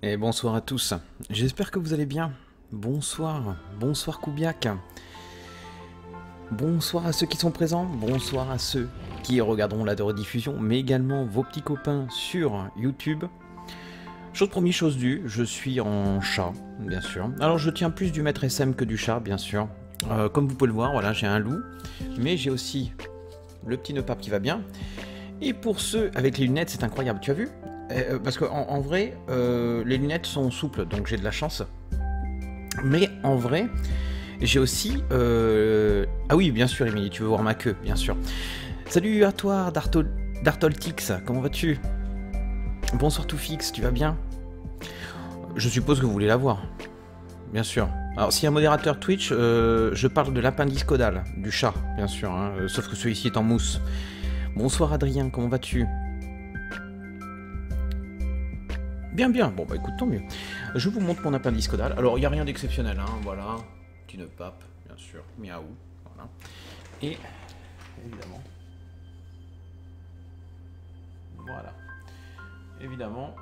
Et bonsoir à tous, j'espère que vous allez bien. Bonsoir, bonsoir Koubiak. Bonsoir à ceux qui sont présents, bonsoir à ceux qui regarderont la rediffusion, mais également vos petits copains sur YouTube. Chose promis, chose due, je suis en chat, bien sûr. Alors je tiens plus du maître SM que du chat, bien sûr. Comme vous pouvez le voir, voilà, j'ai un loup, mais j'ai aussi le petit nœud pape qui va bien. Et pour ceux avec les lunettes, c'est incroyable, tu as vu? Parce que en vrai, les lunettes sont souples, donc j'ai de la chance. Mais en vrai, j'ai aussi... Ah oui, bien sûr, Émilie, tu veux voir ma queue, bien sûr. Salut à toi, Dartoltix, comment vas-tu? Bonsoir Toufix, tu vas bien? Je suppose que vous voulez la voir, bien sûr. Alors, si un modérateur Twitch, je parle de l'appendice caudal, du chat, bien sûr, hein, sauf que celui-ci est en mousse. Bonsoir Adrien, comment vas-tu? Bien, bien. Bon, bah écoute, tant mieux. Je vous montre mon appendice caudal. Alors, il n'y a rien d'exceptionnel, hein, voilà. Petit nœud pape, bien sûr. Miaou, voilà. Et, évidemment... Voilà. Évidemment,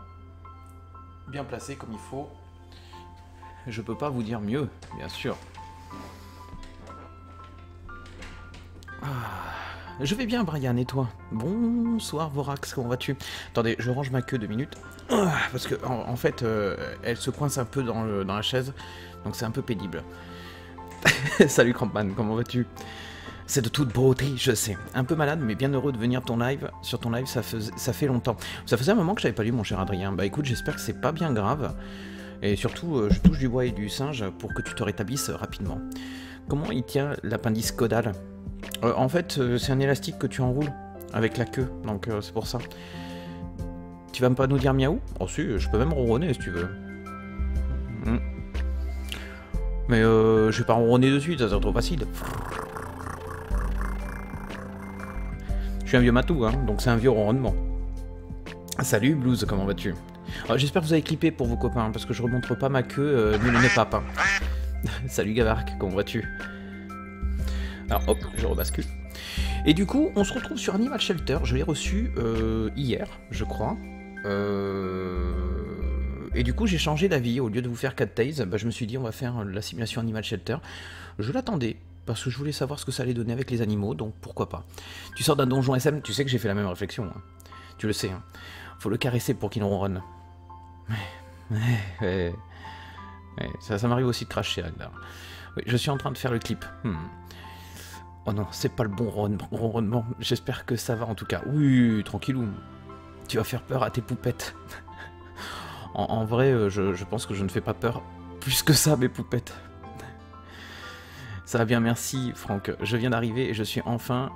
bien placé comme il faut. Je peux pas vous dire mieux, bien sûr. Ah... Je vais bien, Brian, et toi? Bonsoir, Vorax, comment vas-tu? Attendez, je range ma queue 2 minutes. Parce que, en fait, elle se coince un peu dans la chaise. Donc c'est un peu pénible. Salut, Crampman, comment vas-tu? C'est de toute beauté, je sais. Un peu malade, mais bien heureux de venir ton live. Sur ton live, ça fait longtemps. Ça faisait un moment que j'avais pas lu, mon cher Adrien. Bah écoute, j'espère que c'est pas bien grave. Et surtout, je touche du bois et du singe pour que tu te rétablisses rapidement. Comment il tient l'appendice caudal? En fait, c'est un élastique que tu enroules avec la queue, donc c'est pour ça. Tu vas pas nous dire miaou? Oh si, je peux même ronronner si tu veux. Mm. Mais je vais pas ronronner de suite, ça serait trop facile. Je suis un vieux matou, hein, donc c'est un vieux ronronnement. Salut Blues, comment vas-tu? J'espère que vous avez clippé pour vos copains, parce que je remontre pas ma queue, mais le nez pape. Hein. Salut Gavark, comment vas-tu? Alors hop, je rebascule. Et du coup, on se retrouve sur Animal Shelter. Je l'ai reçu hier, je crois. Et du coup, j'ai changé d'avis. Au lieu de vous faire Cat Tales, bah, je me suis dit, on va faire la simulation Animal Shelter. Je l'attendais, parce que je voulais savoir ce que ça allait donner avec les animaux, donc pourquoi pas. Tu sors d'un donjon SM, tu sais que j'ai fait la même réflexion. Hein. Tu le sais, hein. Faut le caresser pour qu'il ronronne. Ça m'arrive aussi de cracher, Agdar. Oui, je suis en train de faire le clip. Oh non, c'est pas le bon ronronnement. J'espère que ça va en tout cas. Oui, tranquillou. Tu vas faire peur à tes poupettes. En vrai, je pense que je ne fais pas peur plus que ça, mes poupettes. Ça va bien, merci Franck. Je viens d'arriver et je suis enfin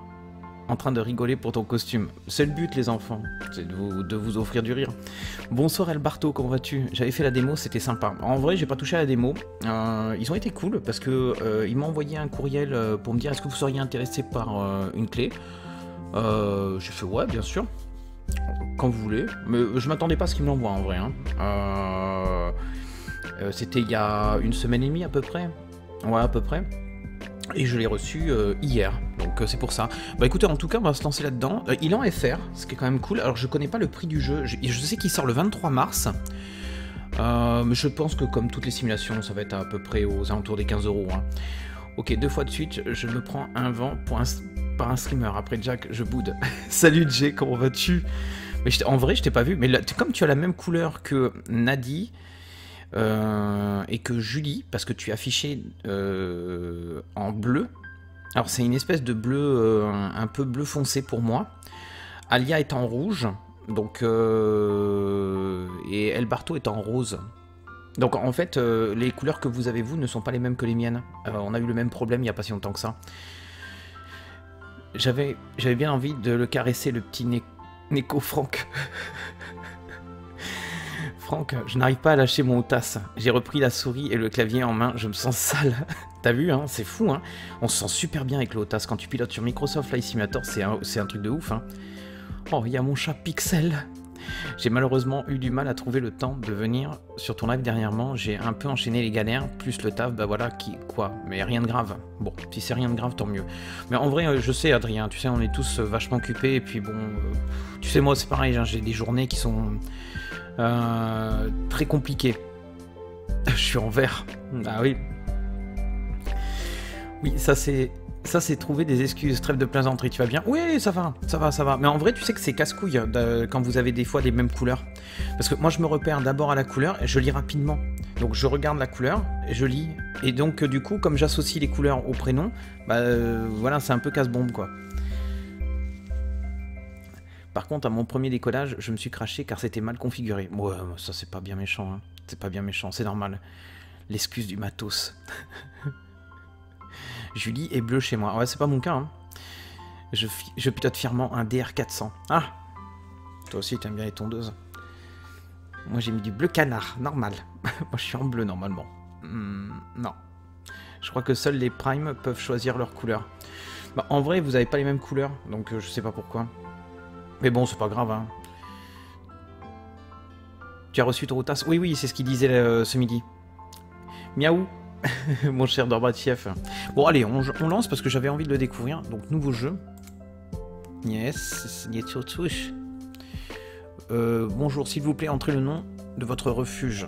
en train de rigoler pour ton costume. C'est le but, les enfants. C'est de vous offrir du rire. Bonsoir Elbarto, comment vas-tu? J'avais fait la démo, c'était sympa. En vrai, j'ai pas touché à la démo. Ils ont été cool parce qu'ils m'ont envoyé un courriel pour me dire est-ce que vous seriez intéressé par une clé. J'ai fait ouais, bien sûr. Quand vous voulez. Mais je m'attendais pas à ce qu'ils me l'envoient en vrai. Hein. C'était il y a 1 semaine et demie à peu près. Ouais, à peu près. Et je l'ai reçu hier, donc c'est pour ça. Bah écoutez, en tout cas, on va se lancer là-dedans. Il est en FR, ce qui est quand même cool. Alors je connais pas le prix du jeu, je sais qu'il sort le 23 mars. Mais je pense que comme toutes les simulations, ça va être à peu près aux alentours des 15 €. Hein. Ok, 2 fois de suite, je me prends un vent par un streamer. Après Jack, je boude. Salut Jay, comment vas-tu? Mais en vrai, je t'ai pas vu, mais là, comme tu as la même couleur que Nadi... et que Julie, parce que tu es affiché en bleu. Alors c'est une espèce de bleu un peu bleu foncé pour moi. Alia est en rouge, donc et Elbarto est en rose. Donc en fait les couleurs que vous avez vous ne sont pas les mêmes que les miennes. On a eu le même problème il n'y a pas si longtemps que ça. J'avais bien envie de le caresser, le petit Neko Franck. Franck, je n'arrive pas à lâcher mon tasse. J'ai repris la souris et le clavier en main, je me sens sale. T'as vu, hein, c'est fou, hein. On se sent super bien avec le tasse. Quand tu pilotes sur Microsoft Flight Simulator, c'est un truc de ouf, hein. Oh, il y a mon chat Pixel. J'ai malheureusement eu du mal à trouver le temps de venir sur ton live dernièrement. J'ai un peu enchaîné les galères, plus le taf, bah voilà, quoi. Mais rien de grave. Bon, si c'est rien de grave, tant mieux. Mais en vrai, je sais, Adrien, tu sais, on est tous vachement occupés. Et puis bon, tu sais, moi, c'est pareil, hein, j'ai des journées qui sont... très compliqué. Je suis en vert. Ah oui. Oui, ça c'est... Ça, c'est trouver des excuses, trêve de plaisanterie, tu vas bien? Oui, ça va, ça va, ça va. Mais en vrai, tu sais que c'est casse-couille quand vous avez des fois les mêmes couleurs. Parce que moi, je me repère d'abord à la couleur et je lis rapidement. Donc, je regarde la couleur et je lis. Et donc, du coup, comme j'associe les couleurs au prénom, bah voilà, c'est un peu casse-bombe, quoi. Par contre, à mon premier décollage, je me suis craché car c'était mal configuré. Ouais, ça, c'est pas bien méchant, hein. C'est pas bien méchant, c'est normal. L'excuse du matos. Julie est bleue chez moi. Ouais, c'est pas mon cas. Hein. Je pilote fièrement un DR400. Ah, toi aussi, t'aimes bien les tondeuses. Moi, j'ai mis du bleu canard, normal. Moi, je suis en bleu, normalement. Non. Je crois que seuls les primes peuvent choisir leur couleur. Bah, en vrai, vous avez pas les mêmes couleurs, donc je sais pas pourquoi. Mais bon, c'est pas grave. Hein. Tu as reçu ton tasse? Oui, oui, c'est ce qu'il disait ce midi. Miaou. Mon cher Dorbatieff. Bon, allez, on lance parce que j'avais envie de le découvrir. Donc, nouveau jeu. Yes, c'est sur Twitch. Bonjour, s'il vous plaît, entrez le nom de votre refuge.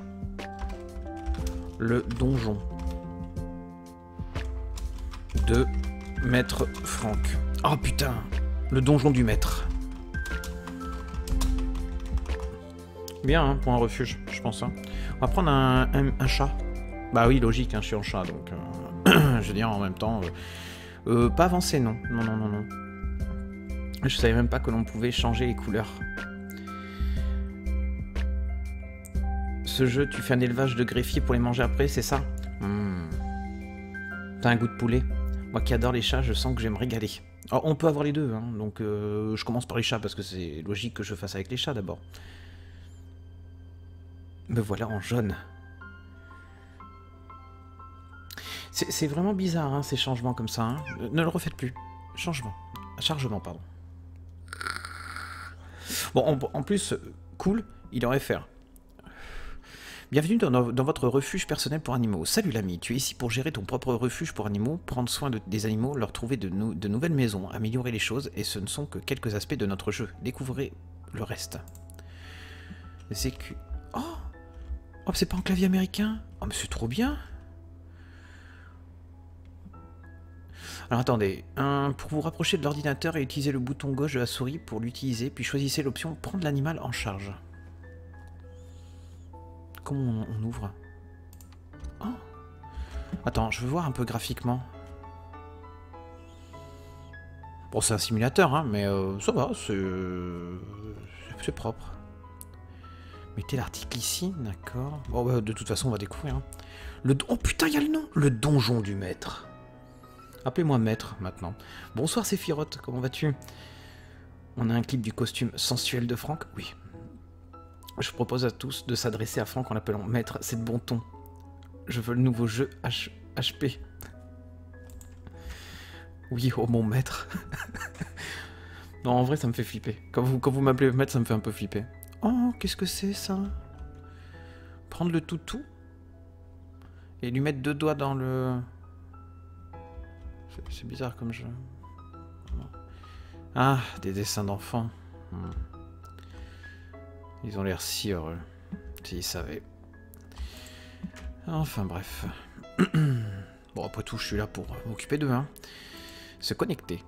Le donjon de Maître Franck. Oh putain, le donjon du maître. Bien, hein, pour un refuge, je pense. Hein. On va prendre un chat. Bah oui, logique, hein, je suis en chat, donc... je veux dire, en même temps... pas avancé, non. Non, non, non, non. Je savais même pas que l'on pouvait changer les couleurs. Ce jeu, tu fais un élevage de greffiers pour les manger après, c'est ça? T'as un goût de poulet? Moi qui adore les chats, je sens que je vais me régaler. Alors, on peut avoir les deux, hein, donc je commence par les chats, parce que c'est logique que je fasse avec les chats, d'abord. Me voilà en jaune. C'est vraiment bizarre, hein, ces changements comme ça. Hein. Ne le refaites plus. Changement. Chargement, pardon. Bon, en plus, cool, il aurait fait. Bienvenue dans votre refuge personnel pour animaux. Salut l'ami, tu es ici pour gérer ton propre refuge pour animaux, prendre soin des animaux, leur trouver de nouvelles maisons, améliorer les choses, et ce ne sont que quelques aspects de notre jeu. Découvrez le reste. C'est que... Oh, oh c'est pas en clavier américain? Oh, mais c'est trop bien. Alors attendez, pour vous rapprocher de l'ordinateur et utiliser le bouton gauche de la souris pour l'utiliser, puis choisissez l'option « Prendre l'animal en charge ». Comment on ouvre? Oh. Attends, je veux voir un peu graphiquement. Bon, c'est un simulateur, hein, mais ça va, c'est propre. Mettez l'article ici, d'accord. Bon, bah, de toute façon, on va découvrir. Hein. Oh putain, il y a le nom! Le donjon du maître. Appelez-moi maître, maintenant. Bonsoir, Séphiroth, comment vas-tu? On a un clip du costume sensuel de Franck? Oui. Je propose à tous de s'adresser à Franck en l'appelant maître, c'est de bon ton. Je veux le nouveau jeu HP. Oui, oh mon maître. Non, en vrai, ça me fait flipper. Quand vous m'appelez maître, ça me fait un peu flipper. Oh, qu'est-ce que c'est, ça? Prendre le toutou? Et lui mettre deux doigts dans le... C'est bizarre comme jeu. Ah, des dessins d'enfants. Ils ont l'air si heureux. S'ils savaient. Enfin bref. Bon, après tout, je suis là pour m'occuper d'eux. Hein. Se connecter.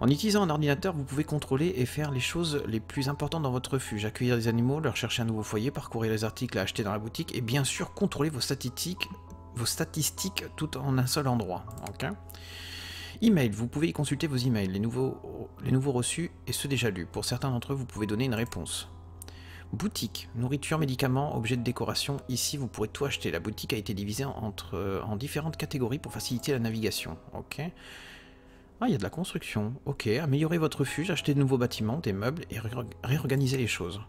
En utilisant un ordinateur, vous pouvez contrôler et faire les choses les plus importantes dans votre refuge. Accueillir des animaux, leur chercher un nouveau foyer, parcourir les articles à acheter dans la boutique et bien sûr contrôler vos statistiques tout en un seul endroit. Okay. Email, vous pouvez y consulter vos emails, les nouveaux reçus et ceux déjà lus. Pour certains d'entre eux, vous pouvez donner une réponse. Boutique, nourriture, médicaments, objets de décoration. Ici, vous pourrez tout acheter. La boutique a été divisée en différentes catégories pour faciliter la navigation. Ok. Ah, il y a de la construction. Ok, améliorer votre refuge, acheter de nouveaux bâtiments, des meubles et réorganiser les choses.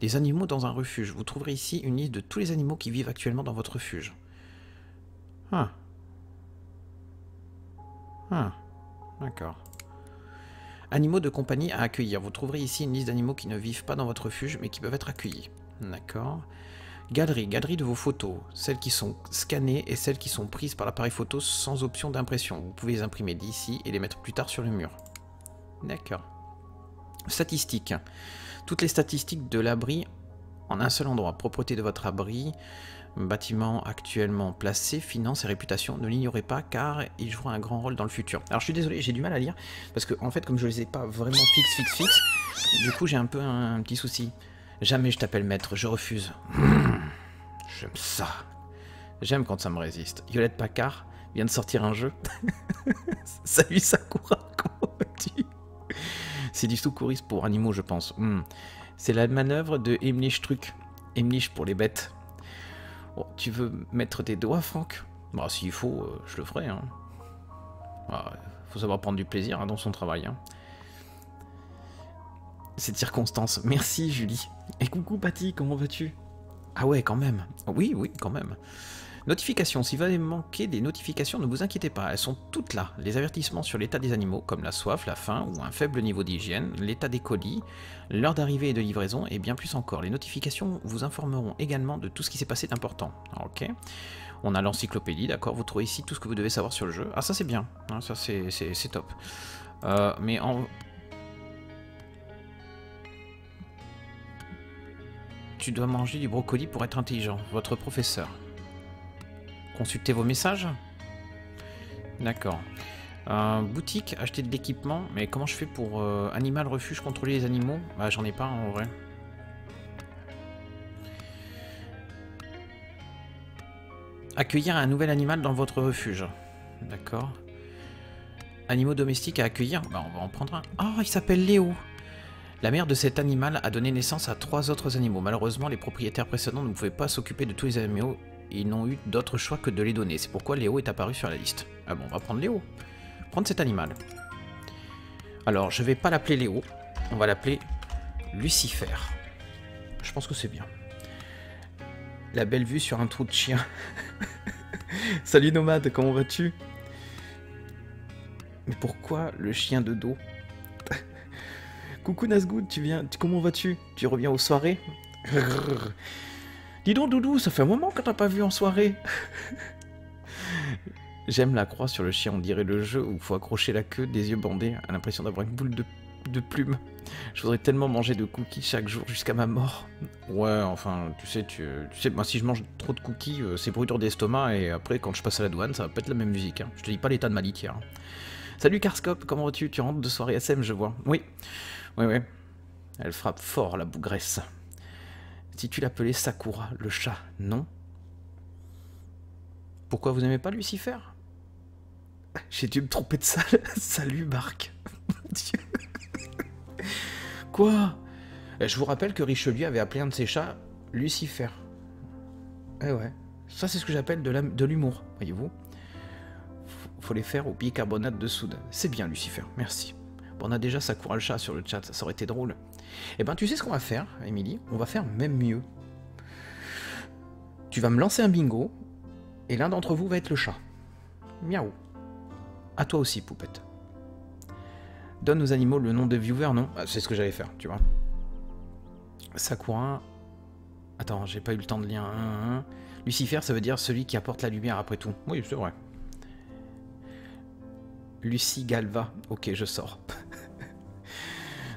Des animaux dans un refuge. Vous trouverez ici une liste de tous les animaux qui vivent actuellement dans votre refuge. Ah. Ah. D'accord. Animaux de compagnie à accueillir. Vous trouverez ici une liste d'animaux qui ne vivent pas dans votre refuge, mais qui peuvent être accueillis. D'accord. Galerie. Galerie de vos photos. Celles qui sont scannées et celles qui sont prises par l'appareil photo sans option d'impression. Vous pouvez les imprimer d'ici et les mettre plus tard sur le mur. D'accord. Statistiques. Toutes les statistiques de l'abri en un seul endroit. Propreté de votre abri, bâtiment actuellement placé, finances et réputation. Ne l'ignorez pas car il jouera un grand rôle dans le futur. Alors je suis désolé, j'ai du mal à lire parce que en fait comme je les ai pas vraiment fixe, du coup j'ai un peu un petit souci. Jamais je t'appelle maître, je refuse. J'aime ça. J'aime quand ça me résiste. Violette Packard vient de sortir un jeu. Salut Sakura, comment vas-tu? C'est du secourisme pour animaux, je pense. C'est la manœuvre de Emlich Truc. Emlich pour les bêtes. Oh, tu veux mettre tes doigts, Franck? Bah, s'il faut, je le ferai. Hein. Bah, faut savoir prendre du plaisir hein, dans son travail. Hein. Cette circonstance. Merci, Julie. Et coucou, Patty, comment vas-tu? Ah ouais, quand même. Oui, oui, quand même. Notifications. Si vous avez manqué des notifications, ne vous inquiétez pas. Elles sont toutes là. Les avertissements sur l'état des animaux, comme la soif, la faim ou un faible niveau d'hygiène, l'état des colis, l'heure d'arrivée et de livraison et bien plus encore. Les notifications vous informeront également de tout ce qui s'est passé d'important. Ok. On a l'encyclopédie, d'accord. Vous trouvez ici tout ce que vous devez savoir sur le jeu. Ah, ça c'est bien. Ça c'est top. Mais en... Tu dois manger du brocoli pour être intelligent. Votre professeur. Consultez vos messages. D'accord. Boutique, acheter de l'équipement. Mais comment je fais pour animal refuge, contrôler les animaux? Bah j'en ai pas hein, en vrai. Accueillir un nouvel animal dans votre refuge. D'accord. Animaux domestiques à accueillir. Bah on va en prendre un. Oh, il s'appelle Léo. La mère de cet animal a donné naissance à 3 autres animaux. Malheureusement, les propriétaires précédents ne pouvaient pas s'occuper de tous les animaux. Ils n'ont eu d'autre choix que de les donner. C'est pourquoi Léo est apparu sur la liste. Ah bon, on va prendre Léo. Prendre cet animal. Alors, je vais pas l'appeler Léo. On va l'appeler Lucifer. Je pense que c'est bien. La belle vue sur un trou de chien. Salut Nomade, comment vas-tu? Mais pourquoi le chien de dos? Coucou Nazgood, tu viens... Comment vas-tu? Tu reviens aux soirées? Dis donc Doudou, ça fait un moment que t'as pas vu en soirée. J'aime la croix sur le chien, on dirait le jeu où il faut accrocher la queue, des yeux bandés, à l'impression d'avoir une boule de plume. Je voudrais tellement manger de cookies chaque jour jusqu'à ma mort. Ouais, enfin, tu sais, moi si je mange trop de cookies, c'est brûlure d'estomac et après quand je passe à la douane, ça va pas être la même musique. Hein. Je te dis pas l'état de ma litière. Hein. Salut Carscope, comment vas-tu? Tu rentres de soirée SM, je vois. Oui, oui, oui. Elle frappe fort la bougresse. Si tu l'appelais Sakura, le chat, non? Pourquoi vous n'aimez pas Lucifer? J'ai dû me tromper de salle. Salut Marc. Mon Dieu. Quoi? Je vous rappelle que Richelieu avait appelé un de ses chats Lucifer. Eh ouais. Ça c'est ce que j'appelle de l'humour, voyez-vous. Faut les faire au bicarbonate de soude. C'est bien Lucifer, merci. Bon, on a déjà Sakura le chat sur le chat, ça aurait été drôle. Eh ben, tu sais ce qu'on va faire, Émilie? On va faire même mieux. Tu vas me lancer un bingo, et l'un d'entre vous va être le chat. Miaou. À toi aussi, poupette. Donne aux animaux le nom de viewers, non? Ah, c'est ce que j'allais faire, tu vois. Sakura... Attends, j'ai pas eu le temps de lire. Lucifer, ça veut dire celui qui apporte la lumière, après tout. Oui, c'est vrai. Lucie Galva. Ok, je sors.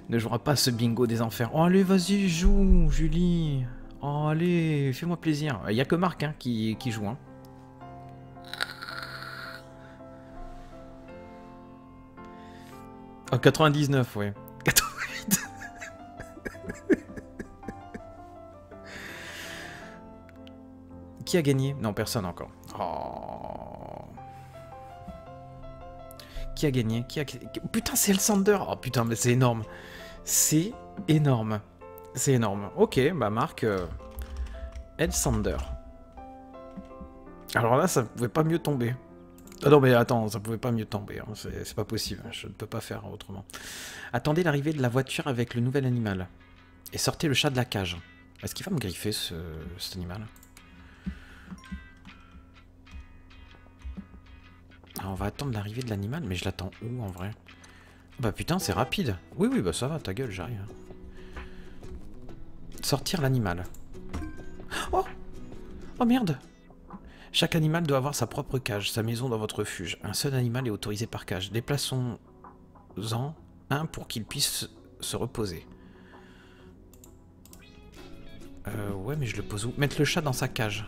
Ne jouera pas ce bingo des enfers. Oh, allez, vas-y, joue, Julie. Oh, allez, fais-moi plaisir. Il n'y a que Marc hein, qui joue. Hein. Oh, 99, ouais. 88. Qui a gagné? Non, personne encore. Oh. Qui a gagné? Putain, c'est Elsander. Oh, putain, mais c'est énorme. C'est énorme. C'est énorme. Ok, bah Marc, Elsander. Alors là, ça pouvait pas mieux tomber. Ah non, mais attends, ça pouvait pas mieux tomber. Hein. C'est pas possible. Je ne peux pas faire autrement. Attendez l'arrivée de la voiture avec le nouvel animal. Et sortez le chat de la cage. Est-ce qu'il va me griffer, cet animal? On va attendre l'arrivée de l'animal, mais je l'attends où en vrai? Bah putain, c'est rapide. Oui, oui, bah ça va, ta gueule, j'arrive. Sortir l'animal. Oh! Oh merde! Chaque animal doit avoir sa propre cage, sa maison dans votre refuge. Un seul animal est autorisé par cage. Déplaçons-en un pour qu'il puisse se reposer. Ouais, mais je le pose où? Mettre le chat dans sa cage.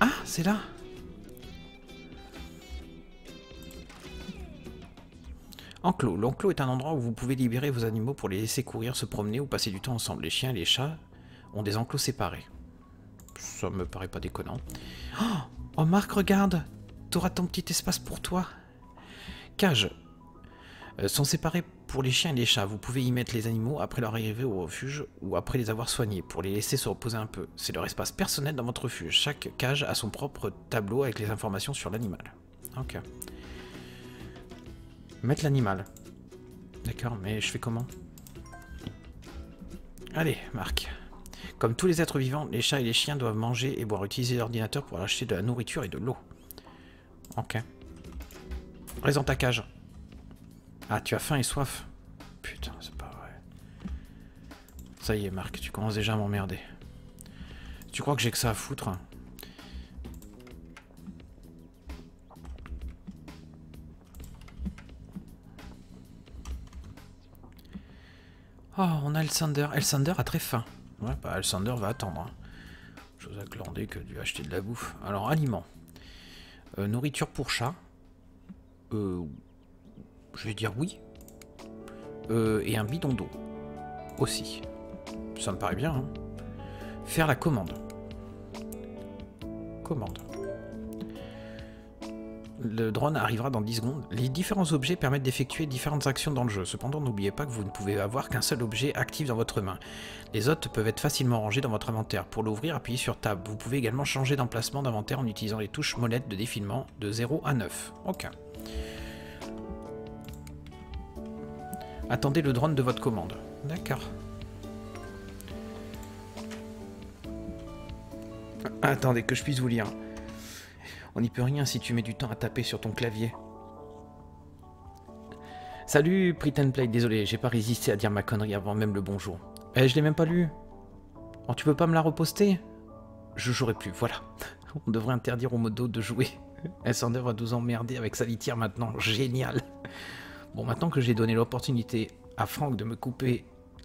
Ah, c'est là. Enclos. L'enclos est un endroit où vous pouvez libérer vos animaux pour les laisser courir, se promener ou passer du temps ensemble. Les chiens et les chats ont des enclos séparés. Ça me paraît pas déconnant. Oh, oh Marc, regarde, t'auras ton petit espace pour toi. Cages sont séparées pour les chiens et les chats. Vous pouvez y mettre les animaux après leur arrivée au refuge ou après les avoir soignés pour les laisser se reposer un peu. C'est leur espace personnel dans votre refuge. Chaque cage a son propre tableau avec les informations sur l'animal. Ok. Mettre l'animal. D'accord, mais je fais comment? Allez, Marc. Comme tous les êtres vivants, les chats et les chiens doivent manger et boire, utiliser l'ordinateur pour acheter de la nourriture et de l'eau. Ok. Reste dans ta cage. Ah, tu as faim et soif. Putain, c'est pas vrai. Ça y est, Marc, tu commences déjà à m'emmerder. Tu crois que j'ai que ça à foutre? Oh, on a Elsander. Elsander a très faim. Ouais, bah Elsander va attendre. Hein. Chose à glander que dû acheter de la bouffe. Alors, aliments. Nourriture pour chat. Je vais dire oui. Et un bidon d'eau. Aussi. Ça me paraît bien. Hein. Faire la commande. Commande. Le drone arrivera dans 10 secondes. Les différents objets permettent d'effectuer différentes actions dans le jeu. Cependant, n'oubliez pas que vous ne pouvez avoir qu'un seul objet actif dans votre main. Les autres peuvent être facilement rangés dans votre inventaire. Pour l'ouvrir, appuyez sur Tab. Vous pouvez également changer d'emplacement d'inventaire en utilisant les touches molettes de défilement de 0 à 9. Ok. Attendez le drone de votre commande. D'accord. Attendez que je puisse vous lire. On n'y peut rien si tu mets du temps à taper sur ton clavier. Salut, Pretend Play, désolé, j'ai pas résisté à dire ma connerie avant même le bonjour. Eh, je l'ai même pas lu. Oh, tu peux pas me la reposter? Je jouerai plus, voilà. On devrait interdire au modo de jouer. Elsander va nous emmerder avec sa litière maintenant, génial. Bon, maintenant que j'ai donné l'opportunité à Franck de me couper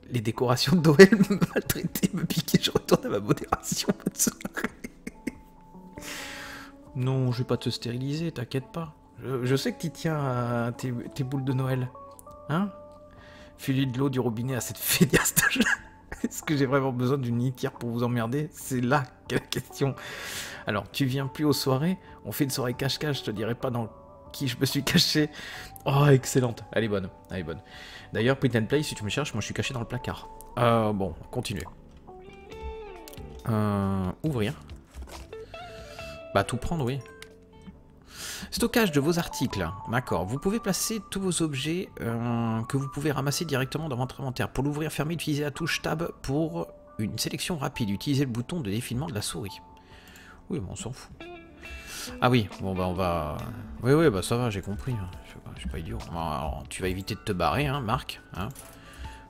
les décorations de Noël, me maltraiter, me piquer, je retourne à ma modération. Non, je vais pas te stériliser, t'inquiète pas. Je sais que t'y tiens à tes boules de Noël. Hein? File-lui de l'eau du robinet à cette fainéante. Est-ce que j'ai vraiment besoin d'une litière pour vous emmerder? C'est là qu'est la question. Alors, tu viens plus aux soirées? On fait une soirée cache-cache, je te dirai pas dans qui je me suis caché. Oh, excellente. Elle est bonne, elle est bonne. D'ailleurs, Print and Play, si tu me cherches, moi je suis caché dans le placard. Bon, continuez. Ouvrir. Bah, tout prendre, oui. Stockage de vos articles. D'accord. Vous pouvez placer tous vos objets que vous pouvez ramasser directement dans votre inventaire. Pour l'ouvrir, fermer, utilisez la touche Tab pour une sélection rapide. Utilisez le bouton de défilement de la souris. Oui, bah, on s'en fout. Ah oui, bon, bah, on va... Oui, oui, bah, ça va, j'ai compris. Je suis pas idiot. Alors, tu vas éviter de te barrer, hein, Marc. Hein,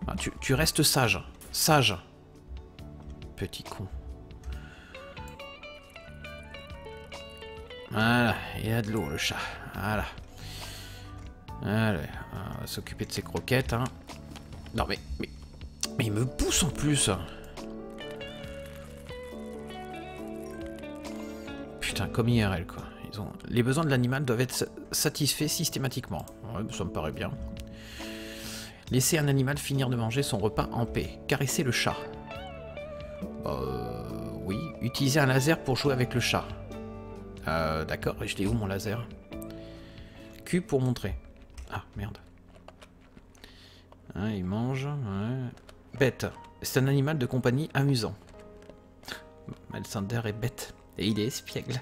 bah, tu restes sage. Sage. Petit con. Voilà, il y a de l'eau, le chat. Voilà. Allez, on va s'occuper de ses croquettes. Hein. Non, mais il me pousse en plus. Putain, comme IRL, quoi. Les besoins de l'animal doivent être satisfaits systématiquement. Ouais, ça me paraît bien. Laissez un animal finir de manger son repas en paix. Caresser le chat. Oui. Utiliser un laser pour jouer avec le chat. D'accord, et je l'ai où mon laser? Q pour montrer. Ah, merde. Hein, il mange. Ouais. Bête. C'est un animal de compagnie amusant. Elsander est bête. Et il est espiègle.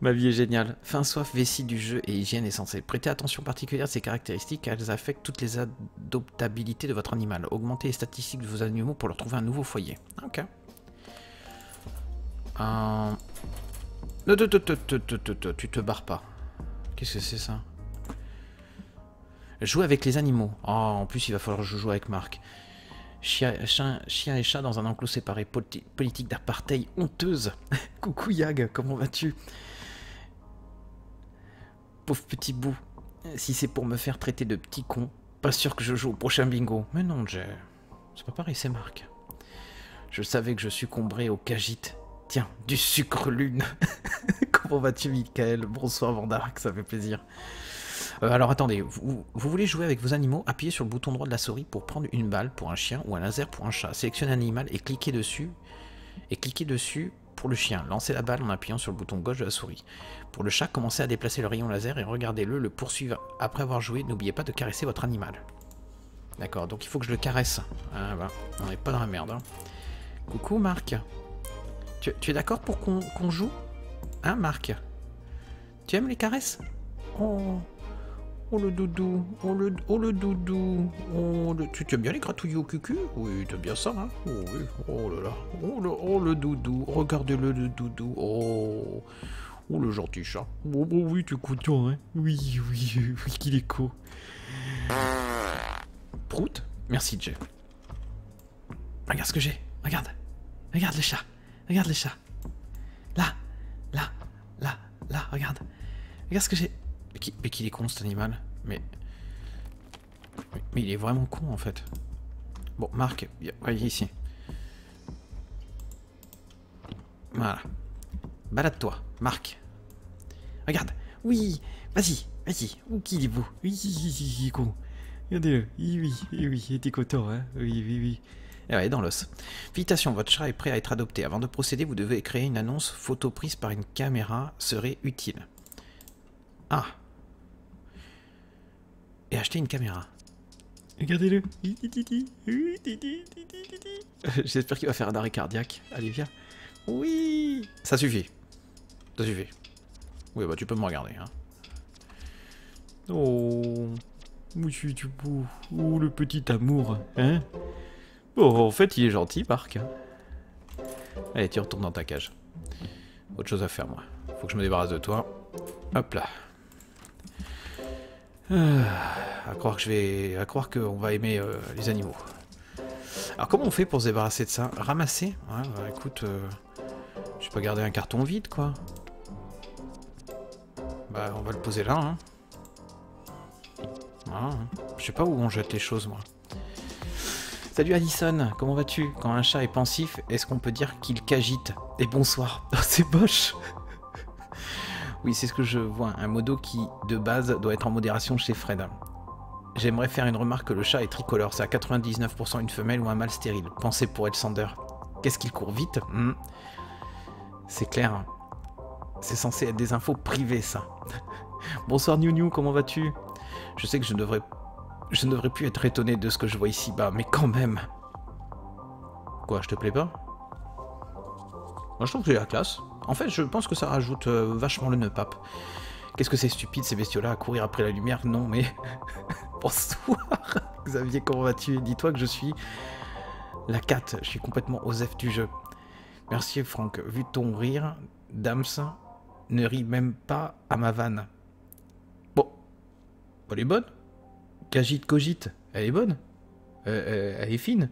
Ma vie est géniale. Faim, soif, vessie du jeu et hygiène est censée. Prêtez attention particulière à ces caractéristiques, elles affectent toutes les adoptabilités de votre animal. Augmentez les statistiques de vos animaux pour leur trouver un nouveau foyer. Ok. Tu te barres pas. Qu'est-ce que c'est ça? Jouer avec les animaux. Oh, en plus il va falloir que je joue avec Marc. Chien et chat dans un enclos séparé. Politique d'apartheid honteuse. Coucou Yag, comment vas-tu? Pauvre petit bout. Si c'est pour me faire traiter de petit con, pas sûr que je joue au prochain bingo. Mais non, j'ai... C'est pas pareil, c'est Marc. Je savais que je succomberais au cagite. Tiens, du sucre lune. Comment vas-tu, Michael? Bonsoir, Vandark, ça fait plaisir. Alors attendez, vous voulez jouer avec vos animaux, appuyez sur le bouton droit de la souris pour prendre une balle pour un chien ou un laser pour un chat. Sélectionnez un animal et cliquez dessus pour le chien. Lancez la balle en appuyant sur le bouton gauche de la souris. Pour le chat, commencez à déplacer le rayon laser et regardez-le le poursuivre. Après avoir joué, n'oubliez pas de caresser votre animal. D'accord, donc il faut que je le caresse. Ah bah, on n'est pas dans la merde. Hein. Coucou Marc. Tu es d'accord pour qu'on joue? Hein Marc? Tu aimes les caresses? Oh... Oh le doudou, oh le doudou, oh le... Tu aimes bien les gratouilles au cucu? Oui, t'aimes bien ça, hein? Oh oui, oh là là, oh le doudou, regardez-le le doudou, oh... Oh le gentil chat, oh, oh oui, tu es content, hein? Oui, qu'il est co. Prout, merci Jay. Regarde ce que j'ai, regarde le chat, Là, regarde ce que j'ai. Mais qu'il est con cet animal, mais il est vraiment con en fait. Bon, Marc, voyez ici. Voilà. Balade-toi, Marc. Regarde, oui, vas-y. Où qu'il est beau. Oui, con. Regardez-le, oui, il était content, hein. Oui. Et ouais, dans l'os. Félicitations, votre chat est prêt à être adopté. Avant de procéder, vous devez créer une annonce photo prise par une caméra serait utile. Ah. Et acheter une caméra. Regardez-le. J'espère qu'il va faire un arrêt cardiaque. Allez, viens. Oui. Ça suffit. Oui, bah tu peux me regarder. Hein. Oh. Monsieur Dupou. Oh, le petit amour. Hein. Bon, en fait, il est gentil, Marc. Allez, tu retournes dans ta cage. Autre chose à faire, moi. Faut que je me débarrasse de toi. Hop là. À croire qu'on va aimer les animaux. Alors comment on fait pour se débarrasser de ça? Ramasser? Ouais, bah, écoute, je vais pas garder un carton vide quoi. Bah on va le poser là. Hein. Voilà, hein. Je sais pas où on jette les choses moi. Salut Alison, comment vas-tu? Quand un chat est pensif, est-ce qu'on peut dire qu'il cagite? Et bonsoir. C'est boche. Oui, c'est ce que je vois, un modo qui, de base, doit être en modération chez Fred. J'aimerais faire une remarque que le chat est tricolore, c'est à 99% une femelle ou un mâle stérile. Pensez pour Elsander. Qu'est-ce qu'il court vite? C'est clair, c'est censé être des infos privées, ça. Bonsoir New, comment vas-tu? Je sais que je ne devrais plus être étonné de ce que je vois ici-bas, mais quand même. Quoi, je te plais pas? Moi, je trouve que j'ai la classe. En fait, je pense que ça rajoute vachement le nœud pape. Qu'est-ce que c'est stupide, ces bestiaux-là, à courir après la lumière? Non, mais... Bonsoir, Xavier, comment vas-tu? Dis-toi que je suis la cat. Je suis complètement Osef du jeu. Merci, Franck. Vu ton rire, Dams ne rit même pas à ma vanne. Bon. Elle est bonne. Cagite, cogite. Elle est bonne. Elle est fine.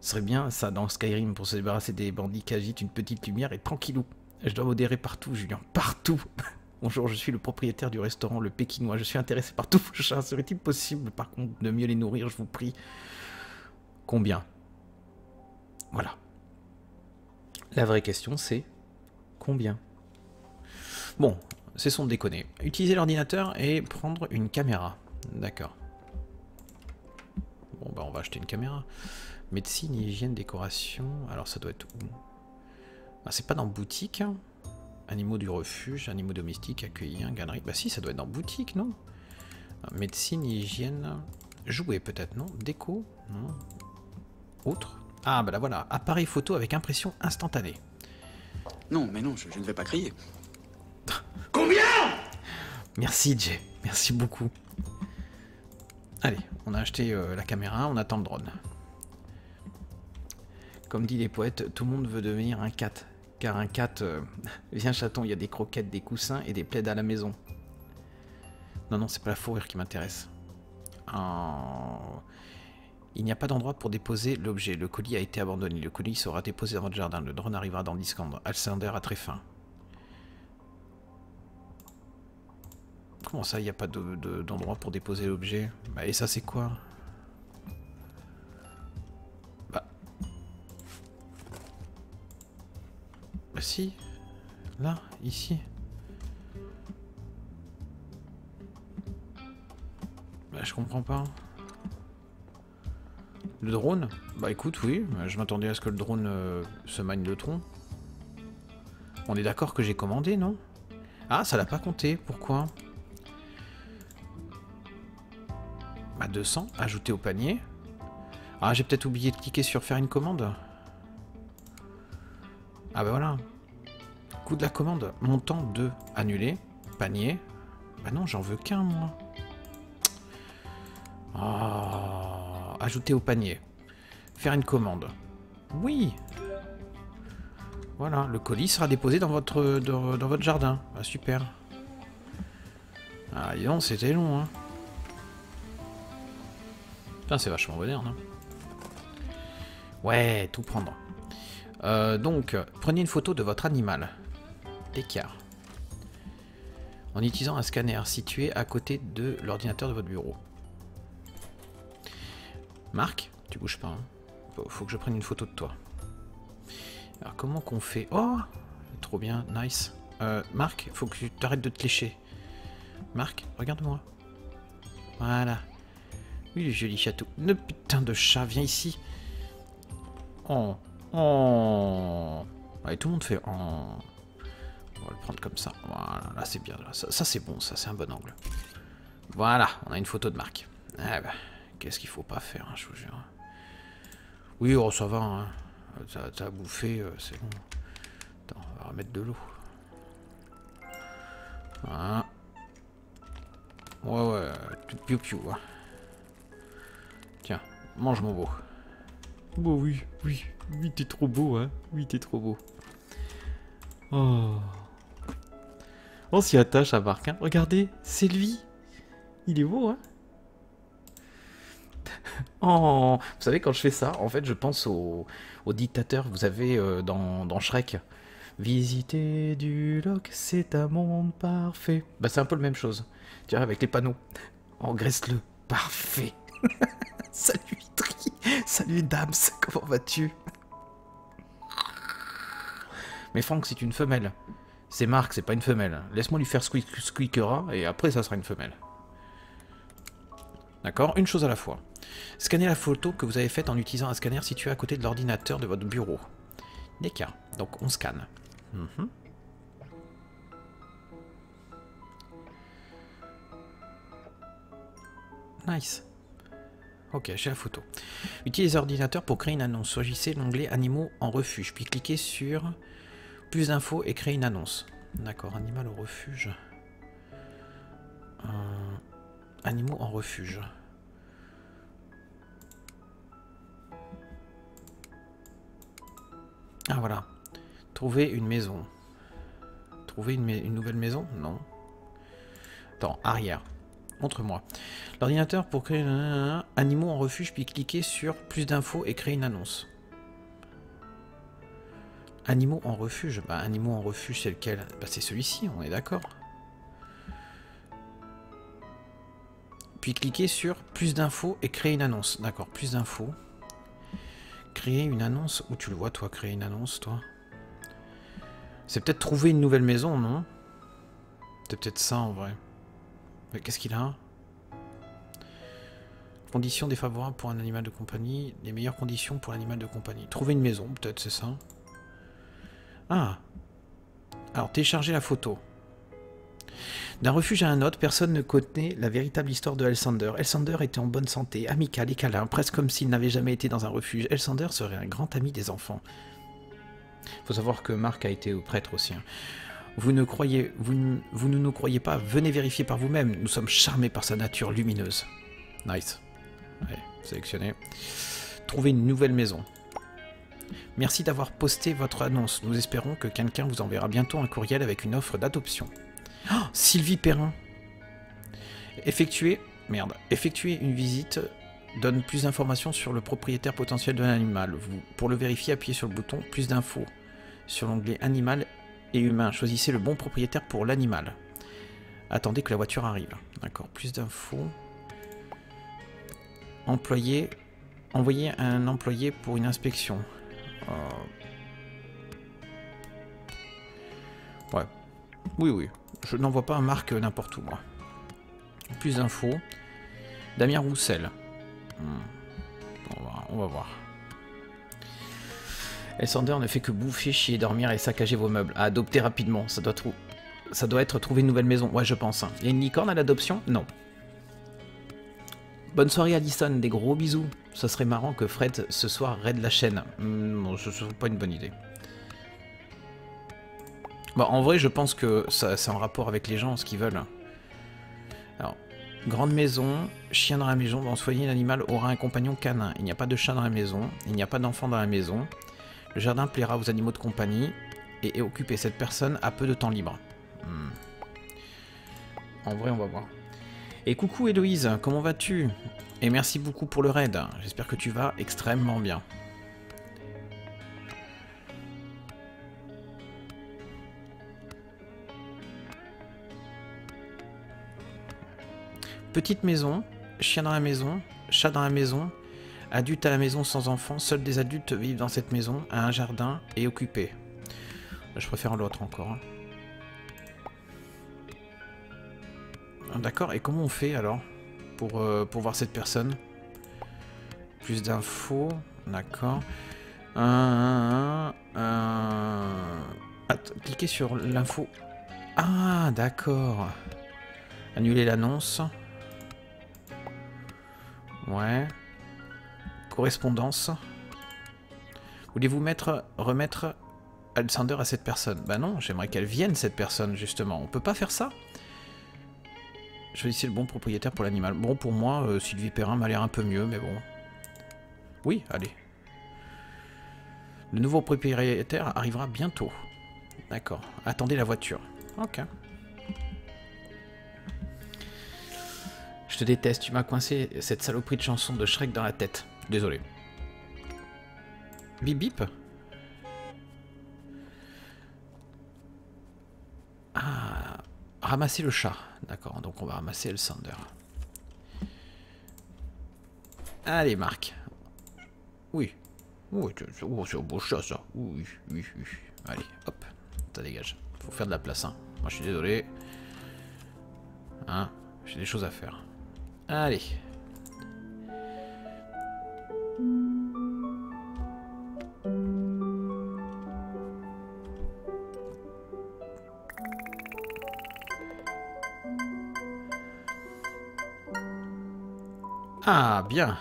Ce serait bien ça dans Skyrim pour se débarrasser des bandits qui agitent une petite lumière et tranquillou. Je dois modérer partout, Julien, partout. Bonjour, je suis le propriétaire du restaurant Le Pékinois. Je suis intéressé par tous vos chats. Serait-il possible, par contre, de mieux les nourrir, je vous prie? Combien? Voilà. La vraie question, c'est combien? Bon, cessons de déconner. Utiliser l'ordinateur et prendre une caméra. D'accord. Bon, bah on va acheter une caméra. Médecine, hygiène, décoration... Alors ça doit être où? Ah, c'est pas dans boutique. Hein. Animaux du refuge, animaux domestiques, accueillir, galerie... Bah si, ça doit être dans boutique, non? Ah, médecine, hygiène... Jouer peut-être, non? Déco? Non. Autre? Ah bah là voilà, appareil photo avec impression instantanée. Non, mais non, je ne vais pas crier. Combien? Merci Jay, merci beaucoup. Allez, on a acheté la caméra, on attend le drone. Comme dit les poètes, tout le monde veut devenir un cat. Car un cat... Viens chaton, il y a des croquettes, des coussins et des plaids à la maison. Non, c'est pas la fourrure qui m'intéresse. Oh. Il n'y a pas d'endroit pour déposer l'objet. Le colis a été abandonné. Le colis sera déposé dans votre jardin. Le drone arrivera dans 10 secondes. Alcender a très faim. Comment ça, il n'y a pas d'endroit pour déposer l'objet? Bah, et ça, c'est quoi? Si. Là, ici. Bah, je comprends pas. Le drone? Bah écoute, oui, je m'attendais à ce que le drone se magne le tronc. On est d'accord que j'ai commandé, non? Ah, ça l'a pas compté, pourquoi? Bah 200, ajouté au panier. Ah, j'ai peut-être oublié de cliquer sur faire une commande. Ah bah voilà. Coût de la commande, montant 2, annulé, panier. Bah non, j'en veux qu'un, moi. Oh, ajouter au panier. Faire une commande. Oui. Voilà, le colis sera déposé dans votre jardin. Ah, super. Ah, dis donc, c'était long, hein. Putain, c'est vachement moderne, hein. Ouais, tout prendre. Donc, prenez une photo de votre animal. D'écart. En utilisant un scanner situé à côté de l'ordinateur de votre bureau. Marc, tu bouges pas, hein. Faut que je prenne une photo de toi. Alors comment qu'on fait? Oh, trop bien, nice. Marc, faut que tu t'arrêtes de te lécher. Marc, regarde-moi. Voilà. Oui, le joli château. Ne putain de chat, viens ici. Oh, oh. Allez, tout le monde fait. Oh. On va le prendre comme ça. Voilà, là c'est bien. Là. Ça c'est bon, ça c'est un bon angle. Voilà, on a une photo de Marc. Ah bah. Qu'est-ce qu'il faut pas faire, hein, je vous jure. Oui, oh, ça va, hein. T'as bouffé, c'est bon. Attends, on va remettre de l'eau. Voilà. Ouais, piou-piou. Hein. Tiens, mange mon beau. Bon, oui, t'es trop beau, hein. Oui, t'es trop beau. Oh. On s'y attache à Marc, hein. Regardez, c'est lui. Il est beau, hein. Oh, vous savez, quand je fais ça, en fait, je pense au dictateur que vous avez dans Shrek. Visiter du loc, c'est un monde parfait. Bah, c'est un peu la même chose. Tu vois, avec les panneaux. Engraisse-le. Parfait. Salut, Tri. Salut, Dams. Comment vas-tu? Mais Franck, c'est une femelle. C'est Marc, c'est pas une femelle. Laisse-moi lui faire squeakera et après, ça sera une femelle. D'accord? Une chose à la fois. Scannez la photo que vous avez faite en utilisant un scanner situé à côté de l'ordinateur de votre bureau. D'accord. Donc on scanne. Nice. Ok, j'ai la photo. Utilisez l'ordinateur pour créer une annonce. Choisissez l'onglet animaux en refuge, puis cliquez sur plus d'infos et créez une annonce. D'accord, animal au refuge. Animaux en refuge. Ah voilà. Trouver une maison. Trouver une nouvelle maison? Non. Attends, arrière. Montre-moi. L'ordinateur pour créer un animaux en refuge, puis cliquez sur plus d'infos et créer une annonce. Animaux en refuge? Bah animaux en refuge, c'est lequel? Bah c'est celui-ci, on est d'accord. Puis cliquez sur plus d'infos et créer une annonce. D'accord, plus d'infos. Créer une annonce, où tu le vois toi, créer une annonce toi. C'est peut-être trouver une nouvelle maison, non? C'est peut-être ça en vrai. Mais qu'est-ce qu'il a? Conditions défavorables pour un animal de compagnie, les meilleures conditions pour l'animal de compagnie. Trouver une maison, peut-être c'est ça. Ah. Alors télécharger la photo. D'un refuge à un autre, personne ne connaît la véritable histoire de Elsander. Elsander était en bonne santé, amical et câlin, presque comme s'il n'avait jamais été dans un refuge. Elsander serait un grand ami des enfants. Faut savoir que Marc a été prêtre aussi. Hein. Vous ne nous croyez pas, venez vérifier par vous-même. Nous sommes charmés par sa nature lumineuse. Nice. Allez, sélectionnez. Trouver une nouvelle maison. Merci d'avoir posté votre annonce. Nous espérons que quelqu'un vous enverra bientôt un courriel avec une offre d'adoption. Oh, Sylvie Perrin. Effectuer une visite donne plus d'informations sur le propriétaire potentiel de l'animal. Pour le vérifier, appuyez sur le bouton plus d'infos sur l'onglet animal et humain. Choisissez le bon propriétaire pour l'animal. Attendez que la voiture arrive. D'accord, plus d'infos. Employé. Envoyer un employé pour une inspection. Ouais. Oui, oui. Je n'envoie pas un marque n'importe où, moi. Plus d'infos. Damien Roussel. On va voir. Elsander ne fait que bouffer, chier, dormir et saccager vos meubles. À adopter rapidement. Ça doit être trouver une nouvelle maison. Ouais, je pense. Il y a une licorne à l'adoption? Non. Bonne soirée, Alison. Des gros bisous. Ça serait marrant que Fred, ce soir, raide la chaîne. Non, ce n'est pas une bonne idée. Bah, en vrai, je pense que c'est en rapport avec les gens, ce qu'ils veulent. Alors, grande maison, chien dans la maison. Dans soigner l'animal aura un compagnon canin. Il n'y a pas de chat dans la maison. Il n'y a pas d'enfant dans la maison. Le jardin plaira aux animaux de compagnie et occuper cette personne à peu de temps libre. En vrai, on va voir. Et coucou Héloïse, comment vas-tu? Et merci beaucoup pour le raid. J'espère que tu vas extrêmement bien. Petite maison, chien dans la maison, chat dans la maison, adulte à la maison sans enfant, seuls des adultes vivent dans cette maison, à un jardin et occupé. Je préfère l'autre encore. D'accord, et comment on fait alors pour voir cette personne? Plus d'infos, d'accord. Cliquez sur l'info. Ah, d'accord. Annuler l'annonce. Ouais. Correspondance. Voulez-vous remettre Alexander à cette personne? Bah non, j'aimerais qu'elle vienne cette personne justement. On peut pas faire ça? Choisissez le bon propriétaire pour l'animal. Bon, pour moi, Sylvie Perrin m'a l'air un peu mieux, mais bon. Oui, allez. Le nouveau propriétaire arrivera bientôt. D'accord. Attendez la voiture. Ok. Je te déteste, tu m'as coincé cette saloperie de chanson de Shrek dans la tête. Désolé. Bip bip. Ah, ramasser le chat. D'accord, donc on va ramasser Elsander. Allez, Marc. Oui. Oui, c'est un beau chat, ça. Oui, oui, oui. Allez, hop. Ça dégage. Faut faire de la place, hein. Moi, je suis désolé. Hein, j'ai des choses à faire. Allez. Ah, bien.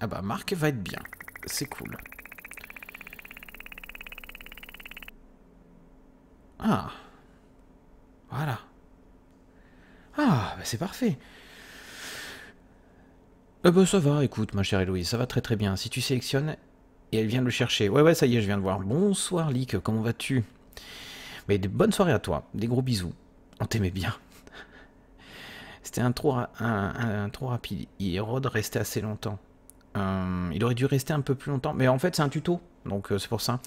Ah bah, Marc va être bien. C'est cool. Ah. Voilà. Ah, bah c'est parfait. Bah ça va, écoute, ma chère Héloïse, ça va très très bien. Si tu sélectionnes, et elle vient de le chercher. Ouais, ouais, ça y est, je viens de voir. Bonsoir, Lick, comment vas-tu? Mais bonne soirée à toi. Des gros bisous. On t'aimait bien. C'était un trop rapide. Hérode restait assez longtemps. Il aurait dû rester un peu plus longtemps. Mais en fait, c'est un tuto. Donc, c'est pour ça.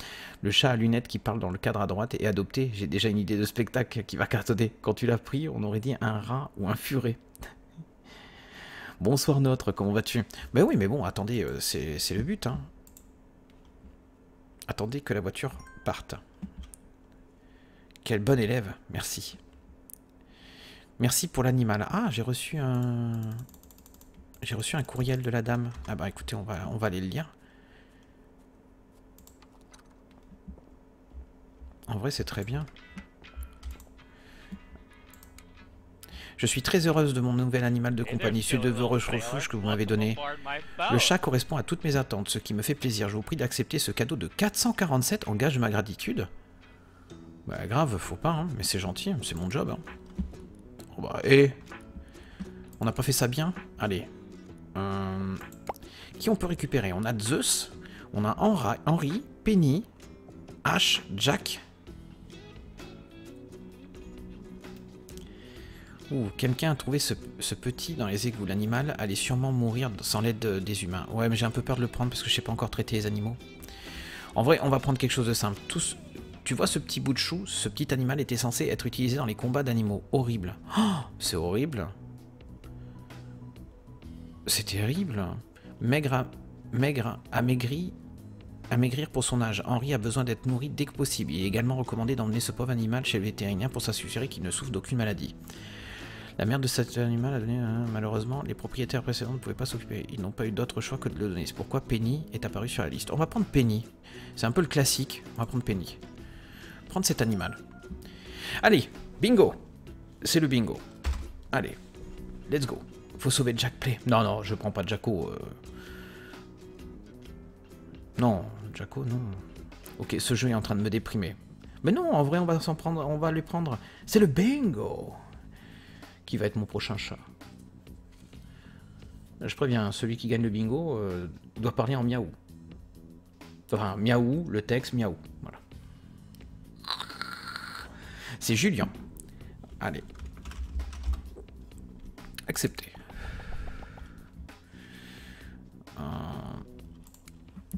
Le chat à lunettes qui parle dans le cadre à droite est adopté. J'ai déjà une idée de spectacle qui va cartonner. Quand tu l'as pris, on aurait dit un rat ou un furet. Bonsoir, notre. Comment vas-tu? Ben oui, mais bon, attendez. C'est le but. Hein. Attendez que la voiture parte. Quel bon élève. Merci. Merci pour l'animal. Ah, j'ai reçu un courriel de la dame. Ah bah écoutez, on va aller le lire. En vrai, c'est très bien. Je suis très heureuse de mon nouvel animal de compagnie, ce de refuge que vous m'avez donné. Le chat correspond à toutes mes attentes, ce qui me fait plaisir. Je vous prie d'accepter ce cadeau de 447 en gage de ma gratitude. Bah grave, faut pas, hein, mais c'est gentil, c'est mon job. Hein. Bah, et on n'a pas fait ça bien. Allez. Qui on peut récupérer? On a Zeus, on a Henry, Penny, Ash, Jack. Ouh, quelqu'un a trouvé ce petit dans les égouts. L'animal allait sûrement mourir sans l'aide des humains. Ouais, mais j'ai un peu peur de le prendre parce que je sais pas encore traiter les animaux. En vrai, on va prendre quelque chose de simple. Tous... Tu vois ce petit bout de chou, ce petit animal était censé être utilisé dans les combats d'animaux. Horrible. Oh, c'est horrible. C'est terrible. Maigre, amaigri, à maigrir pour son âge. Henri a besoin d'être nourri dès que possible. Il est également recommandé d'emmener ce pauvre animal chez le vétérinaire pour s'assurer qu'il ne souffre d'aucune maladie. La mère de cet animal a donné... malheureusement, les propriétaires précédents ne pouvaient pas s'occuper. Ils n'ont pas eu d'autre choix que de le donner. C'est pourquoi Penny est apparue sur la liste. On va prendre Penny. C'est un peu le classique. On va prendre Penny. Prendre cet animal. Allez, bingo. C'est le bingo. Allez, let's go. Faut sauver Jack Play. Non, non, je prends pas Jacko. Non, Jacko, non. Ok, ce jeu est en train de me déprimer. Mais non, en vrai, on va s'en prendre, on va lui prendre. C'est le bingo qui va être mon prochain chat. Je préviens, celui qui gagne le bingo doit parler en miaou. Enfin, miaou, le texte, miaou. Voilà. C'est Julien. Allez. Accepté.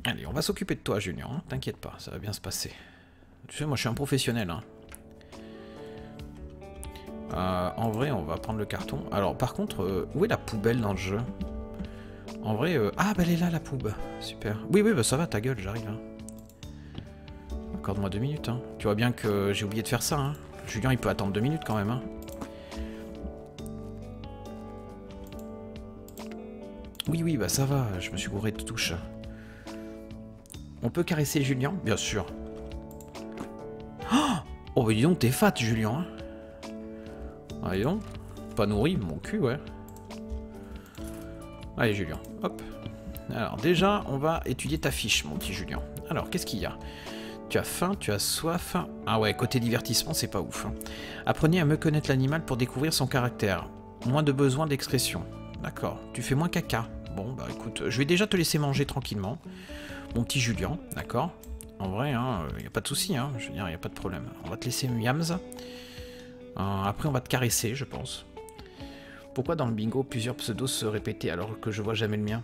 Allez, on va s'occuper de toi, Julien. Hein. T'inquiète pas, ça va bien se passer. Tu sais, moi, je suis un professionnel. Hein. En vrai, on va prendre le carton. Alors, par contre, où est la poubelle dans le jeu? En vrai... Ah, bah, elle est là, la poubelle. Super. Oui, oui, bah, ça va, ta gueule, j'arrive. Hein. Accorde-moi 2 minutes. Hein. Tu vois bien que j'ai oublié de faire ça. Hein. Julien, il peut attendre 2 minutes, quand même. Hein. Oui, oui, bah, ça va. Je me suis gouré de touche. On peut caresser Julien? Bien sûr. Oh, oh bah dis donc, t'es fat, Julien. Hein, ah, dis donc. Pas nourri, mon cul, ouais. Allez, Julien. Hop. Alors, déjà, on va étudier ta fiche, mon petit Julien. Alors, qu'est-ce qu'il y a? Tu as faim, tu as soif. Ah ouais, côté divertissement, c'est pas ouf. Hein. Apprenez à mieux connaître l'animal pour découvrir son caractère. Moins de besoin d'excrétion. D'accord. Tu fais moins caca. Bon, bah écoute, je vais déjà te laisser manger tranquillement. Mon petit Julien, d'accord. En vrai, il n'y a pas de souci, hein, je veux dire, il n'y a pas de problème. On va te laisser miams. Après, on va te caresser, je pense. Pourquoi dans le bingo, plusieurs pseudos se répétaient alors que je vois jamais le mien?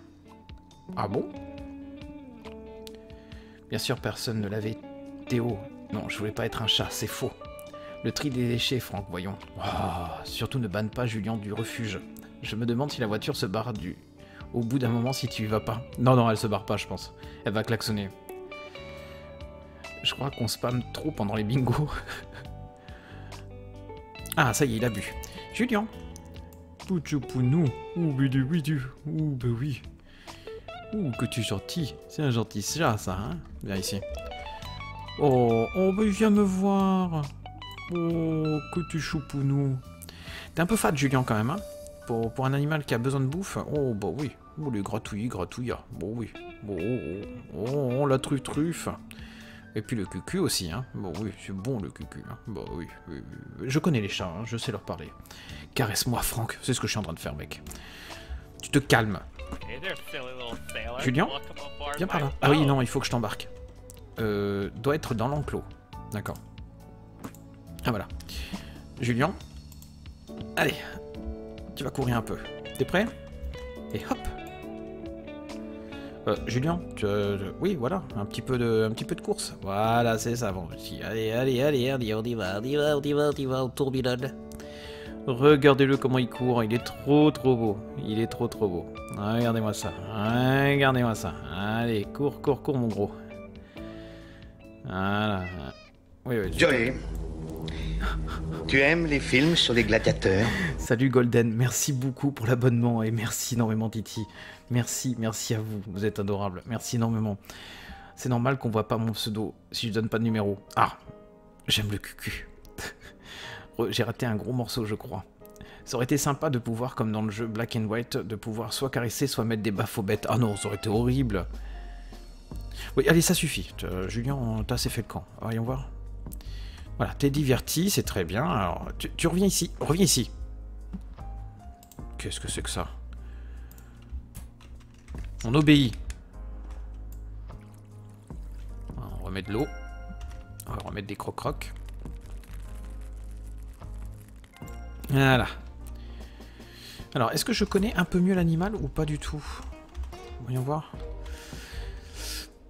Ah bon? Bien sûr, personne ne l'avait. Théo, non, je voulais pas être un chat, c'est faux. Le tri des déchets, Franck, voyons. Oh, surtout ne banne pas Julien du refuge. Je me demande si la voiture se barre du... Au bout d'un moment, si tu y vas pas. Non, non, elle se barre pas, je pense. Elle va klaxonner. Je crois qu'on spamme trop pendant les bingos. Ah, ça y est, il a bu. Julien. Pouchoupounou. Ouh, bidu, bidu. Ouh, bah oui. Ouh, que tu es gentil. C'est un gentil chat, ça, hein. Viens ici. Oh, oh, bah viens me voir. Oh, que tu choupounou. T'es un peu fat, Julien, quand même, hein. Pour un animal qui a besoin de bouffe, oh bah oui, oh les gratouilles, gratouilla, bon oui, bon, oh, oh, oh la truffe, et puis le cucu aussi, hein, bon oui, c'est bon le cucu, hein. Bah oui, je connais les chats, hein. Je sais leur parler. Caresse-moi, Franck, c'est ce que je suis en train de faire, mec. Tu te calmes. Hey there, Julien, viens par là. Ah oui, non, il faut que je t'embarque. Doit être dans l'enclos, d'accord. Ah voilà. Julien, allez. Tu vas courir un peu. T'es prêt? Et hop. Julien, oui, voilà, un petit peu de course. Voilà, c'est ça, bon petit. Allez, allez, allez, allez, on y va, on tourbillonne. Regardez-le comment il court, il est trop beau. Il est trop beau. Regardez-moi ça, regardez-moi ça. Allez, cours, mon gros. Voilà. Oui. Joey, tu aimes les films sur les gladiateurs? Salut Golden, merci beaucoup pour l'abonnement et merci énormément Titi. Merci à vous, vous êtes adorable. Merci énormément. C'est normal qu'on voit pas mon pseudo si je donne pas de numéro. Ah, j'aime le cucu. J'ai raté un gros morceau, je crois. Ça aurait été sympa de pouvoir, comme dans le jeu Black and White, de pouvoir soit caresser, soit mettre des baffes aux bêtes. Ah non, ça aurait été horrible. Oui, allez, ça suffit. Julien, t'as assez fait le camp. Voyons voir. Voilà, t'es diverti, c'est très bien. Alors, tu reviens ici, Qu'est-ce que c'est que ça? On obéit. Alors, on remet de l'eau. On va remettre des crocs. Voilà. Alors, est-ce que je connais un peu mieux l'animal ou pas du tout? Voyons voir.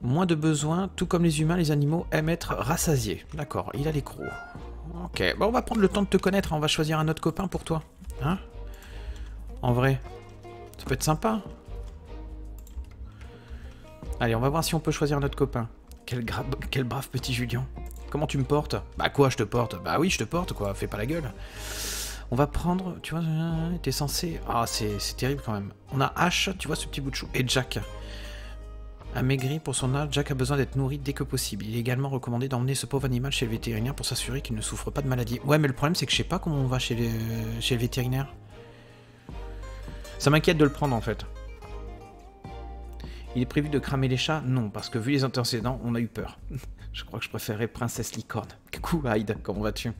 Moins de besoins, tout comme les humains, les animaux aiment être rassasiés. D'accord, il a les crocs. Ok, bon, on va prendre le temps de te connaître, on va choisir un autre copain pour toi. Hein? En vrai, ça peut être sympa. Allez, on va voir si on peut choisir notre copain. Quel brave petit Julien. Comment tu me portes? Bah quoi, je te porte? Bah oui, je te porte, quoi. Fais pas la gueule. On va prendre... Tu vois, t'es censé... Ah, c'est terrible quand même. On a H, tu vois, ce petit bout de chou. Et Jack. Amaigri pour son âge, Jack a besoin d'être nourri dès que possible. Il est également recommandé d'emmener ce pauvre animal chez le vétérinaire pour s'assurer qu'il ne souffre pas de maladie. Ouais, mais le problème, c'est que je sais pas comment on va chez le vétérinaire. Ça m'inquiète de le prendre, en fait. Il est prévu de cramer les chats? Non, parce que vu les antécédents, on a eu peur. Je crois que je préférerais Princesse Licorne. Coucou, Hyde, comment vas-tu?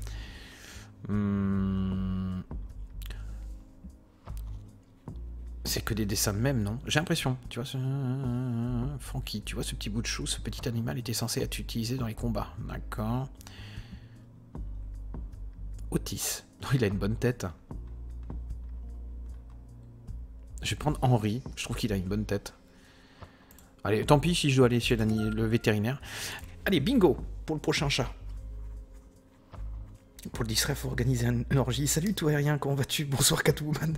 C'est que des dessins même, non? J'ai l'impression. Tu vois, ce... Frankie, tu vois ce petit bout de chou, ce petit animal était censé être utilisé dans les combats. D'accord. Otis. Non, il a une bonne tête. Je vais prendre Henri. Je trouve qu'il a une bonne tête. Allez, tant pis si je dois aller chez le vétérinaire. Allez, bingo pour le prochain chat. Pour le distraire, faut organiser une orgie. Salut, toi, rien, comment vas-tu? Bonsoir, Catwoman.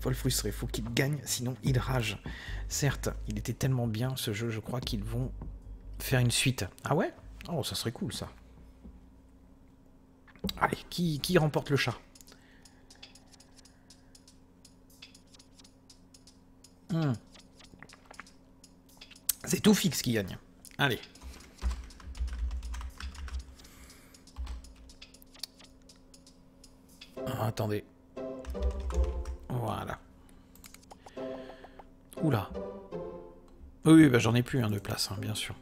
Faut le frustrer, faut qu'il gagne, sinon il rage. Certes, il était tellement bien ce jeu, je crois qu'ils vont faire une suite. Ah ouais? Oh, ça serait cool, ça. Allez, qui remporte le chat? C'est tout fixe qui gagne. Allez. Oh, attendez. Voilà. Oula. Oui, bah j'en ai plus de place, bien sûr.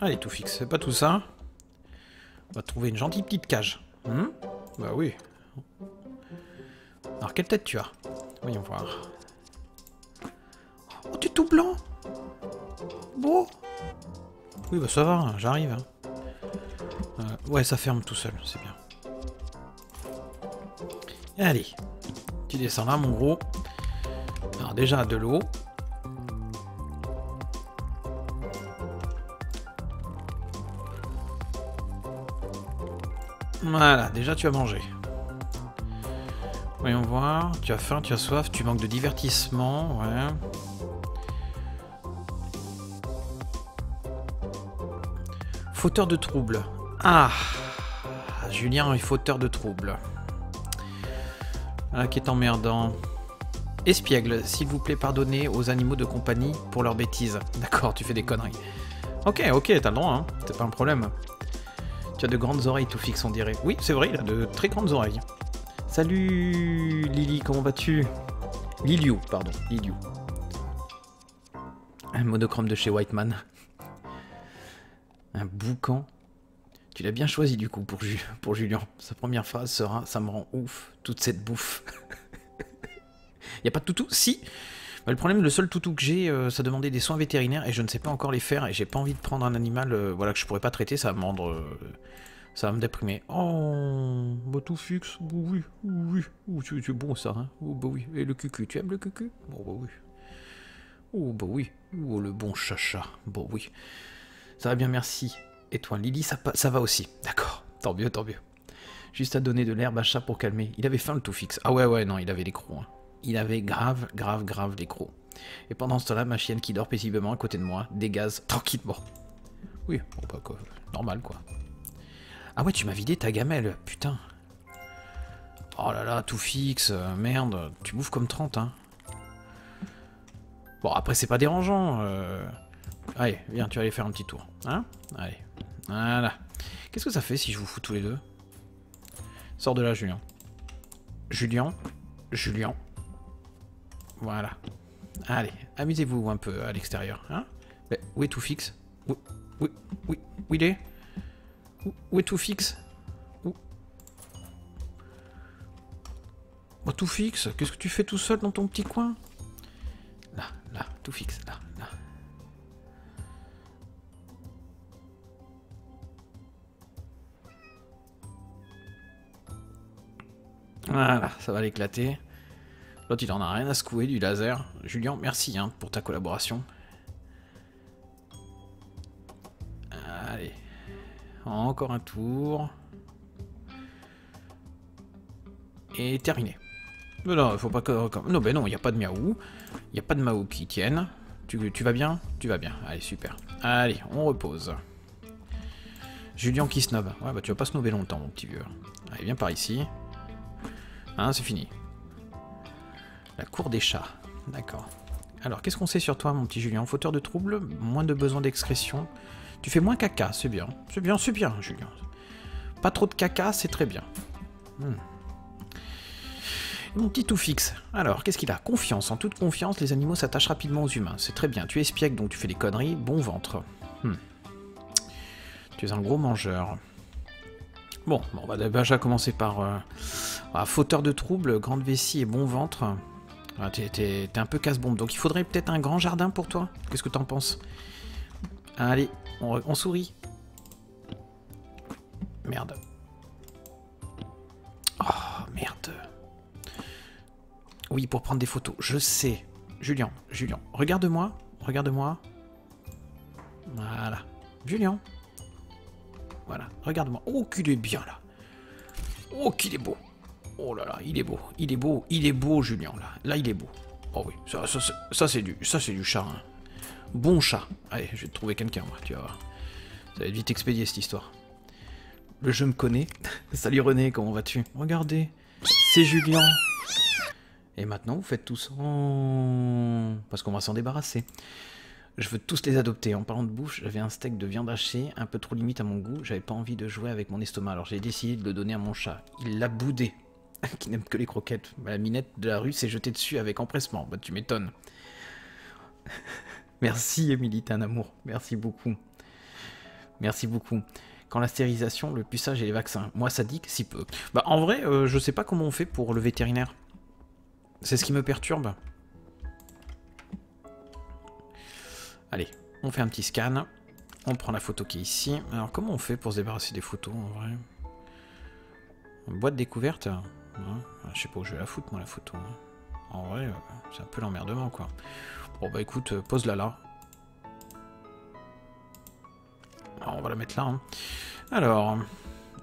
Allez, tout fixe. C'est pas tout ça. On va trouver une gentille petite cage. Bah oui. Alors, quelle tête tu as? Voyons voir. Oh, t'es tout blanc. Bon. Oui, bah ça va, hein, j'arrive. Hein. Ouais, ça ferme tout seul, c'est bien. Allez. Tu descends là, mon gros. Alors déjà, de l'eau. Voilà, déjà tu as mangé. Voyons voir. Tu as faim, tu as soif, tu manques de divertissement. Ouais. Fauteur de troubles. Ah, Julien est fauteur de troubles. Ah, qui est emmerdant. Espiègle, s'il vous plaît, pardonnez aux animaux de compagnie pour leurs bêtises. D'accord, tu fais des conneries. Ok, t'as le droit, hein. C'est pas un problème. Tu as de grandes oreilles, tout fixe, on dirait. Oui, c'est vrai, il a de très grandes oreilles. Salut, Lily, comment vas-tu? Liliou, pardon, Liliou. Un monochrome de chez Whiteman. Un boucan. Tu l'as bien choisi du coup pour Julien. Sa première phrase sera « ça me rend ouf, toute cette bouffe ». Il n'y a pas de toutou? Si bah, le problème, le seul toutou que j'ai, ça demandait des soins vétérinaires et je ne sais pas encore les faire et j'ai pas envie de prendre un animal voilà, que je pourrais pas traiter, ça va me rendre... ça va me déprimer. Oh, bah tout fixe, oui, oui, oui, c'est bon ça, hein. Oh bah oui, et le cucu, tu aimes le cucu? Oh bah oui. Oh bah oui, oh le bon chacha, bon oui. Ça va bien, merci. Et toi, Lily, ça va aussi. D'accord, tant mieux, tant mieux. Juste à donner de l'herbe à chat pour calmer. Il avait faim, le tout fixe. Ah ouais, non, il avait les crocs. Hein. Il avait grave les crocs. Et pendant ce temps-là, ma chienne qui dort paisiblement à côté de moi dégaze tranquillement. Oui, bon, pas quoi. Normal, quoi. Ah ouais, tu m'as vidé ta gamelle, putain. Oh là là, tout fixe, merde. Tu bouffes comme 30, hein. Bon, après, c'est pas dérangeant. Allez, viens, tu vas aller faire un petit tour. Hein? Allez, voilà. Qu'est-ce que ça fait si je vous fous tous les deux? Sors de là, Julien. Julien. Voilà. Allez, amusez-vous un peu à l'extérieur. Hein? Mais où est tout fixe? Où il est? Où est tout fixe? Oh, tout fixe, qu'est-ce que tu fais tout seul dans ton petit coin? Là, tout fixe, là. Voilà, ça va l'éclater. L'autre, il en a rien à secouer du laser. Julien, merci hein, pour ta collaboration. Allez. Encore un tour. Et terminé. Mais non, il faut pas que... Non, il n'y a pas de miaou. Il n'y a pas de maou qui tienne. Tu vas bien? Tu vas bien. Allez, super. Allez, on repose. Julien qui snob. Ouais, bah tu vas pas snobber longtemps, mon petit vieux. Allez, viens par ici. Hein, c'est fini. La cour des chats. D'accord. Alors, qu'est-ce qu'on sait sur toi, mon petit Julien? Fauteur de troubles, moins de besoin d'excrétion. Tu fais moins caca, c'est bien. C'est bien, c'est bien, Julien. Pas trop de caca, c'est très bien. Mon petit tout fixe. Alors, qu'est-ce qu'il a? Confiance. En toute confiance, les animaux s'attachent rapidement aux humains. C'est très bien. Tu espiègles, donc tu fais des conneries. Bon ventre. Tu es un gros mangeur. Bon, on va déjà commencer par... fauteur de troubles, grande vessie et bon ventre. Ah, t'es un peu casse-bombe. Donc, il faudrait peut-être un grand jardin pour toi. Qu'est-ce que t'en penses? Allez, on sourit. Merde. Oh, merde. Oui, pour prendre des photos. Je sais. Julien, Julien, regarde-moi. Regarde-moi. Voilà. Julien. Voilà, regarde-moi. Oh, qu'il est bien, là. Oh, qu'il est beau. Oh là là, il est beau. Il est beau. Il est beau, Julien, là. Là, il est beau. Oh oui, ça c'est du chat, hein. Bon chat. Allez, je vais te trouver quelqu'un, moi, tu vas voir. Ça va être vite expédié, cette histoire. Le jeu me connaît. Salut René, comment vas-tu? Regardez, c'est Julien. Et maintenant, vous faites tous... Oh, parce qu'on va s'en débarrasser. Je veux tous les adopter. En parlant de bouche, j'avais un steak de viande hachée, un peu trop limite à mon goût. J'avais pas envie de jouer avec mon estomac, alors j'ai décidé de le donner à mon chat. Il l'a boudé, qui n'aime que les croquettes. Bah, la minette de la rue s'est jetée dessus avec empressement. Bah, tu m'étonnes. Merci, Émilie, t'es un amour. Merci beaucoup. Merci beaucoup. Quand la stérilisation, le puçage et les vaccins. Moi, ça dit que si peu. Bah, en vrai, je sais pas comment on fait pour le vétérinaire. C'est ce qui me perturbe. Allez, on fait un petit scan. On prend la photo qui est ici. Alors, comment on fait pour se débarrasser des photos, en vrai? Une boîte découverte, hein. Je sais pas où je vais la foutre, moi, la photo. En vrai, c'est un peu l'emmerdement, quoi. Bon, bah écoute, pose-la là. Alors, on va la mettre là. Hein. Alors,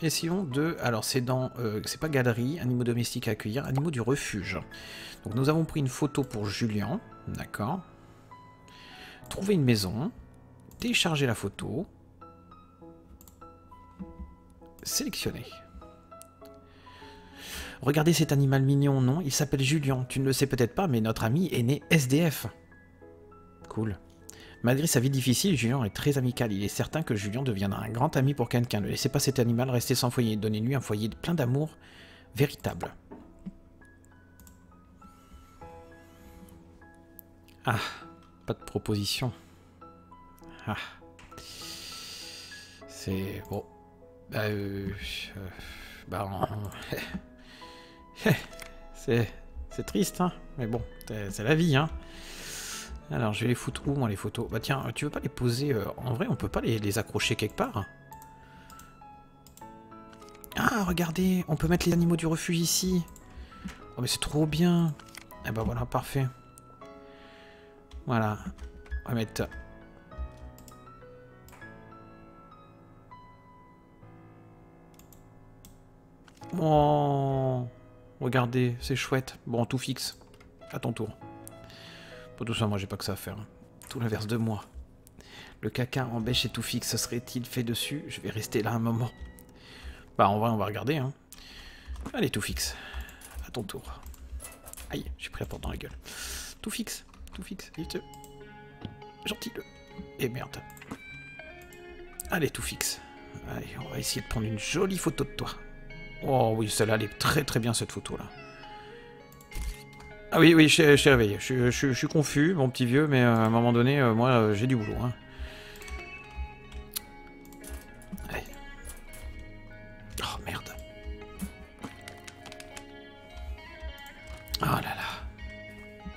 essayons de... Alors, c'est dans... c'est pas galerie, animaux domestiques à accueillir, animaux du refuge. Donc, nous avons pris une photo pour Julien. D'accord. Trouver une maison. Télécharger la photo. Sélectionner. Regardez cet animal mignon, non? Il s'appelle Julien. Tu ne le sais peut-être pas, mais notre ami est né SDF. Cool. Malgré sa vie difficile, Julien est très amical. Il est certain que Julien deviendra un grand ami pour quelqu'un. Ne laissez pas cet animal rester sans foyer. Donnez-lui un foyer plein d'amour véritable. Ah, pas de proposition. Ah. C'est... Bon. Bah... C'est triste, hein. Mais bon, c'est la vie, hein. Alors, je vais les foutre où, moi, les photos? Bah tiens, tu veux pas les poser... en vrai, on peut pas les accrocher quelque part? Ah, regardez, on peut mettre les animaux du refuge ici. Oh, mais c'est trop bien. Eh ben voilà, parfait. Voilà. On va mettre... Oh, regardez, c'est chouette. Bon, tout fixe. À ton tour. Pour tout ça, moi j'ai pas que ça à faire. Hein. Tout l'inverse de moi. Le caca en bêche et tout fixe, ce serait-il fait dessus? Je vais rester là un moment. Bah en vrai on va regarder. Hein. Allez tout fixe. À ton tour. Aïe, j'ai pris la porte dans la gueule. Tout fixe, tout fixe. Gentil. Et merde. Allez tout fixe. Allez, on va essayer de prendre une jolie photo de toi. Oh oui, celle-là elle est très bien cette photo là. Ah oui, oui, je suis réveillé. Je suis confus, mon petit vieux, mais à un moment donné, moi, j'ai du boulot. Hein. Allez. Oh, merde. Oh là là.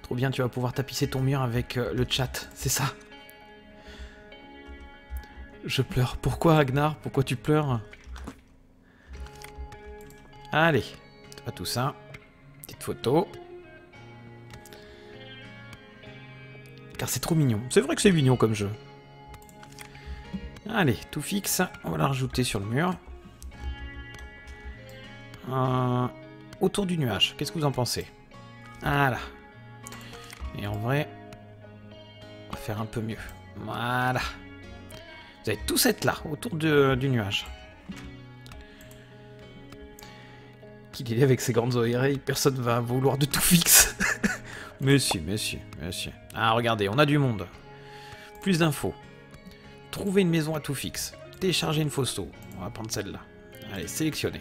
Trop bien, tu vas pouvoir tapisser ton mur avec le chat, c'est ça? Je pleure. Pourquoi, Agnar? Pourquoi tu pleures? Allez, c'est pas tout ça. Petite photo. Car c'est trop mignon. C'est vrai que c'est mignon comme jeu. Allez, tout fixe. On va la rajouter sur le mur. Autour du nuage. Qu'est-ce que vous en pensez? Voilà. Et en vrai, va faire un peu mieux. Voilà. Vous allez tous être là, autour du nuage. Qu'il est avec ses grandes oreilles, personne va vouloir de tout fixe. Monsieur. Ah, regardez, on a du monde. Plus d'infos. Trouver une maison à tout fixe. Télécharger une photo. On va prendre celle-là. Allez, sélectionner.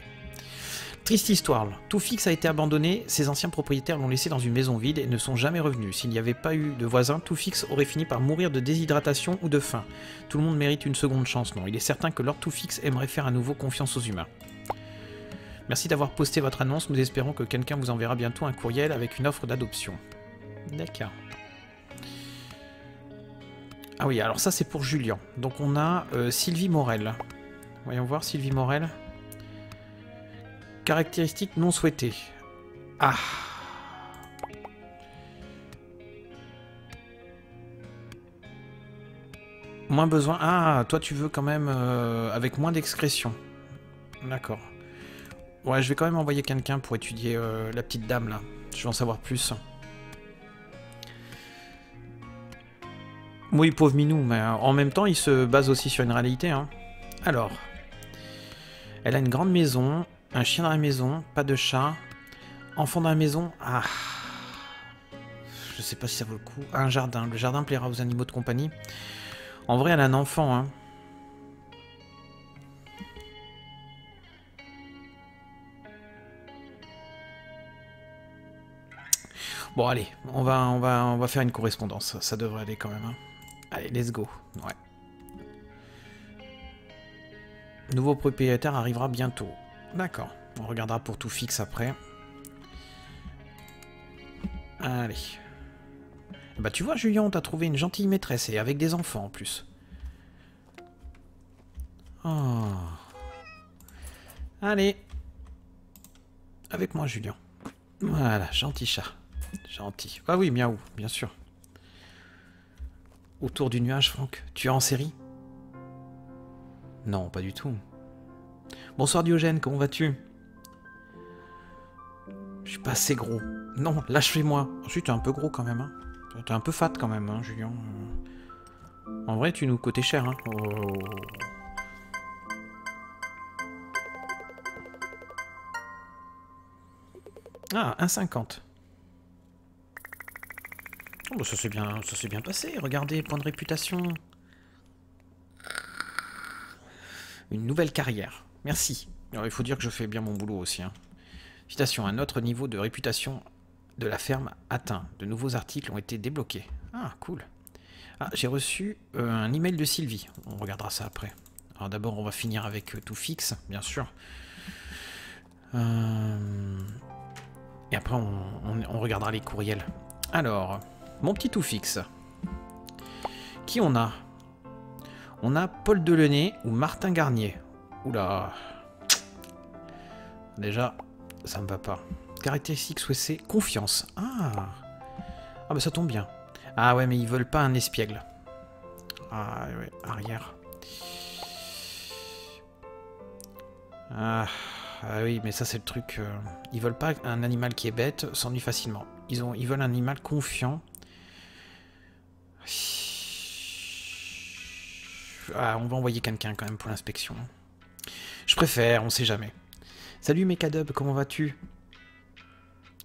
Triste histoire. Tout fixe a été abandonné. Ses anciens propriétaires l'ont laissé dans une maison vide et ne sont jamais revenus. S'il n'y avait pas eu de voisins, tout fixe aurait fini par mourir de déshydratation ou de faim. Tout le monde mérite une seconde chance, non? Il est certain que Lord tout fixe aimerait faire à nouveau confiance aux humains. Merci d'avoir posté votre annonce. Nous espérons que quelqu'un vous enverra bientôt un courriel avec une offre d'adoption. D'accord. Ah oui, alors ça c'est pour Julien. Donc on a Sylvie Morel. Voyons voir Sylvie Morel. Caractéristiques non souhaitées. Ah. Moins besoin. Ah, toi tu veux quand même avec moins d'excrétion. D'accord. Ouais, je vais quand même envoyer quelqu'un pour étudier la petite dame là. Je vais en savoir plus. Oui, pauvre minou, mais en même temps, il se base aussi sur une réalité. Hein. Alors, elle a une grande maison, un chien dans la maison, pas de chat, enfant dans la maison, ah, je sais pas si ça vaut le coup, un jardin, le jardin plaira aux animaux de compagnie. En vrai, elle a un enfant. Hein. Bon, allez, on va faire une correspondance, ça devrait aller quand même. Hein. Allez, let's go. Ouais. Nouveau propriétaire arrivera bientôt. D'accord. On regardera pour tout fixe après. Allez. Bah tu vois, Julien, t'as trouvé une gentille maîtresse et avec des enfants en plus. Oh. Allez. Avec moi, Julien. Voilà, gentil chat. Gentil. Ah oui, miaou, bien sûr. Autour du nuage, Franck. Tu es en série? Non, pas du tout. Bonsoir Diogène, comment vas-tu? Je suis pas assez gros. Non, lâchez-moi. Ensuite, t'es un peu gros quand même. Hein. T'es un peu fat quand même, hein, Julien. En vrai, tu nous cotais cher. Hein. Oh. Ah, 1,50. Oh, bah, ça s'est bien passé. Regardez, point de réputation. Une nouvelle carrière. Merci. Alors, il faut dire que je fais bien mon boulot aussi. Hein. Citation, un autre niveau de réputation de la ferme atteint. De nouveaux articles ont été débloqués. Ah, cool. Ah, j'ai reçu un email de Sylvie. On regardera ça après. Alors d'abord, on va finir avec tout fixe, bien sûr. Et après, on regardera les courriels. Alors, mon petit tout fixe. Qui on a? On a Paul Delaunay ou Martin Garnier. Oula. Déjà, ça me va pas. Caractéristiques souhaitées, confiance. Ah. Ah bah ça tombe bien. Ah ouais, mais ils veulent pas un espiègle. Ah ouais, arrière. Ah oui, mais ça c'est le truc. Ils veulent pas un animal qui est bête, s'ennuie facilement. Ils veulent un animal confiant. Ah, on va envoyer quelqu'un quand même pour l'inspection. Je préfère, on sait jamais. Salut Mekadub, comment vas-tu?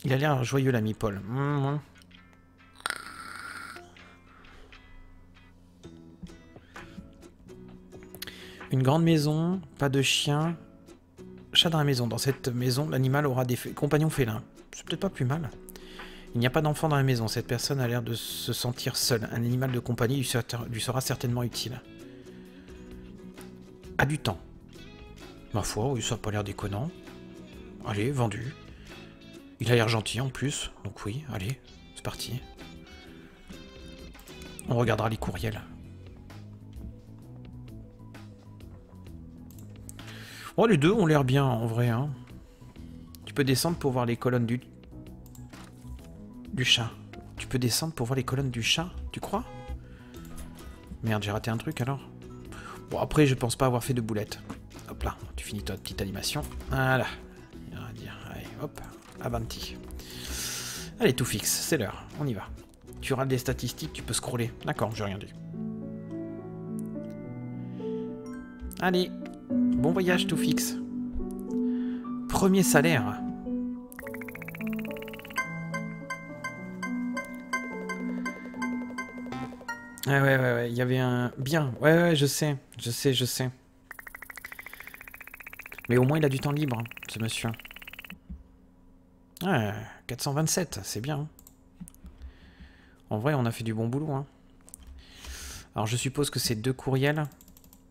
Il a l'air joyeux l'ami Paul. Mmh. Une grande maison, pas de chien, chat dans la maison. Dans cette maison, l'animal aura des compagnons félins. C'est peut-être pas plus mal. Il n'y a pas d'enfant dans la maison. Cette personne a l'air de se sentir seule. Un animal de compagnie lui sera certainement utile. A du temps. Ma foi, oui, ça n'a pas l'air déconnant. Allez, vendu. Il a l'air gentil en plus, donc oui, allez, c'est parti. On regardera les courriels. Oh, les deux ont l'air bien, en vrai. Hein. Tu peux descendre pour voir les colonnes du chat. Tu peux descendre pour voir les colonnes du chat, tu crois? Merde, j'ai raté un truc, alors. Bon, après, je pense pas avoir fait de boulettes. Hop là, tu finis ta petite animation. Voilà. Allez, hop, avanti. Allez, tout fixe, c'est l'heure, on y va. Tu auras des statistiques, tu peux scroller. D'accord, j'ai rien dit. Allez, bon voyage tout fixe. Premier salaire. Ah ouais, il y avait un... Bien, ouais, je sais. Mais au moins, il a du temps libre, hein, ce monsieur. Ah, 427, c'est bien. Hein. En vrai, on a fait du bon boulot. Hein. Alors, je suppose que c'est deux courriels.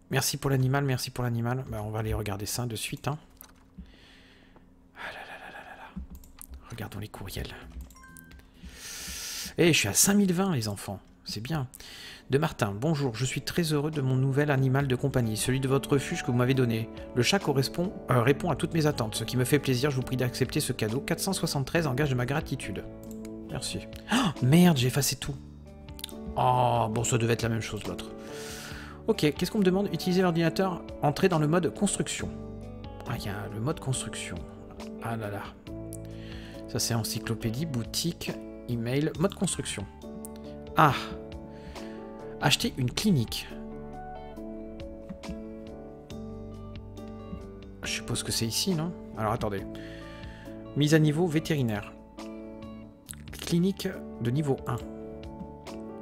Merci pour l'animal, merci pour l'animal. Bah, on va aller regarder ça de suite. Hein. Ah là. Regardons les courriels. Eh, je suis à 5020, les enfants. C'est bien. De Martin, bonjour, je suis très heureux de mon nouvel animal de compagnie, celui de votre refuge que vous m'avez donné. Le chat correspond, répond à toutes mes attentes, ce qui me fait plaisir, je vous prie d'accepter ce cadeau. 473 en gage de ma gratitude. Merci. Ah, merde, j'ai effacé tout. Oh, bon, ça devait être la même chose l'autre. Ok, qu'est-ce qu'on me demande? Utiliser l'ordinateur, entrer dans le mode construction. Ah, il y a le mode construction. Ah là là. Ça c'est encyclopédie, boutique, email, mode construction. Ah, acheter une clinique. Je suppose que c'est ici, non? Alors attendez. Mise à niveau vétérinaire. Clinique de niveau 1.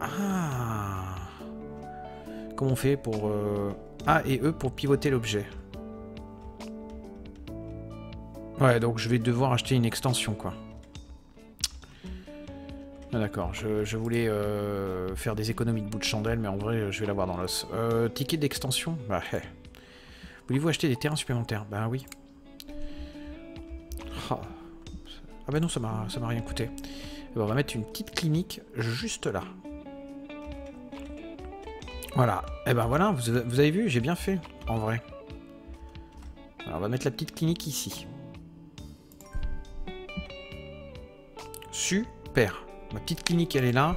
Ah. Comment on fait pour A et E pour pivoter l'objet? Ouais, donc je vais devoir acheter une extension, quoi. Ah, d'accord, je voulais faire des économies de bout de chandelle, mais en vrai, je vais l'avoir dans l'os. Ticket d'extension? Bah, hey. Voulez-vous acheter des terrains supplémentaires? Bah oui. Oh. Ah bah non, ça m'a rien coûté. Bon, on va mettre une petite clinique juste là. Voilà. Et ben voilà, vous avez vu, j'ai bien fait, en vrai. Alors, on va mettre la petite clinique ici. Super. Ma petite clinique, elle est là.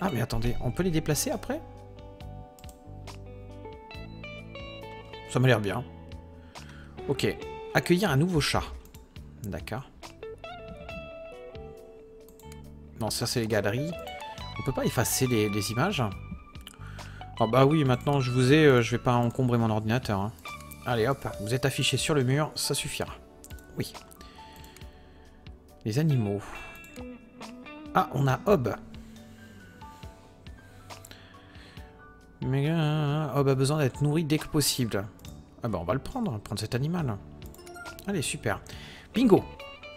Ah, mais attendez, on peut les déplacer après? Ça m'a l'air bien. Ok. Accueillir un nouveau chat. D'accord. Non, ça, c'est les galeries. On peut pas effacer les images? Ah bah oui, maintenant, je vous ai... je vais pas encombrer mon ordinateur. Hein. Allez, hop. Vous êtes affiché sur le mur. Ça suffira. Oui. Les animaux... Ah, on a Hob. Mais Hob a besoin d'être nourri dès que possible. Ah bah on va le prendre, cet animal. Allez, super. Bingo.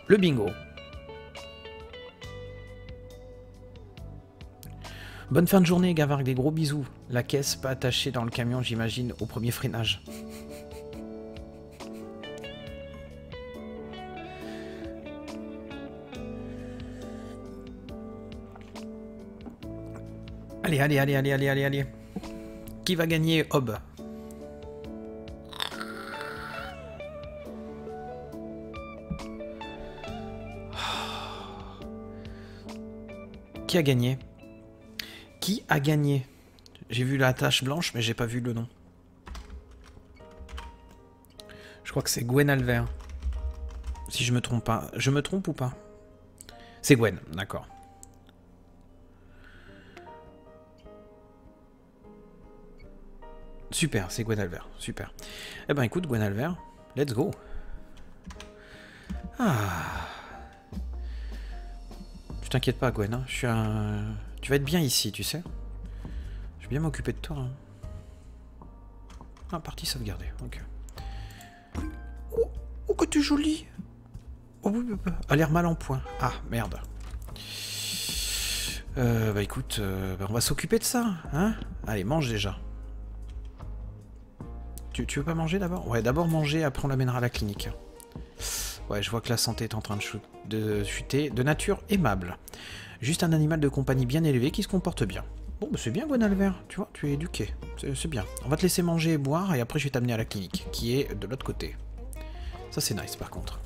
Le bingo. Bonne fin de journée, Gavarg, des gros bisous. La caisse pas attachée dans le camion, j'imagine, au premier freinage. Allez, allez. Qui va gagner, Hob? Qui a gagné? J'ai vu la tache blanche, mais j'ai pas vu le nom. Je crois que c'est Gwen Alvert. Si je me trompe pas. Je me trompe ou pas? C'est Gwen, d'accord. Super, c'est Gwen Alvert, super. Eh ben écoute, Gwen Alvert, let's go. Ah. Tu t'inquiètes pas, Gwen, hein. Je suis un... Tu vas être bien ici, tu sais. Je vais bien m'occuper de toi. Hein. Ah, partie sauvegardée, ok. Oh, oh que tu es jolie. Oh, elle a l'air mal en point. Ah, merde. Bah écoute, on va s'occuper de ça, hein. Allez, mange déjà. Tu veux pas manger d'abord? Ouais, d'abord manger, après on l'amènera à la clinique. Ouais, je vois que la santé est en train de chuter. De nature aimable. Juste un animal de compagnie bien élevé qui se comporte bien. Bon, bah c'est bien, Gwen Alvert. Tu vois, tu es éduqué. C'est bien. On va te laisser manger et boire, et après je vais t'amener à la clinique, qui est de l'autre côté. Ça, c'est nice, par contre.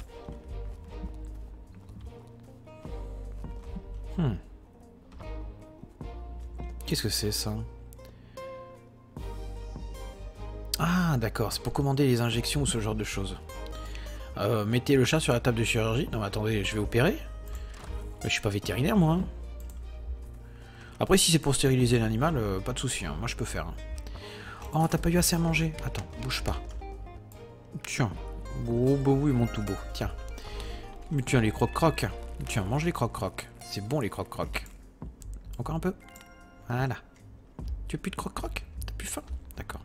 Qu'est-ce que c'est, ça? Ah, d'accord, c'est pour commander les injections ou ce genre de choses. Mettez le chat sur la table de chirurgie. Non, mais attendez, je vais opérer. Mais je suis pas vétérinaire, moi. Hein. Après, si c'est pour stériliser l'animal, pas de souci, hein. Moi je peux faire. Hein. Oh, t'as pas eu assez à manger? Attends, bouge pas. Tiens. Oh, bah oui, mon tout beau. Tiens. Mais tiens, les crocs-crocs. Tiens, mange les crocs-crocs. C'est bon, les crocs-crocs. Encore un peu. Voilà. Tu as plus de crocs-crocs? T'as plus faim? D'accord.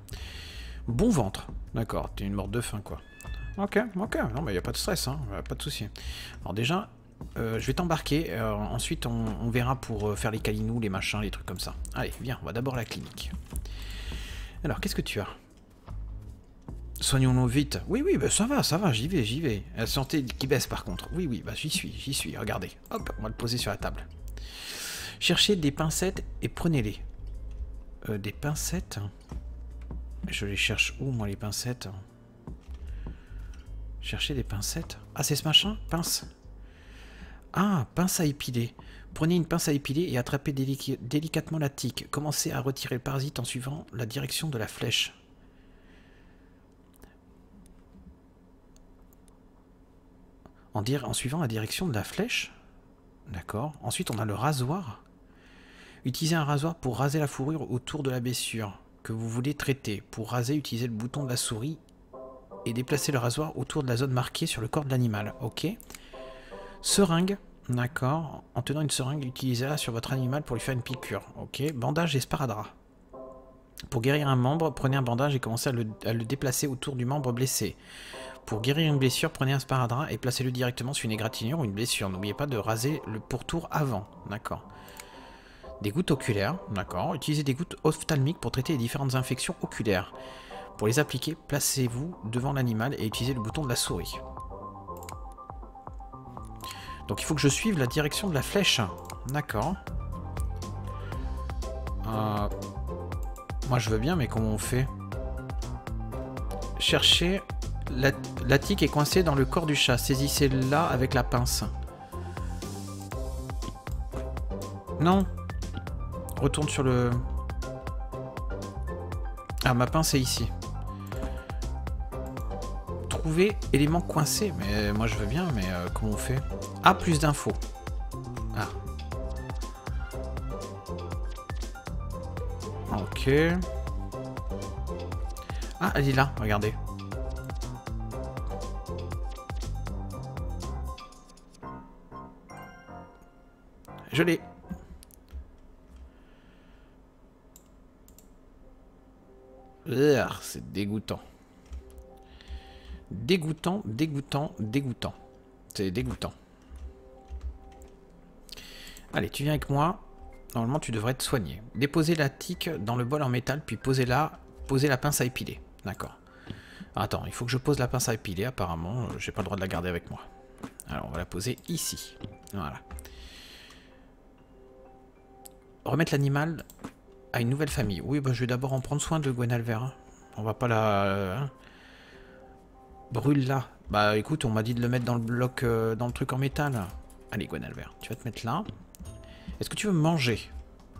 Bon ventre. D'accord, t'es une morte de faim, quoi. Ok, ok. Non, mais y a pas de stress, hein. Pas de souci. Alors déjà... je vais t'embarquer, ensuite on verra pour faire les calinous, les machins, les trucs comme ça. Allez, viens, on va d'abord à la clinique. Alors, qu'est-ce que tu as? Soignons-nous vite. Oui, oui, bah, ça va, j'y vais, j'y vais. La santé qui baisse par contre. Oui, oui, bah, j'y suis, regardez. Hop, on va le poser sur la table. Cherchez des pincettes et prenez-les. Des pincettes? Je les cherche où, moi, les pincettes? Cherchez des pincettes? Ah, c'est ce machin? Pince? Ah, pince à épiler. Prenez une pince à épiler et attrapez délicatement la tique. Commencez à retirer le parasite en suivant la direction de la flèche. En suivant la direction de la flèche. D'accord. Ensuite, on a le rasoir. Utilisez un rasoir pour raser la fourrure autour de la blessure que vous voulez traiter. Pour raser, utilisez le bouton de la souris et déplacez le rasoir autour de la zone marquée sur le corps de l'animal. Ok. Seringue, d'accord. En tenant une seringue, utilisez-la sur votre animal pour lui faire une piqûre. Ok. Bandage et sparadrap. Pour guérir un membre, prenez un bandage et commencez à le déplacer autour du membre blessé. Pour guérir une blessure, prenez un sparadrap et placez-le directement sur une égratignure ou une blessure. N'oubliez pas de raser le pourtour avant. D'accord. Des gouttes oculaires, d'accord. Utilisez des gouttes ophtalmiques pour traiter les différentes infections oculaires. Pour les appliquer, placez-vous devant l'animal et utilisez le bouton de la souris. Donc il faut que je suive la direction de la flèche. D'accord. Moi je veux bien, mais comment on fait? Cherchez... La tique est coincée dans le corps du chat. Saisissez-la avec la pince. Non. Retourne sur le... Ah, ma pince est ici. Éléments coincés, mais moi je veux bien, mais comment on fait? Ah, plus d'infos. Ah. Ok. Ah, elle est là, regardez. Je l'ai. C'est dégoûtant. Dégoûtant, dégoûtant, dégoûtant. C'est dégoûtant. Allez, tu viens avec moi. Normalement, tu devrais te soigner. Déposez la tique dans le bol en métal, puis posez la pince à épiler. D'accord. Attends, il faut que je pose la pince à épiler, apparemment. J'ai pas le droit de la garder avec moi. Alors, on va la poser ici. Voilà. Remettre l'animal à une nouvelle famille. Oui, bah, je vais d'abord en prendre soin de Gwenalver. On va pas la... Brûle là. Bah écoute, on m'a dit de le mettre dans le bloc, dans le truc en métal. Allez, Gwenalver, tu vas te mettre là. Est-ce que tu veux manger?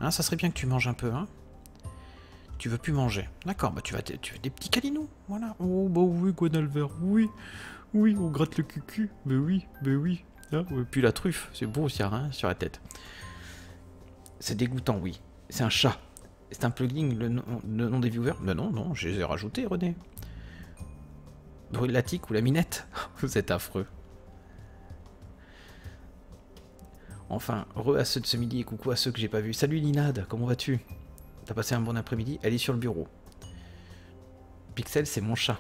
Hein, ça serait bien que tu manges un peu, hein. Tu veux plus manger. D'accord, bah tu vas des petits calinous, voilà. Oh bah oui, Gwenalver, oui. Oui, on gratte le cucu, mais oui, mais oui. Hein. Et puis la truffe, c'est bon aussi, hein, sur la tête. C'est dégoûtant, oui. C'est un chat. C'est un plugin, le nom des viewers. Mais non, non, je les ai rajoutés, René. Brûle la tique ou la minette. Vous êtes affreux. Enfin, re à ceux de ce midi et coucou à ceux que j'ai pas vus. Salut Linade, comment vas-tu? T'as passé un bon après-midi? Elle est sur le bureau. Pixel, c'est mon chat.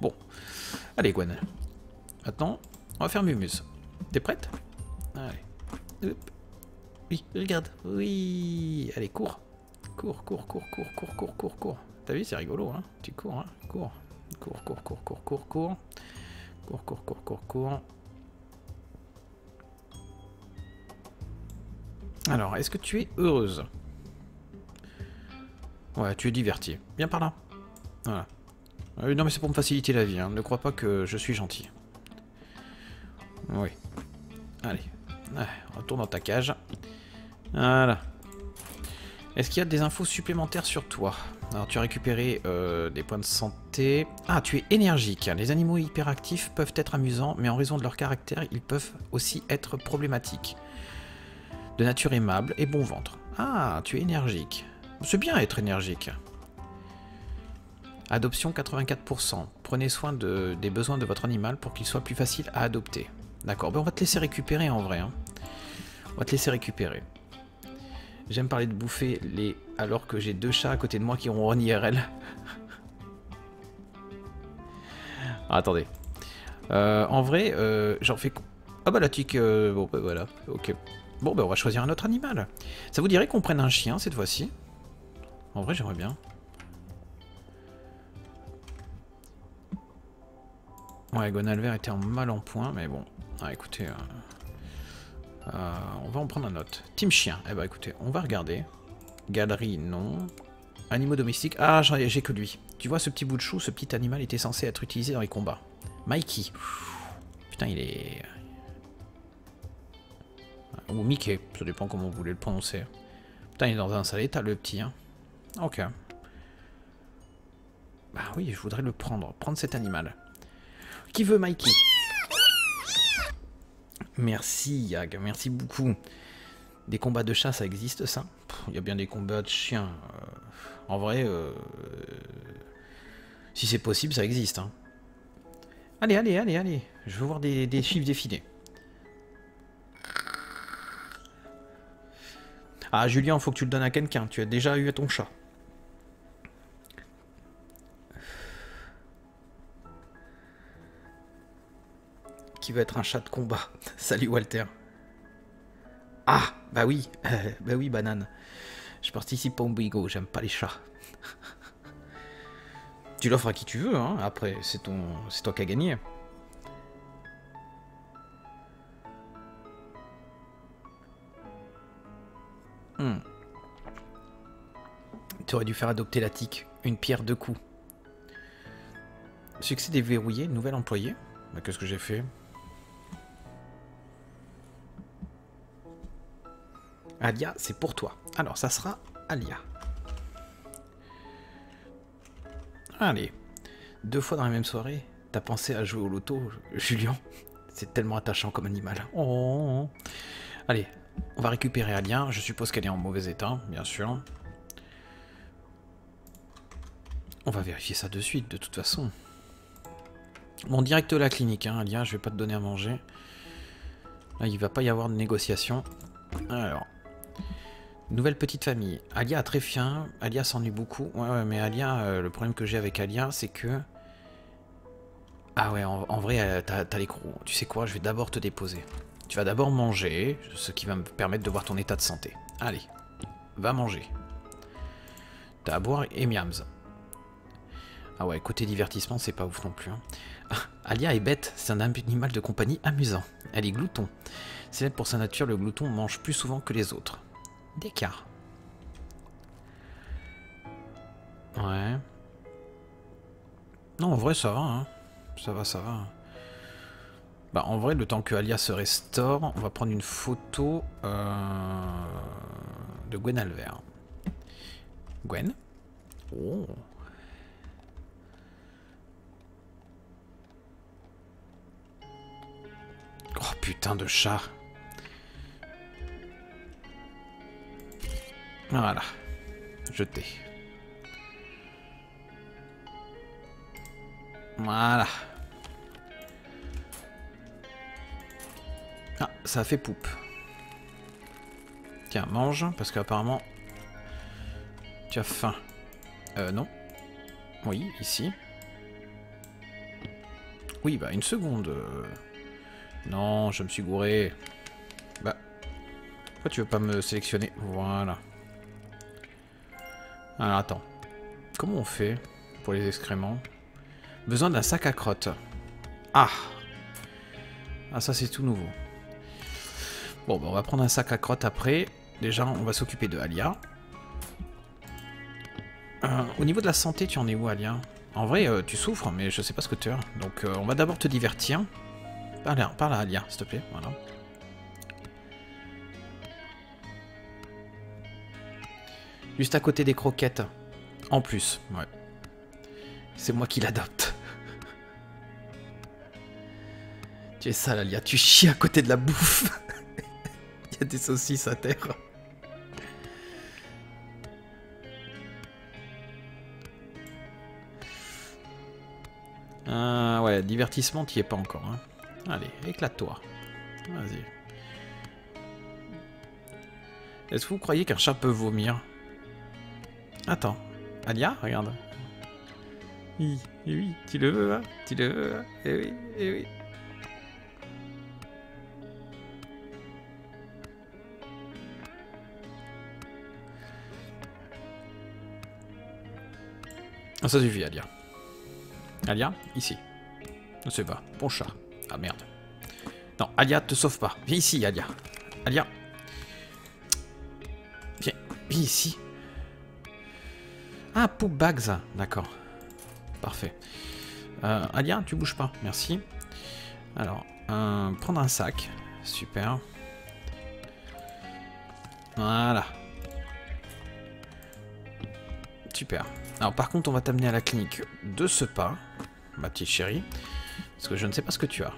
Bon. Allez, Gwen. Maintenant, on va faire Mumuse. T'es prête? Allez. Oui, regarde. Oui. Allez, cours. Cours, cours, cours, cours, cours, cours, cours, cours. T'as vu, c'est rigolo, hein? Tu cours, hein? Cours. Cours, cours, cours, cours, cours, cours. Cours, cours, cours, cours, cours. Alors, est-ce que tu es heureuse? Ouais, tu es divertie. Viens par là. Voilà. Non, mais c'est pour me faciliter la vie, hein. Ne crois pas que je suis gentil. Oui. Allez. Ouais, retourne dans ta cage. Voilà. Est-ce qu'il y a des infos supplémentaires sur toi? Alors tu as récupéré des points de santé. Ah, tu es énergique. Les animaux hyperactifs peuvent être amusants, mais en raison de leur caractère, ils peuvent aussi être problématiques. de nature aimable et bon ventre. Ah, tu es énergique. C'est bien être énergique. Adoption 84%. Prenez soin des besoins de votre animal pour qu'il soit plus facile à adopter. D'accord, ben on va te laisser récupérer en vrai. Hein. On va te laisser récupérer. J'aime parler de bouffer les... alors que j'ai deux chats à côté de moi qui auront en IRL. Ah, attendez. En vrai, j'en fais... Ah bah la tique... Bon bah voilà, ok. Bon bah on va choisir un autre animal. Ça vous dirait qu'on prenne un chien cette fois-ci? En vrai j'aimerais bien. Ouais, Gonalver était mal en point, mais bon. Ah écoutez... on va en prendre un autre. Team chien. Eh bah écoutez, on va regarder. Galerie, non. Animaux domestiques. Ah, j'ai que lui. Tu vois ce petit bout de chou, ce petit animal était censé être utilisé dans les combats. Mikey. Putain, il est... Ou Mickey, ça dépend comment vous voulez le prononcer. Putain, il est dans un sale état, le petit. Hein. Ok. Bah oui, je voudrais le prendre. Prendre cet animal. Qui veut Mikey? Merci, Yag. Merci beaucoup. Des combats de chat, ça existe, ça? Il y a bien des combats de chiens. En vrai, si c'est possible, ça existe. Hein. Allez, allez, allez, allez. Je veux voir des chiffres défiler. Ah, Julien, faut que tu le donnes à quelqu'un. Tu as déjà eu à ton chat. Qui veut être un chat de combat? Salut, Walter. Ah, bah oui. Bah oui, banane. Je participe pas au Bigo. J'aime pas les chats. Tu l'offres à qui tu veux, hein. Après, c'est toi qui as gagné. Hmm. Tu aurais dû faire adopter la tique. Une pierre deux coups. Succès déverrouillé, nouvel employé. Bah, qu'est-ce que j'ai fait? Alia, c'est pour toi. Alors, ça sera Alia. Allez. Deux fois dans la même soirée, t'as pensé à jouer au loto, Julien? C'est tellement attachant comme animal. Oh. Allez. On va récupérer Alien, je suppose qu'elle est en mauvais état, bien sûr. On va vérifier ça de suite, de toute façon. Bon, direct à la clinique, hein, Alien, je vais pas te donner à manger. Là, il va pas y avoir de négociation. Alors, nouvelle petite famille. Alia a très faim, Alia s'ennuie beaucoup. Ouais, mais Alia, le problème que j'ai avec Alia, c'est que... Ah ouais, en vrai, t'as les crocs. Tu sais quoi, je vais d'abord te déposer. Tu vas d'abord manger, ce qui va me permettre de voir ton état de santé. Allez, va manger. T'as à boire et miams. Ah ouais, côté divertissement, c'est pas ouf non plus. Hein. Ah, Alia est bête, c'est un animal de compagnie amusant. Elle est glouton. Célèbre pour sa nature, le glouton mange plus souvent que les autres. D'écart. Ouais. Non, en vrai, ça va. Hein. Ça va, ça va. Bah, en vrai, le temps que Alia se restaure, on va prendre une photo de Gwen Alver. Gwen. Oh. Oh, putain de chat. Voilà. Jeté. Voilà. Ah, ça a fait poupe. Tiens, mange, parce qu'apparemment... Tu as faim. Non. Oui, ici. Oui, bah, une seconde. Non, je me suis gouré. Bah... Pourquoi tu veux pas me sélectionner? Voilà. Alors, attends. Comment on fait pour les excréments? Besoin d'un sac à crottes. Ah! Ah, ça, c'est tout nouveau. Bon, bah on va prendre un sac à crottes après. Déjà, on va s'occuper de Alia. Au niveau de la santé, tu en es où, Alia? En vrai, tu souffres, mais je sais pas ce que tu as. Donc, on va d'abord te divertir. Parle à Alia, s'il te plaît. Voilà. Juste à côté des croquettes. En plus, ouais. C'est moi qui l'adopte. Tu es sale, Alia. Tu chies à côté de la bouffe. Il y a des saucisses à terre. Ouais, divertissement, t'y es pas encore. Hein. Allez, éclate-toi. Vas-y. Est-ce que vous croyez qu'un chat peut vomir? Attends. Alia, regarde. Oui, tu le veux, hein? Tu le veux, hein? Eh oui, eh oui. Ah, ça suffit, Alia. Alia, ici. Je sais pas. Bon chat. Ah merde. Non, Alia, te sauve pas. Viens ici, Alia. Alia. Viens ici. Ah, poop bags. D'accord. Parfait. Alia, tu bouges pas. Merci. Alors, prendre un sac. Super. Voilà. Super. Alors par contre, on va t'amener à la clinique de ce pas, ma petite chérie, parce que je ne sais pas ce que tu as.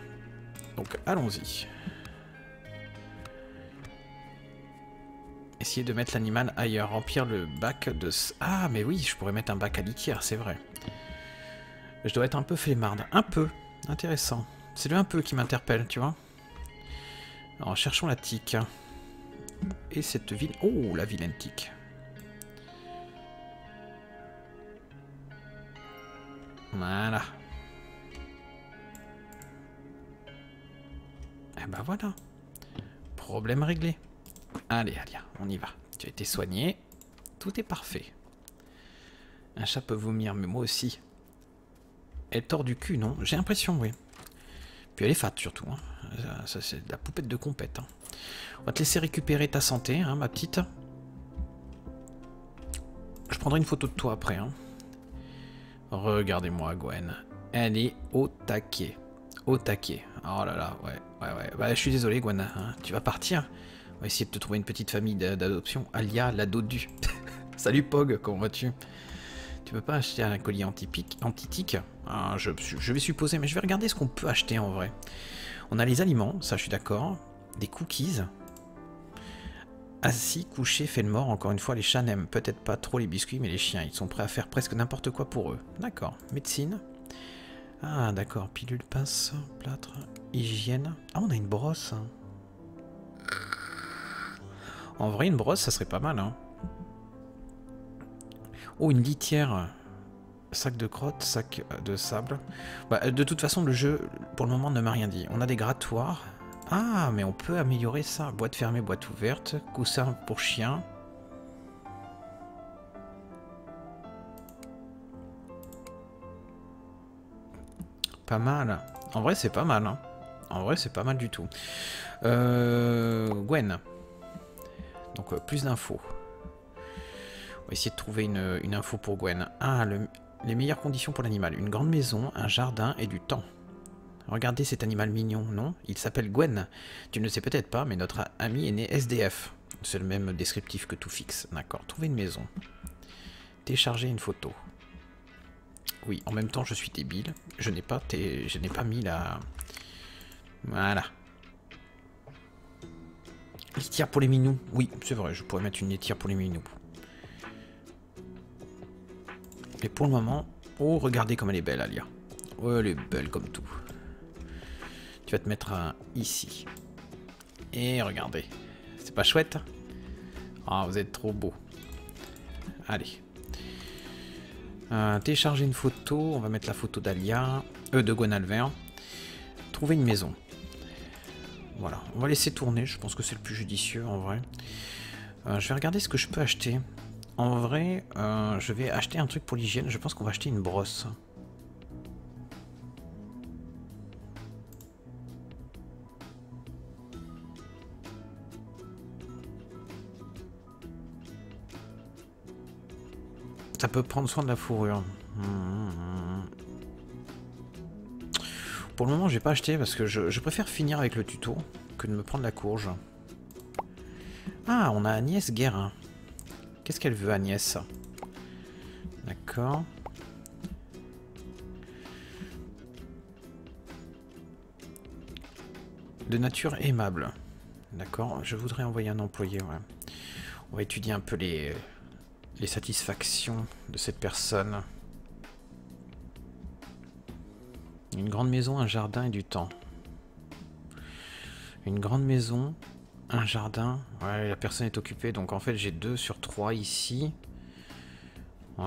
Donc allons-y. Essayer de mettre l'animal ailleurs, remplir le bac de... Ah mais oui, je pourrais mettre un bac à litière, c'est vrai. Je dois être un peu flemmarde. Un peu, intéressant. C'est le un peu qui m'interpelle, tu vois. Alors cherchons la tique. Et cette ville... Oh, la vilaine tique. Voilà. Eh ben voilà. Problème réglé. Allez, Alia, on y va. Tu as été soigné. Tout est parfait. Un chat peut vomir, mais moi aussi. Elle tord du cul, non? J'ai l'impression, oui. Puis elle est fat, surtout. Hein. Ça, c'est de la poupette de compète. Hein. On va te laisser récupérer ta santé, hein, ma petite. Je prendrai une photo de toi après, hein. Regardez-moi Gwen, elle est au taquet, au taquet. Oh là là, ouais. Bah, je suis désolé Gwen, hein. Tu vas partir. On va essayer de te trouver une petite famille d'adoption. Alia, la dodue. Salut Pog, comment vas-tu? Tu peux pas acheter un collier anti-tique? Ah, je vais supposer, mais je vais regarder ce qu'on peut acheter en vrai. On a les aliments, ça je suis d'accord. Des cookies. Assis, couché, fait le mort. Encore une fois, les chats n'aiment peut-être pas trop les biscuits, mais les chiens, ils sont prêts à faire presque n'importe quoi pour eux. D'accord. Médecine. Ah, d'accord. Pilule, pince, plâtre, hygiène. Ah, on a une brosse. En vrai, une brosse, ça serait pas mal. Hein. Oh, une litière. Sac de crotte, sac de sable. Bah, de toute façon, le jeu, pour le moment, ne m'a rien dit. On a des grattoirs. Ah, mais on peut améliorer ça. Boîte fermée, boîte ouverte. Coussin pour chien. Pas mal. En vrai, c'est pas mal. Hein. En vrai, c'est pas mal du tout. Gwen. Donc, plus d'infos. On va essayer de trouver une info pour Gwen. Ah, les meilleures conditions pour l'animal. Une grande maison, un jardin et du temps. Regardez cet animal mignon, non? Il s'appelle Gwen. Tu ne le sais peut-être pas, mais notre ami est né SDF. C'est le même descriptif que tout fixe. D'accord. Trouver une maison. Télécharger une photo. Oui, en même temps, je suis débile. Je n'ai pas mis la... Voilà. Litière pour les minous. Oui, c'est vrai, je pourrais mettre une litière pour les minous. Et pour le moment... Oh, regardez comme elle est belle, Alia. Oh, elle est belle comme tout. Tu vas te mettre ici. Et regardez. C'est pas chouette? Ah, vous êtes trop beau. Allez. Télécharger une photo. On va mettre la photo d'Alia. De Gwenalver. Trouver une maison. Voilà. On va laisser tourner. Je pense que c'est le plus judicieux en vrai. Je vais regarder ce que je peux acheter. En vrai, je vais acheter un truc pour l'hygiène. Je pense qu'on va acheter une brosse. Ça peut prendre soin de la fourrure. Pour le moment, j'ai pas acheté parce que je préfère finir avec le tuto que de me prendre la courge. Ah, on a Agnès Guérin. Qu'est-ce qu'elle veut, Agnès? D'accord. De nature aimable. D'accord, je voudrais envoyer un employé. Ouais. On va étudier un peu les satisfactions de cette personne. Une grande maison, un jardin et du temps. Une grande maison, un jardin. Ouais, la personne est occupée, donc en fait j'ai 2 sur 3 ici. Ouais.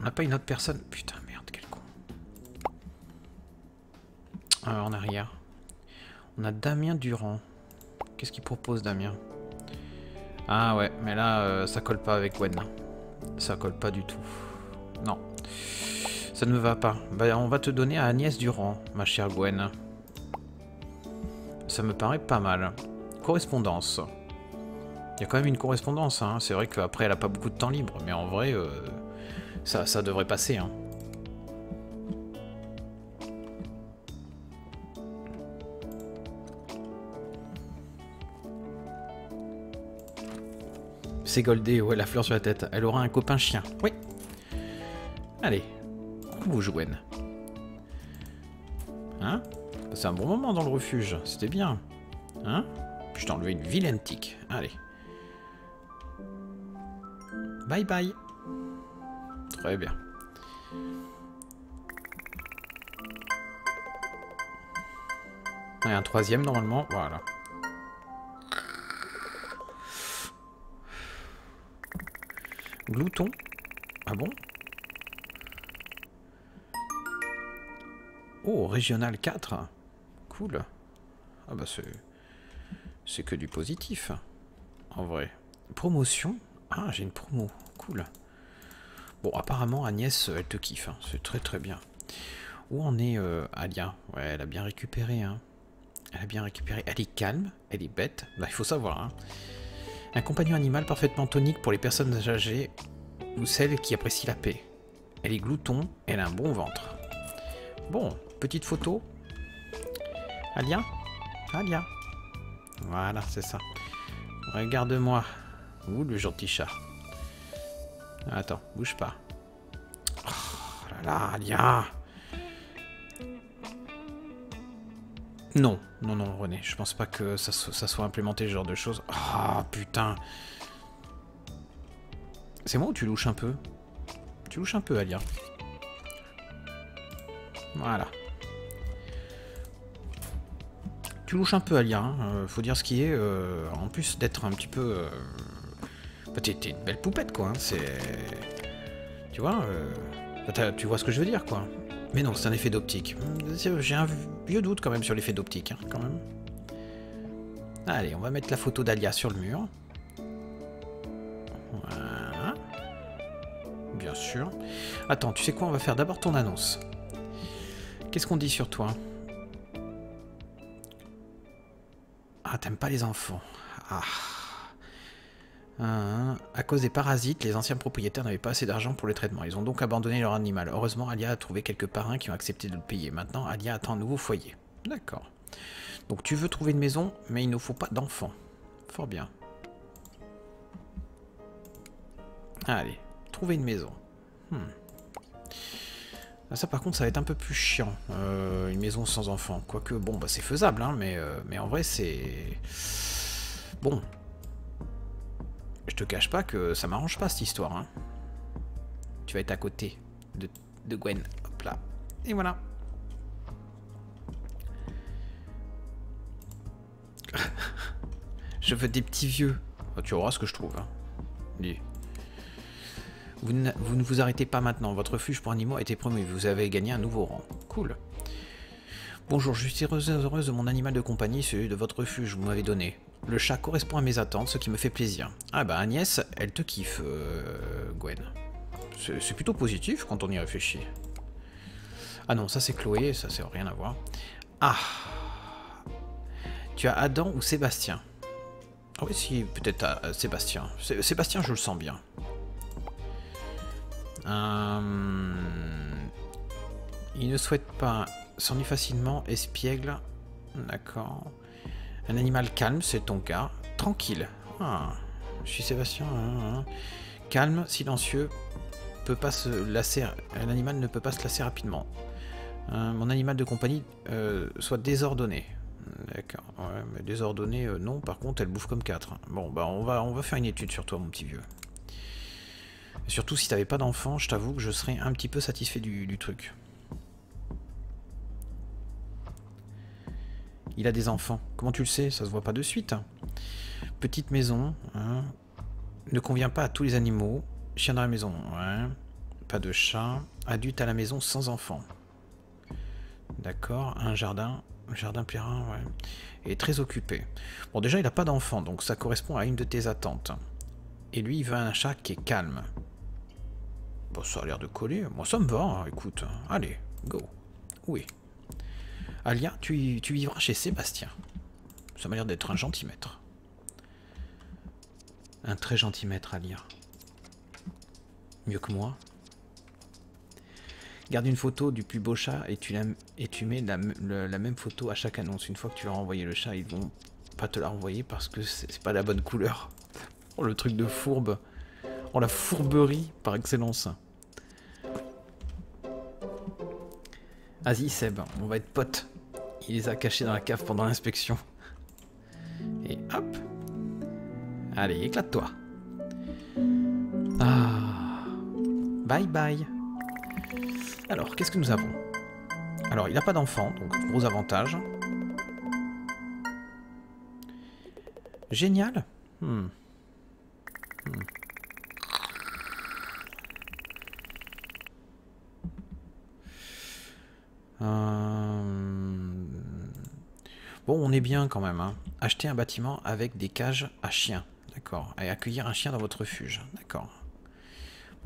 On n'a pas une autre personne. Putain, merde, quel con. En arrière. On a Damien Durand. Qu'est-ce qu'il propose, Damien? Ah ouais, mais là, ça colle pas avec Gwen. Ça colle pas du tout. Non. Ça ne me va pas. Bah, on va te donner à Agnès Durand, ma chère Gwen. Ça me paraît pas mal. Correspondance. Il y a quand même une correspondance, hein. C'est vrai qu'après, elle a pas beaucoup de temps libre. Mais en vrai, ça devrait passer, hein. C'est Goldé, ouais, la fleur sur la tête. Elle aura un copain chien. Oui. Allez. On bouge, Gwen. Hein? C'est un bon moment dans le refuge. C'était bien. Hein? Je t'ai enlevé une vilaine tique. Allez. Bye bye. Très bien. Et un troisième, normalement. Voilà. Glouton? Ah bon? Oh, régional 4. Cool. Ah bah c'est que du positif. En vrai. Promotion? Ah, j'ai une promo. Cool. Bon, apparemment, Agnès, elle te kiffe. Hein. C'est très très bien. Où en est Alia? Ouais, elle a bien récupéré. Hein. Elle a bien récupéré. Elle est calme. Elle est bête. Bah, il faut savoir, hein. Un compagnon animal parfaitement tonique pour les personnes âgées ou celles qui apprécient la paix. Elle est glouton, elle a un bon ventre. Bon, petite photo. Alia? Alia? Voilà, c'est ça. Regarde-moi. Ouh, le gentil chat. Attends, bouge pas. Oh là là, Alia! Non, non, non, René, je pense pas que ça soit implémenté ce genre de choses. Ah, putain. C'est moi ou tu louches un peu? Tu louches un peu, Alia. Voilà. Tu louches un peu, Alia, hein. Faut dire ce qui est. En plus d'être un petit peu... Bah, t'es une belle poupette, quoi. Hein. C'est... Tu vois bah, tu vois ce que je veux dire, quoi. Mais non, c'est un effet d'optique. J'ai un vieux doute quand même sur l'effet d'optique, hein, quand même. Allez, on va mettre la photo d'Alia sur le mur. Voilà. Bien sûr. Attends, tu sais quoi? On va faire d'abord ton annonce. Qu'est-ce qu'on dit sur toi? Ah, t'aimes pas les enfants. Ah. À cause des parasites, les anciens propriétaires n'avaient pas assez d'argent pour les traitements. Ils ont donc abandonné leur animal. Heureusement, Alia a trouvé quelques parrains qui ont accepté de le payer. Maintenant, Alia attend un nouveau foyer. D'accord. Donc tu veux trouver une maison, mais il ne faut pas d'enfants. Fort bien. Allez, trouver une maison. Ça par contre, ça va être un peu plus chiant. Une maison sans enfants. Quoique, bon, bah c'est faisable, hein, mais en vrai, c'est... Bon... Je te cache pas que ça m'arrange pas cette histoire. Hein. Tu vas être à côté de Gwen. Hop là. Et voilà. Je veux des petits vieux. Ah, tu auras ce que je trouve. Hein. Dis. Vous ne vous arrêtez pas maintenant. Votre refuge pour animaux a été promu. Vous avez gagné un nouveau rang. Cool. Bonjour, je suis heureuse de mon animal de compagnie, celui de votre refuge que vous m'avez donné. Le chat correspond à mes attentes, ce qui me fait plaisir. Ah bah Agnès, elle te kiffe, Gwen. C'est plutôt positif quand on y réfléchit. Ah non, ça c'est Chloé, ça c'est rien à voir. Ah. Tu as Adam ou Sébastien? Ah oui, si, peut-être Sébastien. Sébastien, je le sens bien. Il ne souhaite pas s'ennuie facilement, espiègle. D'accord. Un animal calme, c'est ton cas. Tranquille. Ah, je suis Sébastien. Calme, silencieux. Peut pas se lasser. L'animal ne peut pas se lasser rapidement. Mon animal de compagnie soit désordonné. D'accord, ouais, mais désordonnée, non, par contre elle bouffe comme 4. Bon bah on va faire une étude sur toi mon petit vieux. Et surtout si t'avais pas d'enfant, je t'avoue que je serais un petit peu satisfait du truc. Il a des enfants, comment tu le sais? Ça se voit pas de suite. Petite maison, hein, ne convient pas à tous les animaux. Chien dans la maison, ouais. Pas de chat. Adulte à la maison sans enfant. D'accord, un jardin. Jardin Pierrin, ouais. Et très occupé. Bon, déjà, il n'a pas d'enfant, donc ça correspond à une de tes attentes. Et lui, il veut un chat qui est calme. Bon, ça a l'air de coller. Moi, ça me va, hein, écoute. Allez, go. Oui. Alia, tu vivras chez Sébastien. Ça m'a l'air d'être un gentil maître. Un très gentil maître, Alia. Mieux que moi. Garde une photo du plus beau chat et tu mets la même photo à chaque annonce. Une fois que tu vas renvoyer le chat, ils vont pas te la renvoyer parce que c'est pas la bonne couleur. Oh, le truc de fourbe. Oh, la fourberie par excellence. Vas-y Seb, on va être potes. Il les a cachés dans la cave pendant l'inspection. Et hop. Allez, éclate-toi. Ah. Bye bye. Alors, qu'est-ce que nous avons? Alors, il n'a pas d'enfant, donc gros avantage. Génial. Bon, on est bien quand même. Hein. Acheter un bâtiment avec des cages à chiens. D'accord. Et accueillir un chien dans votre refuge. D'accord.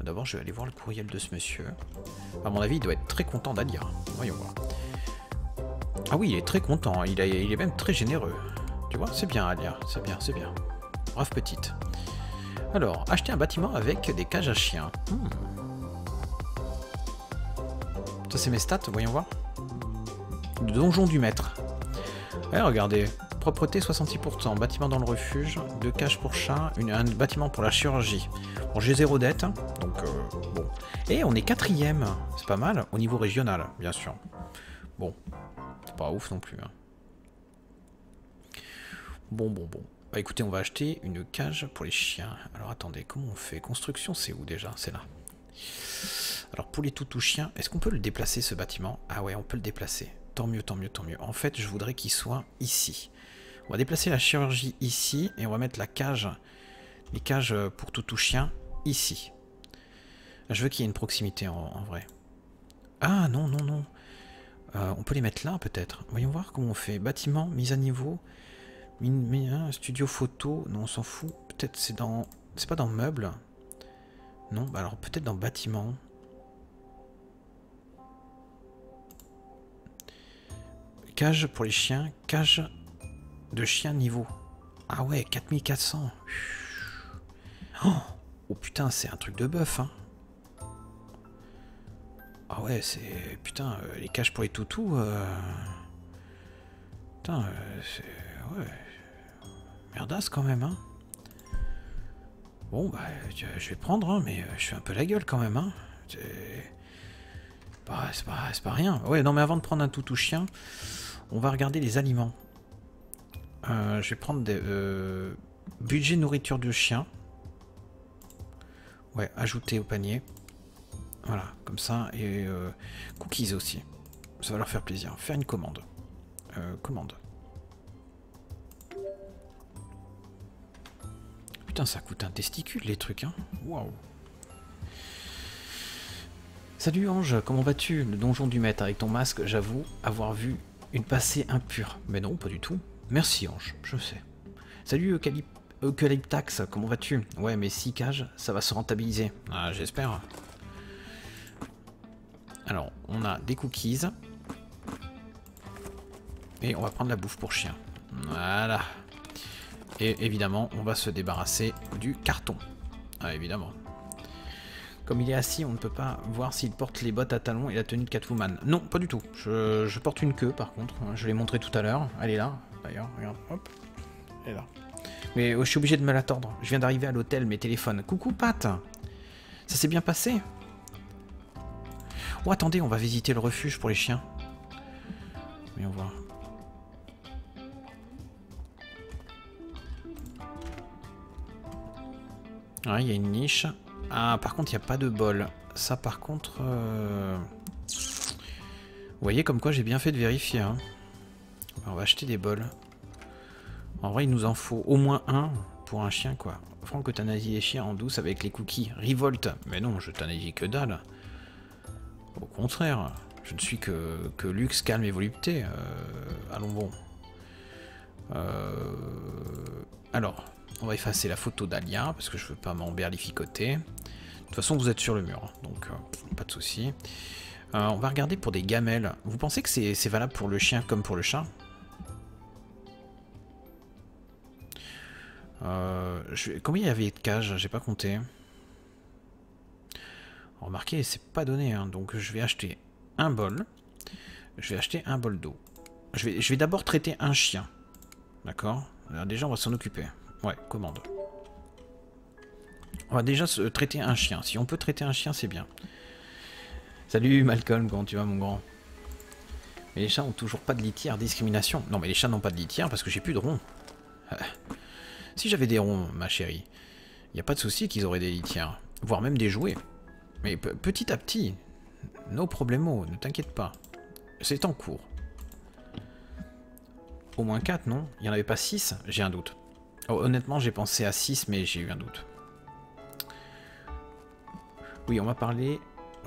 D'abord, je vais aller voir le courriel de ce monsieur. À mon avis, il doit être très content d'Alia. Voyons voir. Ah oui, il est très content. Il est même très généreux. Tu vois, c'est bien, Alia. C'est bien, c'est bien. Brave petite. Alors, acheter un bâtiment avec des cages à chiens. Ça, c'est mes stats. Voyons voir. Le donjon du maître. Eh, regardez. Propreté 66%. Bâtiment dans le refuge. 2 cages pour chat. Un bâtiment pour la chirurgie. Bon, j'ai 0 dette, donc bon. Et on est 4e, c'est pas mal, au niveau régional, bien sûr. Bon, c'est pas ouf non plus. Hein. Bon. Bah écoutez, on va acheter une cage pour les chiens. Alors attendez, comment on fait? Construction, c'est où déjà? C'est là. Alors pour les toutous chiens, est-ce qu'on peut le déplacer ce bâtiment? Ah ouais, on peut le déplacer. Tant mieux, tant mieux, tant mieux. En fait, je voudrais qu'il soit ici. On va déplacer la chirurgie ici, et on va mettre la cage... Les cages pour toutou chien, ici. Je veux qu'il y ait une proximité en vrai. Ah non, non, non. On peut les mettre là peut-être. Voyons voir comment on fait. Bâtiment, mise à niveau, studio photo. Non, on s'en fout. Peut-être c'est dans... C'est pas dans meubles. Non, bah alors peut-être dans bâtiment. Cage pour les chiens. Cage de chien niveau. Ah ouais, 4400. Oh putain, c'est un truc de bœuf, hein. Ah ouais, c'est... Putain, les cages pour les toutous... Putain, c'est... Ouais... Merdasse quand même, hein. Bon, bah, je vais prendre, hein, mais je fais un peu la gueule quand même, hein. C'est pas rien. Ouais, non, mais avant de prendre un toutou chien, on va regarder les aliments. Je vais prendre des... budget nourriture de chien. Ouais, ajouter au panier. Voilà, comme ça. Et cookies aussi. Ça va leur faire plaisir. Faire une commande. Commande. Putain, ça coûte un testicule, les trucs, hein. Waouh. Salut, Ange. Comment vas-tu? Le donjon du maître avec ton masque, j'avoue, avoir vu une passée impure. Mais non, pas du tout. Merci, Ange. Je sais. Salut, Eucalypte. Eucalyptax, comment vas-tu? Ouais, mais 6 cages, ça va se rentabiliser. Ah, j'espère. Alors, on a des cookies. Et on va prendre la bouffe pour chien. Voilà. Et évidemment, on va se débarrasser du carton. Ah, évidemment. Comme il est assis, on ne peut pas voir s'il porte les bottes à talons et la tenue de Catwoman. Non, pas du tout. Je porte une queue, par contre. Je l'ai montrée tout à l'heure. Elle est là, d'ailleurs. Regarde, hop. Elle est là. Mais je suis obligé de me la tordre. Je viens d'arriver à l'hôtel, mes téléphones. Coucou, Pat. Ça s'est bien passé? Oh, attendez, on va visiter le refuge pour les chiens. Voyons voir. Ouais, il y a une niche. Ah, par contre, il n'y a pas de bol. Ça, par contre... Vous voyez comme quoi j'ai bien fait de vérifier. Hein. On va acheter des bols. En vrai, il nous en faut au moins un pour un chien, quoi. Franck euthanasie les chiens en douce avec les cookies. Révolte. Mais non, je euthanasie que dalle. Au contraire, je ne suis que luxe, calme et volupté. Allons bon. Alors, on va effacer la photo d'Alia, parce que je veux pas m'emberlificoter. De toute façon, vous êtes sur le mur, donc pas de souci. On va regarder pour des gamelles. Vous pensez que c'est valable pour le chien comme pour le chat? Combien il y avait de cages? J'ai pas compté. Remarquez, c'est pas donné, hein, donc je vais acheter un bol. Je vais acheter un bol d'eau. Je vais d'abord traiter un chien. D'accord? Déjà, on va s'en occuper. Ouais, commande. On va déjà traiter un chien. Si on peut traiter un chien, c'est bien. Salut Malcolm, comment tu vas mon grand? Mais les chats ont toujours pas de litière, discrimination. Non mais les chats n'ont pas de litière parce que j'ai plus de ronds. Si j'avais des ronds, ma chérie, il n'y a pas de souci qu'ils auraient des litières, voire même des jouets. Mais petit à petit, no problemo, ne t'inquiète pas. C'est en cours. Au moins 4, non? Il n'y en avait pas 6? J'ai un doute. Oh, honnêtement, j'ai pensé à 6, mais j'ai eu un doute. Oui, on m'a parlé...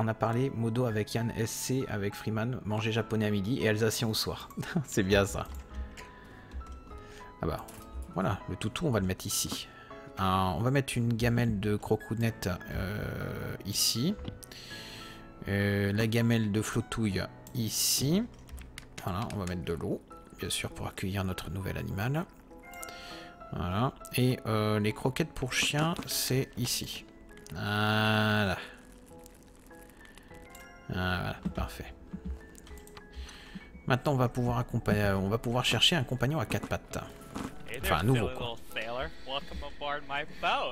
On a parlé Modo avec Yann, SC avec Freeman, manger japonais à midi et alsacien au soir. C'est bien ça. Ah bah, voilà, le toutou, on va le mettre ici. On va mettre une gamelle de crocounette ici. La gamelle de flotouille ici. Voilà, on va mettre de l'eau, bien sûr, pour accueillir notre nouvel animal. Voilà, et les croquettes pour chien, c'est ici. Voilà. Ah, voilà, parfait. Maintenant, on va pouvoir chercher un compagnon à 4 pattes. Enfin, un nouveau, quoi.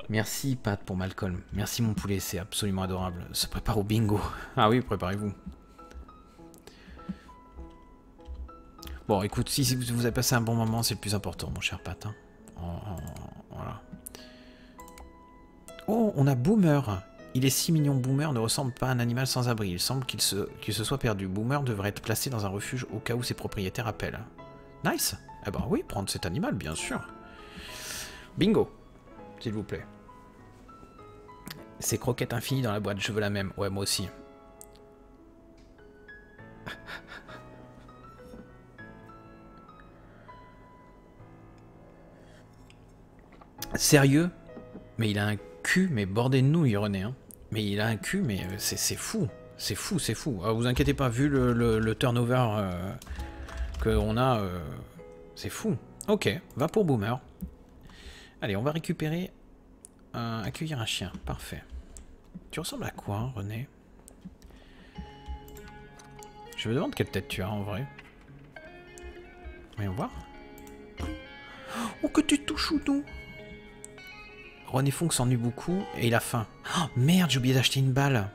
Merci, Pat, pour Malcolm. Merci, mon poulet, c'est absolument adorable. Se prépare au bingo. Ah oui, préparez-vous. Bon, écoute, si vous avez passé un bon moment, c'est le plus important, mon cher Pat. Hein. Voilà. Oh, on a Boomer. Il est si mignon. Boomer ne ressemble pas à un animal sans abri. Il semble qu'il se soit perdu. Boomer devrait être placé dans un refuge au cas où ses propriétaires appellent. Nice. Eh ben oui, prendre cet animal, bien sûr. Bingo, s'il vous plaît. Ces croquettes infinies dans la boîte, je veux la même. Ouais, moi aussi. Sérieux? Mais il a un cul, mais bordé de nouilles, René. Hein. Mais il a un cul, mais c'est fou. C'est fou, c'est fou. Vous inquiétez pas, vu le turnover qu'on a, c'est fou. Ok, va pour Boomer. Allez, on va récupérer... accueillir un chien, parfait. Tu ressembles à quoi, hein, René? Je me demande quelle tête tu as, en vrai. Voyons voir. Oh, que tu touches ou non? René Fong s'ennuie beaucoup et il a faim. Oh, merde, j'ai oublié d'acheter une balle.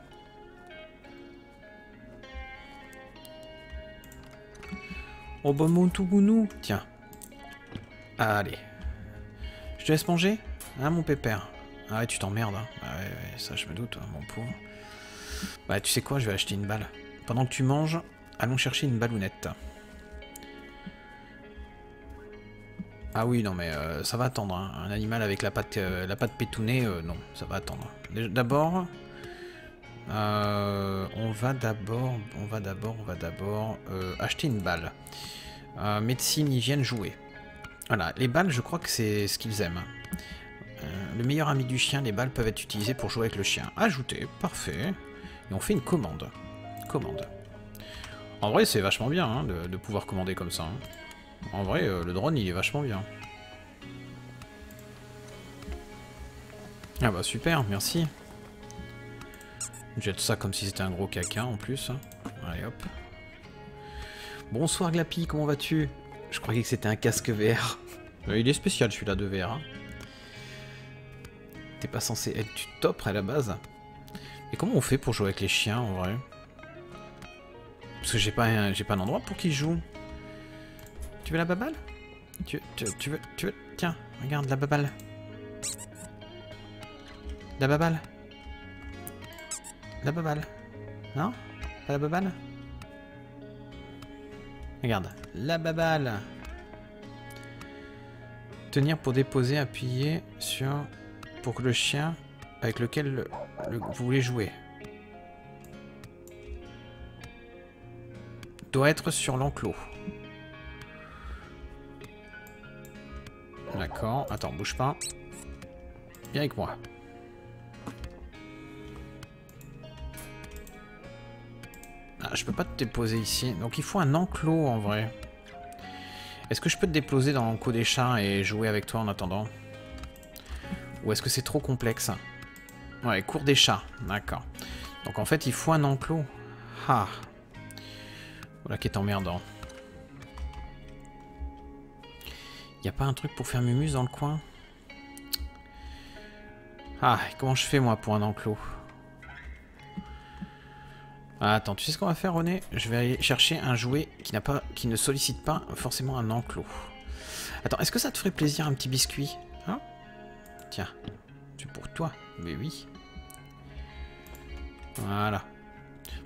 Oh bah mon tout gounou. Tiens. Allez. Je te laisse manger? Hein mon pépère? Ah ouais, tu t'emmerdes. Hein. Ah ouais, ça je me doute, hein, mon pauvre. Bah tu sais quoi, je vais acheter une balle. Pendant que tu manges, allons chercher une ballounette. Ah oui, non mais ça va attendre, hein. Un animal avec la patte pétounée, non, ça va attendre. D'abord, on va d'abord acheter une balle. Médecine, hygiène, jouets. Voilà, les balles, je crois que c'est ce qu'ils aiment. Le meilleur ami du chien, les balles peuvent être utilisées pour jouer avec le chien. Ajouter, parfait. Et on fait une commande. Commande. En vrai, c'est vachement bien hein, de pouvoir commander comme ça. Hein. En vrai, le drone, il est vachement bien. Ah bah super, merci. Jette ça comme si c'était un gros caca en plus. Allez hop. Bonsoir Glapi, comment vas-tu? Je croyais que c'était un casque VR. Il est spécial celui-là de VR. Hein. T'es pas censé être du top à la base. Et comment on fait pour jouer avec les chiens en vrai? Parce que j'ai pas d'endroit pour qu'ils jouent. Tu veux la baballe? Tu veux... Tiens, regarde la baballe. La babale. La babale. Non? Pas la babale? Regarde. La babale. Tenir pour déposer, appuyer sur... pour que le chien avec lequel vous voulez jouer doit être sur l'enclos. D'accord. Attends, bouge pas. Viens avec moi. Ah, je peux pas te déposer ici. Donc il faut un enclos en vrai. Est-ce que je peux te déposer dans l'enclos des chats et jouer avec toi en attendant ? Ou est-ce que c'est trop complexe? Ouais, cours des chats, d'accord. Donc en fait, il faut un enclos. Ah. Voilà qui est emmerdant. Y a pas un truc pour faire mumuse dans le coin? Ah, comment je fais moi pour un enclos? Attends, tu sais ce qu'on va faire, René? Je vais aller chercher un jouet qui ne sollicite pas forcément un enclos. Attends, est-ce que ça te ferait plaisir un petit biscuit? Tiens, c'est pour toi, mais oui. Voilà.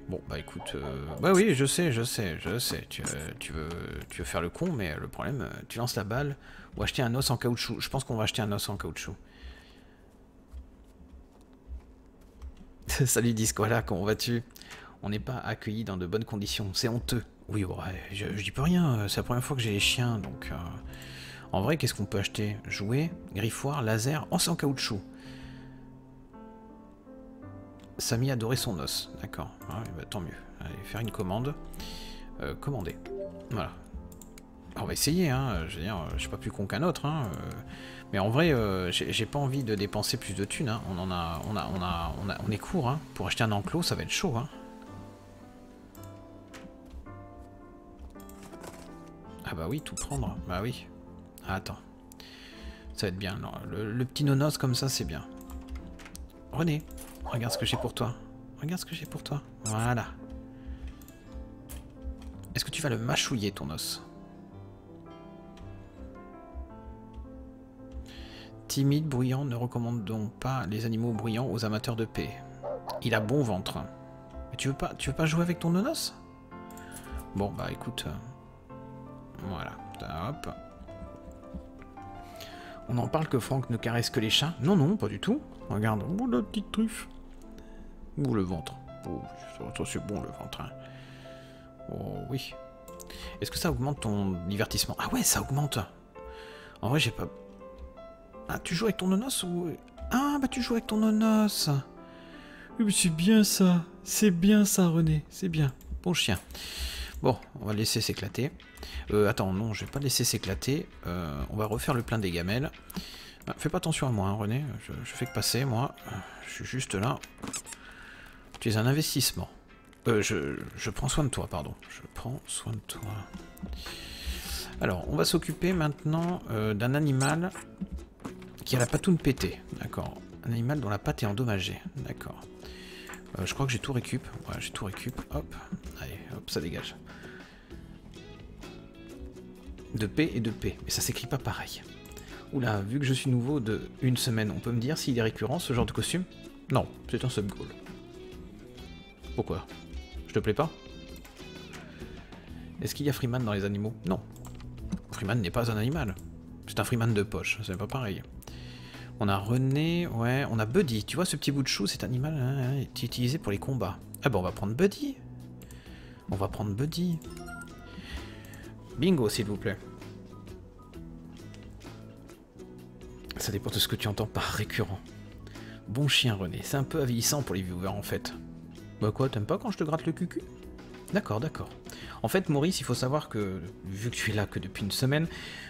Bon, bah écoute... bah oui, je sais. Tu veux faire le con, mais le problème, tu lances la balle ou acheter un os en caoutchouc. Je pense qu'on va acheter un os en caoutchouc. Salut Discola, comment vas-tu? On n'est pas accueillis dans de bonnes conditions, c'est honteux. Oui, ouais, je dis pas rien, c'est la première fois que j'ai les chiens, donc... En vrai, qu'est-ce qu'on peut acheter? Jouets, griffoir, laser, os en caoutchouc. Samy adorait son os. D'accord. Ah, bah, tant mieux. Allez, faire une commande. Commander. Voilà. Alors, on va essayer, hein. Je veux dire, je suis pas plus con qu'un autre, hein. Mais en vrai, j'ai pas envie de dépenser plus de thunes, hein. On est court, hein. Pour acheter un enclos, ça va être chaud, hein. Ah bah oui, tout prendre. Bah oui. Attends, ça va être bien. Non, le petit nonos comme ça, c'est bien. René, regarde ce que j'ai pour toi. Regarde ce que j'ai pour toi. Voilà. Est-ce que tu vas le mâchouiller, ton os? Timide, bruyant, ne recommandons pas les animaux bruyants aux amateurs de paix. Il a bon ventre. Mais tu veux pas jouer avec ton nonos? Bon, bah écoute. Voilà, hop. On en parle que Franck ne caresse que les chats? Non, non, pas du tout. Regarde, ouh, la petite truffe. Ouh, le ventre. Oh, c'est bon, le ventre. Hein. Oh, oui. Est-ce que ça augmente ton divertissement? Ah ouais, ça augmente. En vrai, j'ai pas... Ah, tu joues avec ton nonos ou... Ah, bah tu joues avec ton nonos. Oui, mais c'est bien ça. C'est bien ça, René. C'est bien. Bon chien. Bon, on va le laisser s'éclater. Attends, non, je vais pas le laisser s'éclater. On va refaire le plein des gamelles. Ah, fais pas attention à moi, hein, René. Je fais que passer, moi. Je suis juste là. Tu es un investissement. Je prends soin de toi, pardon. Je prends soin de toi. Alors, on va s'occuper maintenant d'un animal qui a la patoune pétée. D'accord. Un animal dont la patte est endommagée. D'accord. Je crois que j'ai tout récup. Ouais, j'ai tout récup. Hop. Allez, hop, ça dégage. De P et de P. Mais ça s'écrit pas pareil. Oula, vu que je suis nouveau de une semaine, on peut me dire s'il est récurrent ce genre de costume? Non, c'est un sub-goal. Pourquoi? Je te plais pas? Est-ce qu'il y a Freeman dans les animaux? Non. Freeman n'est pas un animal. C'est un Freeman de poche, c'est pas pareil. On a René, ouais, on a Buddy. Tu vois ce petit bout de chou, cet animal est utilisé pour les combats. Ah bah on va prendre Buddy. On va prendre Buddy. Bingo, s'il vous plaît. Ça dépend de ce que tu entends par récurrent. Bon chien, René. C'est un peu avilissant pour les viewers, en fait. Bah quoi, t'aimes pas quand je te gratte le cucu? D'accord, d'accord. En fait, Maurice, il faut savoir que, vu que tu es là que depuis une semaine,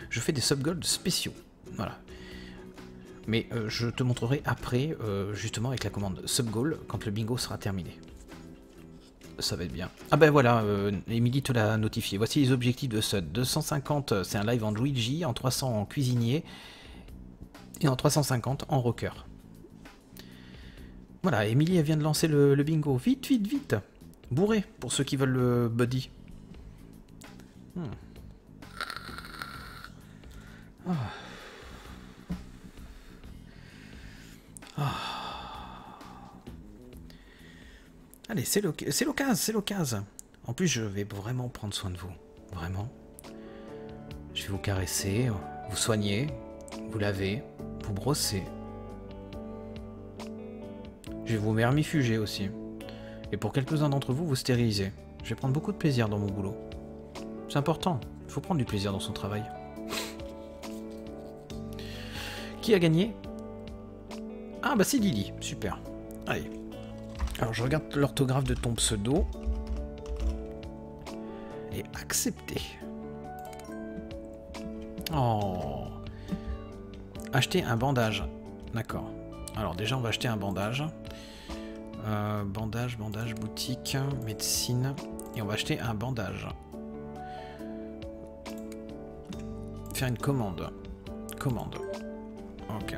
je fais des sub-golds spéciaux. Voilà. Mais je te montrerai après, justement, avec la commande sub-goal, quand le bingo sera terminé. Ça va être bien. Ah ben voilà, Émilie te l'a notifié. Voici les objectifs de ce 250, c'est un live en Luigi, en 300 en cuisinier, et en 350 en rocker. Voilà, Émilie, elle vient de lancer le bingo. Vite, vite, vite. Bourré, pour ceux qui veulent le buddy. Oh. Allez, c'est l'occasion, c'est l'occasion. En plus, je vais vraiment prendre soin de vous. Vraiment. Je vais vous caresser, vous soigner, vous laver, vous brosser. Je vais vous vermifuger aussi. Et pour quelques-uns d'entre vous, vous stériliser. Je vais prendre beaucoup de plaisir dans mon boulot. C'est important. Il faut prendre du plaisir dans son travail. Qui a gagné? Ah bah c'est Lily. Super. Allez. Alors je regarde l'orthographe de ton pseudo. Et accepter. Oh. Acheter un bandage. D'accord. Alors déjà on va acheter un bandage. Bandage, boutique, médecine. Et on va acheter un bandage. Faire une commande. Commande. Ok.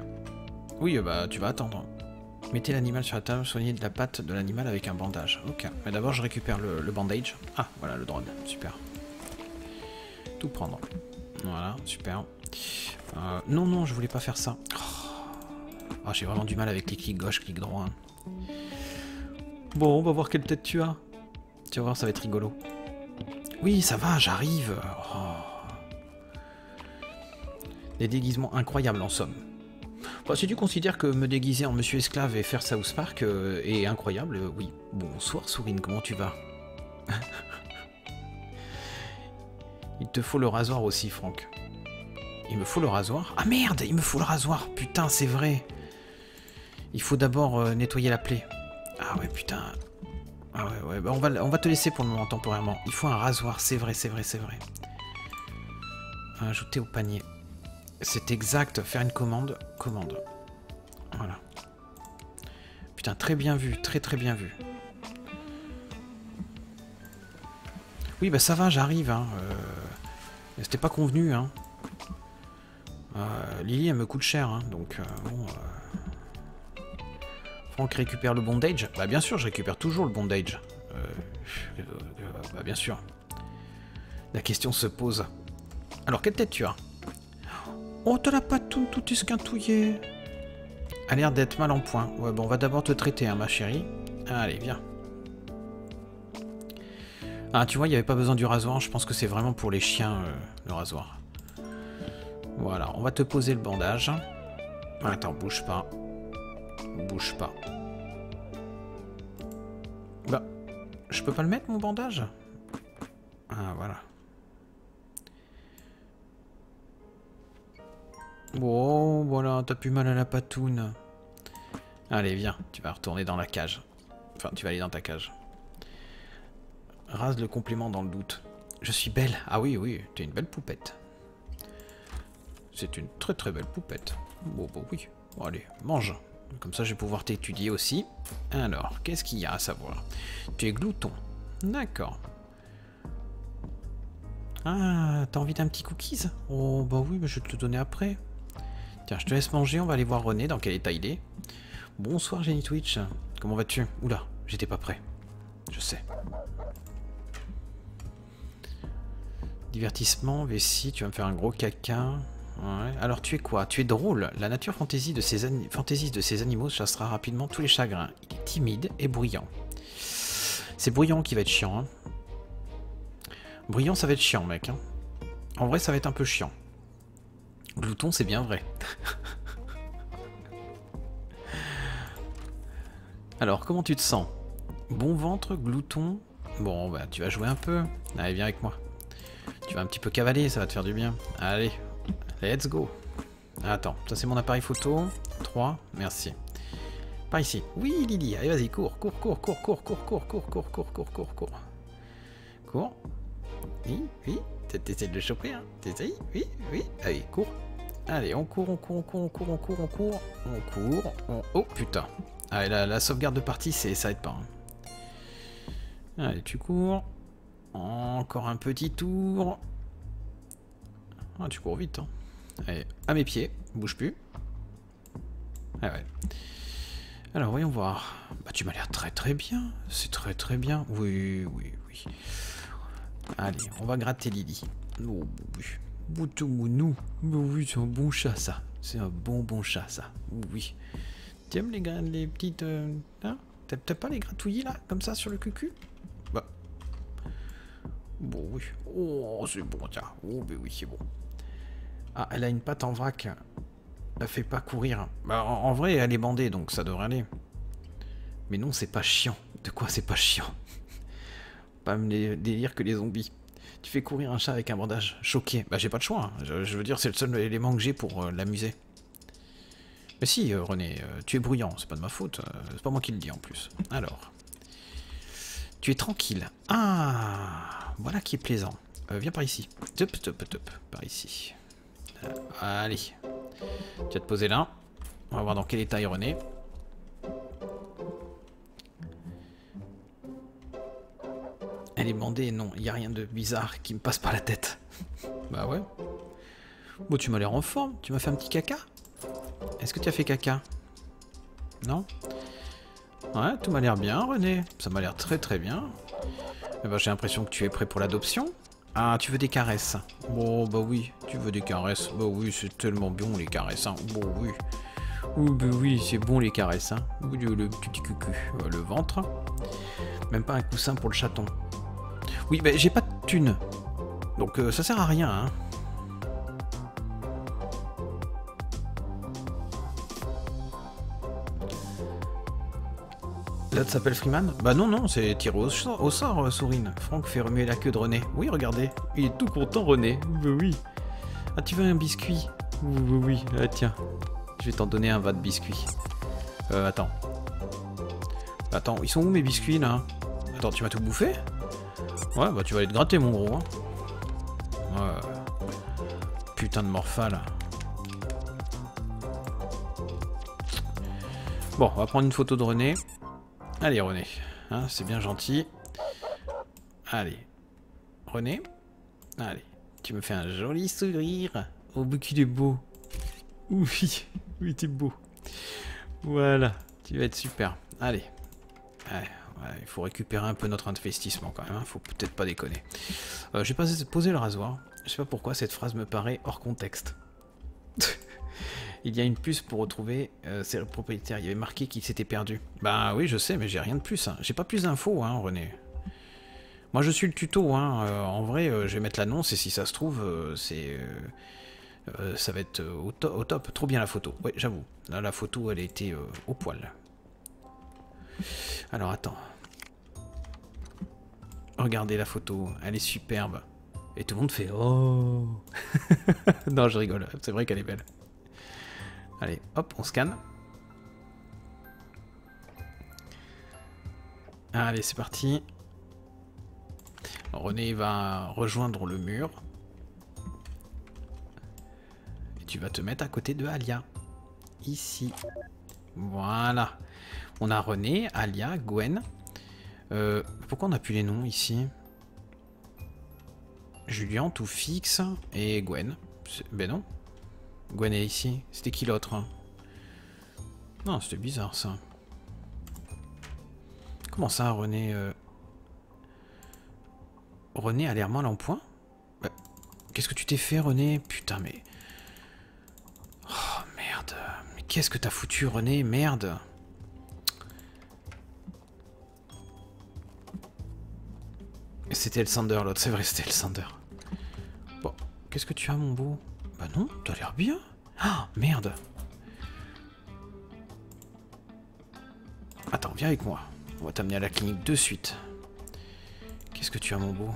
Oui, bah tu vas attendre. Mettez l'animal sur la table, soignez de la patte de l'animal avec un bandage. Ok. Mais d'abord je récupère le bandage. Ah, voilà le drone. Super. Tout prendre. Voilà, super. Non, non, je voulais pas faire ça. Oh, j'ai vraiment du mal avec les clics gauche, clics droit. Bon, on va voir quelle tête tu as. Tu vas voir, ça va être rigolo. Oui, ça va, j'arrive. Oh. Des déguisements incroyables en somme. Bah, si tu considères que me déguiser en Monsieur Esclave et faire South Park est incroyable, oui. Bonsoir, Sourine, comment tu vas? Il te faut le rasoir aussi, Franck. Il me faut le rasoir. Ah merde, il me faut le rasoir. Putain, c'est vrai. Il faut d'abord nettoyer la plaie. Ah ouais, putain. Ah ouais, ouais. Bah, on va te laisser pour le moment, temporairement. Il faut un rasoir, c'est vrai, c'est vrai, c'est vrai. Ajouter au panier. C'est exact, faire une commande. Commande. Voilà. Putain, très bien vu, très très bien vu. Oui, bah ça va, j'arrive. Hein. C'était pas convenu. Hein. Lily, elle me coûte cher. Hein. Donc, bon... Franck récupère le bondage. Bah bien sûr, je récupère toujours le bondage. Bah bien sûr. La question se pose. Alors, quelle tête tu as? Oh, t'as la patoune tout esquintouillée. A l'air d'être mal en point. Ouais, bon, on va d'abord te traiter, hein, ma chérie. Allez, viens. Ah, tu vois, il n'y avait pas besoin du rasoir. Je pense que c'est vraiment pour les chiens, le rasoir. Voilà, on va te poser le bandage. Attends, bouge pas. Bouge pas. Bah, je peux pas le mettre, mon bandage? Ah, voilà. Bon, voilà, t'as plus mal à la patoune. Allez, viens, tu vas retourner dans la cage. Enfin, tu vas aller dans ta cage. Rase le compliment dans le doute. Je suis belle. Ah oui, oui, t'es une belle poupette. C'est une très très belle poupette. Bon, bon, oui. Bon, allez, mange. Comme ça, je vais pouvoir t'étudier aussi. Alors, qu'est-ce qu'il y a à savoir? Tu es glouton. D'accord. Ah, t'as envie d'un petit cookies? Oh, bah oui, mais je vais te le donner après. Tiens, je te laisse manger, on va aller voir René, dans quel état il est. Bonsoir, Jenny Twitch. Comment vas-tu? Oula, j'étais pas prêt. Je sais. Divertissement, vessie, tu vas me faire un gros caca. Ouais. Alors tu es quoi? Tu es drôle. La nature fantaisiste de ces animaux chassera rapidement tous les chagrins. Il est timide et bruyant. C'est bruyant qui va être chiant. Hein. Bruyant, ça va être chiant, mec. Hein. En vrai, ça va être un peu chiant. Glouton, c'est bien vrai. Alors, comment tu te sens? Bon ventre, glouton. Bon, bah tu vas jouer un peu. Allez, viens avec moi. Tu vas un petit peu cavaler, ça va te faire du bien. Allez, let's go. Attends, ça c'est mon appareil photo. 3, merci. Par ici. Oui, Lily, allez, vas-y, cours, cours, cours, cours, cours, cours, cours, cours, cours, cours, cours, cours, cours. Cours. Oui, oui, t'essaies de le choper, hein. T'essayes, oui, oui. Allez, cours. Allez, on court, on court, on court, on court, on court, on court, on court, on... Oh, putain. Allez, la sauvegarde de partie, ça aide pas. Hein. Allez, tu cours. Encore un petit tour. Ah, tu cours vite. Hein. Allez, à mes pieds. Bouge plus. Ah ouais. Alors, voyons voir. Bah, tu m'as l'air très très bien. C'est très très bien. Oui, oui, oui. Allez, on va gratter Lily. Oh, oui. Boutounou. Oui, c'est un bon chat, ça. C'est un bon chat, ça. Oui. Tu aimes les petites... Hein? T'as peut-être pas les gratouillis là, comme ça sur le cucu? Bah. Bon, oui. Oh, c'est bon, tiens. Oh, mais oui, c'est bon. Ah, elle a une patte en vrac. La fait pas courir. Bah, en vrai, elle est bandée, donc ça devrait aller. Mais non, c'est pas chiant. De quoi c'est pas chiant? Pas me délire que les zombies. Tu fais courir un chat avec un bandage. Choqué. Bah, j'ai pas de choix. Hein. Je veux dire, c'est le seul élément que j'ai pour l'amuser. Mais si, René, tu es bruyant. C'est pas de ma faute. C'est pas moi qui le dis en plus. Alors. Tu es tranquille. Ah, voilà qui est plaisant. Viens par ici. Top, top, top. Par ici. Allez. Tu vas te poser là. On va voir dans quel état est René. Elle est bandée, non, il n'y a rien de bizarre qui me passe par la tête. Bah ouais. Bon, tu m'as l'air en forme, tu m'as fait un petit caca. Est-ce que tu as fait caca? Non? Ouais, tout m'a l'air bien, René. Ça m'a l'air très très bien. Eh ben, j'ai l'impression que tu es prêt pour l'adoption. Ah, tu veux des caresses? Bon, bah oui, tu veux des caresses. Bah oui, c'est tellement bon les caresses, hein. Bon, oui. Ouh, bah oui, c'est bon les caresses, hein. Ouh, le petit cucu, le ventre. Même pas un coussin pour le chaton. Oui, bah j'ai pas de thune. Donc ça sert à rien, hein. L'autre s'appelle Freeman? Bah non, non, c'est tiré au sort, Sourine. Franck fait remuer la queue de René. Oui, regardez. Il est tout content, René. Bah oui. Ah, tu veux un biscuit? Oui, oui. Ah, tiens. Je vais t'en donner un va de biscuit. Attends. Attends, ils sont où mes biscuits, là? Attends, tu m'as tout bouffé? Ouais, bah tu vas aller te gratter, mon gros. Hein. Ouais. Putain de morphale. Bon, on va prendre une photo de René. Allez, René. Hein, c'est bien gentil. Allez. René. Allez. Tu me fais un joli sourire. Oh, bah qu'il est beau. Oui, oui, t'es beau. Voilà. Tu vas être super. Allez. Allez. Ouais, il faut récupérer un peu notre investissement quand même, hein. Faut peut-être pas déconner. J'ai pas posé le rasoir. Je sais pas pourquoi cette phrase me paraît hors contexte. Il y a une puce pour retrouver ses propriétaires. Il y avait marqué qu'il s'était perdu. Bah oui, je sais, mais j'ai rien de plus. Hein. J'ai pas plus d'infos, hein, René. Moi, je suis le tuto. Hein. En vrai, je vais mettre l'annonce et si ça se trouve, c'est, ça va être au top. Trop bien la photo. Oui, j'avoue. Là, la photo, elle a été au poil. Alors attends. Regardez la photo, elle est superbe. Et tout le monde fait oh. Non, je rigole, c'est vrai qu'elle est belle. Allez, hop, on scanne. Allez, c'est parti. René va rejoindre le mur. Et tu vas te mettre à côté de Alia. Ici. Voilà. On a René, Alia, Gwen. Pourquoi on n'a plus les noms ici? Julien, tout fixe et Gwen. Ben non. Gwen est ici. C'était qui l'autre? Non, c'était bizarre ça. Comment ça, René René a l'air mal en point? Bah, qu'est-ce que tu t'es fait, René? Putain, mais... Oh, merde. Mais qu'est-ce que t'as foutu, René? Merde. C'était Elsander l'autre, c'est vrai, c'était Elsander. Bon, qu'est-ce que tu as, mon beau? Bah non, t'as l'air bien. Ah, merde. Attends, viens avec moi. On va t'amener à la clinique de suite. Qu'est-ce que tu as, mon beau?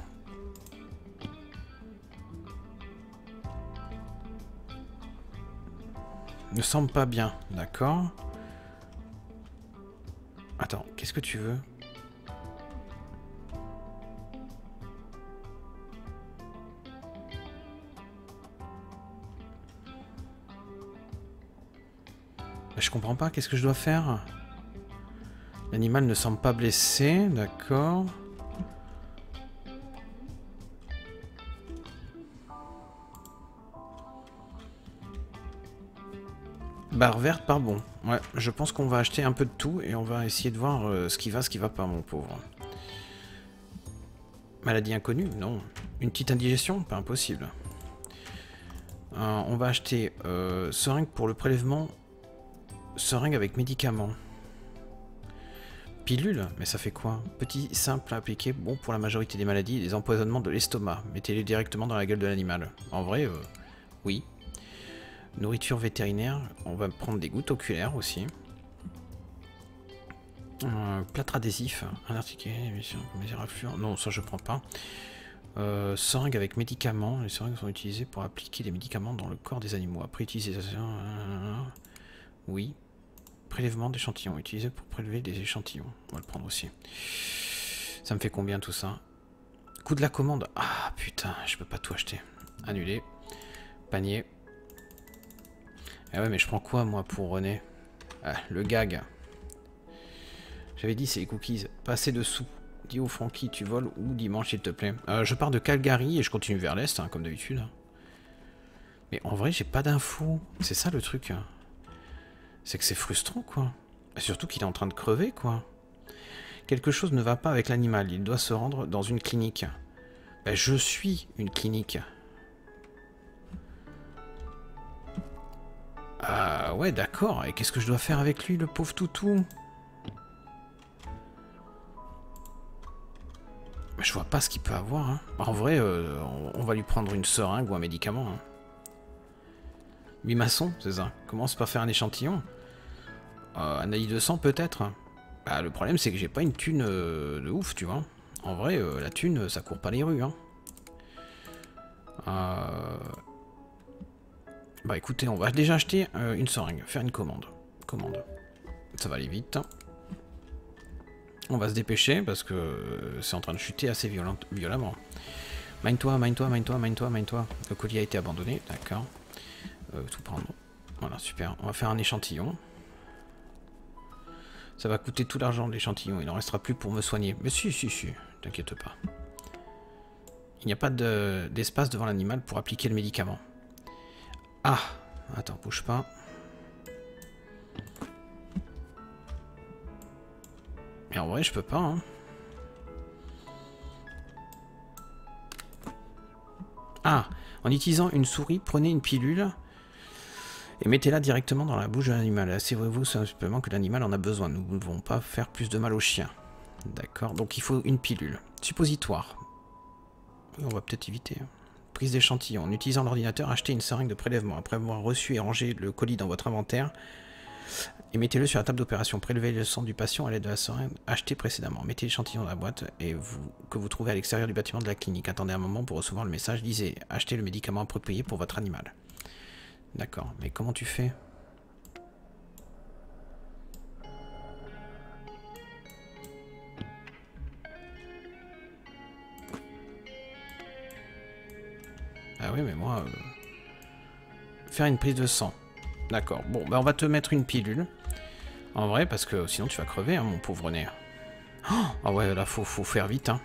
Ne semble pas bien, d'accord. Attends, qu'est-ce que tu veux? Je comprends pas, qu'est-ce que je dois faire? L'animal ne semble pas blessé, d'accord. Barre verte, pardon. Ouais, je pense qu'on va acheter un peu de tout et on va essayer de voir ce qui va pas, mon pauvre. Maladie inconnue? Non. Une petite indigestion? Pas impossible. On va acheter seringue pour le prélèvement. Seringue avec médicaments. Pilule, mais ça fait quoi? Petit, simple à appliquer, bon pour la majorité des maladies et des empoisonnements de l'estomac. Mettez-les directement dans la gueule de l'animal. En vrai, oui. Nourriture vétérinaire, on va prendre des gouttes oculaires aussi. Plâtre adhésif, un article, mesure à flux, non ça je prends pas. Seringue avec médicaments, les seringues sont utilisées pour appliquer des médicaments dans le corps des animaux. Après utilisation, oui. Prélèvement d'échantillons, utilisé pour prélever des échantillons. On va le prendre aussi. Ça me fait combien tout ça? Coût de la commande. Ah putain, je peux pas tout acheter. Annuler. Panier. Ah ouais, mais je prends quoi moi pour René? Ah, le gag. J'avais dit c'est les cookies. Passez dessous. Dis au Francky, tu voles ou dimanche s'il te plaît. Je pars de Calgary et je continue vers l'est, hein, comme d'habitude. Mais en vrai, j'ai pas d'infos. C'est ça le truc. C'est que c'est frustrant, quoi. Et surtout qu'il est en train de crever, quoi. Quelque chose ne va pas avec l'animal. Il doit se rendre dans une clinique. Ben, je suis une clinique. Ah ouais, d'accord. Et qu'est-ce que je dois faire avec lui, le pauvre toutou? Ben, je vois pas ce qu'il peut avoir, hein. En vrai, on va lui prendre une seringue ou un médicament, hein. Limaçon, c'est ça. Commence par faire un échantillon. Analyse de sang, peut-être. Bah, le problème, c'est que j'ai pas une thune de ouf, tu vois. En vrai, la thune, ça court pas les rues. Hein. Bah, écoutez, on va déjà acheter une seringue. Faire une commande. Commande. Ça va aller vite. On va se dépêcher, parce que c'est en train de chuter assez violemment. Mine-toi, mine-toi, mine-toi, mine-toi, mine-toi. Le colis a été abandonné, d'accord. Tout prendre. Voilà, super. On va faire un échantillon. Ça va coûter tout l'argent de l'échantillon. Il n'en restera plus pour me soigner. Mais si, si, si. T'inquiète pas. Il n'y a pas d'espace devant l'animal pour appliquer le médicament. Ah! Attends, bouge pas. Mais en vrai, je peux pas, hein. Ah! En utilisant une souris, prenez une pilule... et mettez-la directement dans la bouche de l'animal. Assurez-vous simplement que l'animal en a besoin. Nous ne devons pas faire plus de mal au chien. D'accord. Donc il faut une pilule. Suppositoire. On va peut-être éviter. Prise d'échantillon. En utilisant l'ordinateur, achetez une seringue de prélèvement. Après avoir reçu et rangé le colis dans votre inventaire, et mettez-le sur la table d'opération. Prélevez le sang du patient à l'aide de la seringue achetée précédemment. Mettez l'échantillon dans la boîte et que vous trouvez à l'extérieur du bâtiment de la clinique. Attendez un moment pour recevoir le message. Lisez. Achetez le médicament approprié pour votre animal. D'accord, mais comment tu fais? Ah oui, mais moi... Faire une prise de sang. D'accord, bon, bah on va te mettre une pilule. En vrai, parce que sinon tu vas crever, hein, mon pauvre nez. Oh, ah ouais, là, faut faire vite, hein.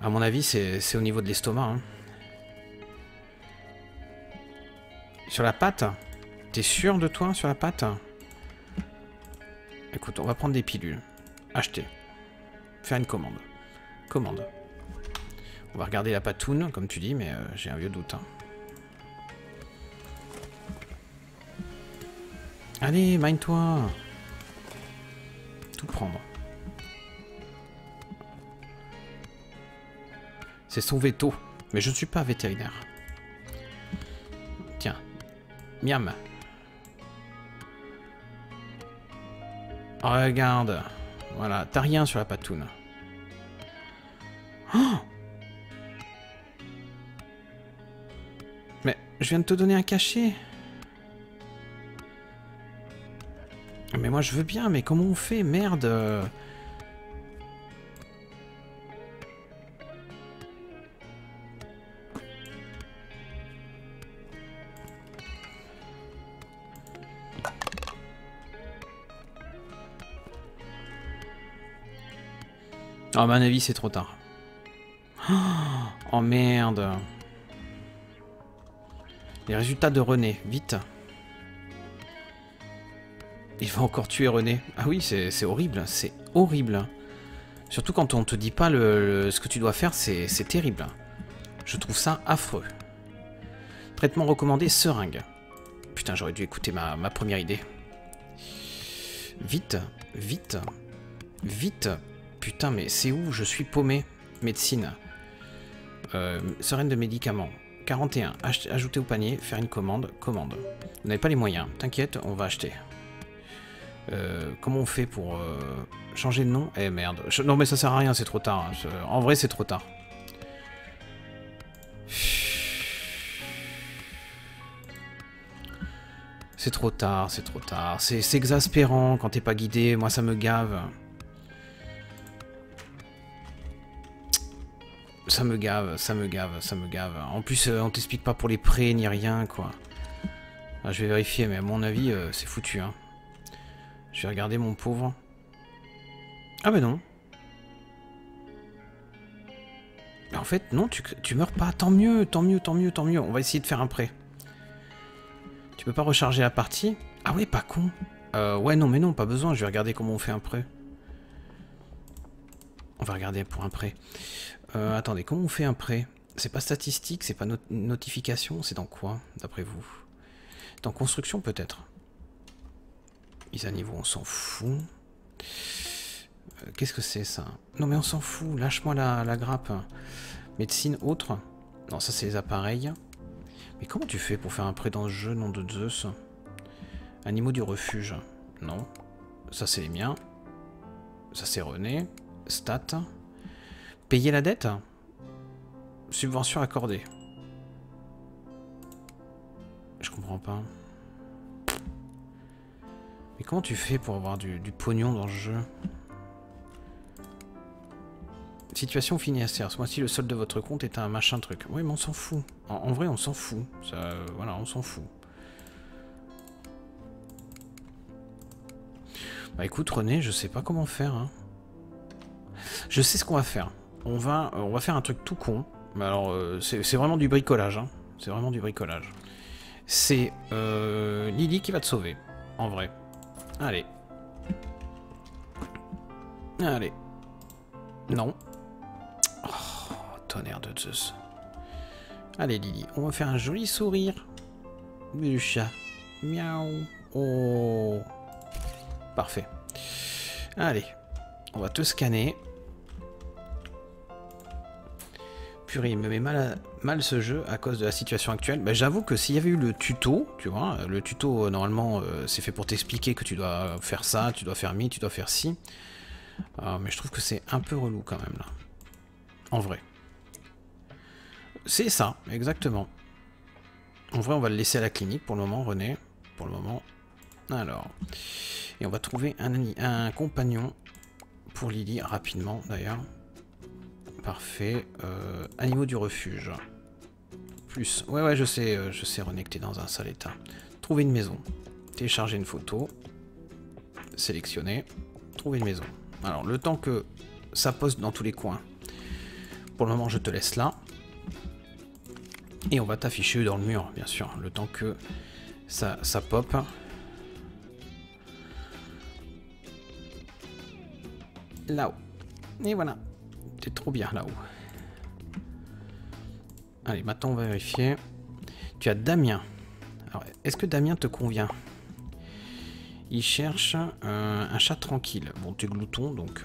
À mon avis, c'est au niveau de l'estomac, hein. Sur la patte? T'es sûr de toi sur la patte? Écoute, on va prendre des pilules. Acheter. Faire une commande. Commande. On va regarder la patoune, comme tu dis, mais j'ai un vieux doute. Hein. Allez, mine-toi! Tout prendre. C'est son veto. Mais je ne suis pas vétérinaire. Miam. Regarde. Voilà, t'as rien sur la patoune. Oh, mais je viens de te donner un cachet. Mais moi je veux bien, mais comment on fait? Merde. À mon avis, c'est trop tard. Oh merde. Les résultats de René, vite. Il va encore tuer René. Ah oui, c'est horrible, c'est horrible. Surtout quand on te dit pas ce que tu dois faire, c'est terrible. Je trouve ça affreux. Traitement recommandé, seringue. Putain, j'aurais dû écouter ma première idée. Vite, vite. Vite. Putain, mais c'est où? Je suis paumé. Médecine. Seringue de médicaments. 41. Ajouter au panier, faire une commande. Commande. Vous n'avez pas les moyens. T'inquiète, on va acheter. Comment on fait pour changer de nom? Eh merde. Non mais ça sert à rien, c'est trop tard. En vrai, c'est trop tard. C'est trop tard, c'est trop tard. C'est exaspérant quand t'es pas guidé. Moi, ça me gave. Ça me gave, ça me gave, ça me gave. En plus, on t'explique pas pour les prêts ni rien, quoi. Ah, je vais vérifier, mais à mon avis, c'est foutu, hein. Je vais regarder mon pauvre. Ah bah non. En fait, non, tu meurs pas. Tant mieux, tant mieux, tant mieux, tant mieux. On va essayer de faire un prêt. Tu peux pas recharger la partie? Ah ouais, pas con. Ouais, non, mais non, pas besoin. Je vais regarder comment on fait un prêt. On va regarder pour un prêt. Attendez, comment on fait un prêt? C'est pas statistique, c'est pas notification, c'est dans quoi, d'après vous? Dans construction, peut-être. Mise à niveau, on s'en fout. Qu'est-ce que c'est, ça? Non, mais on s'en fout, lâche-moi la grappe. Médecine, autre? Non, ça, c'est les appareils. Mais comment tu fais pour faire un prêt dans ce jeu, nom de Zeus? Animaux du refuge. Non. Ça, c'est les miens. Ça, c'est René. Stat. Payer la dette? Subvention accordée. Je comprends pas. Mais comment tu fais pour avoir du pognon dans le jeu? Situation financière. Ce mois-ci, le solde de votre compte est un machin truc. Oui, mais on s'en fout. En vrai, on s'en fout. Ça, voilà, on s'en fout. Bah écoute, René, je sais pas comment faire, hein. Je sais ce qu'on va faire. On va faire un truc tout con. Mais alors, c'est vraiment du bricolage, hein. C'est vraiment du bricolage. C'est Lily qui va te sauver, en vrai. Allez. Allez. Non. Oh, tonnerre de Zeus. Allez, Lily, on va faire un joli sourire. Du chat. Miaou. Oh. Parfait. Allez. On va te scanner. Purée, il me met mal ce jeu à cause de la situation actuelle. Bah, j'avoue que s'il y avait eu le tuto, tu vois, le tuto, normalement, c'est fait pour t'expliquer que tu dois faire ça, tu dois faire mi, tu dois faire ci. Mais je trouve que c'est un peu relou quand même, là. En vrai. C'est ça, exactement. En vrai, on va le laisser à la clinique pour le moment, René. Pour le moment. Alors. Et on va trouver un compagnon pour Lily, rapidement, d'ailleurs. Parfait. Animaux du refuge. Plus. Ouais, ouais, je sais, René, que t'es dans un sale état. Trouver une maison. Télécharger une photo. Sélectionner. Trouver une maison. Alors, le temps que ça poste dans tous les coins. Pour le moment, je te laisse là. Et on va t'afficher dans le mur, bien sûr. Le temps que ça pop. Là-haut. Et voilà. T'es trop bien là-haut. Allez, maintenant on va vérifier. Tu as Damien. Alors, est-ce que Damien te convient? Il cherche un chat tranquille. Bon, t'es glouton, donc...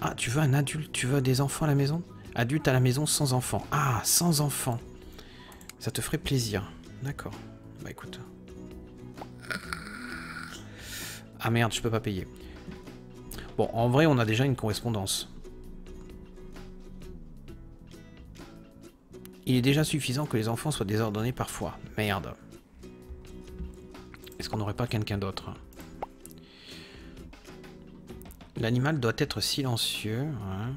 Ah, tu veux un adulte? Tu veux des enfants à la maison? Adulte à la maison sans enfants. Ah, sans enfants. Ça te ferait plaisir. D'accord. Bah écoute. Ah merde, je peux pas payer. Bon, en vrai, on a déjà une correspondance. Il est déjà suffisant que les enfants soient désordonnés parfois. Merde. Est-ce qu'on n'aurait pas quelqu'un d'autre? L'animal doit être silencieux, hein.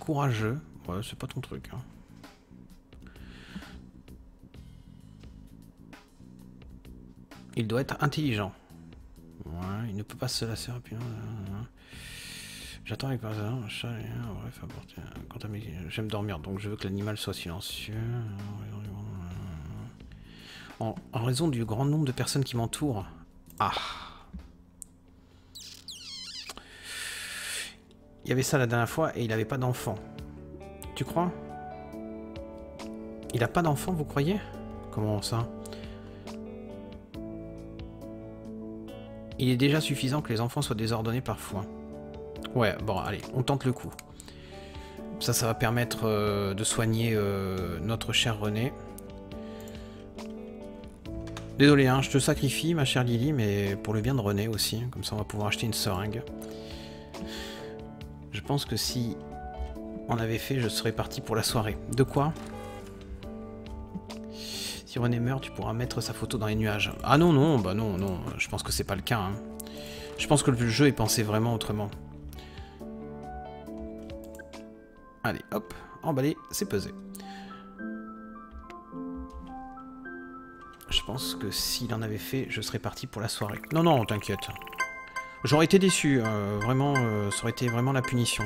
Courageux. Ouais, c'est pas ton truc, hein. Il doit être intelligent. Ouais, il ne peut pas se lasser rapidement. J'attends avec un chat et un bref apporter. Quant à mes... J'aime dormir, donc je veux que l'animal soit silencieux. En raison du grand nombre de personnes qui m'entourent. Ah. Il y avait ça la dernière fois et il n'avait pas d'enfant. Tu crois? Il n'a pas d'enfant, vous croyez? Comment ça? Il est déjà suffisant que les enfants soient désordonnés parfois. Ouais, bon, allez, on tente le coup. Ça, ça va permettre de soigner notre cher René. Désolé, hein, je te sacrifie, ma chère Lily, mais pour le bien de René aussi. Comme ça, on va pouvoir acheter une seringue. Je pense que si on avait fait, je serais parti pour la soirée. De quoi? Si René meurt, tu pourras mettre sa photo dans les nuages. Ah non, non, bah non, non, je pense que c'est pas le cas. Hein. Je pense que le jeu est pensé vraiment autrement. Allez, hop, emballé, c'est pesé. Je pense que s'il en avait fait, je serais parti pour la soirée. Non, non, t'inquiète. J'aurais été déçu, vraiment, ça aurait été vraiment la punition.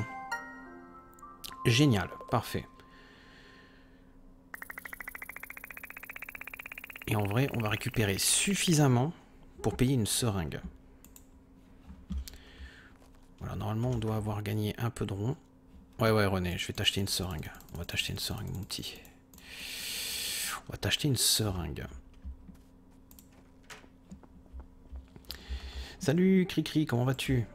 Génial, parfait. Et en vrai, on va récupérer suffisamment pour payer une seringue. Voilà, normalement, on doit avoir gagné un peu de rond. Ouais, ouais, René, je vais t'acheter une seringue. On va t'acheter une seringue, mon petit. On va t'acheter une seringue. Salut, Cricri, comment vas-tu?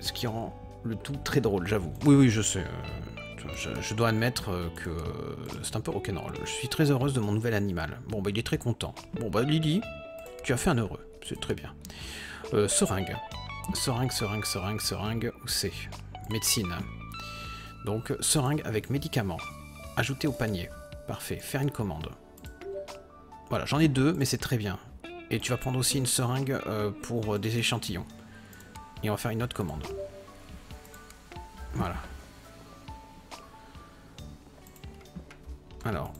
Ce qui rend le tout très drôle, j'avoue. Oui, oui, je sais. Je dois admettre que c'est un peu rock'n'roll. Je suis très heureuse de mon nouvel animal. Bon, bah, il est très content. Bon, bah, Lily, tu as fait un heureux. C'est très bien. Seringue. Seringue, seringue, seringue, seringue. Où c'est? Médecine. Donc, seringue avec médicaments. Ajouter au panier. Parfait. Faire une commande. Voilà, j'en ai deux, mais c'est très bien. Et tu vas prendre aussi une seringue pour des échantillons. Et on va faire une autre commande. Voilà. Alors.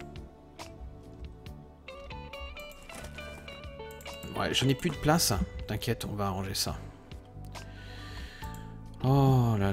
Ouais, je n'ai plus de place. T'inquiète, on va arranger ça. Oh là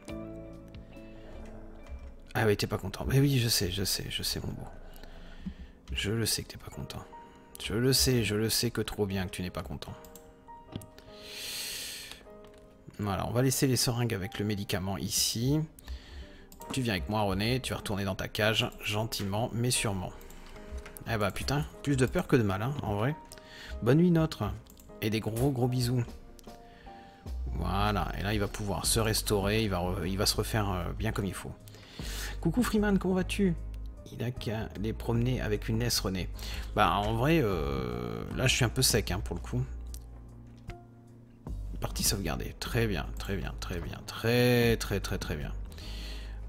Ah oui, t'es pas content. Mais oui, je sais, mon beau. Je le sais que t'es pas content. Je le sais que trop bien que tu n'es pas content. Voilà, on va laisser les seringues avec le médicament ici. Tu viens avec moi, René, tu vas retourner dans ta cage, gentiment, mais sûrement. Eh bah putain, plus de peur que de mal, hein, en vrai. Bonne nuit, notre. Et des gros bisous. Voilà, et là, il va pouvoir se restaurer, il va se refaire bien comme il faut. Coucou Freeman, comment vas-tu? Il a qu'à les promener avec une laisse, René. Bah, en vrai, là, je suis un peu sec, hein, pour le coup. Partie sauvegardée. Très bien, très bien, très bien, très bien.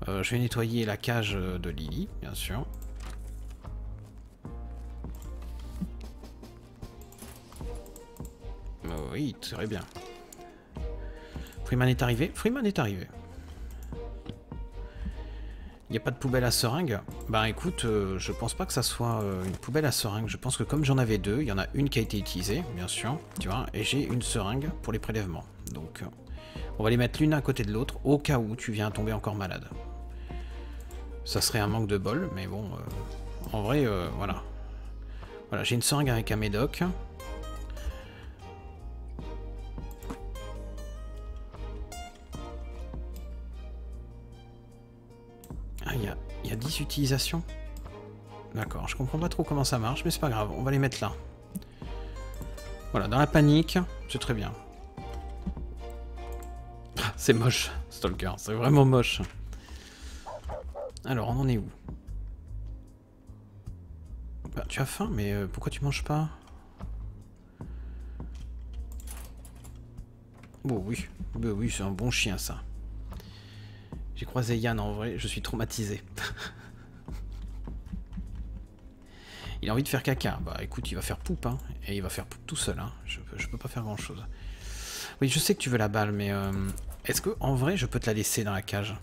Je vais nettoyer la cage de Lily, bien sûr. Oui, très bien. Freeman est arrivé. Freeman est arrivé. Il n'y a pas de poubelle à seringue? Bah écoute, je pense pas que ça soit une poubelle à seringue. Je pense que comme j'en avais deux, il y en a une qui a été utilisée, bien sûr, tu vois, et j'ai une seringue pour les prélèvements. Donc, on va les mettre l'une à côté de l'autre, au cas où tu viens tomber encore malade. Ça serait un manque de bol, mais bon, en vrai, voilà. Voilà, j'ai une seringue avec un médoc. Ah, il y a 10 utilisations. D'accord, je comprends pas trop comment ça marche, mais c'est pas grave, on va les mettre là. Voilà, dans la panique, c'est très bien. Ah, c'est moche, Stalker, c'est vraiment moche. Alors, on en est où? Bah, tu as faim, mais pourquoi tu manges pas? Bon, oui, bah, oui, c'est un bon chien, ça. J'ai croisé Yann en vrai, je suis traumatisé. Il a envie de faire caca. Bah écoute, il va faire poupe, hein. Et il va faire poupe tout seul, hein. Je peux pas faire grand chose. Oui, je sais que tu veux la balle, mais est-ce que en vrai je peux te la laisser dans la cage?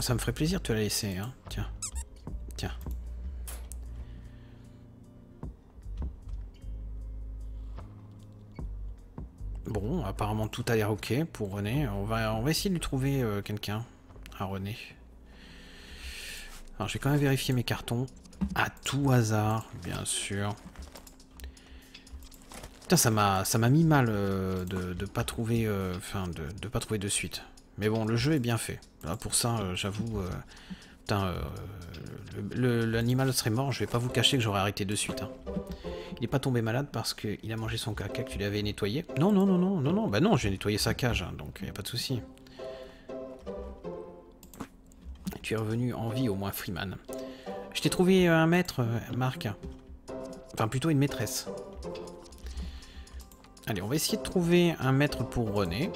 Ça me ferait plaisir de te la laisser, hein. Tiens. Tiens. Bon, apparemment tout a l'air ok pour René. On va essayer de lui trouver quelqu'un à René. Alors je vais quand même vérifier mes cartons. À tout hasard, bien sûr. Putain, ça m'a mis mal de pas trouver de suite. Mais bon, le jeu est bien fait. Là, pour ça, j'avoue... putain, l'animal serait mort, je vais pas vous cacher que j'aurais arrêté de suite. Hein. Il est pas tombé malade parce qu'il a mangé son caca que tu l'avais nettoyé. Non, non, non, non, non, non, bah non, j'ai nettoyé sa cage, hein, donc y a pas de souci. Tu es revenu en vie au moins, Freeman. Je t'ai trouvé un maître, Marc. Enfin, plutôt une maîtresse. Allez, on va essayer de trouver un maître pour René.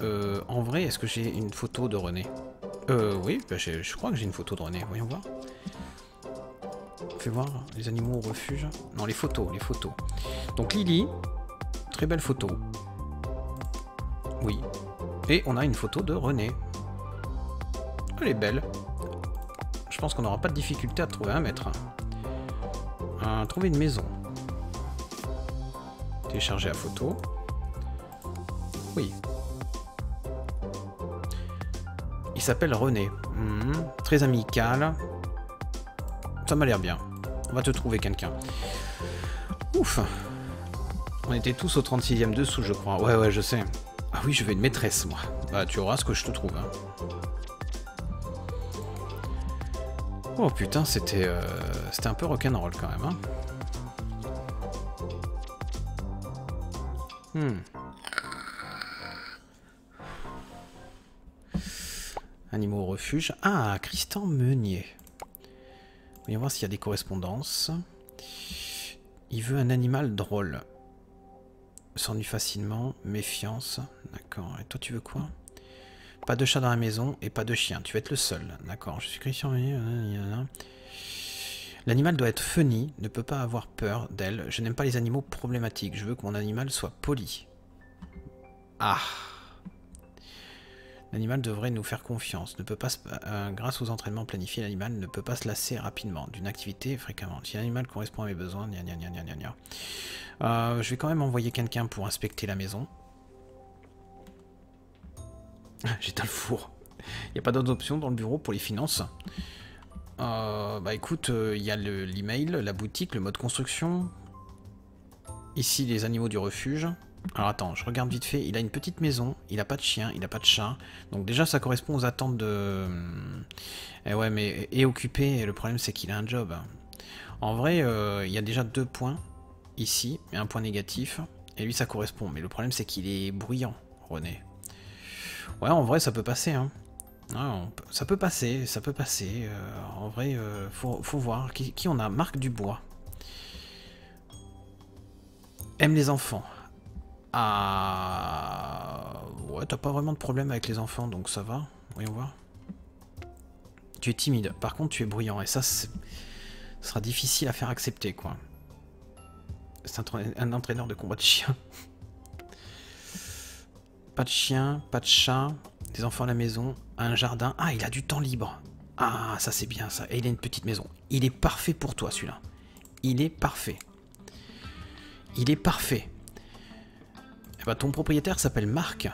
En vrai, est-ce que j'ai une photo de René ? Oui, bah je crois que j'ai une photo de René. Voyons voir. Fais voir, les animaux au refuge. Non, les photos, les photos. Donc Lily, très belle photo. Oui. Et on a une photo de René. Elle est belle. Je pense qu'on n'aura pas de difficulté à trouver un maître. Trouver une maison. Télécharger la photo. Oui. Il s'appelle René. Mmh, très amical. Ça m'a l'air bien. On va te trouver quelqu'un. Ouf. On était tous au 36e dessous, je crois. Ouais, ouais, je sais. Ah oui, je veux une maîtresse, moi. Bah, tu auras ce que je te trouve. Hein. Oh putain, c'était un peu rock'n'roll quand même. Hein. Animaux au refuge. Ah, Christian Meunier. Voyons voir s'il y a des correspondances. Il veut un animal drôle. S'ennuie facilement, méfiance. D'accord. Et toi, tu veux quoi? Pas de chat dans la maison et pas de chien. Tu vas être le seul. D'accord. Je suis Christian Meunier. L'animal doit être funny, ne peut pas avoir peur d'elle. Je n'aime pas les animaux problématiques. Je veux que mon animal soit poli. Ah! L'animal devrait nous faire confiance. Ne peut pas, grâce aux entraînements planifiés, l'animal ne peut pas se lasser rapidement d'une activité fréquemment. Si l'animal correspond à mes besoins, gna gna gna gna gna. Je vais quand même envoyer quelqu'un pour inspecter la maison. J'éteins le four. Il n'y a pas d'autres options dans le bureau pour les finances. Bah écoute, il y a l'email, la boutique, le mode construction. Ici, les animaux du refuge. Alors attends, je regarde vite fait, il a une petite maison, il a pas de chien, il a pas de chat, donc déjà ça correspond aux attentes de... Eh ouais, mais est occupé, et le problème c'est qu'il a un job. En vrai, il y a déjà 2 points, ici, et un point négatif, et lui ça correspond, mais le problème c'est qu'il est bruyant, René. Ouais, en vrai ça peut passer, hein. Non, ça peut passer, ça peut passer, en vrai, faut voir, qui on a? Marc Dubois. Aime les enfants. Ah... Ouais, t'as pas vraiment de problème avec les enfants, donc ça va. Voyons voir. Tu es timide, par contre tu es bruyant, et ça, ce sera difficile à faire accepter, quoi. C'est un entraîneur de combat de chien. Pas de chien, pas de chat, des enfants à la maison, un jardin... Ah, il a du temps libre. Ah, ça c'est bien, ça. Et il a une petite maison. Il est parfait pour toi, celui-là. Il est parfait. Il est parfait. Eh ben, ton propriétaire s'appelle Marc.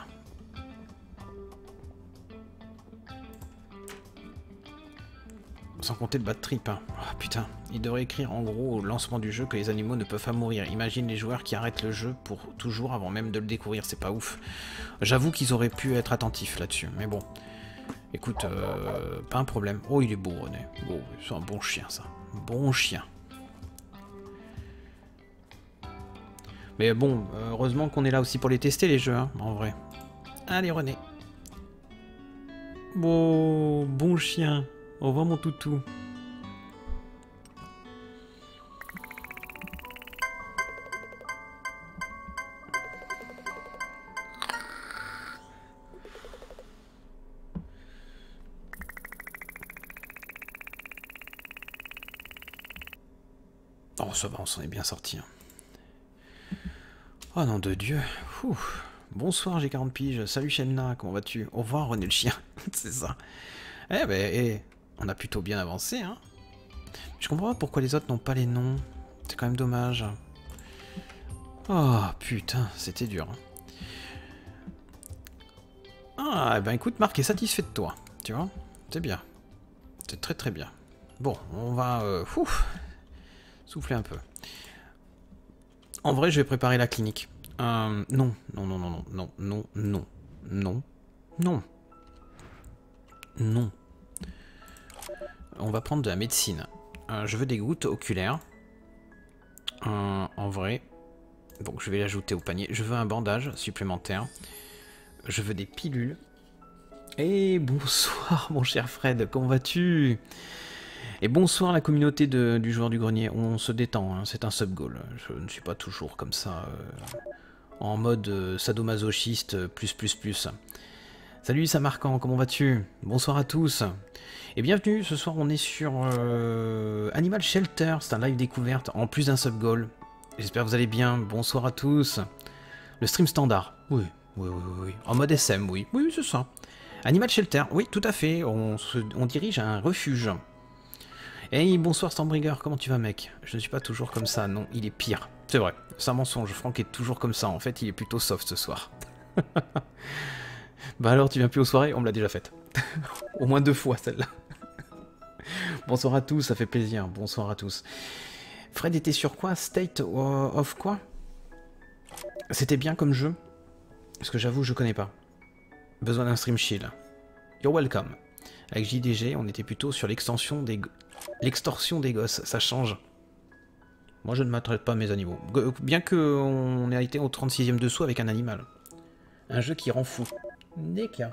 Sans compter le bad trip. Hein. Oh, putain. Il devrait écrire en gros au lancement du jeu que les animaux ne peuvent pas mourir. Imagine les joueurs qui arrêtent le jeu pour toujours avant même de le découvrir. C'est pas ouf. J'avoue qu'ils auraient pu être attentifs là-dessus. Mais bon. Écoute, pas un problème. Oh, il est beau, René. Oh, c'est un bon chien, ça. Bon chien. Mais bon, heureusement qu'on est là aussi pour les tester, les jeux, hein, en vrai. Allez, René. Oh, bon chien. Au revoir, mon toutou. Oh, ça va, on s'en est bien sorti, hein. Oh non de Dieu. Ouf. Bonsoir, j'ai 40 piges. Salut Shelna, comment vas-tu? Au revoir René le chien. C'est ça. Eh ben, on a plutôt bien avancé, hein. Je comprends pas pourquoi les autres n'ont pas les noms. C'est quand même dommage. Oh putain, c'était dur. Ah, eh ben écoute, Marc est satisfait de toi. Tu vois? C'est bien. C'est très très bien. Bon, on va souffler un peu. En vrai, je vais préparer la clinique. Non. On va prendre de la médecine. Je veux des gouttes oculaires. En vrai. Donc je vais l'ajouter au panier. Je veux un bandage supplémentaire. Je veux des pilules. Et bonsoir mon cher Fred, comment vas-tu? Et bonsoir la communauté du joueur du grenier. On se détend, hein, c'est un sub-goal. Je ne suis pas toujours comme ça, en mode sadomasochiste, plus. Salut Samarcan, comment vas-tu? Bonsoir à tous. Et bienvenue, ce soir on est sur Animal Shelter, c'est un live découverte, en plus d'un sub-goal. J'espère que vous allez bien, bonsoir à tous. Le stream standard, oui. En mode SM, oui, c'est ça. Animal Shelter, oui, tout à fait, on dirige un refuge. Hey, bonsoir Stormbringer, comment tu vas mec? Je ne suis pas toujours comme ça, non, il est pire. C'est vrai, c'est un mensonge, Franck est toujours comme ça, en fait, il est plutôt soft ce soir. Bah alors, tu viens plus aux soirées? On me l'a déjà faite. Au moins 2 fois, celle-là. Bonsoir à tous, ça fait plaisir, bonsoir à tous. Fred était sur quoi? State of quoi? C'était bien comme jeu? Parce que j'avoue, je connais pas. Besoin d'un stream chill. You're welcome. Avec JDG, on était plutôt sur l'extorsion des gosses. Ça change. Moi, je ne maltraite pas mes animaux. Bien qu'on ait été au 36e dessous avec un animal. Un jeu qui rend fou. Neka.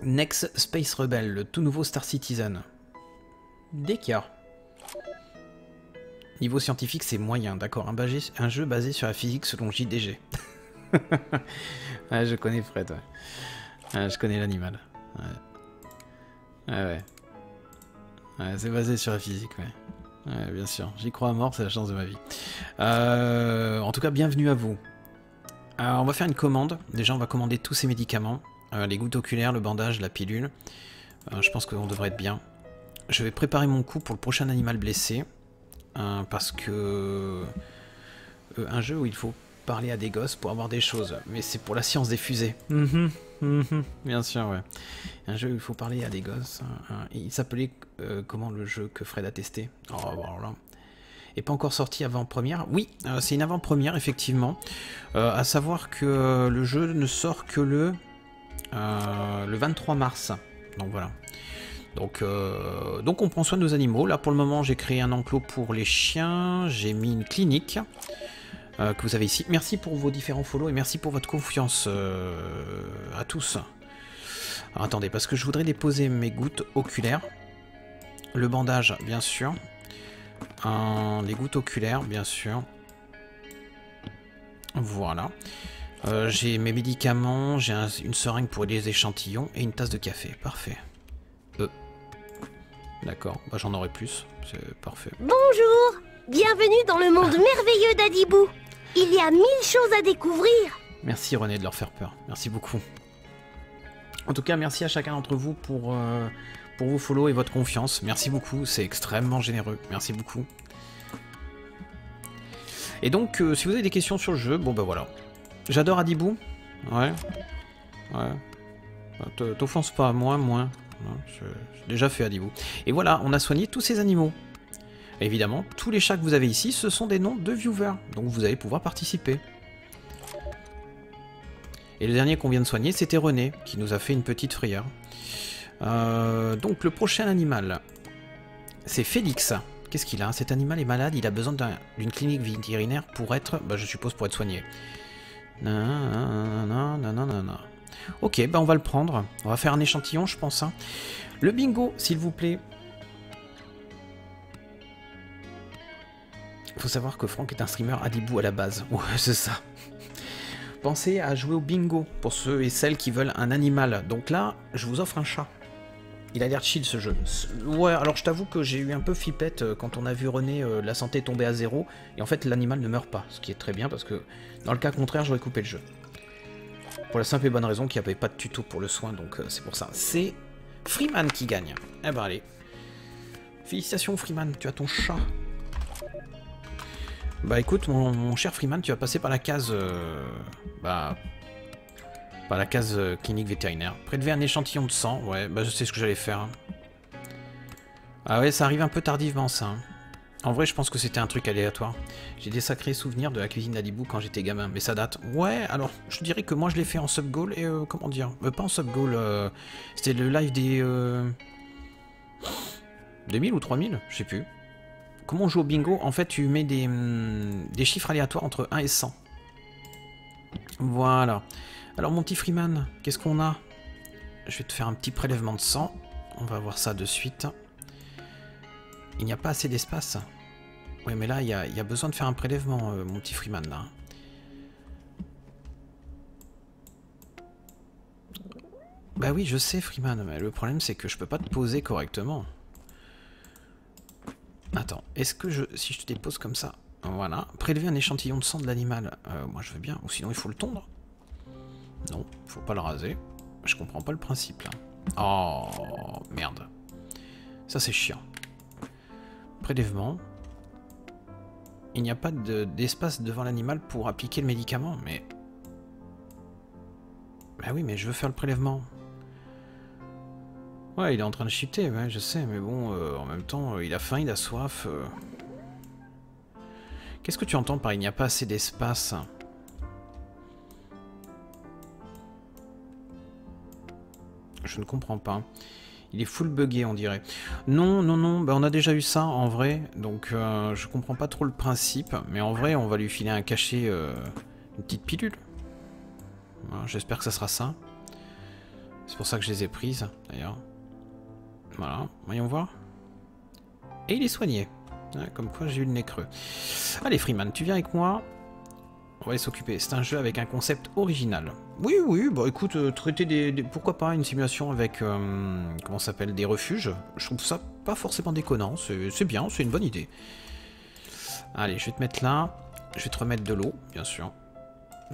Next Space Rebel, le tout nouveau Star Citizen. Neka. Niveau scientifique, c'est moyen, d'accord. Un jeu basé sur la physique selon JDG. Ah, je connais Fred, ouais. Ah, je connais l'animal. Ouais. Ouais, c'est basé sur la physique, ouais. Ouais, bien sûr. J'y crois à mort, c'est la chance de ma vie. En tout cas, bienvenue à vous. Alors, on va faire une commande. Déjà, on va commander tous ces médicaments. Les gouttes oculaires, le bandage, la pilule. Je pense qu'on devrait être bien. Je vais préparer mon coup pour le prochain animal blessé. Parce que... un jeu où il faut... parler à des gosses pour avoir des choses, mais c'est pour la science des fusées. Bien sûr, ouais. Un jeu où il faut parler à des gosses. Il s'appelait comment le jeu que Fred a testé? Oh, voilà. Et pas encore sorti avant-première? Oui, c'est une avant-première, effectivement. À savoir que le jeu ne sort que le 23 mars. Donc voilà. Donc on prend soin de nos animaux. Là, pour le moment, j'ai créé un enclos pour les chiens. J'ai mis une clinique. Que vous avez ici. Merci pour vos différents follow et merci pour votre confiance à tous. Alors, attendez, parce que je voudrais déposer mes gouttes oculaires. Le bandage, bien sûr. Les gouttes oculaires, bien sûr. Voilà. J'ai mes médicaments, j'ai une seringue pour les échantillons et une tasse de café. Parfait. D'accord, bah, j'en aurai plus. C'est parfait. Bonjour! Bienvenue dans le monde merveilleux d'Adibou. Il y a 1000 choses à découvrir. Merci René de leur faire peur. Merci beaucoup. En tout cas, merci à chacun d'entre vous pour vos follow et votre confiance. Merci beaucoup, c'est extrêmement généreux. Merci beaucoup. Et donc, si vous avez des questions sur le jeu, bon bah voilà. J'adore Adibou. Ouais. T'offense pas, moins. J'ai déjà fait Adibou. Et voilà, on a soigné tous ces animaux. Évidemment, tous les chats que vous avez ici, ce sont des noms de viewers, donc vous allez pouvoir participer. Et le dernier qu'on vient de soigner, c'était René, qui nous a fait une petite frayeur. Donc le prochain animal, c'est Félix. Qu'est-ce qu'il a? Cet animal est malade, il a besoin d'une clinique vétérinaire pour être, bah, je suppose, pour être soigné. Ok, bah on va le prendre. On va faire un échantillon, je pense. Hein. Le bingo, s'il vous plaît. Faut savoir que Franck est un streamer Adibou à la base. Ouais, c'est ça. Pensez à jouer au bingo pour ceux et celles qui veulent un animal. Donc là, je vous offre un chat. Il a l'air chill ce jeu. Ouais, alors je t'avoue que j'ai eu un peu flippette quand on a vu René, la santé tomber à 0. Et en fait, l'animal ne meurt pas. Ce qui est très bien parce que dans le cas contraire, j'aurais coupé le jeu. Pour la simple et bonne raison qu'il n'y avait pas de tuto pour le soin. Donc c'est pour ça. C'est Freeman qui gagne. Eh ben allez. Félicitations Freeman, tu as ton chat. Bah écoute, mon cher Freeman, tu vas passer par la case... Par la case clinique vétérinaire. Prélever un échantillon de sang. Ouais, bah je sais ce que j'allais faire. Ah ouais, ça arrive un peu tardivement ça. En vrai, je pense que c'était un truc aléatoire. J'ai des sacrés souvenirs de la cuisine d'Adibou quand j'étais gamin, mais ça date. Ouais, alors, je dirais que moi je l'ai fait en sub-goal et comment dire pas en sub-goal, c'était le live des... 2000 ou 3000, je sais plus. Comment on joue au bingo? En fait, tu mets des chiffres aléatoires entre 1 et 100. Voilà. Alors, mon petit Freeman, qu'est-ce qu'on a? Je vais te faire un petit prélèvement de sang. On va voir ça de suite. Il n'y a pas assez d'espace. Oui, mais là, il y a besoin de faire un prélèvement, mon petit Freeman, là. Bah oui, je sais, Freeman, mais le problème, c'est que je peux pas te poser correctement. Attends, est-ce que si je te dépose comme ça, voilà. Prélever un échantillon de sang de l'animal, moi, je veux bien. Ou sinon, il faut le tondre. Non, faut pas le raser. Je comprends pas le principe, là. Oh, merde. Ça, c'est chiant. Prélèvement. Il n'y a pas d'espace devant l'animal pour appliquer le médicament, mais... Bah oui, mais je veux faire le prélèvement. Ouais, il est en train de shifter, ouais, je sais, mais bon, en même temps, il a faim, il a soif. Qu'est-ce que tu entends par il n'y a pas assez d'espace? Je ne comprends pas. Il est full buggé, on dirait. Non, non, non, bah, on a déjà eu ça, en vrai. Donc, je comprends pas trop le principe. Mais en vrai, on va lui filer un cachet, une petite pilule. Voilà, j'espère que ça sera ça. C'est pour ça que je les ai prises, d'ailleurs. Voilà, voyons voir. Et il est soigné. Ouais, comme quoi, j'ai eu le nez creux. Allez, Freeman, tu viens avec moi. On va s'occuper. C'est un jeu avec un concept original. Oui, oui, bah écoute, traiter des... Pourquoi pas une simulation avec... comment ça s'appelle? Des refuges. Je trouve ça pas forcément déconnant. C'est bien, c'est une bonne idée. Allez, je vais te mettre là. Je vais te remettre de l'eau, bien sûr.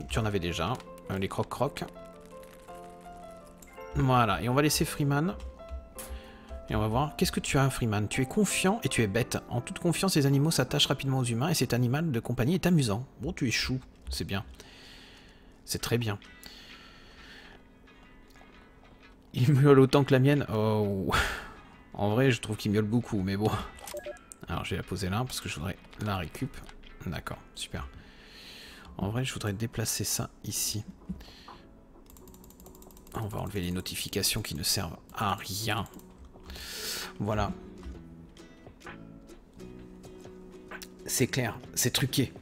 Tu en avais déjà. Les crocs-crocs. Voilà, et on va laisser Freeman. Et on va voir. Qu'est-ce que tu as, Freeman? Tu es confiant et tu es bête. En toute confiance, les animaux s'attachent rapidement aux humains et cet animal de compagnie est amusant. Bon, tu es chou. C'est bien. C'est très bien. Il miaule autant que la mienne. Oh. En vrai, je trouve qu'il miaule beaucoup, mais bon. Alors, je vais la poser là, parce que je voudrais la récup. D'accord, super. En vrai, je voudrais déplacer ça ici. On va enlever les notifications qui ne servent à rien. Voilà. C'est clair, c'est truqué.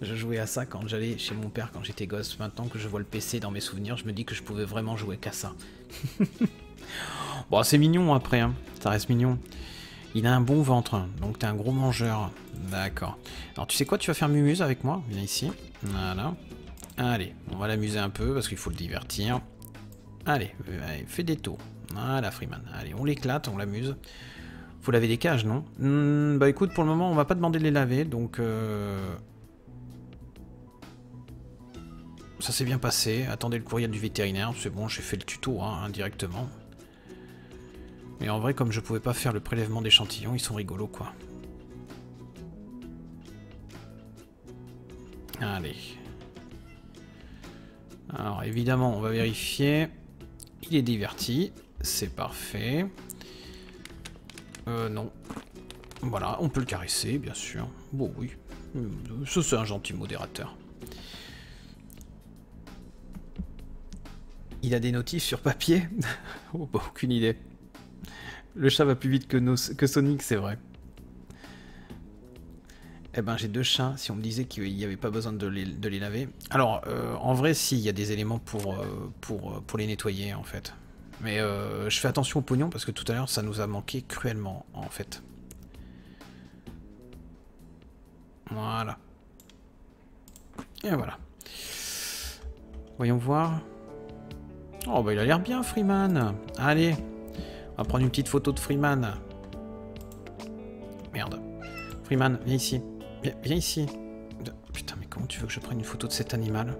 Je jouais à ça quand j'allais chez mon père quand j'étais gosse. Maintenant que je vois le PC dans mes souvenirs, je me dis que je pouvais vraiment jouer qu'à ça. Bon, c'est mignon après, hein. Ça reste mignon. Il a un bon ventre, donc t'es un gros mangeur. D'accord. Alors tu sais quoi, tu vas faire mumuse avec moi. Viens ici. Voilà. Allez, on va l'amuser un peu parce qu'il faut le divertir. Allez, fais des tours. Voilà, Freeman. Allez, on l'éclate, on l'amuse. Faut laver des cages, non? Bah écoute, pour le moment, on va pas demander de les laver, donc... Ça s'est bien passé. Attendez le courriel du vétérinaire. C'est bon, j'ai fait le tuto hein, indirectement. Mais en vrai, comme je pouvais pas faire le prélèvement d'échantillons, ils sont rigolos, quoi. Allez. Alors, évidemment, on va vérifier. Il est diverti. C'est parfait. Non. Voilà, on peut le caresser, bien sûr. Bon, oui. C'est un gentil modérateur. Il a des notifs sur papier? Oh, bah, aucune idée. Le chat va plus vite que Sonic, c'est vrai. Eh ben, j'ai deux chats, si on me disait qu'il n'y avait pas besoin de les laver. Alors, en vrai, si, il y a des éléments pour les nettoyer, en fait. Mais je fais attention aux pognon, parce que tout à l'heure, ça nous a manqué cruellement, en fait. Voilà. Et voilà. Voyons voir... Oh bah il a l'air bien Freeman. Allez, on va prendre une petite photo de Freeman. Merde. Freeman, viens ici. Viens ici. Putain mais comment tu veux que je prenne une photo de cet animal?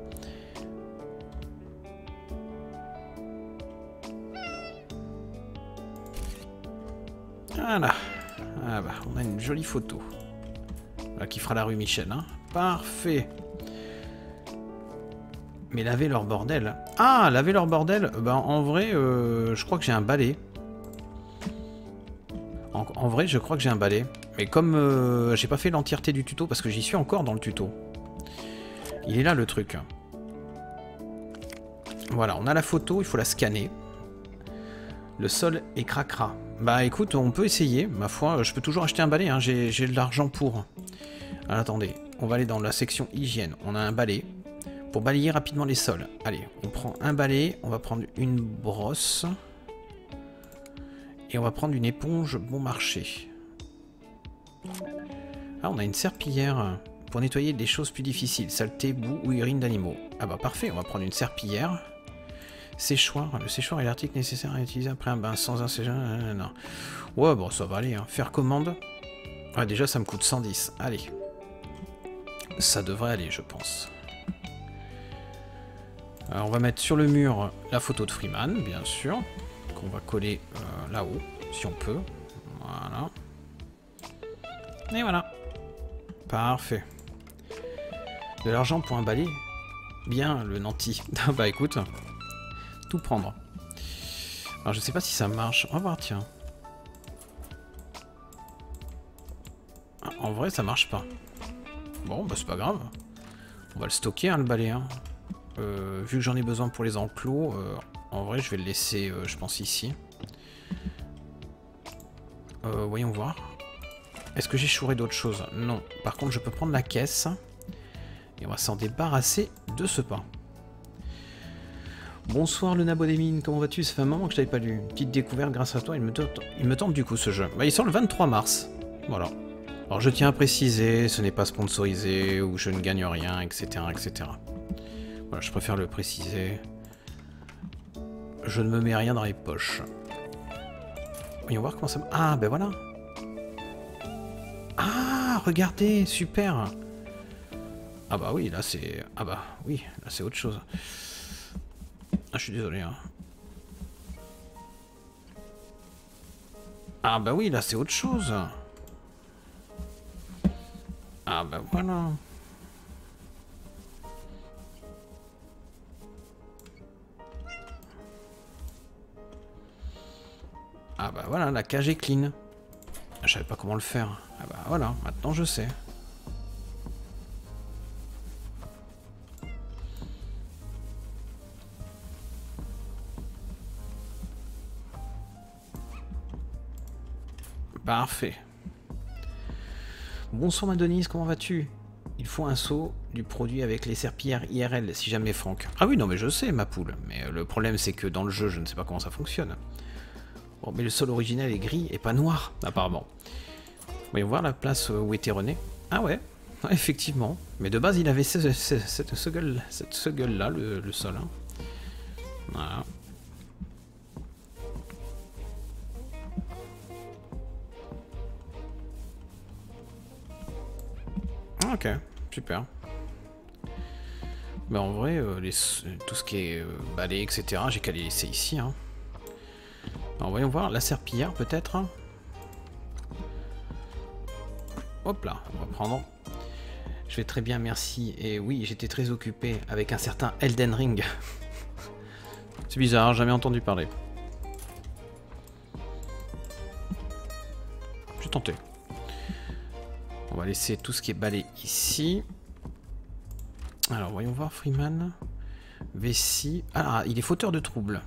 Voilà. Ah bah on a une jolie photo. Voilà, qui fera la rue Michel. Hein. Parfait. Mais laver leur bordel. Ah, laver leur bordel. Ben, en vrai, je crois que j'ai un balai. En vrai, je crois que j'ai un balai. Mais comme j'ai pas fait l'entièreté du tuto, parce que j'y suis encore dans le tuto. Il est là le truc. Voilà, on a la photo, il faut la scanner. Le sol est cracra. Bah écoute, on peut essayer, ma foi. Je peux toujours acheter un balai, hein, j'ai de l'argent pour. Alors, attendez, on va aller dans la section hygiène. On a un balai pour balayer rapidement les sols. Allez, on prend un balai, on va prendre une brosse. Et on va prendre une éponge bon marché. Ah, on a une serpillière pour nettoyer des choses plus difficiles. Saleté, boue ou urine d'animaux. Ah bah parfait, on va prendre une serpillière. Séchoir. Le séchoir est l'article nécessaire à utiliser après un bain sans un séchoir. Non. Ouais, bon, ça va aller. Hein. Faire commande. Ah, déjà, ça me coûte 110. Allez. Ça devrait aller, je pense. Alors, on va mettre sur le mur la photo de Freeman, bien sûr. On va coller là-haut, si on peut. Voilà. Et voilà. Parfait. De l'argent pour un balai. Bien, le nanti. Bah écoute, tout prendre. Alors je sais pas si ça marche. On va voir, tiens. Ah, en vrai, ça marche pas. Bon, bah c'est pas grave. On va le stocker, hein, le balai. Hein. Vu que j'en ai besoin pour les enclos... En vrai, je vais le laisser, je pense, ici. Voyons voir. Est-ce que j'ai chouré d'autres choses? Non. Par contre, je peux prendre la caisse. Et on va s'en débarrasser de ce pain. Bonsoir, le Nabodémine. Comment vas-tu? Ça fait un moment que je t'avais pas lu. Une petite découverte grâce à toi. Il me tente du coup, ce jeu. Bah, il sort le 23 mars. Voilà. Alors, je tiens à préciser, ce n'est pas sponsorisé, ou je ne gagne rien, etc., etc. Voilà, je préfère le préciser. Je ne me mets rien dans les poches. Voyons voir comment ça... Ah, ben voilà. Ah, regardez, super. Ah bah oui, là c'est... Ah bah oui, là c'est autre chose. Ah, je suis désolé. Hein. Ah bah oui, là c'est autre chose. Ah bah voilà. Ah bah voilà, la cage est clean. Je savais pas comment le faire. Ah bah voilà, maintenant je sais. Parfait. Bonsoir Madonis, comment vas-tu? Il faut un seau du produit avec les serpillères IRL, si jamais Franck. Ah oui, non mais je sais, ma poule. Mais le problème c'est que dans le jeu, je ne sais pas comment ça fonctionne. Bon, mais le sol original est gris et pas noir, apparemment. Voyons voir la place où était René. Ah ouais, effectivement. Mais de base, il avait cette gueule-là, le sol. Hein. Voilà. Ok, super. Mais en vrai, tout ce qui est balai, etc., j'ai qu'à les laisser ici, hein. Alors voyons voir, la serpillière peut-être. Hop là, on va prendre. Je vais très bien, merci. Et oui, j'étais très occupé avec un certain Elden Ring. C'est bizarre, jamais entendu parler. J'ai tenté. On va laisser tout ce qui est balai ici. Alors voyons voir, Freeman. Vessie. Ah, il est fauteur de troubles.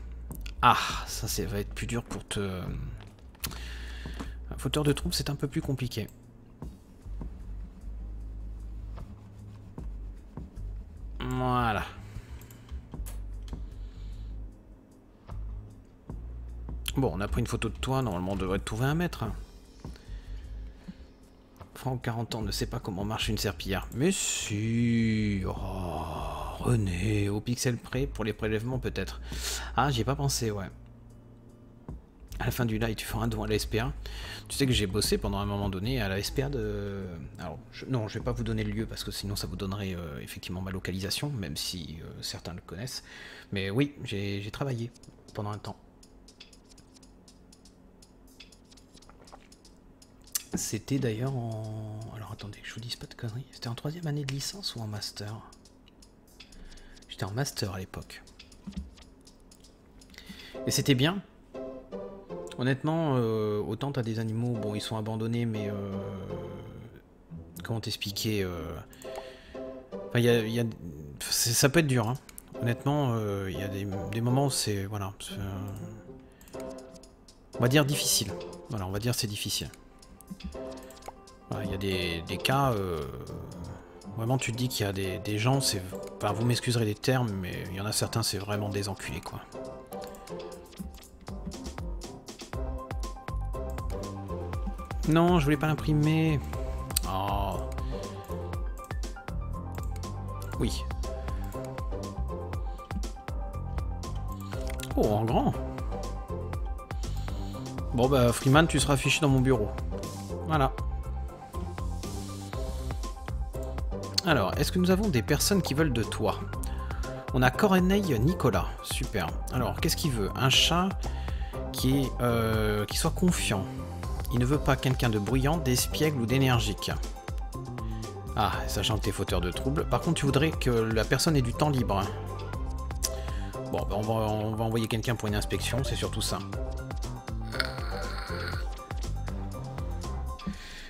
Ah, ça va être plus dur pour te... Un fauteur de troubles, c'est un peu plus compliqué. Voilà. Bon, on a pris une photo de toi, normalement on devrait te trouver un mètre. Franck, 40 ans, ne sait pas comment marche une serpillière. Mais si... Oh. René, au pixel près pour les prélèvements peut-être. Ah, j'y ai pas pensé, ouais. À la fin du live, tu feras un don à la SPA. Tu sais que j'ai bossé pendant un moment donné à la SPA de... Alors, non, je vais pas vous donner le lieu parce que sinon ça vous donnerait effectivement ma localisation, même si certains le connaissent. Mais oui, j'ai travaillé pendant un temps. C'était d'ailleurs en... Alors attendez, que je vous dise pas de conneries. C'était en 3e année de licence ou en master ? J'étais en master à l'époque. Et c'était bien. Honnêtement, autant t'as des animaux, bon, ils sont abandonnés, mais comment t'expliquer, enfin, y a... ça peut être dur, hein. Honnêtement, il y a des moments où c'est, voilà, on va dire difficile. Voilà, on va dire c'est difficile. Voilà, il y a des cas, vraiment tu te dis qu'il y a des gens, c'est, enfin, vous m'excuserez des termes, mais il y en a certains, c'est vraiment des enculés, quoi. Non, je voulais pas l'imprimer. Oh. Oui. Oh, en grand. Bon bah, Freeman, tu seras affiché dans mon bureau. Voilà. Alors, est-ce que nous avons des personnes qui veulent de toi? On a Corneille Nicolas. Super. Alors, qu'est-ce qu'il veut? Un chat qui soit confiant. Il ne veut pas quelqu'un de bruyant, d'espiègle ou d'énergique. Ah, sachant que t'es fauteur de troubles. Par contre, tu voudrais que la personne ait du temps libre. Bon, ben on va envoyer quelqu'un pour une inspection, c'est surtout ça.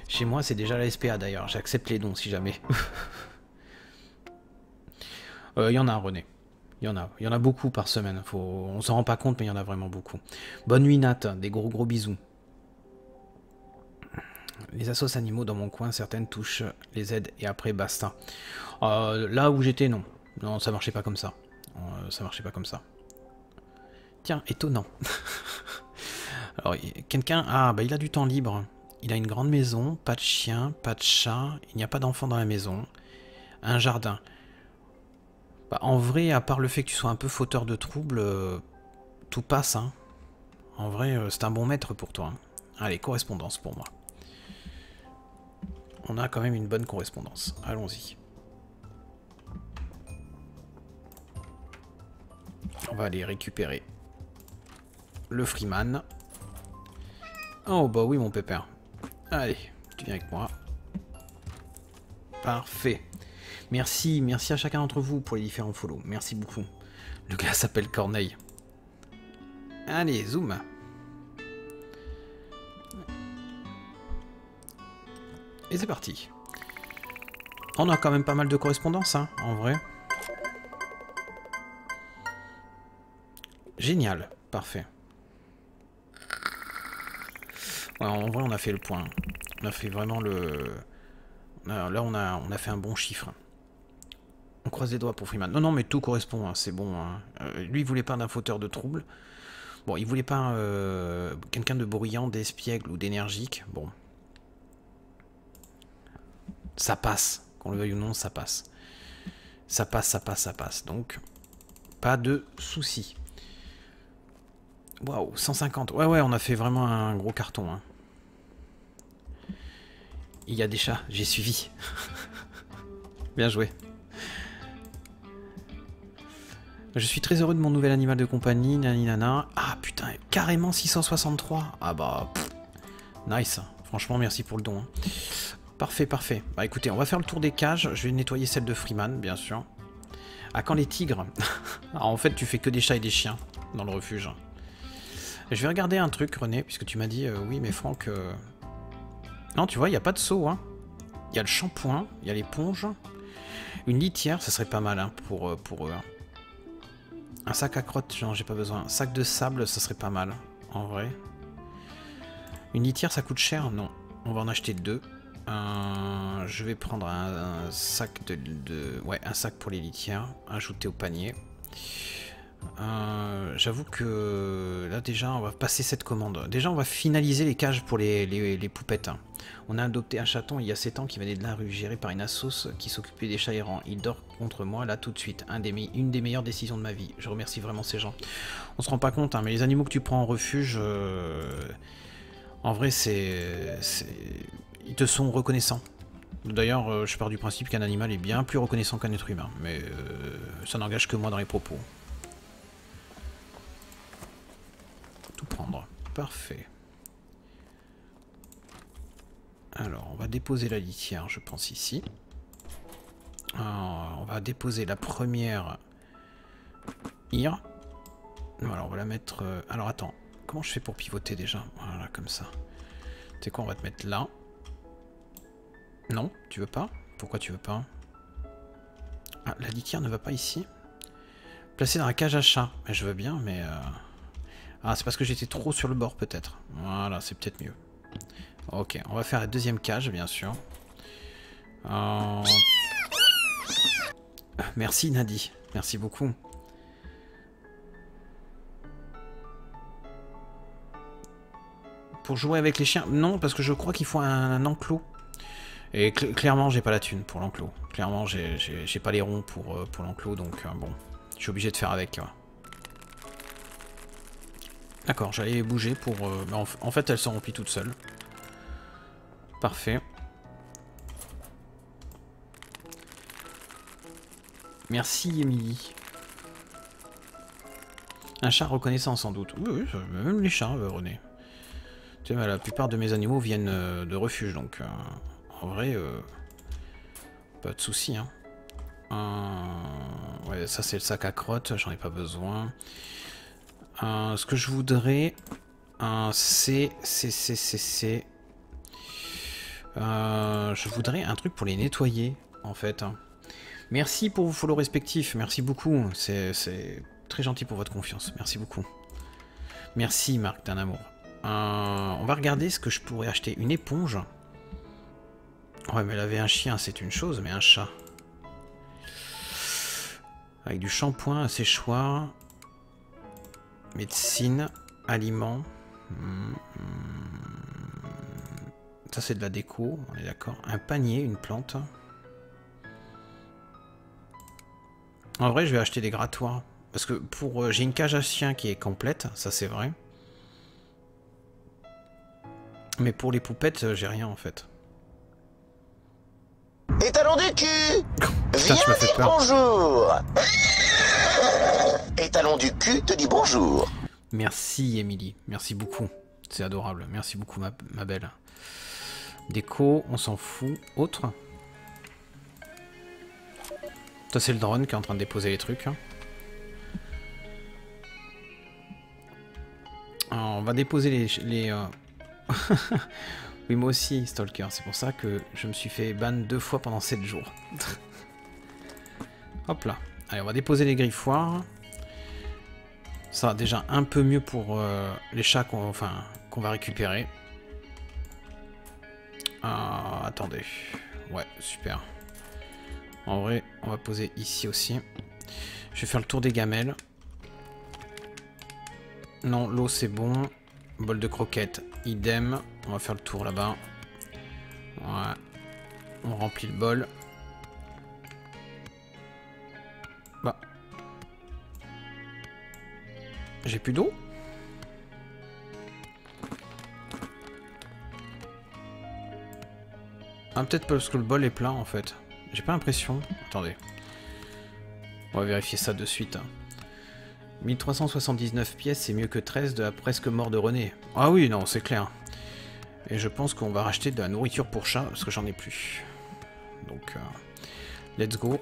Chez moi, c'est déjà la SPA d'ailleurs. J'accepte les dons si jamais. Y en a, René. Il y en a beaucoup par semaine. Faut... On s'en rend pas compte, mais il y en a vraiment beaucoup. Bonne nuit, Nat. Des gros bisous. Les assos animaux dans mon coin, certaines touchent les aides et après basta. Là où j'étais, non. Non, ça marchait pas comme ça. Ça marchait pas comme ça. Tiens, étonnant. Alors, quelqu'un... Ah, bah il a du temps libre. Il a une grande maison, pas de chien, pas de chat, il n'y a pas d'enfant dans la maison. Un jardin. Bah, en vrai, à part le fait que tu sois un peu fauteur de troubles, tout passe, hein. En vrai, c'est un bon maître pour toi, hein. Allez, correspondance pour moi. On a quand même une bonne correspondance. Allons-y. On va aller récupérer le Freeman. Oh bah oui, mon pépère. Allez, tu viens avec moi. Parfait. Merci, merci à chacun d'entre vous pour les différents follow. Merci beaucoup. Le gars s'appelle Corneille. Allez, zoom. Et c'est parti. On a quand même pas mal de correspondance, hein, en vrai. Génial, parfait. Ouais, en vrai, on a fait le point. On a fait vraiment le... Alors, là, on a fait un bon chiffre. On croise les doigts pour Freeman. Non, non, mais tout correspond, hein, c'est bon. Hein. Lui, il voulait pas d'un fauteur de troubles. Bon, il voulait pas quelqu'un de bruyant, d'espiègle ou d'énergique. Bon. Ça passe, qu'on le veuille ou non, ça passe. Ça passe, ça passe, ça passe. Donc, pas de soucis. Waouh, 150. Ouais, ouais, on a fait vraiment un gros carton, hein. Il y a des chats, j'ai suivi. Bien joué. Je suis très heureux de mon nouvel animal de compagnie, naninana. Ah putain, carrément 663. Ah bah, pff. Nice. Franchement, merci pour le don, hein. Parfait, parfait. Bah écoutez, on va faire le tour des cages. Je vais nettoyer celle de Freeman, bien sûr. Ah, quand les tigres? Alors, en fait, tu fais que des chats et des chiens dans le refuge. Je vais regarder un truc, René, puisque tu m'as dit... oui, mais Franck... Non, tu vois, il n'y a pas de seau, hein. Il y a le shampoing, il y a l'éponge. Une litière, ça serait pas mal, hein, pour eux. Un sac à crottes, genre, j'ai pas besoin. Un sac de sable, ça serait pas mal, en vrai. Une litière, ça coûte cher? Non. On va en acheter deux. Je vais prendre un sac de... Ouais, un sac pour les litières, ajouté au panier. J'avoue que là déjà on va passer cette commande. Déjà on va finaliser les cages pour les poupettes. On a adopté un chaton il y a 7 ans qui venait de la rue, géré par une assos qui s'occupait des chats errants. Il dort contre moi là tout de suite. Une des meilleures décisions de ma vie. Je remercie vraiment ces gens. On se rend pas compte, hein, mais les animaux que tu prends en refuge, en vrai c'est... Ils te sont reconnaissants. D'ailleurs, je pars du principe qu'un animal est bien plus reconnaissant qu'un être humain. Mais ça n'engage que moi dans les propos. Tout prendre. Parfait. Alors, on va déposer la litière, je pense, ici. Alors, on va déposer la première retenir. Voilà, on va la mettre... Alors attends, comment je fais pour pivoter déjà? Voilà, comme ça. Tu sais quoi, on va te mettre là. Non, tu veux pas? Pourquoi tu veux pas? Ah, la litière ne va pas ici. Placée dans la cage à chat. Je veux bien, mais... Ah, c'est parce que j'étais trop sur le bord, peut-être. Voilà, c'est peut-être mieux. Ok, on va faire la deuxième cage, bien sûr. Merci, Nadi. Merci beaucoup. Pour jouer avec les chiens? Non, parce que je crois qu'il faut un enclos. Et clairement, j'ai pas la thune pour l'enclos. Clairement, j'ai pas les ronds pour l'enclos, donc bon, je suis obligé de faire avec. Ouais. D'accord, j'allais les bouger pour... en fait, elles sont remplies toutes seules. Parfait. Merci, Émilie. Un chat reconnaissant, sans doute. Oui, oui, même les chats, René. Tu sais, la plupart de mes animaux viennent de refuge, donc... en vrai, pas de soucis, hein. Ouais, ça, c'est le sac à crottes, j'en ai pas besoin. Ce que je voudrais, je voudrais un truc pour les nettoyer, en fait. Merci pour vos follow respectifs, merci beaucoup. C'est très gentil pour votre confiance, merci beaucoup. Merci, Marc, d'un amour. On va regarder ce que je pourrais acheter. Une éponge. Ouais, mais laver un chien, c'est une chose, mais un chat... Avec du shampoing, un séchoir... Médecine, aliments. Ça, c'est de la déco, on est d'accord. Un panier, une plante. En vrai, je vais acheter des grattoirs. Parce que pour j'ai une cage à chien qui est complète, ça c'est vrai. Mais pour les poupettes, j'ai rien en fait. Étalon des culs. Viens dire bonjour. Étalon du cul te dit bonjour. Merci, Émilie. Merci beaucoup. C'est adorable. Merci beaucoup, ma belle. Déco, on s'en fout. Autre. Ça, c'est le drone qui est en train de déposer les trucs. Alors, on va déposer les oui, moi aussi, Stalker. C'est pour ça que je me suis fait ban 2 fois pendant 7 jours. Hop là. Allez, on va déposer les griffoirs. Ça va déjà un peu mieux pour les chats qu'on va récupérer. Attendez. Ouais, super. En vrai, on va poser ici aussi. Je vais faire le tour des gamelles. Non, l'eau c'est bon. Bol de croquettes, idem. On va faire le tour là-bas. Ouais. On remplit le bol. Bah. J'ai plus d'eau? Ah, peut-être parce que le bol est plein en fait. J'ai pas l'impression. Attendez. On va vérifier ça de suite. 1379 pièces, c'est mieux que 13 de la presque mort de René. Ah oui, non, c'est clair. Et je pense qu'on va racheter de la nourriture pour chat parce que j'en ai plus. Donc, let's go.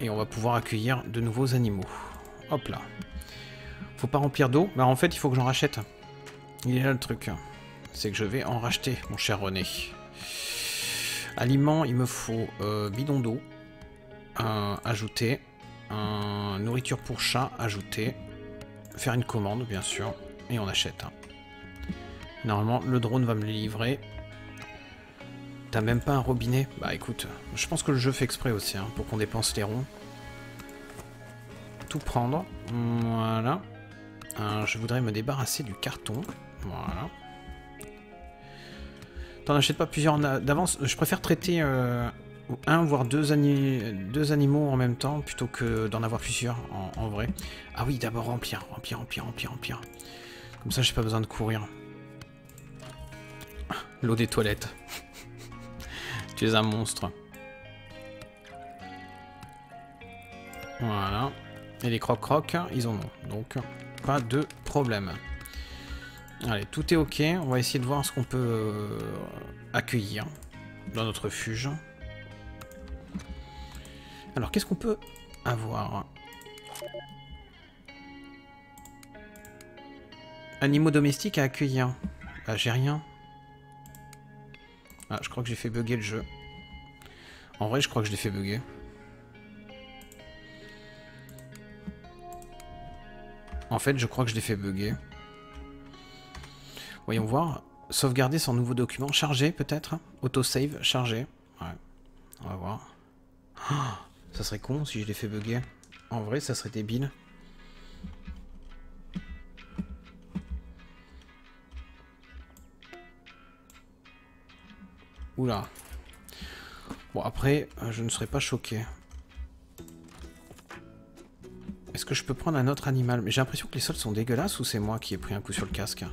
Et on va pouvoir accueillir de nouveaux animaux. Hop là. Faut pas remplir d'eau. Bah en fait il faut que j'en rachète. Il est là le truc. C'est que je vais en racheter, mon cher René. Aliments, il me faut bidon d'eau. Ajouter. Nourriture pour chat, ajouter. Faire une commande, bien sûr. Et on achète. Normalement, le drone va me les livrer. T'as même pas un robinet? Bah écoute, je pense que le jeu fait exprès aussi, hein, pour qu'on dépense les ronds. Tout prendre. Voilà. Je voudrais me débarrasser du carton. Voilà. T'en achètes pas plusieurs d'avance. Je préfère traiter un voire deux animaux en même temps plutôt que d'en avoir plusieurs en vrai. Ah oui, d'abord remplir. Comme ça, j'ai pas besoin de courir. L'eau des toilettes. Tu es un monstre. Voilà. Et les crocs, ils en ont. Donc, pas de problème. Allez, tout est ok. On va essayer de voir ce qu'on peut accueillir dans notre refuge. Alors, qu'est-ce qu'on peut avoir? Animaux domestiques à accueillir. Ah, j'ai rien. Ah, je crois que j'ai fait bugger le jeu. En vrai, je crois que je l'ai fait bugger. En fait, je crois que je l'ai fait bugger. Voyons voir. Sauvegarder son nouveau document. Charger, peut-être. Autosave, charger. Ouais. On va voir. Oh, ça serait con si je l'ai fait bugger. En vrai, ça serait débile. Oula. Bon, après, je ne serais pas choqué. Est-ce que je peux prendre un autre animal? Mais j'ai l'impression que les sols sont dégueulasses, ou c'est moi qui ai pris un coup sur le casque?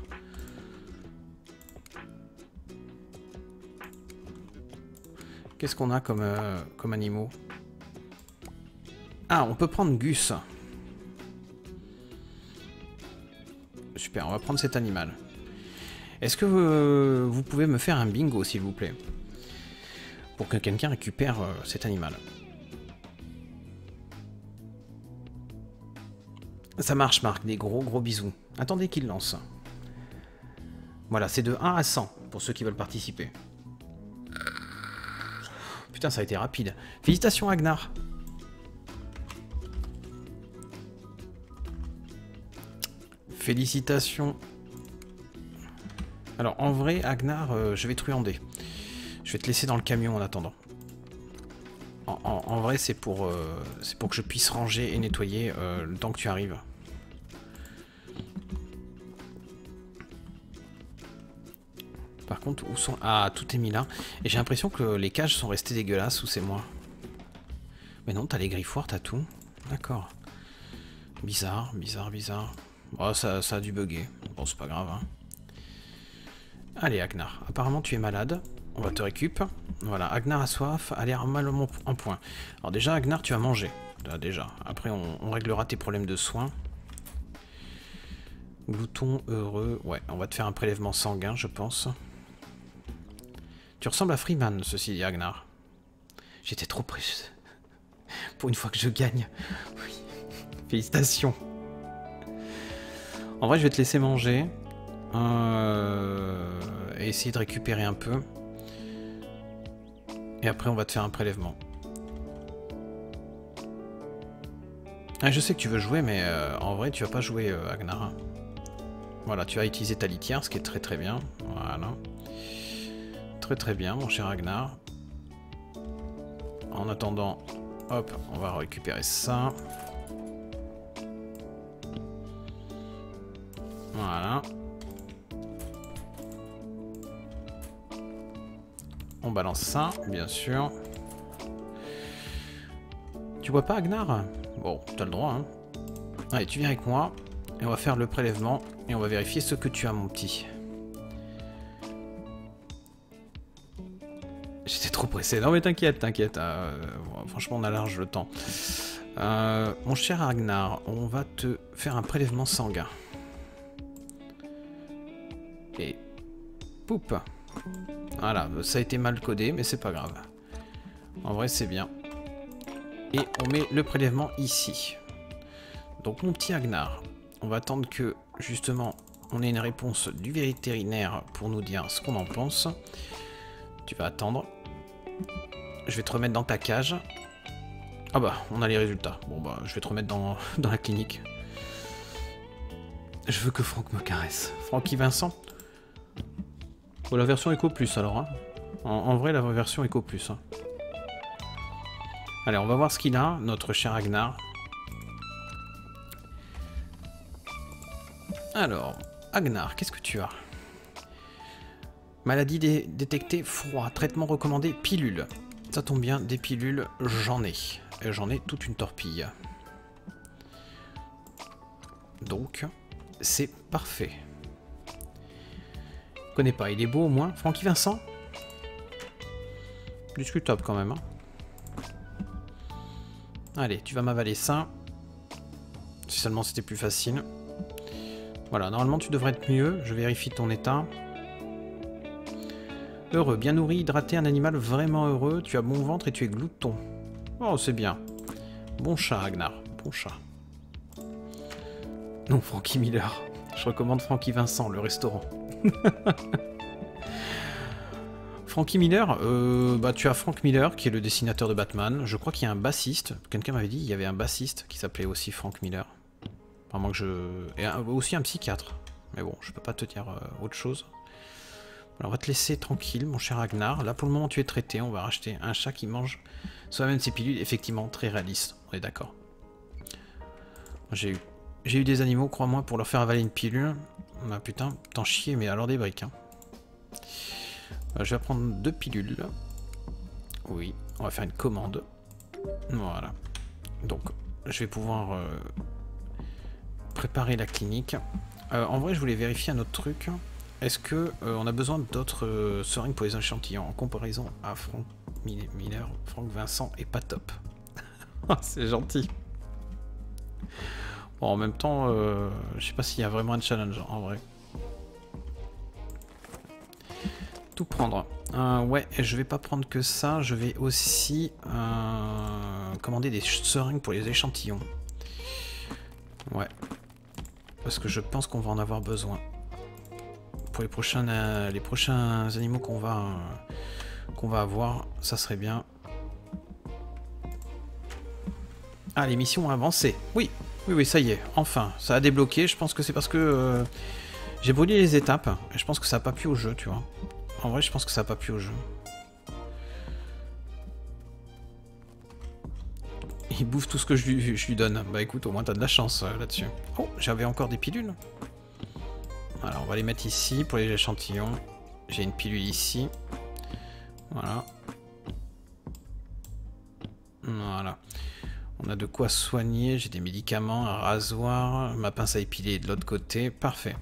Qu'est-ce qu'on a comme, comme animaux? Ah, on peut prendre Gus. Super, on va prendre cet animal. Est-ce que vous pouvez me faire un bingo, s'il vous plaît? Pour que quelqu'un récupère cet animal. Ça marche, Marc. Des gros bisous. Attendez qu'il lance. Voilà, c'est de 1 à 100 pour ceux qui veulent participer. Putain, ça a été rapide. Félicitations, Agnar. Félicitations. Alors, en vrai, Agnar, je vais truander. Je vais te laisser dans le camion en attendant. En vrai, c'est pour que je puisse ranger et nettoyer le temps que tu arrives. Par contre, où sont... Ah, tout est mis là. Et j'ai l'impression que les cages sont restées dégueulasses, ou c'est moi? Mais non, t'as les griffoirs, t'as tout. D'accord. Bizarre, bizarre. Bon, ça a dû bugger. Bon, c'est pas grave, hein. Allez, Agnar, apparemment tu es malade. On va te récup. Voilà, Agnar a soif, a l'air mal en point. Alors déjà, Agnar, tu as mangé. Déjà. Après, on réglera tes problèmes de soins. Glouton heureux. Ouais, on va te faire un prélèvement sanguin, je pense. Tu ressembles à Freeman, ceci dit, Agnar. J'étais trop près. Pour une fois que je gagne. Oui. Félicitations. En vrai, je vais te laisser manger. Et essayer de récupérer un peu. Et après, on va te faire un prélèvement. Ah, je sais que tu veux jouer, mais en vrai, tu vas pas jouer, Agnar. Voilà, tu as utilisé ta litière, ce qui est très bien. Voilà. Très bien, mon cher Agnar. En attendant, hop, on va récupérer ça. Voilà. On balance ça, bien sûr. Tu bois pas, Agnar? Bon, t'as le droit, hein. Allez, tu viens avec moi, et on va faire le prélèvement, et on va vérifier ce que tu as, mon petit. J'étais trop pressé. Non mais t'inquiète, franchement, on a large le temps. Mon cher Agnar, on va te faire un prélèvement sanguin. Et... poupe. Voilà, ça a été mal codé, mais c'est pas grave. En vrai, c'est bien. Et on met le prélèvement ici. Donc, mon petit Agnar, on va attendre que, justement, on ait une réponse du vétérinaire pour nous dire ce qu'on en pense. Tu vas attendre. Je vais te remettre dans ta cage. Ah bah, on a les résultats. Bon bah, je vais te remettre dans la clinique. Je veux que Franck me caresse. Francky Vincent ? Oh, la version Eco Plus alors, hein. En vrai, la version Eco Plus. Hein. Allez, on va voir ce qu'il a, notre cher Agnar. Alors, Agnar, qu'est-ce que tu as? Maladie détectée, froid, traitement recommandé, pilule. Ça tombe bien, des pilules, j'en ai. Et j'en ai toute une torpille. Donc, c'est parfait. Connais pas, il est beau au moins. Francky Vincent? Discutable quand même. Hein. Allez, tu vas m'avaler ça. Si seulement c'était plus facile. Voilà, normalement tu devrais être mieux. Je vérifie ton état. Heureux, bien nourri, hydraté, un animal vraiment heureux. Tu as bon ventre et tu es glouton. Oh, c'est bien. Bon chat, Agnar. Bon chat. Non, Francky Miller. Je recommande Francky Vincent, le restaurant. Frankie Miller, tu as Frank Miller qui est le dessinateur de Batman. Je crois qu'il y a un bassiste. Quelqu'un m'avait dit qu'il y avait un bassiste qui s'appelait aussi Frank Miller. À moins que je... Et aussi un psychiatre. Mais bon, je peux pas te dire autre chose. Alors, on va te laisser tranquille, mon cher Agnar. Là, pour le moment, tu es traité. On va racheter un chat qui mange soi-même ses pilules. Effectivement, très réaliste. On est d'accord. J'ai eu des animaux, crois-moi, pour leur faire avaler une pilule. Ah putain, t'en chier, mais alors des briques. Hein. Je vais prendre 2 pilules. Oui, on va faire une commande. Voilà. Donc, je vais pouvoir préparer la clinique. En vrai, je voulais vérifier un autre truc. Est-ce que on a besoin d'autres seringues pour les échantillons en comparaison à Frank Miller? Frank Vincent est pas top. C'est gentil. Bon, en même temps, je sais pas s'il y a vraiment un challenge en vrai. Tout prendre. Ouais, je vais pas prendre que ça. Je vais aussi commander des seringues pour les échantillons. Ouais. Parce que je pense qu'on va en avoir besoin. Pour les prochains animaux qu'on va avoir, ça serait bien. Ah, les missions ont avancé. Oui, oui, oui, ça y est. Enfin, ça a débloqué. Je pense que c'est parce que j'ai brûlé les étapes. Et je pense que ça n'a pas plu au jeu, tu vois. En vrai, je pense que ça n'a pas plu au jeu. Il bouffe tout ce que je lui donne. Bah écoute, au moins t'as de la chance là-dessus. Oh, j'avais encore des pilules. Alors, on va les mettre ici pour les échantillons. J'ai une pilule ici. Voilà. Voilà. On a de quoi soigner. J'ai des médicaments, un rasoir. Ma pince à épiler est de l'autre côté. Parfait.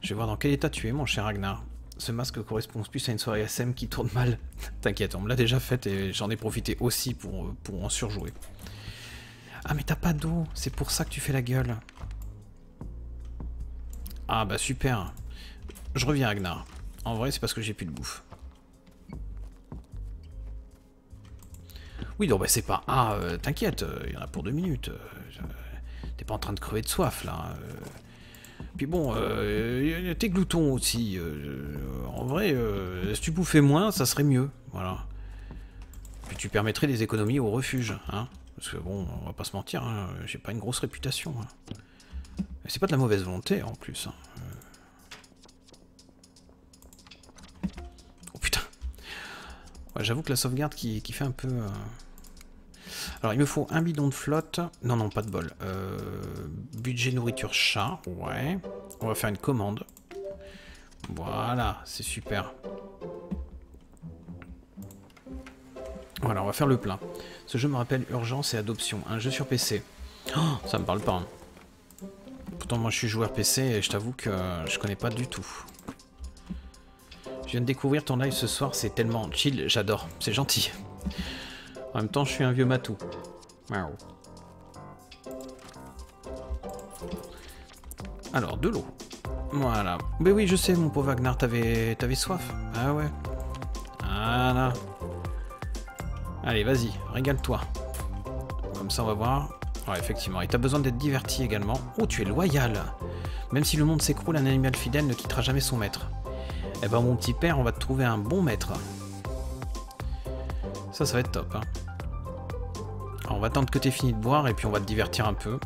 Je vais voir dans quel état tu es, mon cher Ragnar. Ce masque correspond plus à une soirée SM qui tourne mal. T'inquiète, on me l'a déjà faite et j'en ai profité aussi pour en surjouer. Ah mais t'as pas d'eau, c'est pour ça que tu fais la gueule. Ah bah super. Je reviens Agnar. En vrai c'est parce que j'ai plus de bouffe. Oui donc bah c'est pas... Ah t'inquiète, il y en a pour 2 minutes. T'es pas en train de crever de soif là. Puis bon, t'es glouton aussi. En vrai, si tu bouffais moins, ça serait mieux. Voilà. Puis tu permettrais des économies au refuge, hein. Parce que bon, on va pas se mentir, hein, j'ai pas une grosse réputation. Hein. C'est pas de la mauvaise volonté en plus. Hein. Oh putain. Ouais, j'avoue que la sauvegarde qui fait un peu. Alors il me faut un bidon de flotte, non non pas de bol, budget nourriture chat, ouais, on va faire une commande, voilà, c'est super. Voilà, on va faire le plein. Ce jeu me rappelle Urgence et Adoption, un jeu sur PC. Oh, ça me parle pas. Hein. Pourtant moi je suis joueur PC et je t'avoue que je connais pas du tout. Je viens de découvrir ton live ce soir, c'est tellement chill, j'adore, c'est gentil. En même temps, je suis un vieux matou. Alors, de l'eau. Voilà. Mais oui, je sais, mon pauvre Wagner, t'avais soif. Ah ouais. Voilà. Allez, vas-y, régale-toi. Comme ça, on va voir. Ouais, effectivement. Et t'as besoin d'être diverti également. Oh, tu es loyal. Même si le monde s'écroule, un animal fidèle ne quittera jamais son maître. Eh ben, mon petit père, on va te trouver un bon maître. Ça, ça va être top. Hein. Alors, on va attendre que t'aies fini de boire et puis on va te divertir un peu.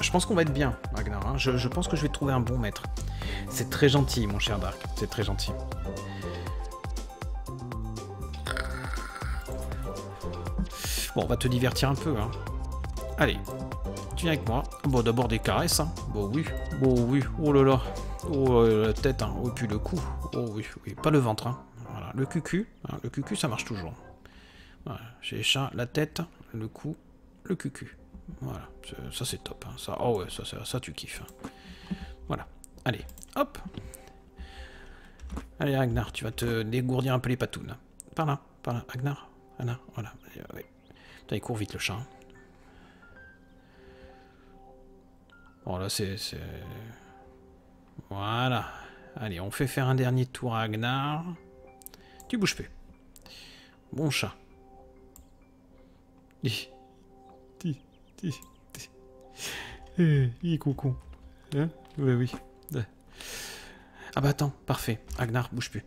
Je pense qu'on va être bien, Wagner. Hein. Je pense que je vais trouver un bon maître. C'est très gentil, mon cher Dark. C'est très gentil. Bon, on va te divertir un peu. Hein. Allez, tu viens avec moi. Bon, d'abord des caresses. Hein. Bon, oui. Bon, oui. Oh là là. Oh, la tête. Hein. Oh, puis le cou. Oh, oui. Oui. Pas le ventre. Hein. Voilà. Le cucu. Hein. Le cucu, ça marche toujours. Voilà. J'ai les chats, la tête, le cou, le cucu. Voilà, ça c'est top. Hein. Ça, oh ouais, ça tu kiffes. Hein. Voilà. Allez, hop. Allez, Agnar, tu vas te dégourdir un peu les patounes. Par là, Agnar. Agnar, voilà. Ouais. Putain, il court vite le chat. Hein. Bon, là c'est... Voilà. Allez, on fait faire un dernier tour à Agnar. Tu bouges plus. Bon chat. Il est coucou. Hein? Oui, oui. Ah bah attends, parfait. Agnar, bouge plus.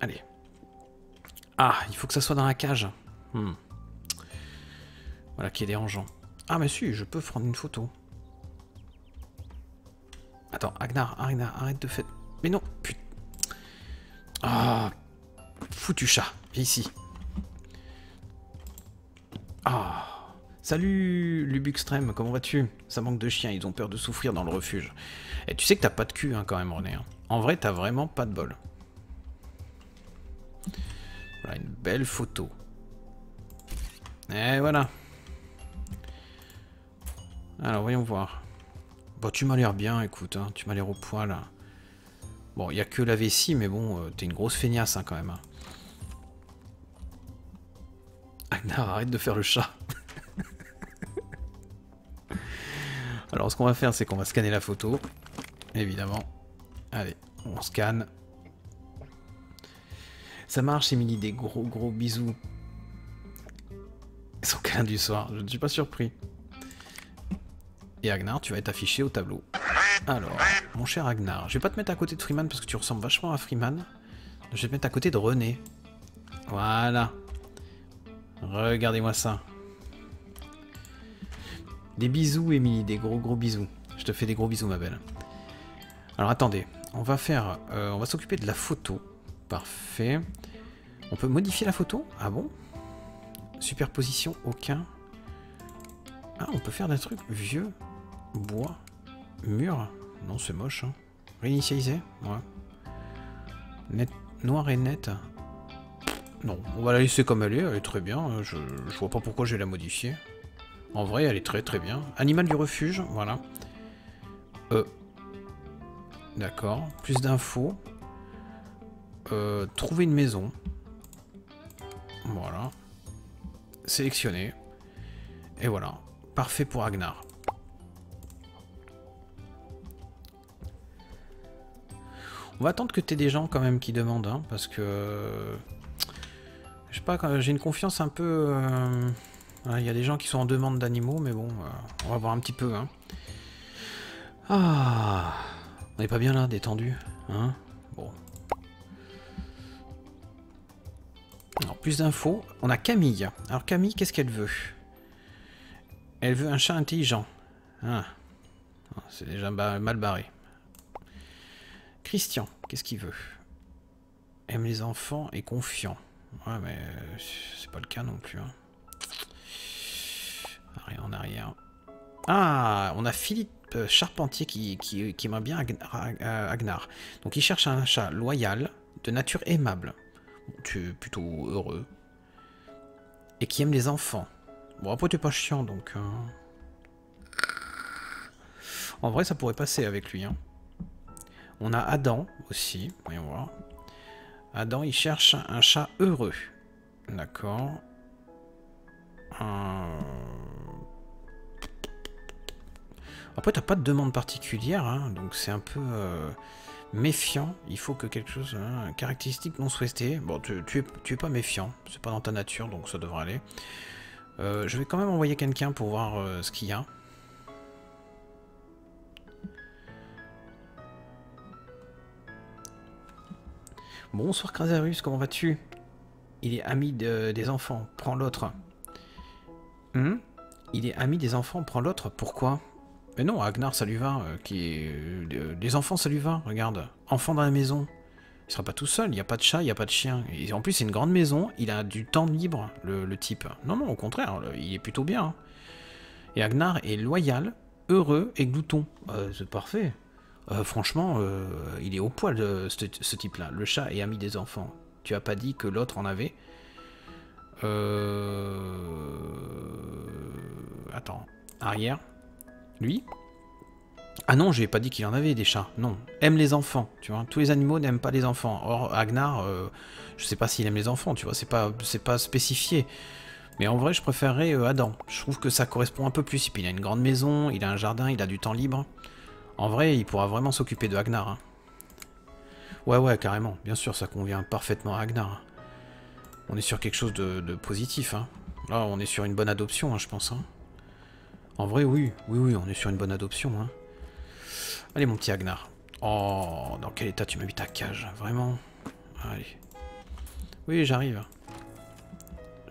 Allez. Ah, il faut que ça soit dans la cage. Voilà qui est dérangeant. Ah mais si, je peux prendre une photo. Attends, Agnar, Agnar, arrête de faire... Mais non, putain. Ah, foutu chat, viens ici. Ah... Salut Lubuxtrême, comment vas-tu? Ça manque de chiens, ils ont peur de souffrir dans le refuge. Et tu sais que t'as pas de cul hein, quand même René. Hein. En vrai t'as vraiment pas de bol. Voilà une belle photo. Et voilà. Alors voyons voir. Bon tu m'as l'air bien écoute, hein. Tu m'as l'air au poil. Hein. Bon il y a que la vessie mais bon t'es une grosse feignasse hein, quand même. Hein. Agnar arrête de faire le chat. Alors ce qu'on va faire c'est qu'on va scanner la photo, évidemment. Allez, on scanne. Ça marche Émilie, des gros bisous. Son câlin du soir, je ne suis pas surpris. Et Agnar, tu vas être affiché au tableau. Alors, mon cher Agnar, je vais pas te mettre à côté de Freeman parce que tu ressembles vachement à Freeman. Je vais te mettre à côté de René. Voilà. Regardez-moi ça. Des bisous, Émilie, des gros bisous. Je te fais des gros bisous, ma belle. Alors, attendez. On va faire... on va s'occuper de la photo. Parfait. On peut modifier la photo? Ah bon? Superposition, aucun. Ah, on peut faire des trucs. Vieux, bois, mur. Non, c'est moche. Hein. Réinitialiser? Ouais. Net, noir et net. Non, on va la laisser comme elle est très bien. Je vois pas pourquoi je vais la modifier. En vrai, elle est très bien. Animal du refuge, voilà. D'accord. Plus d'infos. Trouver une maison. Voilà. Sélectionner. Et voilà. Parfait pour Agnar. On va attendre que t'aies des gens quand même qui demandent, hein, parce que... Je sais pas, j'ai une confiance un peu... Il y a des gens qui sont en demande d'animaux, mais bon, on va voir un petit peu. Hein. Ah, on n'est pas bien là, détendu. Hein bon. Alors, plus d'infos. On a Camille. Alors, Camille, qu'est-ce qu'elle veut? Elle veut un chat intelligent. Ah. C'est déjà mal barré. Christian, qu'est-ce qu'il veut? Aime les enfants et confiant. Ouais, mais c'est pas le cas non plus. Hein. Rien en arrière. Ah, on a Philippe Charpentier qui aimerait bien Agnar. Donc il cherche un chat loyal, de nature aimable. Tu es plutôt heureux. Et qui aime les enfants. Bon, après t'es pas chiant, donc... En vrai, ça pourrait passer avec lui. Hein. On a Adam aussi. Voyons voir. Adam, il cherche un chat heureux. D'accord. Après, t'as pas de demande particulière, hein, donc c'est un peu méfiant. Il faut que quelque chose, hein, caractéristique non souhaitée. Bon, tu es pas méfiant, c'est pas dans ta nature, donc ça devrait aller. Je vais quand même envoyer quelqu'un pour voir ce qu'il y a. Bonsoir Crasarus, comment vas-tu? Il est ami des enfants, prends l'autre. Il est ami des enfants, prends l'autre, pourquoi? Mais non, Agnar, ça lui va. Les enfants, ça lui va, regarde. Enfant dans la maison. Il sera pas tout seul, il n'y a pas de chat, il n'y a pas de chien. Et en plus, c'est une grande maison, il a du temps libre, le type. Non, non, au contraire, il est plutôt bien. Et Agnar est loyal, heureux et glouton. C'est parfait. Franchement, il est au poil, ce type-là. Le chat est ami des enfants. Tu as pas dit que l'autre en avait. Attends. Arrière. Lui? Ah non, j'ai pas dit qu'il en avait des chats, non. Aime les enfants, tu vois. Tous les animaux n'aiment pas les enfants. Or, Agnar, je sais pas s'il aime les enfants, tu vois, c'est pas spécifié. Mais en vrai, je préférerais Adam. Je trouve que ça correspond un peu plus. Et puis, il a une grande maison, il a un jardin, il a du temps libre. En vrai, il pourra vraiment s'occuper de Agnar. Hein. Ouais, carrément. Bien sûr, ça convient parfaitement à Agnar. On est sur quelque chose de positif. Hein. Là, on est sur une bonne adoption, hein, je pense. Hein. En vrai, oui, on est sur une bonne adoption. Hein. Allez mon petit Agnard. Oh, dans quel état tu m'as mis ta cage, vraiment. Allez. Oui, j'arrive.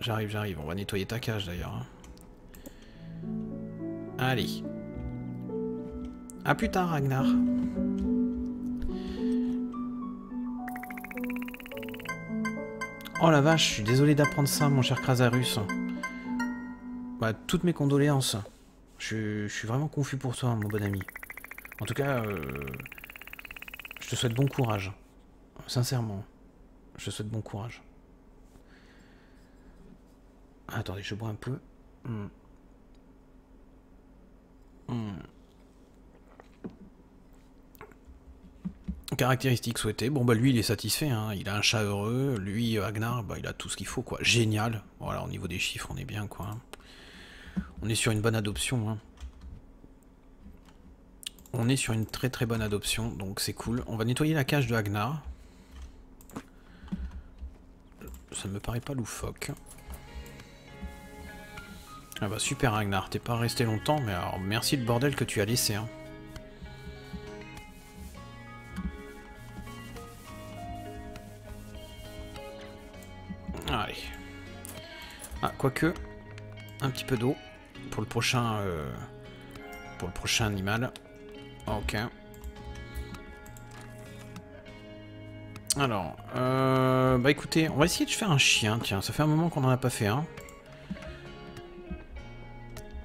J'arrive, j'arrive. On va nettoyer ta cage d'ailleurs. Allez. À plus tard, Ragnar. Oh la vache, je suis désolé d'apprendre ça, mon cher Krasarus. Bah, toutes mes condoléances. Je suis vraiment confus pour toi, mon bon ami. En tout cas, je te souhaite bon courage. Sincèrement, je te souhaite bon courage. Ah, attendez, je bois un peu. Caractéristiques souhaitées. Bon bah lui il est satisfait, hein. Il a un chat heureux. Lui, Agnar, bah il a tout ce qu'il faut quoi. Génial. Voilà, au niveau des chiffres on est bien quoi. On est sur une bonne adoption. Hein. On est sur une très très bonne adoption, donc c'est cool. On va nettoyer la cage de Agnar. Ça me paraît pas loufoque. Ah bah super Agnar, t'es pas resté longtemps, mais alors merci le bordel que tu as laissé. Hein. Allez. Ah, quoique, un petit peu d'eau pour le prochain animal. Ok. Alors, bah écoutez, on va essayer de faire un chien, tiens, ça fait un moment qu'on en a pas fait un. Hein.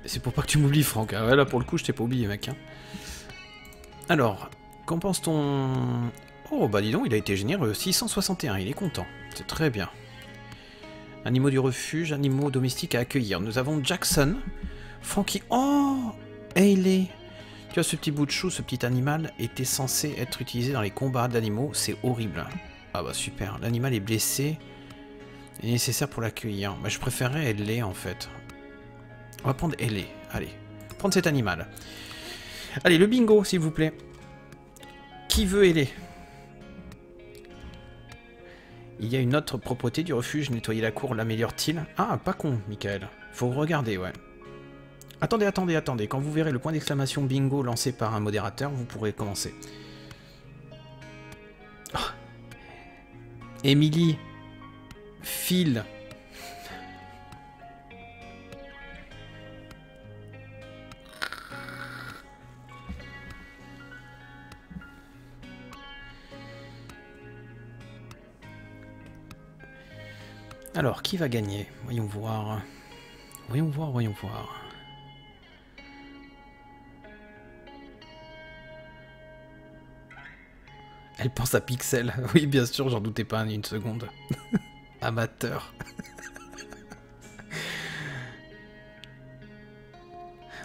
C'est pour pas que tu m'oublies, Franck. Ah ouais, là, pour le coup, je t'ai pas oublié, mec. Hein. Alors, qu'en pense ton... Oh, bah dis donc, il a été généreux. 661, il est content. C'est très bien. Animaux du refuge, animaux domestiques à accueillir. Nous avons Jackson, Frankie... Oh, Hayley. Tu vois, ce petit bout de chou, ce petit animal, était censé être utilisé dans les combats d'animaux. C'est horrible. Ah bah super. L'animal est blessé. Il est nécessaire pour l'accueillir. Bah, je préférerais Hayley, en fait. On va prendre Ellie. Allez, prendre cet animal. Allez, le bingo, s'il vous plaît. Qui veut Ellie? Il y a une autre propreté du refuge. Nettoyer la cour l'améliore-t-il? Ah, pas con, Michael. Faut regarder, ouais. Attendez, attendez, attendez. Quand vous verrez le point d'exclamation bingo lancé par un modérateur, vous pourrez commencer. Oh. Emily. Phil. Alors, qui va gagner? Voyons voir. Voyons voir, voyons voir. Elle pense à Pixel. Oui, bien sûr, j'en doutais pas une seconde. Amateur.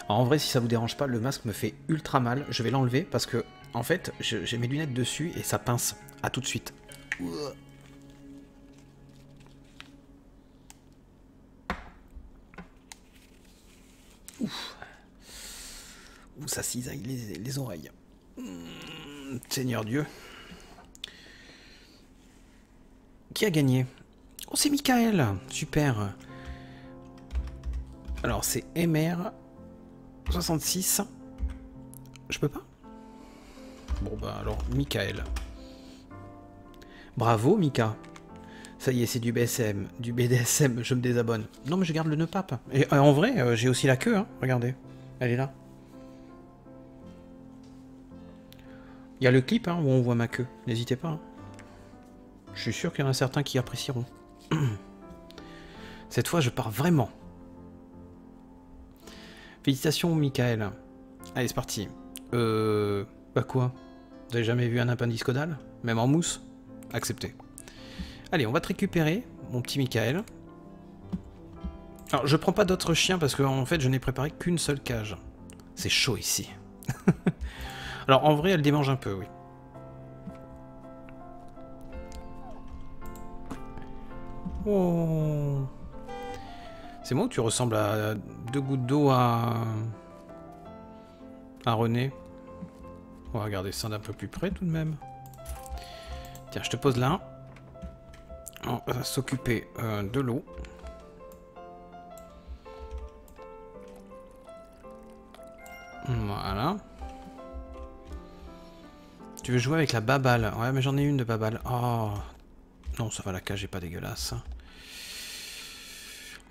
En vrai, si ça vous dérange pas, le masque me fait ultra mal. Je vais l'enlever parce que, en fait, j'ai mes lunettes dessus et ça pince. À tout de suite. Ouf. Ouh, ça cisaille les oreilles. Seigneur Dieu. Qui a gagné? Oh, c'est Michael. Super. Alors, c'est MR66. Je peux pas? Bon, bah alors, Michael. Bravo, Mika. Ça y est, c'est du BSM, du BDSM, je me désabonne. Non mais je garde le nœud pape. Et en vrai, j'ai aussi la queue, hein. Regardez. Elle est là. Il y a le clip hein, où on voit ma queue, n'hésitez pas. Hein. Je suis sûr qu'il y en a certains qui apprécieront. Cette fois, je pars vraiment. Félicitations, Michael. Allez, c'est parti. Bah quoi? Vous avez jamais vu un appendice caudal? Même en mousse? Accepté. Allez, on va te récupérer, mon petit Michael. Alors, je prends pas d'autres chiens parce que en fait, je n'ai préparé qu'une seule cage. C'est chaud ici. Alors, en vrai, elle démange un peu, oui. Oh. C'est moi ou tu ressembles à deux gouttes d'eau à René? On va regarder ça d'un peu plus près, tout de même. Tiens, je te pose là. On va s'occuper de l'eau. Voilà. Tu veux jouer avec la baballe? Ouais, mais j'en ai une de baballe. Oh. Non, ça va, la cage est pas dégueulasse.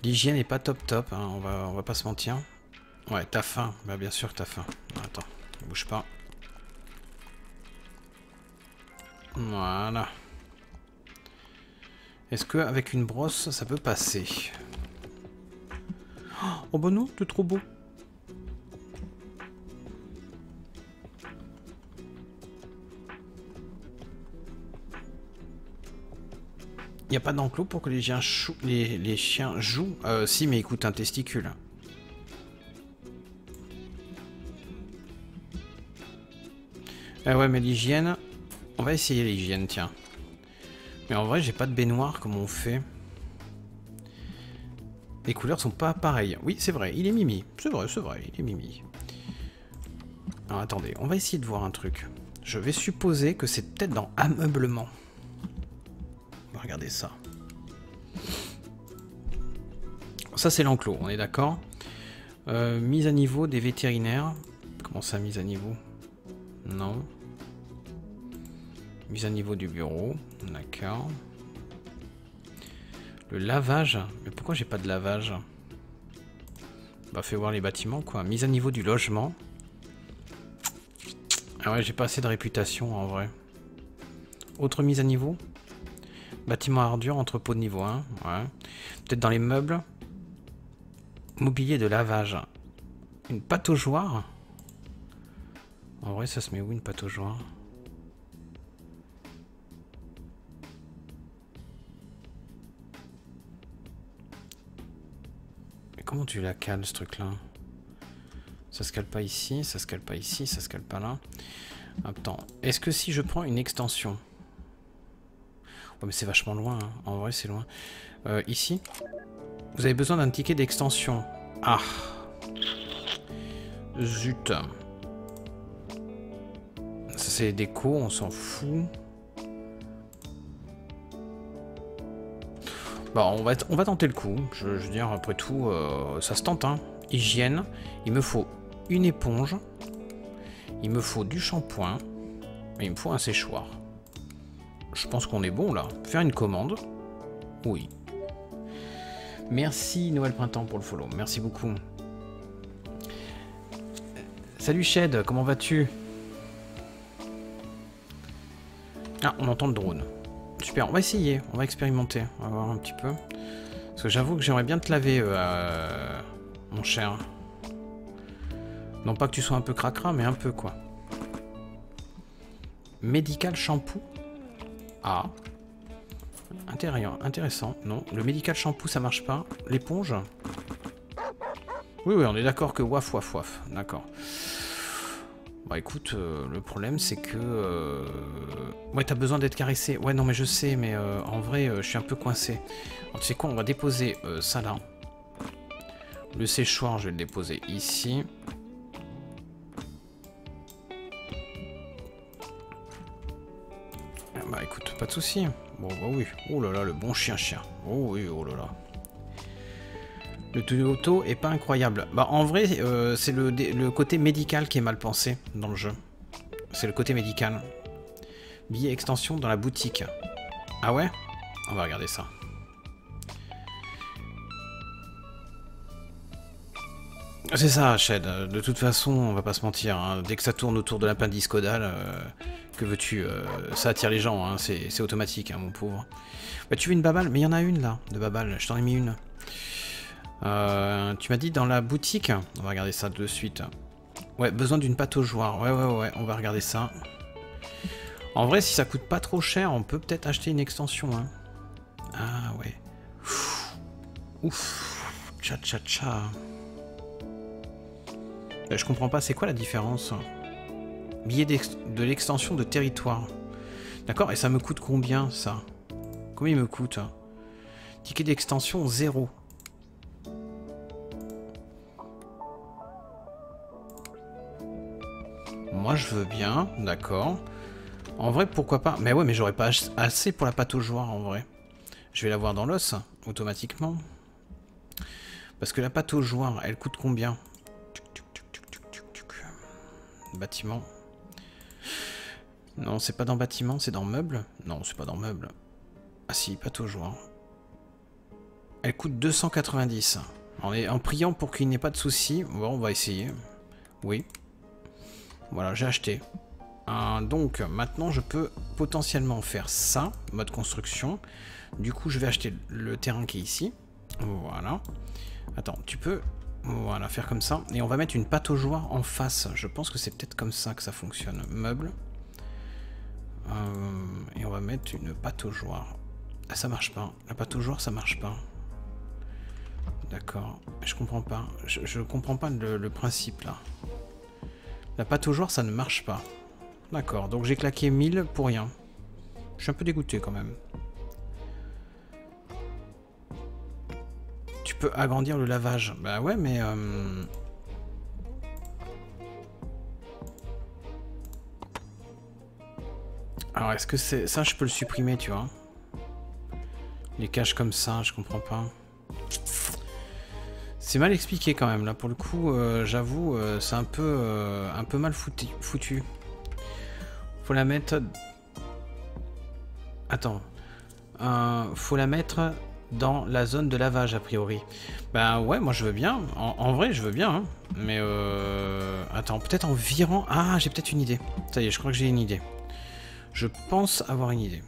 L'hygiène est pas top top, hein, on va pas se mentir. Ouais, t'as faim. Bah, bien sûr, t'as faim. Attends, bouge pas. Voilà. Est-ce qu'avec une brosse, ça peut passer? Oh bah non, t'es trop beau. Il n'y a pas d'enclos pour que les chiens jouent. Si, mais écoute, un testicule. Ouais, mais l'hygiène... On va essayer l'hygiène, tiens. Mais en vrai, j'ai pas de baignoire, comme on fait. Les couleurs sont pas pareilles. Oui, c'est vrai, il est mimi. C'est vrai, il est mimi. Alors, attendez, on va essayer de voir un truc. Je vais supposer que c'est peut-être dans ameublement. Regardez ça. Ça, c'est l'enclos, on est d'accord. Mise à niveau des vétérinaires. Comment ça, mise à niveau? Non. Mise à niveau du bureau. D'accord. Le lavage. Mais pourquoi j'ai pas de lavage? Bah, fais voir les bâtiments, quoi. Mise à niveau du logement. Ah ouais, j'ai pas assez de réputation, en vrai. Autre mise à niveau? Bâtiment à ordures, entrepôt de niveau 1, ouais. Peut-être dans les meubles. Mobilier de lavage. Une pataugeoire. En vrai, ça se met où, une pataugeoire? Mais comment tu la cales, ce truc-là? Ça se cale pas ici, ça se cale pas ici, ça se cale pas là. Attends, est-ce que si je prends une extension? Ouais, mais c'est vachement loin, hein. En vrai c'est loin. Ici, vous avez besoin d'un ticket d'extension. Ah. Zut. Ça c'est déco, on s'en fout. Bon, on va tenter le coup. Je veux dire, après tout, ça se tente, hein. Hygiène, il me faut une éponge. Il me faut du shampoing. Et il me faut un séchoir. Je pense qu'on est bon là. Faire une commande. Oui. Merci Noël Printemps pour le follow. Merci beaucoup. Salut Shed, comment vas-tu? Ah, on entend le drone. Super, on va essayer. On va expérimenter. On va voir un petit peu. Parce que j'avoue que j'aimerais bien te laver, mon cher. Non pas que tu sois un peu cracra, mais un peu quoi. Médical shampoo. Ah. Intéressant, non. Le médical shampoo, ça marche pas. L'éponge. Oui, oui, on est d'accord que waf, waf, waf. D'accord. Bah écoute, le problème, c'est que... Ouais, t'as besoin d'être caressé. Ouais, non, mais je sais, mais en vrai, je suis un peu coincé. Alors, tu sais quoi, on va déposer ça là. Le séchoir, je vais le déposer ici. Bah écoute, pas de soucis. Bon bah oui. Oh là là, le bon chien. Oh oui, oh là là. Le Toto est pas incroyable. Bah en vrai, c'est le côté médical qui est mal pensé dans le jeu. C'est le côté médical. Billet extension dans la boutique. Ah ouais? On va regarder ça. C'est ça, Shed. De toute façon, on va pas se mentir. Hein. Dès que ça tourne autour de l'appendice caudal, que veux-tu, ça attire les gens. Hein. C'est automatique, hein, mon pauvre. Bah, tu veux une baballe? Mais il y en a une là, de baballe. Je t'en ai mis une. Tu m'as dit dans la boutique. On va regarder ça de suite. Ouais, besoin d'une pâte au joueur. Ouais. On va regarder ça. En vrai, si ça coûte pas trop cher, on peut peut-être acheter une extension. Hein. Ah ouais. Ouf. Tcha. Je comprends pas, c'est quoi la différence? Billet de l'extension de territoire. D'accord, et ça me coûte combien, ça? Combien il me coûte? Ticket d'extension, 0. Moi, je veux bien, d'accord. En vrai, pourquoi pas? Mais ouais, mais j'aurais pas assez pour la pâte au joueur, en vrai. Je vais l'avoir dans l'os, automatiquement. Parce que la pâte au joueur, elle coûte combien? Bâtiment. Non, c'est pas dans bâtiment, c'est dans meuble. Non, c'est pas dans meuble. Ah si, pas toujours. Elle coûte 290. En priant pour qu'il n'y ait pas de soucis. Bon, on va essayer. Oui. Voilà, j'ai acheté. Donc, maintenant, je peux potentiellement faire ça, mode construction. Du coup, je vais acheter le terrain qui est ici. Voilà. Attends, tu peux... Voilà, faire comme ça. Et on va mettre une pataugeoire en face. Je pense que c'est peut-être comme ça que ça fonctionne. Meuble. Et on va mettre une pataugeoire. Ah, ça marche pas. La pataugeoire, ça marche pas. D'accord. Je comprends pas. Je comprends pas le principe, là. La pataugeoire, ça ne marche pas. D'accord. Donc, j'ai claqué 1000 pour rien. Je suis un peu dégoûté, quand même. Tu peux agrandir le lavage. Bah ouais, mais... Alors, est-ce que c'est... Ça, je peux le supprimer, tu vois. Les caches comme ça, je comprends pas. C'est mal expliqué quand même, là, pour le coup, j'avoue, c'est un peu mal foutu. Faut la mettre... Attends. Faut la mettre dans la zone de lavage, a priori. Bah ouais, moi je veux bien. En vrai, je veux bien, hein. Mais Attends, peut-être en virant... Ah, j'ai peut-être une idée. Ça y est, je crois que j'ai une idée. Je pense avoir une idée.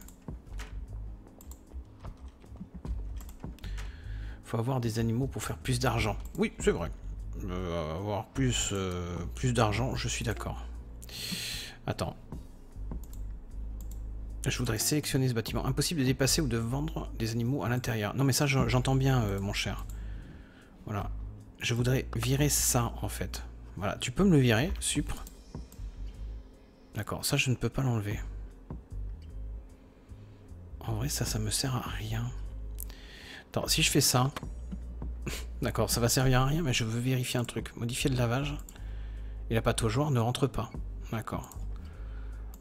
Faut avoir des animaux pour faire plus d'argent. Oui, c'est vrai. Avoir plus d'argent, je suis d'accord. Attends. Je voudrais sélectionner ce bâtiment. Impossible de dépasser ou de vendre des animaux à l'intérieur. Non mais ça, j'entends bien, mon cher. Voilà. Je voudrais virer ça, en fait. Voilà, tu peux me le virer, supre. D'accord, ça, je ne peux pas l'enlever. En vrai, ça me sert à rien. Attends, si je fais ça... D'accord, ça va servir à rien, mais je veux vérifier un truc. Modifier le lavage. Et la pataugeoire ne rentre pas. D'accord.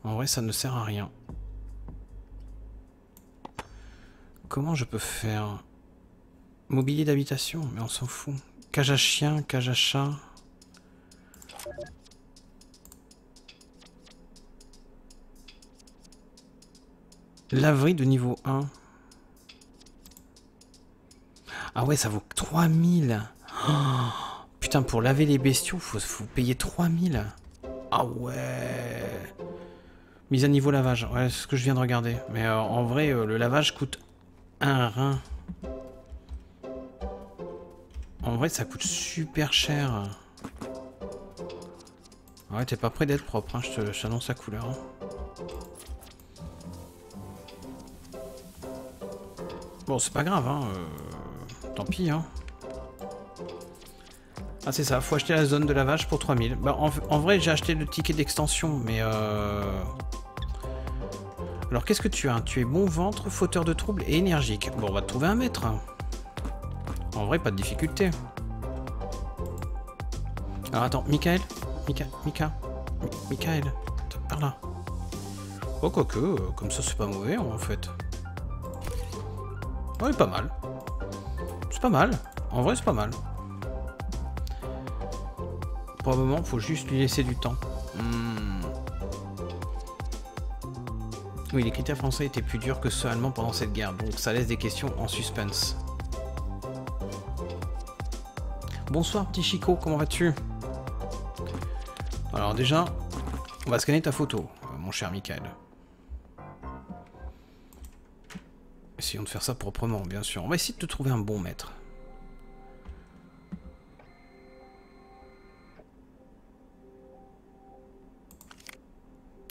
En vrai, ça ne sert à rien. Comment je peux faire? Mobilier d'habitation? Mais on s'en fout. Cage à chien, cage à chat... Laverie de niveau 1. Ah ouais, ça vaut 3000. Oh, putain, pour laver les bestiaux, faut payer 3000. Ah ouais. Mise à niveau lavage. Ouais, c'est ce que je viens de regarder. Mais en vrai, le lavage coûte un rein. En vrai, ça coûte super cher. Ouais, t'es pas prêt d'être propre, hein. Je t'annonce la couleur. Hein. Bon, c'est pas grave, hein. Tant pis, hein. Ah, c'est ça, faut acheter la zone de lavage pour 3000. Bah, en vrai, j'ai acheté le ticket d'extension, mais... Alors, qu'est-ce que tu as? Tu es bon ventre, fauteur de troubles et énergique. Bon, on va te trouver un maître. En vrai, pas de difficulté. Alors, attends, Michael? Michael, par là. Oh, quoique, comme ça, c'est pas mauvais, en fait. Ouais, pas mal. C'est pas mal. En vrai, c'est pas mal. Pour le moment, faut juste lui laisser du temps. Oui, les critères français étaient plus durs que ceux allemands pendant cette guerre, donc ça laisse des questions en suspense. Bonsoir, petit Chico, comment vas-tu? Alors déjà, on va scanner ta photo, mon cher Michael. Essayons de faire ça proprement, bien sûr. On va essayer de te trouver un bon maître.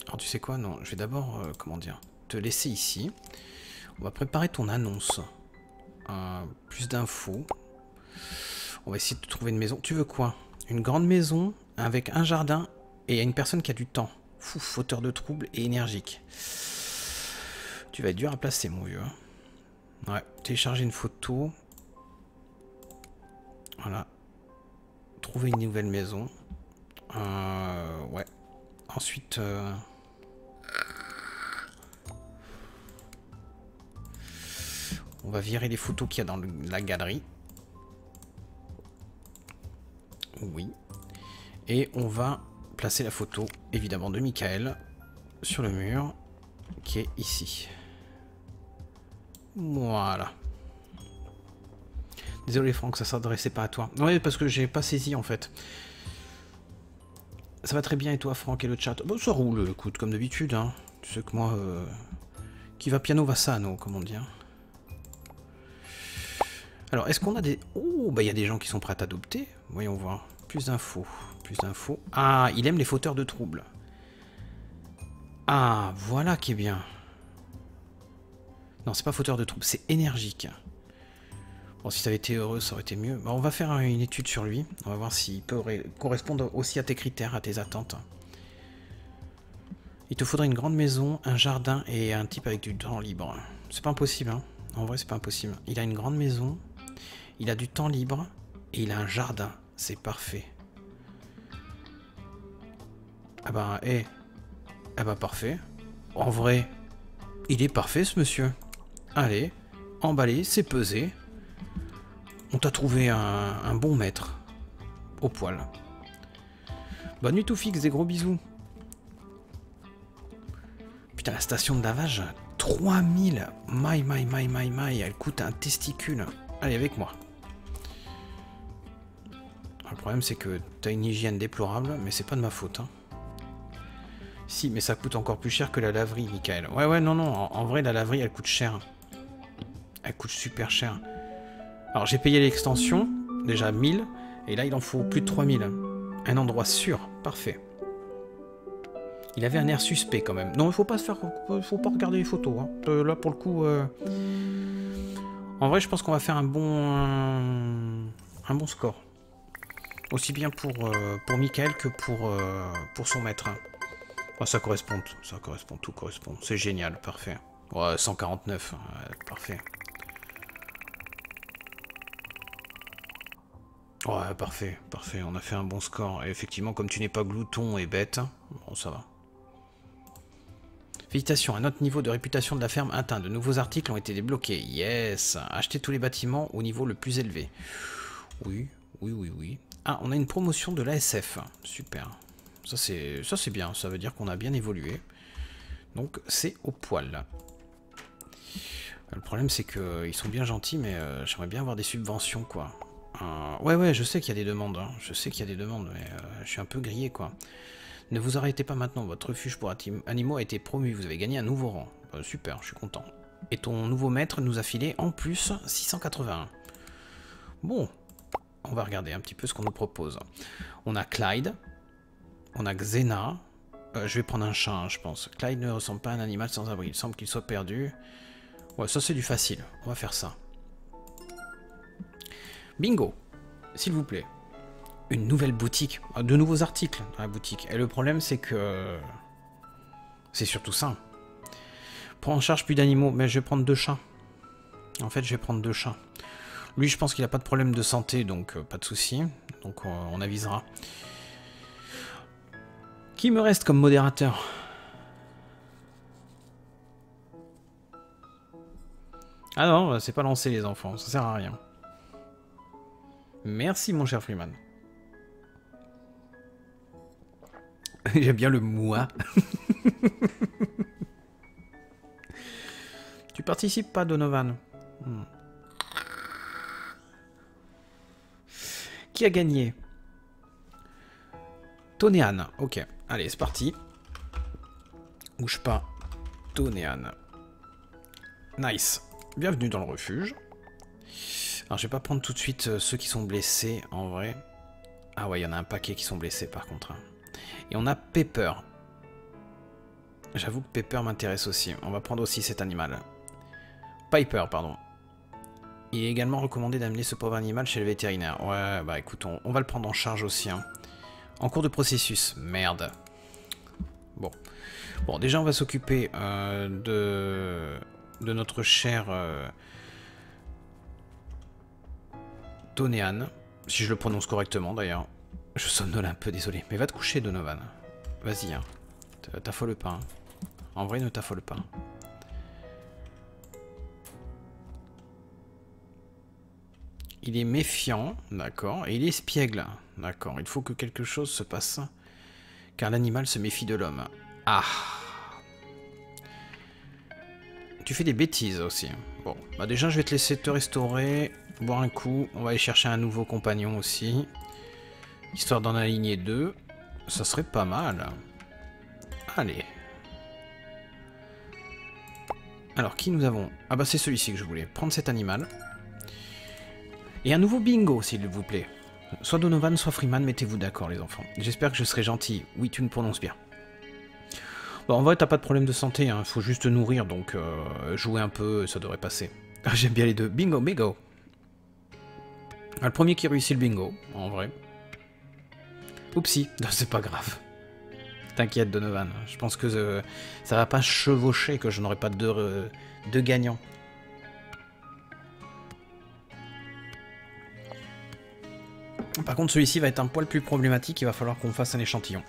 Alors tu sais quoi? Non, je vais d'abord, comment dire, te laisser ici. On va préparer ton annonce. Plus d'infos. On va essayer de te trouver une maison. Tu veux quoi? Une grande maison avec un jardin et une personne qui a du temps. Fou, fauteur de troubles et énergique. Tu vas être dur à placer, mon vieux. Ouais, télécharger une photo. Voilà. Trouver une nouvelle maison. Ouais. Ensuite... On va virer les photos qu'il y a dans la galerie. Oui. Et on va placer la photo, évidemment, de Michael sur le mur qui est ici. Voilà. Désolé Franck, ça s'adressait pas à toi. Oui, parce que j'ai pas saisi en fait. Ça va très bien et toi Franck et le chat? Bon, ça roule, écoute, comme d'habitude. Hein. Tu sais que moi, qui va piano va sano, comment dire. Alors, est-ce qu'on a des... Oh, bah il y a des gens qui sont prêts à adopter. Voyons voir. Plus d'infos. Plus d'infos. Ah, il aime les fauteurs de troubles. Ah, voilà qui est bien. Non, c'est pas fauteur de troubles, c'est énergique. Bon, si ça avait été heureux, ça aurait été mieux. Bon, on va faire une étude sur lui. On va voir s'il peut correspondre aussi à tes critères, à tes attentes. Il te faudrait une grande maison, un jardin et un type avec du temps libre. C'est pas impossible, hein. En vrai, c'est pas impossible. Il a une grande maison, il a du temps libre et il a un jardin. C'est parfait. Ah bah, hé. Ah bah, parfait. En vrai, il est parfait, ce monsieur. Allez, emballé, c'est pesé. On t'a trouvé un bon maître. Au poil. Bonne nuit tout fixe, des gros bisous. Putain, la station de lavage, 3000. My, elle coûte un testicule. Allez, avec moi. Le problème, c'est que t'as une hygiène déplorable, mais c'est pas de ma faute. Hein. Si, mais ça coûte encore plus cher que la laverie, Michael. Ouais, non. En vrai, la laverie, elle coûte cher. Elle coûte super cher. Alors j'ai payé l'extension, déjà 1000, et là il en faut plus de 3000. Un endroit sûr, parfait. Il avait un air suspect quand même. Non, il faut pas se faire, faut pas regarder les photos. Hein. Là pour le coup, en vrai je pense qu'on va faire un bon score, aussi bien pour Michael que pour son maître. Hein. Oh, ça correspond, tout correspond. C'est génial, parfait. Ouais, 149, parfait. Ouais, parfait, on a fait un bon score. Et effectivement, comme tu n'es pas glouton et bête, bon, ça va. Félicitations, un autre niveau de réputation de la ferme atteint. De nouveaux articles ont été débloqués. Yes, achetez tous les bâtiments au niveau le plus élevé. Oui. Ah, on a une promotion de l'ASF. Super. Ça c'est bien, ça veut dire qu'on a bien évolué. Donc, c'est au poil. Le problème, c'est qu'ils sont bien gentils, mais j'aimerais bien avoir des subventions, quoi. Ouais, je sais qu'il y a des demandes, hein. Je sais qu'il y a des demandes, mais je suis un peu grillé, quoi. Ne vous arrêtez pas maintenant, votre refuge pour animaux a été promu, vous avez gagné un nouveau rang. Super, je suis content. Et ton nouveau maître nous a filé, en plus, 681. Bon, on va regarder un petit peu ce qu'on nous propose. On a Clyde, on a Xena, je vais prendre un chat, hein, je pense. Clyde ne ressemble pas à un animal sans abri, il semble qu'il soit perdu. Ouais, ça c'est du facile, on va faire ça. Bingo, s'il vous plaît. Une nouvelle boutique. De nouveaux articles dans la boutique. Et le problème, c'est que... C'est surtout ça. Prends en charge plus d'animaux. Mais je vais prendre 2 chats. En fait, je vais prendre 2 chats. Lui, je pense qu'il n'a pas de problème de santé, donc pas de souci. Donc, on avisera. Qui me reste comme modérateur? Ah non, c'est pas lancé, les enfants. Ça sert à rien. Merci mon cher Freeman. J'aime bien le moi. Tu participes pas, Donovan. Qui a gagné? Tonéane. Ok, allez, c'est parti. Bouge pas, Tonéane. Nice. Bienvenue dans le refuge. Alors, je vais pas prendre tout de suite ceux qui sont blessés, en vrai. Ah ouais, il y en a un paquet qui sont blessés, par contre. Et on a Pepper. J'avoue que Pepper m'intéresse aussi. On va prendre aussi cet animal. Piper, pardon. Il est également recommandé d'amener ce pauvre animal chez le vétérinaire. Ouais, bah écoute, on va le prendre en charge aussi. Hein. En cours de processus. Merde. Bon, déjà, on va s'occuper de notre cher... Donéane, si je le prononce correctement d'ailleurs. Je somnole un peu, désolé. Mais va te coucher, Donovan. Vas-y, hein. T'affole pas. Hein. En vrai, ne t'affole pas. Il est méfiant, d'accord. Et il est espiègle, d'accord. Il faut que quelque chose se passe. Car l'animal se méfie de l'homme. Ah, tu fais des bêtises aussi. Bon, bah déjà je vais te laisser te restaurer, boire un coup, on va aller chercher un nouveau compagnon aussi. Histoire d'en aligner deux, ça serait pas mal. Allez. Alors, qui nous avons? Ah bah c'est celui-ci que je voulais, prendre cet animal. Et un nouveau bingo, s'il vous plaît. Soit Donovan, soit Freeman, mettez-vous d'accord les enfants. J'espère que je serai gentil. Oui, tu me prononces bien. Bon, en vrai, t'as pas de problème de santé, hein. Faut juste te nourrir, donc jouer un peu, ça devrait passer. J'aime bien les deux. Bingo, bingo. Ah, le premier qui réussit le bingo, en vrai. Oupsie, non, c'est pas grave. T'inquiète, Donovan. Je pense que ça va pas chevaucher que je n'aurai pas deux gagnants. Par contre, celui-ci va être un poil plus problématique, il va falloir qu'on fasse un échantillon.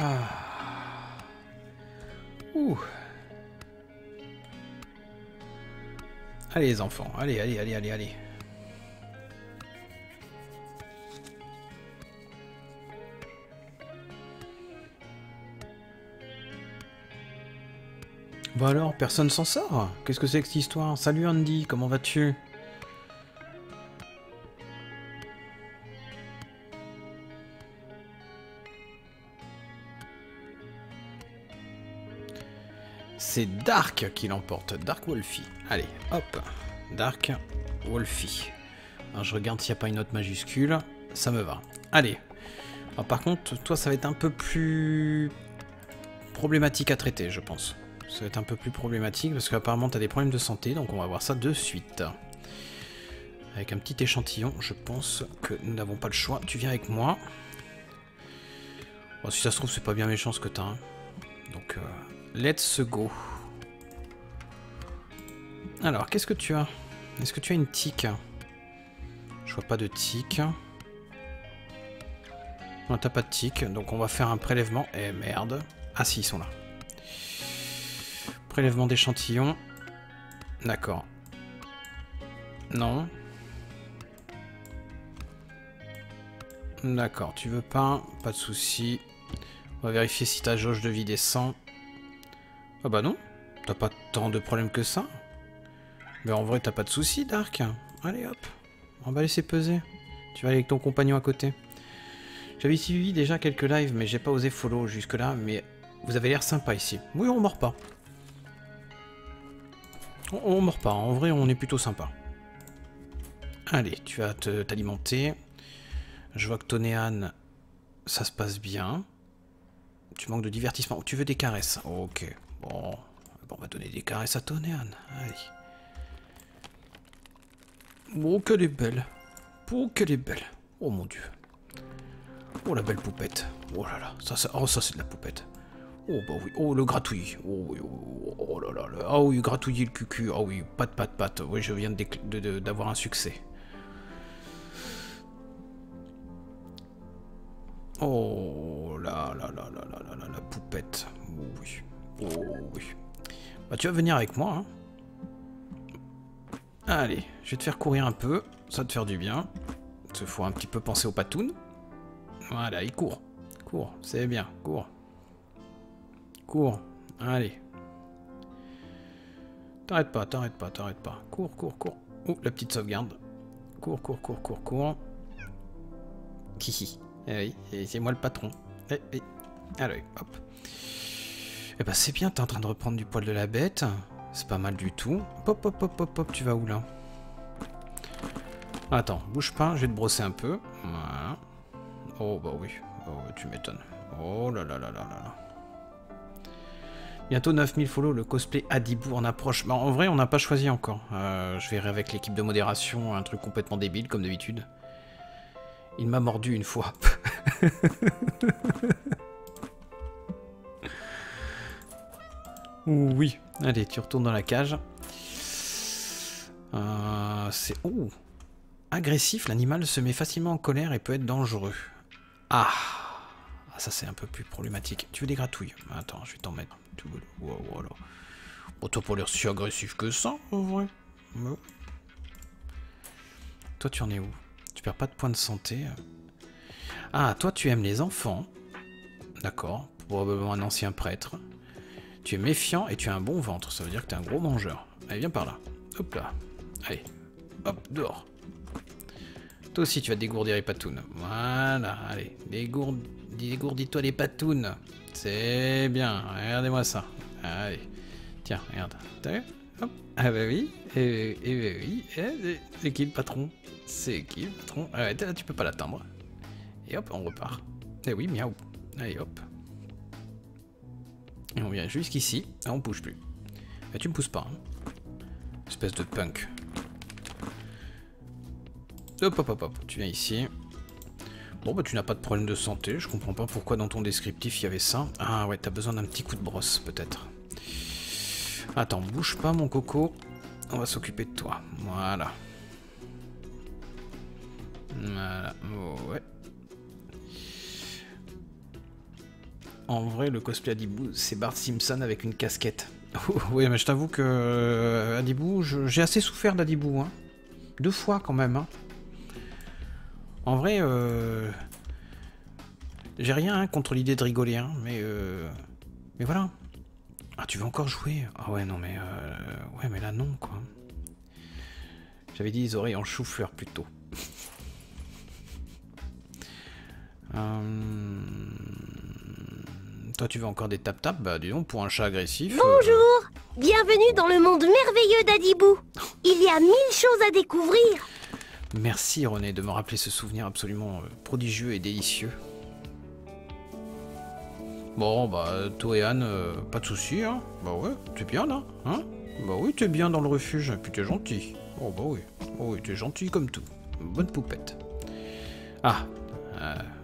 Ah. Ouh. Allez les enfants, allez, allez, allez, allez, allez. Bah alors, personne s'en sort? Qu'est-ce que c'est que cette histoire? Salut Andy, comment vas-tu? C'est Dark qui l'emporte, Dark Wolfie. Allez, hop, Dark Wolfie. Alors, je regarde s'il n'y a pas une note majuscule, ça me va. Allez, alors, par contre, toi ça va être un peu plus problématique à traiter, je pense. Ça va être un peu plus problématique parce qu'apparemment t'as des problèmes de santé, donc on va voir ça de suite. Avec un petit échantillon, je pense que nous n'avons pas le choix. Tu viens avec moi. Bon, si ça se trouve, c'est pas bien méchant ce que t'as. Hein. Donc, let's go. Alors, qu'est-ce que tu as? Est-ce que tu as une tique? Je vois pas de tique. Non, t'as pas de tique, donc on va faire un prélèvement. Eh merde. Ah si, ils sont là. Prélèvement d'échantillons. D'accord. Non. D'accord, tu veux pas? Pas de souci. On va vérifier si ta jauge de vie descend. Ah bah non, t'as pas tant de problèmes que ça. Mais en vrai, t'as pas de souci, Dark. Allez hop, on va laisser peser. Tu vas aller avec ton compagnon à côté. J'avais suivi déjà quelques lives, mais j'ai pas osé follow jusque-là. Mais vous avez l'air sympa ici. Oui, on mord pas. On mord pas, en vrai on est plutôt sympa. Allez, tu vas t'alimenter. Je vois que Tonéane, ça se passe bien. Tu manques de divertissement. Tu veux des caresses? Ok, bon. Bon, on va donner des caresses à Tonéane. Allez. Oh, qu'elle est belle. Oh, qu'elle est belle. Oh mon dieu. Oh, la belle poupette. Oh là là, oh, ça c'est de la poupette. Oh bah oui, oh le gratouille, oh oui, oh, oh là là, ah oui, gratouiller le cucu, ah oui, patte, patte, patte, oui, je viens d'avoir un succès. Oh là là là là là là là, la poupette, oh oui. Bah tu vas venir avec moi, hein. Allez, je vais te faire courir un peu, ça va te faire du bien. Il faut un petit peu penser aux patounes. Voilà, il court, court, c'est bien, court. Cours, allez. T'arrêtes pas, t'arrêtes pas, t'arrêtes pas. Cours, cours, cours. Oh, la petite sauvegarde. Cours, cours, cours, cours, cours. Hihi. Eh oui, c'est moi le patron. Eh oui. Allez, hop. Eh ben c'est bien, t'es en train de reprendre du poil de la bête. C'est pas mal du tout. Hop, hop, hop, hop, hop, tu vas où là? Attends, bouge pas, je vais te brosser un peu. Voilà. Oh bah oui, oh, tu m'étonnes. Oh là là là là là là. Bientôt 9000 follow, le cosplay Adibou en approche. Bah, en vrai, on n'a pas choisi encore. Je verrai avec l'équipe de modération un truc complètement débile, comme d'habitude. Il m'a mordu une fois. Oui. Allez, tu retournes dans la cage. C'est... Oh. Agressif, l'animal se met facilement en colère et peut être dangereux. Ah. Ah, ça c'est un peu plus problématique. Tu veux des gratouilles? Attends, je vais t'en mettre. Wow, voilà. Bon, t'as pas l'air si agressif que ça, en vrai. Mais... Toi, tu en es où? Tu perds pas de points de santé. Ah, toi tu aimes les enfants. D'accord, probablement un ancien prêtre. Tu es méfiant et tu as un bon ventre, ça veut dire que tu es un gros mangeur. Allez, viens par là. Hop là. Allez, hop, dehors. Toi aussi tu vas dégourdir les patounes. Voilà, allez, dégourdis-toi les patounes. C'est bien, regardez-moi ça. Allez, tiens, regarde. T'as vu? Hop. Ah bah oui, et c'est qui le patron? C'est qui le patron? Ah ouais, là tu peux pas l'atteindre. Et hop, on repart. Eh oui, miaou. Allez, hop. Et on vient jusqu'ici, et on bouge plus. Et tu me pousses pas, hein. Espèce de punk. Hop, hop, hop, hop, tu viens ici. Bon bah tu n'as pas de problème de santé, je comprends pas pourquoi dans ton descriptif il y avait ça. Ah ouais, t'as besoin d'un petit coup de brosse, peut-être. Attends, bouge pas mon coco, on va s'occuper de toi. Voilà. Voilà, oh, ouais. En vrai, le cosplay Adibou, c'est Bart Simpson avec une casquette. Oui, mais je t'avoue que Adibou, j'ai assez souffert d'Adibou, hein. 2 fois quand même, hein. En vrai, j'ai rien hein, contre l'idée de rigoler, hein, mais voilà. Ah, tu veux encore jouer? Ah ouais, non, mais ouais, mais là, non, quoi. J'avais dit les oreilles en chou-fleur, plutôt. Toi, tu veux encore des tap-tap? Bah, dis donc, pour un chat agressif... Bonjour, bienvenue dans le monde merveilleux d'Adibou. Il y a 1000 choses à découvrir. Merci, René, de me rappeler ce souvenir absolument prodigieux et délicieux. Bon, bah, toi et Anne, pas de soucis, hein. Bah ouais, t'es bien, là, hein. Bah oui, t'es bien dans le refuge, et puis t'es gentil. Oh, bah oui, oh, oui, t'es gentil comme tout. Bonne poupette. Ah,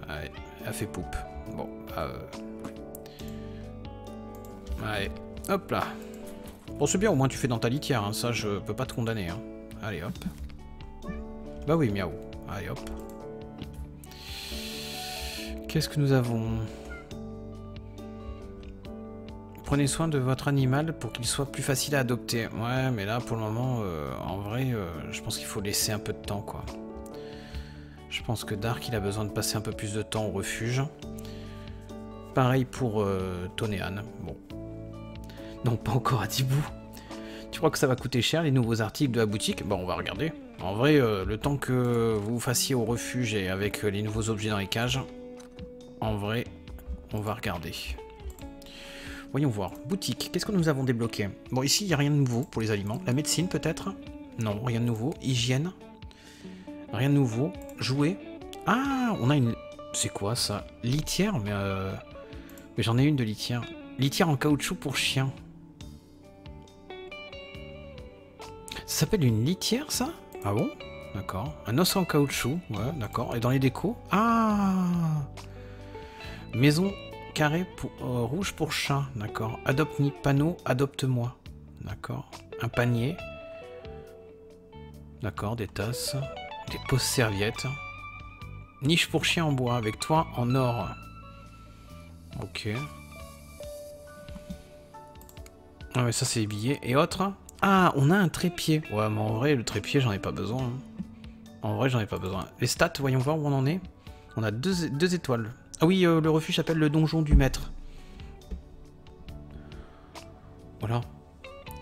allez, elle fait poupe. Bon, allez, hop là. Bon, c'est bien, au moins tu fais dans ta litière, hein. Ça, je peux pas te condamner, hein. Allez, hop. Bah oui, miaou. Allez, hop. Qu'est-ce que nous avons ? Prenez soin de votre animal pour qu'il soit plus facile à adopter. Ouais, mais là, pour le moment, en vrai, je pense qu'il faut laisser un peu de temps, quoi. Je pense que Dark, il a besoin de passer un peu plus de temps au refuge. Pareil pour Tonéane. Bon. Non, pas encore Adibou. Tu crois que ça va coûter cher, les nouveaux articles de la boutique? Bon, on va regarder. En vrai, le temps que vous fassiez au refuge et avec les nouveaux objets dans les cages, en vrai, on va regarder. Voyons voir. Boutique. Qu'est-ce que nous avons débloqué? Bon, ici, il n'y a rien de nouveau pour les aliments. La médecine, peut-être? Non, rien de nouveau. Hygiène. Rien de nouveau. Jouer. Ah, on a une... C'est quoi, ça? Litière? Mais j'en ai une de litière. Litière en caoutchouc pour chien. Ça s'appelle une litière, ça? Ah bon? D'accord. Un os en caoutchouc. Ouais, d'accord. Et dans les décos? Ah! Maison... Carré pour, rouge pour chat, d'accord. Adopte-ni panneau, adopte-moi. D'accord. Un panier. D'accord, des tasses. Des poses serviettes. Niche pour chien en bois, avec toi en or. Ok. Ah mais ça c'est les billets. Et autres? Ah, on a un trépied. Ouais, mais en vrai, le trépied, j'en ai pas besoin. Hein. En vrai, j'en ai pas besoin. Les stats, voyons voir où on en est. On a 2 étoiles. Ah oui, le refuge s'appelle le donjon du maître. Voilà.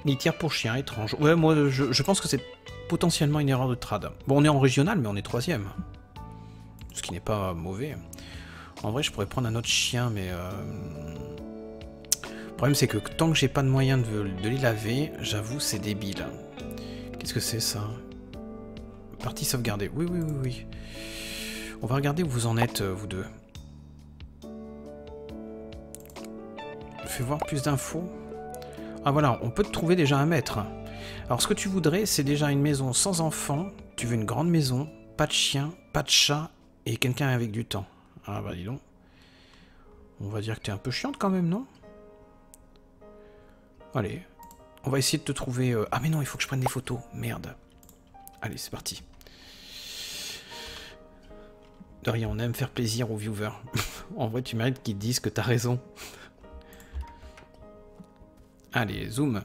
Litière pour chien, étrange. Ouais, moi, je pense que c'est potentiellement une erreur de trad. Bon, on est en régional, mais on est 3e. Ce qui n'est pas mauvais. En vrai, je pourrais prendre un autre chien, mais... Le problème, c'est que tant que j'ai pas de moyen de les laver, j'avoue, c'est débile. Qu'est-ce que c'est, ça? Partie sauvegardée. Oui, oui, oui, oui. On va regarder où vous en êtes, vous deux. Fais voir plus d'infos. Ah voilà, on peut te trouver déjà un maître. Alors ce que tu voudrais, c'est déjà une maison sans enfants. Tu veux une grande maison, pas de chien, pas de chat et quelqu'un avec du temps. Ah bah dis donc. On va dire que t'es un peu chiante quand même, non? Allez, on va essayer de te trouver... Ah mais non, il faut que je prenne des photos. Merde. Allez, c'est parti. De rien, on aime faire plaisir aux viewers. En vrai, tu mérites qu'ils disent que t'as raison. Allez, zoom.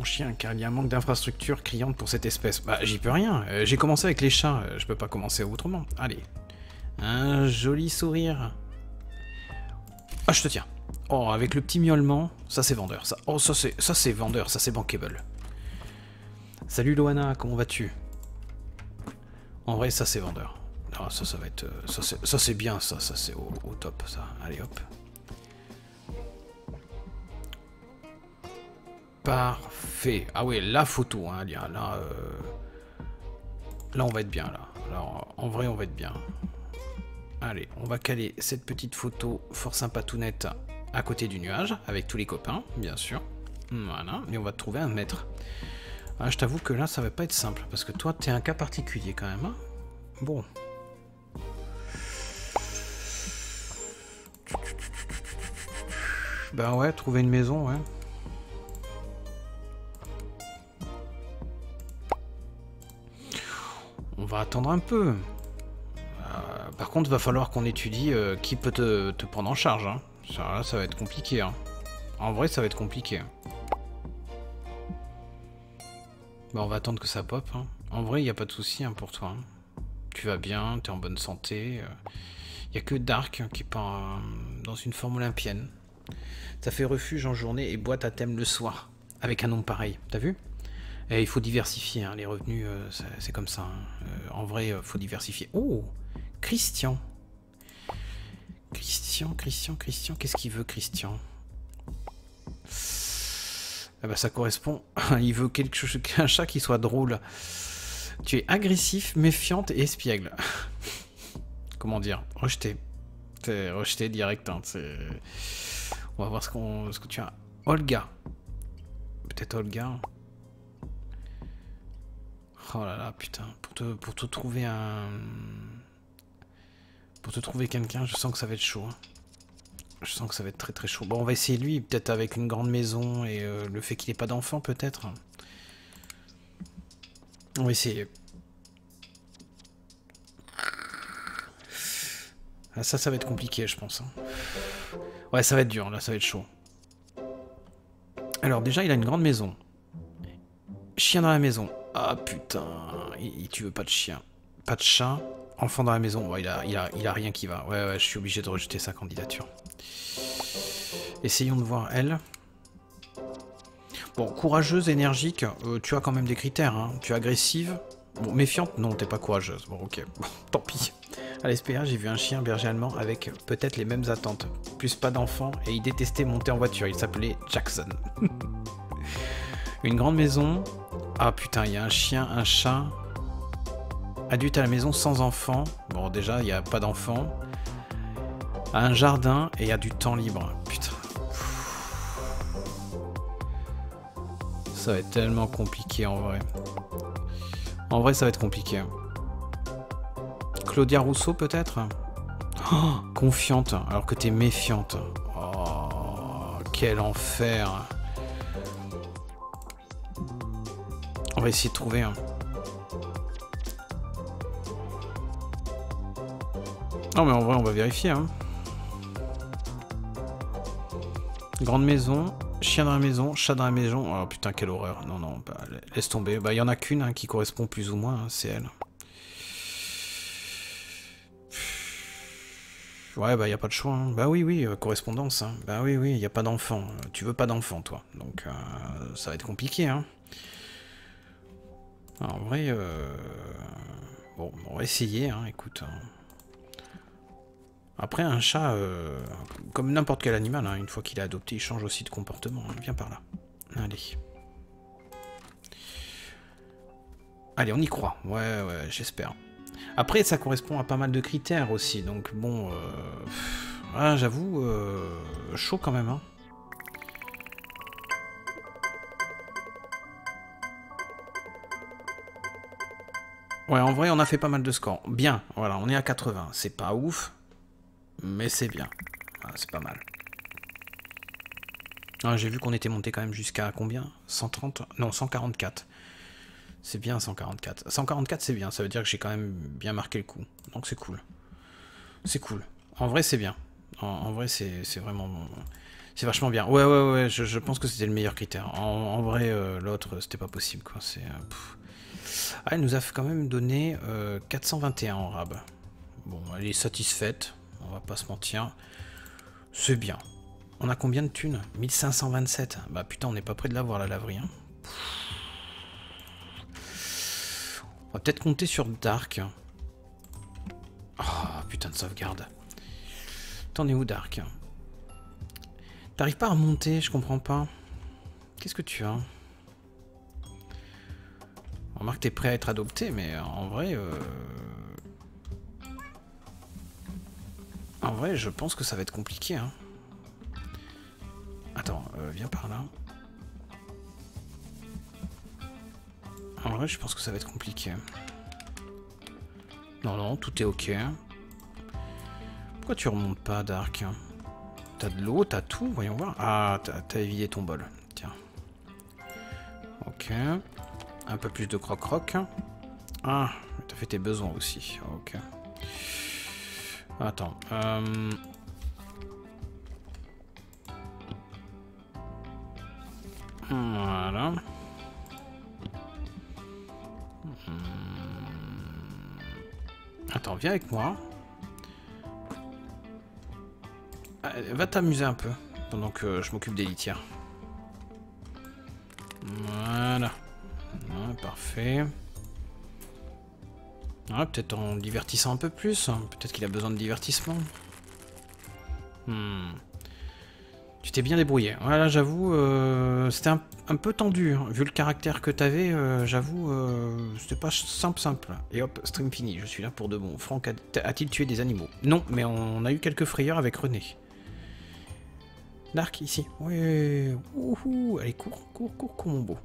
ton chien car il y a un manque d'infrastructures criante pour cette espèce. Bah j'y peux rien, j'ai commencé avec les chats, je peux pas commencer autrement. Allez, un joli sourire. Ah je te tiens. Oh avec le petit miaulement, ça c'est vendeur, ça. Oh ça c'est vendeur, ça c'est bankable. Salut Loana, comment vas-tu? En vrai ça c'est vendeur. Non, ça va être... ça c'est bien, ça c'est au top, ça. Allez, hop. Parfait. Ah ouais, la photo, hein, là... Là, on va être bien, là. Alors, en vrai, on va être bien. Allez, on va caler cette petite photo fort sympa tout nette à côté du nuage, avec tous les copains, bien sûr. Voilà, et on va trouver un mètre. Ah, je t'avoue que là, ça va pas être simple, parce que toi, t'es un cas particulier, quand même. Hein. Bon... Ben ouais, trouver une maison, ouais. On va attendre un peu. Par contre, va falloir qu'on étudie qui peut te prendre en charge. Hein. Là, ça va être compliqué. Hein. En vrai, ça va être compliqué. Ben, on va attendre que ça pop. Hein. En vrai, il n'y a pas de souci hein, pour toi. Hein. Tu vas bien, tu es en bonne santé. Il n'y a que Dark qui part dans une forme olympienne. Ça fait refuge en journée et boîte à thème le soir. Avec un nom pareil, t'as vu? Et il faut diversifier, hein, les revenus, c'est comme ça. Hein. En vrai, il faut diversifier. Oh, Christian. Christian, qu'est-ce qu'il veut, Christian? Ah bah, ça correspond. Il veut quelque chose, un chat qui soit drôle. Tu es agressif, méfiante et espiègle. Comment dire? Rejeté. T'es rejeté direct. Hein, on va voir ce que tu as. Olga. Peut-être Olga. Oh là là, putain. Pour te trouver un... Pour te trouver quelqu'un, je sens que ça va être chaud. Hein. Je sens que ça va être très très chaud. Bon, on va essayer lui, peut-être avec une grande maison et le fait qu'il n'ait pas d'enfant, peut-être. On va essayer. Ah, ça va être compliqué, je pense. Hein. Ouais, ça va être dur, là, ça va être chaud. Alors, déjà, il a une grande maison. Chien dans la maison. Ah, putain, tu veux pas de chien. Pas de chat, enfant dans la maison. Ouais, il a rien qui va. Ouais, je suis obligé de rejeter sa candidature. Essayons de voir, elle. Bon, courageuse, énergique, tu as quand même des critères, hein. Tu es agressive. Bon, méfiante, non, t'es pas courageuse. Bon, ok, bon, tant pis. À l'SPA, j'ai vu un chien berger allemand avec peut-être les mêmes attentes. Plus pas d'enfant et il détestait monter en voiture. Il s'appelait Jackson. Une grande maison. Ah putain, il y a un chien, un chat. Adulte à la maison sans enfant. Bon, déjà, il n'y a pas d'enfant. Un jardin et il y a du temps libre. Putain. Ça va être tellement compliqué en vrai. En vrai, ça va être compliqué. Claudia Rousseau, peut-être? Oh, confiante, alors que t'es méfiante. Oh, quel enfer. On va essayer de trouver un. Non, mais en vrai, on va vérifier. Hein. Grande maison, chien dans la maison, chat dans la maison. Oh putain, quelle horreur. Non, non, bah, laisse tomber. Bah, il n'y en a qu'une hein, qui correspond plus ou moins, hein, c'est elle. Ouais, bah, il n'y a pas de choix. Hein. Bah oui, correspondance. Hein. Bah oui, il n'y a pas d'enfant. Tu veux pas d'enfant, toi. Donc, ça va être compliqué. Hein. Alors, en vrai, bon, on va essayer, hein, écoute. Hein. Après, un chat, comme n'importe quel animal, hein, une fois qu'il est adopté, il change aussi de comportement. Hein. Viens par là. Allez. Allez, on y croit. Ouais, j'espère. Après, ça correspond à pas mal de critères aussi, donc bon... Ah, j'avoue, chaud quand même, hein. Ouais, en vrai, on a fait pas mal de scores. Bien, voilà, on est à 80. C'est pas ouf, mais c'est bien. Ah, c'est pas mal. Ah, j'ai vu qu'on était monté quand même jusqu'à combien? 130? Non, 144. C'est bien 144. 144 c'est bien, ça veut dire que j'ai quand même bien marqué le coup. Donc c'est cool. C'est cool. En vrai c'est bien. En vrai c'est vraiment bon. C'est vachement bien. Ouais, ouais, ouais, je pense que c'était le meilleur critère. En vrai, l'autre, c'était pas possible, quoi. C'est... Ah, elle nous a quand même donné 421 en rab. Bon, elle est satisfaite, on va pas se mentir. C'est bien. On a combien de thunes? 1527. Bah putain, on n'est pas près de l'avoir, la laverie. Hein. On va peut-être compter sur Dark. Ah, oh, putain de sauvegarde. T'en es où, Dark? T'arrives pas à remonter, je comprends pas. Qu'est-ce que tu as? On remarque que t'es prêt à être adopté, mais en vrai... En vrai, je pense que ça va être compliqué. Hein. Attends, viens par là. En vrai, je pense que ça va être compliqué. Non, non, tout est ok. Pourquoi tu remontes pas, Dark? T'as de l'eau, t'as tout, voyons voir. Ah, t'as vidé ton bol. Tiens. Ok. Un peu plus de croc-croc. Ah, t'as fait tes besoins aussi. Ok. Attends. Voilà. Attends, viens avec moi. Allez, va t'amuser un peu pendant que je m'occupe des litières. Voilà. Ouais, parfait. Ah, peut-être en divertissant un peu plus. Peut-être qu'il a besoin de divertissement. Tu t'es bien débrouillé. Voilà, j'avoue, c'était un peu tendu. Hein. Vu le caractère que t'avais, j'avoue, c'était pas simple. Et hop, stream fini. Je suis là pour de bon. Franck a-t-il tué des animaux? Non, mais on a eu quelques frayeurs avec René. Dark, ici. Oui. Ouhou. Allez, cours, mon beau.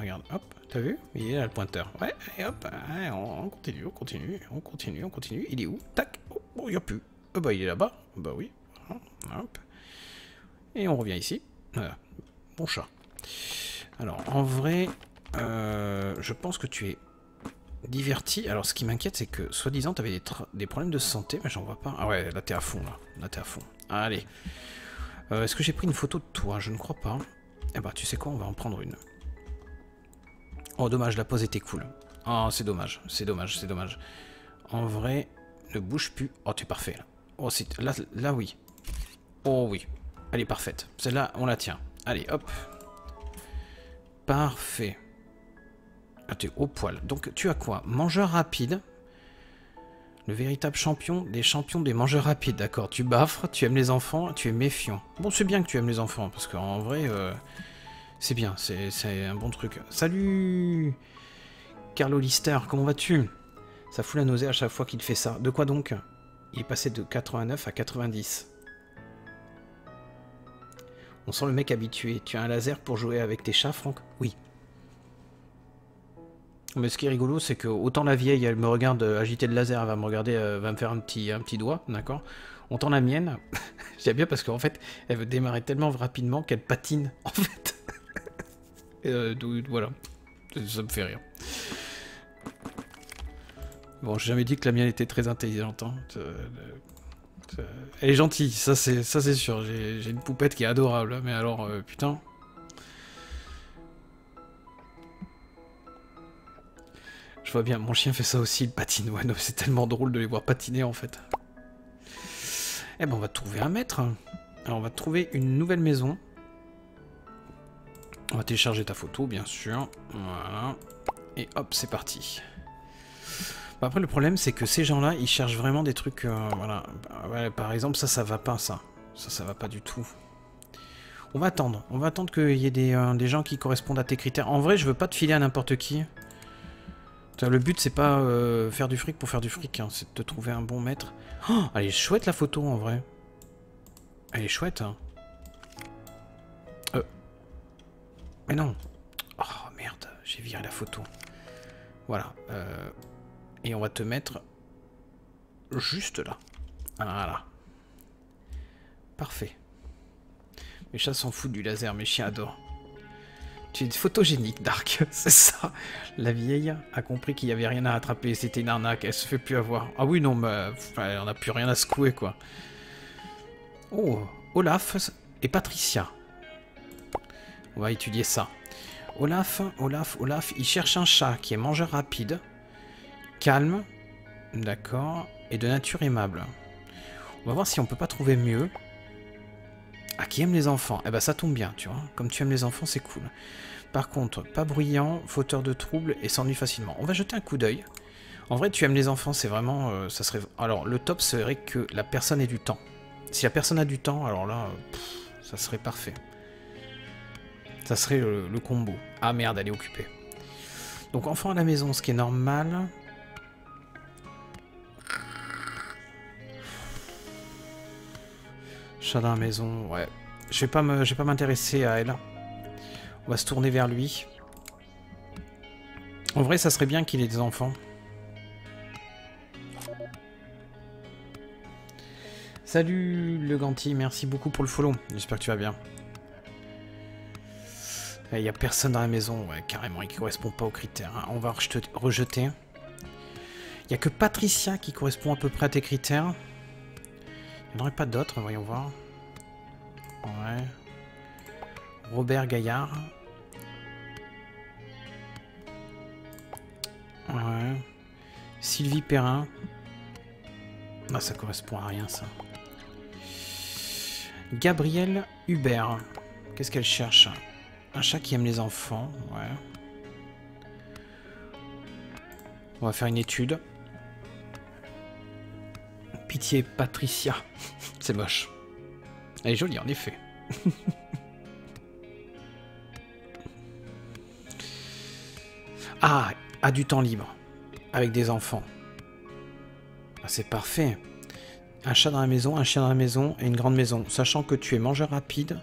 Regarde, hop, t'as vu? Il est là, le pointeur. Ouais, et hop, allez, on continue. Il est où? Tac, oh, il n'y a plus. Bah, il est là-bas. Bah oui. Hop. Et on revient ici. Voilà. Bon chat. Alors, en vrai, je pense que tu es diverti. Alors, ce qui m'inquiète, c'est que, soi-disant, t'avais des problèmes de santé, mais j'en vois pas. Ah ouais, là, t'es à fond, là. Là, t'es à fond. Allez. Est-ce que j'ai pris une photo de toi? Je ne crois pas. Eh bah, tu sais quoi? On va en prendre une. Oh, dommage, la pause était cool. Oh, c'est dommage. En vrai, ne bouge plus. Oh, t'es parfait, là. Oh, là, oui. Oh, oui. Elle est parfaite. Celle-là, on la tient. Allez, hop. Parfait. Ah, t'es au poil. Donc, tu as quoi? Mangeur rapide. Le véritable champion des mangeurs rapides, d'accord. Tu baffres, tu aimes les enfants, tu es méfiant. Bon, c'est bien que tu aimes les enfants, parce qu'en vrai... C'est bien, c'est un bon truc. Salut Carlo Lister, comment vas-tu? Ça fout la nausée à chaque fois qu'il fait ça. De quoi donc? Il est passé de 89 à 90. On sent le mec habitué. Tu as un laser pour jouer avec tes chats, Franck? Oui. Mais ce qui est rigolo, c'est que autant la vieille, elle me regarde agiter le laser, elle va me regarder, elle va me faire un petit doigt, d'accord? Autant la mienne, j'aime bien parce qu'en fait, elle veut démarrer tellement rapidement qu'elle patine, en fait. Voilà, ça me fait rire. Bon, j'ai jamais dit que la mienne était très intelligente. Hein. Elle est gentille, ça c'est sûr. J'ai une poupette qui est adorable, mais alors putain. Je vois bien, mon chien fait ça aussi, il patine. Ouais, c'est tellement drôle de les voir patiner en fait. Eh ben on va trouver un maître. Alors on va trouver une nouvelle maison. On va télécharger ta photo, bien sûr. Voilà. Et hop, c'est parti. Bah après, le problème, c'est que ces gens-là, ils cherchent vraiment des trucs... voilà. Bah, ouais, par exemple, ça va pas, ça. Ça va pas du tout. On va attendre. On va attendre qu'il y ait des gens qui correspondent à tes critères. En vrai, je veux pas te filer à n'importe qui. Le but, c'est pas faire du fric pour faire du fric. Hein. C'est de te trouver un bon maître. Oh, elle est chouette, la photo, en vrai. Elle est chouette, hein. Mais non. Oh merde, j'ai viré la photo. Voilà. Et on va te mettre juste là. Voilà. Parfait. Mes chats s'en foutent du laser, mes chiens adorent. Tu es photogénique, Dark. C'est ça. La vieille a compris qu'il n'y avait rien à attraper. C'était une arnaque. Elle se fait plus avoir. Ah oui, non, mais on n'a plus rien à secouer, quoi. Oh, Olaf. et Patricia. On va étudier ça. Olaf, il cherche un chat qui est mangeur rapide, calme, d'accord, et de nature aimable. On va voir si on peut pas trouver mieux. Ah, qui aime les enfants. Eh ben ça tombe bien, tu vois. Comme tu aimes les enfants, c'est cool. Par contre, pas bruyant, fauteur de troubles et s'ennuie facilement. On va jeter un coup d'œil. En vrai, tu aimes les enfants, c'est vraiment... ça serait... Alors, le top serait que la personne ait du temps. Si la personne a du temps, alors là, ça serait parfait. Ça serait le combo. Ah merde, elle est occupée. Donc, enfant à la maison, ce qui est normal... Chat dans la maison, ouais. Je vais pas m'intéresser à elle. On va se tourner vers lui. En vrai, ça serait bien qu'il ait des enfants. Salut le Ganti, merci beaucoup pour le follow. J'espère que tu vas bien. Il n'y a personne dans la maison, ouais, carrément, il ne correspond pas aux critères. Hein. On va rejeter. Il n'y a que Patricia qui correspond à peu près à tes critères. Il n'y en aurait pas d'autres, voyons voir. Ouais. Robert Gaillard. Ouais. Sylvie Perrin. Ah, ça correspond à rien, ça. Gabrielle Hubert. Qu'est-ce qu'elle cherche? Un chat qui aime les enfants, ouais. On va faire une étude. Pitié, Patricia. C'est moche. Elle est jolie, en effet. Ah, a du temps libre. Avec des enfants. Ah, c'est parfait. Un chat dans la maison, un chien dans la maison et une grande maison. Sachant que tu es mangeur rapide.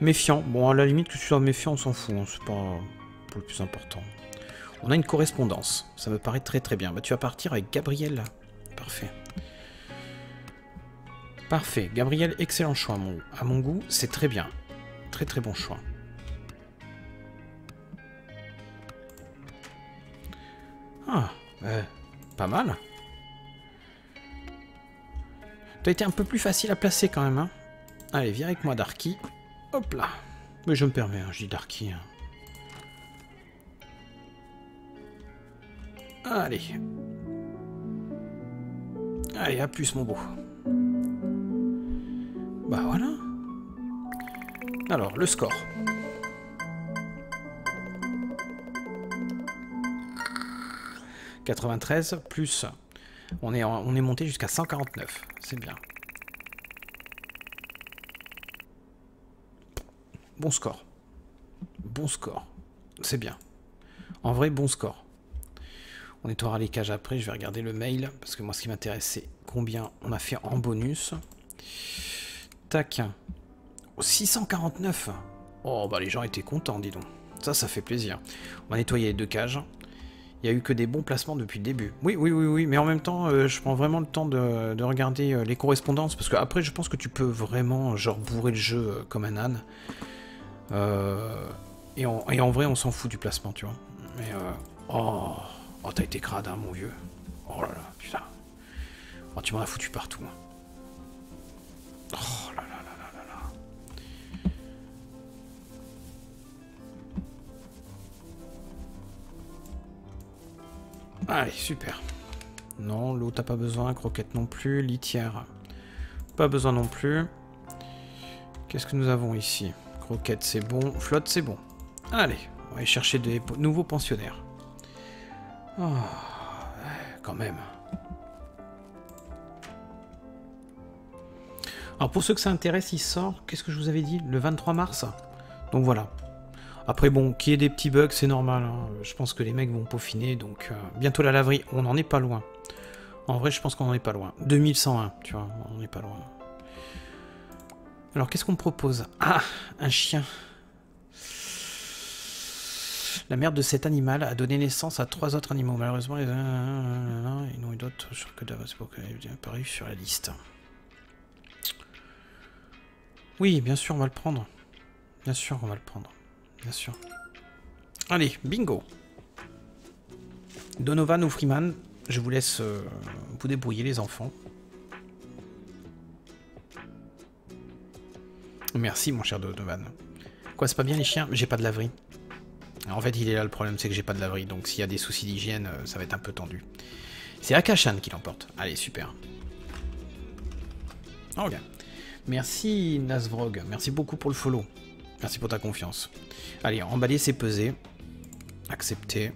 Méfiant. Bon, à la limite, que tu sois méfiant, on s'en fout. Hein. C'est pas le plus important. On a une correspondance. Ça me paraît très très bien. Bah, tu vas partir avec Gabriel. Parfait. Parfait, Gabriel, excellent choix à mon goût, c'est très bien. Très très bon choix. Ah, pas mal. T'as été un peu plus facile à placer quand même. Hein. Allez, viens avec moi Darky. Hop là. Mais je me permets, hein, je dis Darky. Hein. Allez. Allez, à plus mon beau. Bah voilà. Alors, le score. « 93 plus... » on est monté jusqu'à 149. C'est bien. Bon score. Bon score. C'est bien. En vrai, bon score. On nettoiera les cages après. Je vais regarder le mail. Parce que moi, ce qui m'intéresse, c'est combien on a fait en bonus. Tac. 649. Oh, bah les gens étaient contents, dis donc. Ça, ça fait plaisir. On va nettoyer les deux cages. Il n'y a eu que des bons placements depuis le début. Oui, oui, oui, oui. Mais en même temps, je prends vraiment le temps de regarder les correspondances. Parce que après, je pense que tu peux vraiment, genre, bourrer le jeu comme un âne. Et en vrai, on s'en fout du placement, tu vois. Mais, oh, t'as été crade, hein, mon vieux. Oh là là, putain. Oh, tu m'en as foutu partout. Hein. Oh là là là là là là. Allez, super. Non, l'eau, t'as pas besoin. Croquette non plus. Litière, pas besoin non plus. Qu'est-ce que nous avons ici? Croquette, c'est bon. Flotte, c'est bon. Allez, on va aller chercher des nouveaux pensionnaires. Oh, quand même. Alors pour ceux que ça intéresse, il sort, qu'est-ce que je vous avais dit? Le 23 mars. Donc voilà. Après bon, qu'il y ait des petits bugs, c'est normal. Hein. Je pense que les mecs vont peaufiner, donc bientôt la laverie, on n'en est pas loin. En vrai, je pense qu'on n'en est pas loin. 2101, tu vois, on n'en est pas loin. Alors qu'est-ce qu'on me propose? Ah, un chien. La merde de cet animal a donné naissance à 3 autres animaux. Malheureusement, ils n'ont eu d'autres sur que d'avance pour qu'ils apparu sur la liste. Oui, bien sûr, on va le prendre. Bien sûr, on va le prendre. Bien sûr. Allez, bingo. Donovan ou Freeman, je vous laisse vous débrouiller, les enfants. Merci mon cher Donovan. Quoi, c'est pas bien les chiens? J'ai pas de laverie. En fait, il est là le problème, c'est que j'ai pas de laverie. Donc s'il y a des soucis d'hygiène, ça va être un peu tendu. C'est Akashan qui l'emporte. Allez, super. Oh, bien. Merci Nasvrog. Merci beaucoup pour le follow. Merci pour ta confiance. Allez, emballer, c'est peser. Accepter.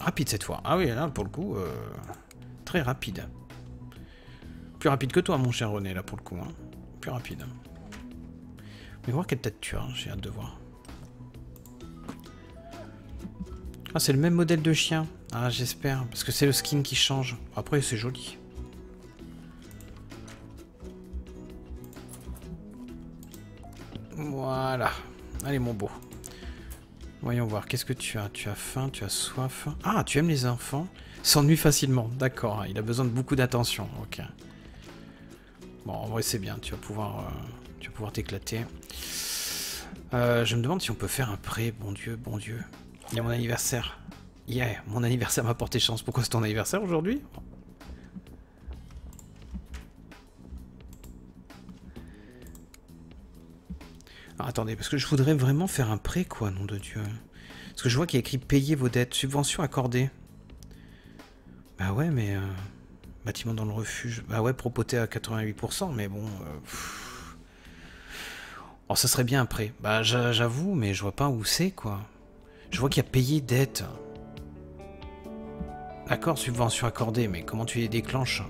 Rapide cette fois. Ah oui, là, pour le coup, très rapide. Plus rapide que toi, mon cher René, là, pour le coup. Hein. Plus rapide. Mais voir quelle tête tu as, hein. J'ai hâte de voir. Ah, c'est le même modèle de chien. Ah, j'espère. Parce que c'est le skin qui change. Après, c'est joli. Voilà. Allez, mon beau. Voyons voir. Qu'est-ce que tu as? Tu as faim, tu as soif. Ah, tu aimes les enfants? S'ennuie facilement. D'accord. Il a besoin de beaucoup d'attention. Ok. Bon, en vrai, c'est bien. Tu vas pouvoir t'éclater. Je me demande si on peut faire un prêt. Bon Dieu, bon Dieu. Il y a mon anniversaire. Yeah, mon anniversaire m'a porté chance. Pourquoi c'est ton anniversaire aujourd'hui? Alors, attendez, parce que je voudrais vraiment faire un prêt, quoi, nom de Dieu. Parce que je vois qu'il y a écrit « Payez vos dettes, subvention accordée ». Bah ouais, mais... bâtiment dans le refuge... Bah ouais, propoté à 88%, mais bon... Oh, ça serait bien un prêt. Bah j'avoue, mais je vois pas où c'est, quoi. Je vois qu'il y a payé dette. D'accord, subvention accordée, mais comment tu les déclenches?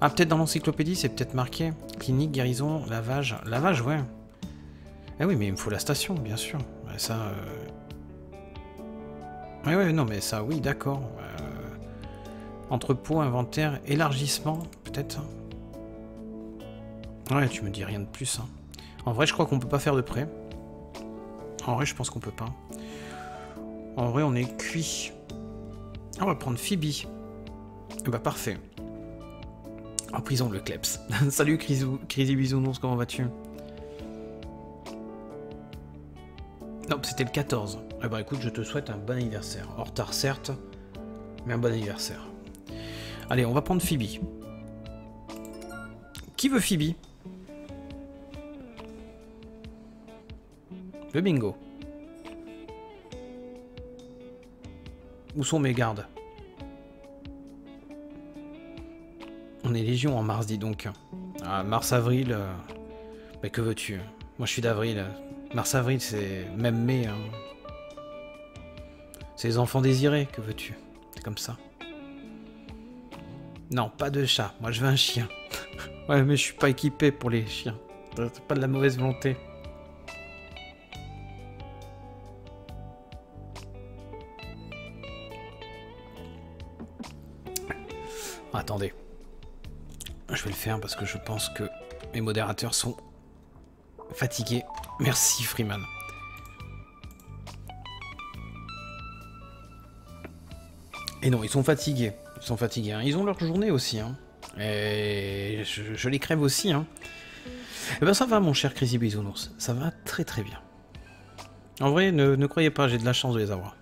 Ah, peut-être dans l'encyclopédie, c'est peut-être marqué. Clinique, guérison, lavage. Lavage, ouais. Eh oui, mais il me faut la station, bien sûr. Ça... Ouais, ouais, non, mais ça, oui, d'accord. Entrepôt, inventaire, élargissement, peut-être. Ouais, tu me dis rien de plus. Hein. En vrai, je crois qu'on peut pas faire de prêt. En vrai, je pense qu'on peut pas. En vrai, on est cuit. On va prendre Phoebe. Bah parfait. En prison, le kleps. Salut, Crazy Bisounours, comment vas-tu? Non, c'était le 14. Eh bah écoute, je te souhaite un bon anniversaire. En retard, certes, mais un bon anniversaire. Allez, on va prendre Phoebe. Qui veut Phoebe? Le bingo. Où sont mes gardes? On est légion en mars, dis donc. Ah, mars-avril... Mais que veux-tu? Moi, je suis d'avril. Mars-avril, c'est même mai. Hein. C'est les enfants désirés, que veux-tu? C'est comme ça. Non, pas de chat. Moi, je veux un chien. Ouais, mais je suis pas équipé pour les chiens. C'est pas de la mauvaise volonté. Attendez, je vais le faire parce que je pense que mes modérateurs sont fatigués. Merci Freeman. Et non, ils sont fatigués. Ils sont fatigués. Hein. Ils ont leur journée aussi. Hein. Et je les crève aussi. Hein. Et ben ça va mon cher Crazy Bisounours. Ça va très très bien. En vrai, ne croyez pas, j'ai de la chance de les avoir.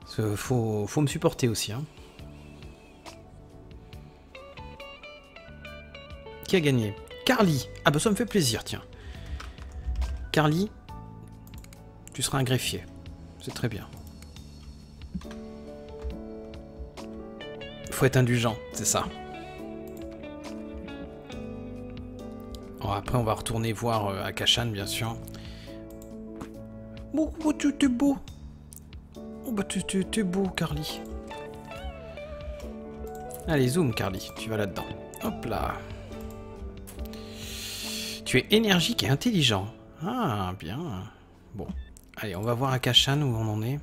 Parce que faut me supporter aussi. Hein. A gagné Carly. Ah bah ça me fait plaisir, tiens. Carly, tu seras un greffier. C'est très bien. Faut être indulgent, c'est ça. Alors après on va retourner voir Akashan, bien sûr. Oh, oh tu es beau. Oh bah tu es beau, Carly. Allez, zoom, Carly. Tu vas là-dedans. Hop là. Tu es énergique et intelligent. Ah, bien. Bon. Allez, on va voir Akashan où on en est.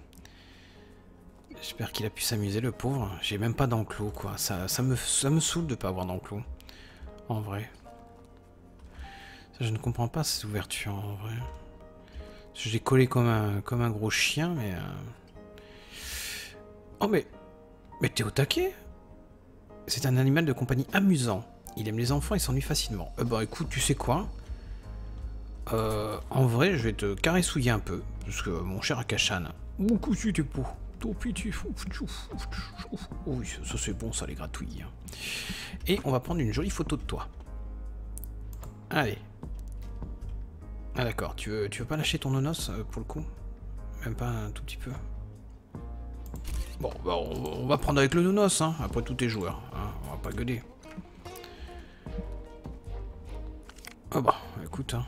J'espère qu'il a pu s'amuser, le pauvre. J'ai même pas d'enclos, quoi. Ça me saoule de pas avoir d'enclos. En vrai. Ça, je ne comprends pas cette ouverture, en vrai. Je l'ai collé comme un gros chien, mais... Oh, mais... Mais t'es au taquet. C'est un animal de compagnie amusant. Il aime les enfants, il s'ennuie facilement. Bah écoute, tu sais quoi? En vrai, je vais te caressouiller un peu. Parce que mon cher Akashan. Mon coup, tu t'es beau. Oui, ça c'est bon, ça les gratouille. Et on va prendre une jolie photo de toi. Allez. Ah d'accord, tu veux pas lâcher ton nonos pour le coup? Même pas un tout petit peu? Bon, bah on va prendre avec le nonos, hein. Après tout est joueur, hein. On va pas gueuler. Ah bah, écoute, hein.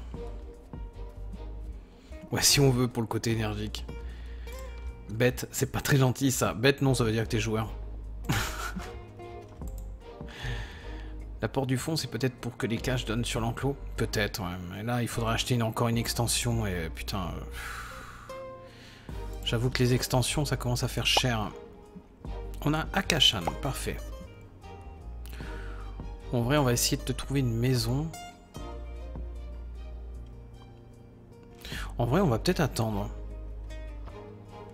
Ouais, si on veut pour le côté énergique. Bête, c'est pas très gentil ça. Bête, non, ça veut dire que t'es joueur. La porte du fond, c'est peut-être pour que les caches donnent sur l'enclos. Peut-être, ouais. Mais là, il faudra acheter encore une extension et putain... J'avoue que les extensions, ça commence à faire cher. On a Akashan, parfait. En vrai, on va essayer de te trouver une maison. En vrai, on va peut-être attendre.